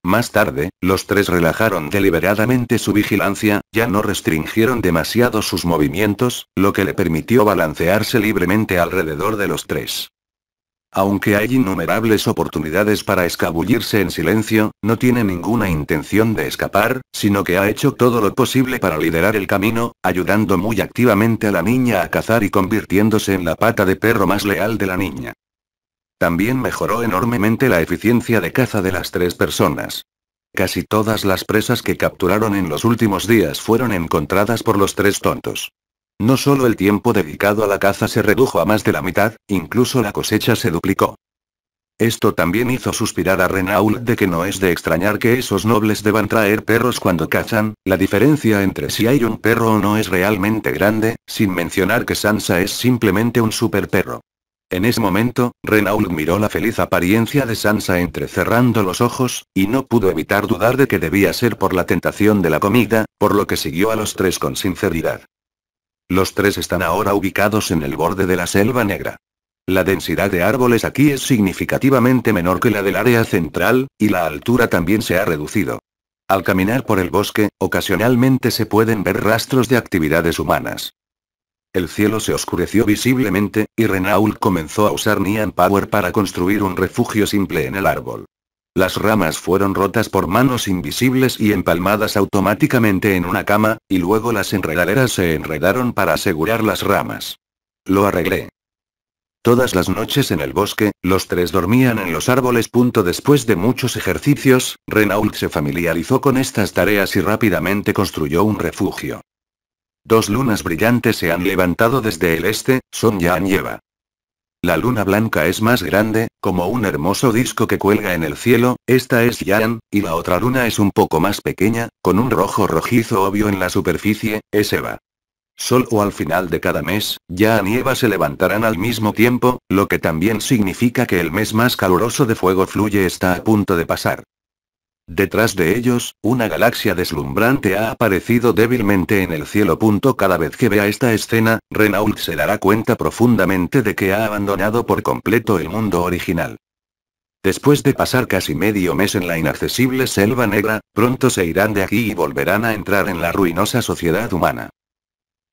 Más tarde, los tres relajaron deliberadamente su vigilancia, ya no restringieron demasiado sus movimientos, lo que le permitió balancearse libremente alrededor de los tres. Aunque hay innumerables oportunidades para escabullirse en silencio, no tiene ninguna intención de escapar, sino que ha hecho todo lo posible para liderar el camino, ayudando muy activamente a la niña a cazar y convirtiéndose en la pata de perro más leal de la niña. También mejoró enormemente la eficiencia de caza de las tres personas. Casi todas las presas que capturaron en los últimos días fueron encontradas por los tres tontos. No solo el tiempo dedicado a la caza se redujo a más de la mitad, incluso la cosecha se duplicó. Esto también hizo suspirar a Renault de que no es de extrañar que esos nobles deban traer perros cuando cazan, la diferencia entre si hay un perro o no es realmente grande, sin mencionar que Sansa es simplemente un super perro. En ese momento, Renault miró la feliz apariencia de Sansa entrecerrando los ojos, y no pudo evitar dudar de que debía ser por la tentación de la comida, por lo que siguió a los tres con sinceridad. Los tres están ahora ubicados en el borde de la Selva Negra. La densidad de árboles aquí es significativamente menor que la del área central, y la altura también se ha reducido. Al caminar por el bosque, ocasionalmente se pueden ver rastros de actividades humanas. El cielo se oscureció visiblemente, y Renault comenzó a usar Nian Power para construir un refugio simple en el árbol. Las ramas fueron rotas por manos invisibles y empalmadas automáticamente en una cama, y luego las enredaderas se enredaron para asegurar las ramas. Lo arreglé. Todas las noches en el bosque, los tres dormían en los árboles. Después de muchos ejercicios, Renault se familiarizó con estas tareas y rápidamente construyó un refugio. Dos lunas brillantes se han levantado desde el este, son Yan y Eva. La luna blanca es más grande, como un hermoso disco que cuelga en el cielo, esta es Yan, y la otra luna es un poco más pequeña, con un rojo rojizo obvio en la superficie, es Eva. Solo al final de cada mes, Yan y Eva se levantarán al mismo tiempo, lo que también significa que el mes más caluroso de fuego fluye está a punto de pasar. Detrás de ellos, una galaxia deslumbrante ha aparecido débilmente en el cielo. Cada vez que vea esta escena, Renault se dará cuenta profundamente de que ha abandonado por completo el mundo original. Después de pasar casi medio mes en la inaccesible Selva Negra, pronto se irán de aquí y volverán a entrar en la ruinosa sociedad humana.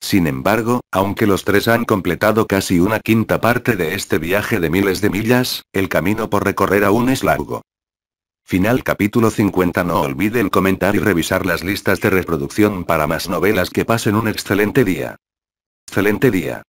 Sin embargo, aunque los tres han completado casi una quinta parte de este viaje de miles de millas, el camino por recorrer aún es largo. Final capítulo cincuenta. No olvide el comentar y revisar las listas de reproducción para más novelas. Que pasen un excelente día. Excelente día.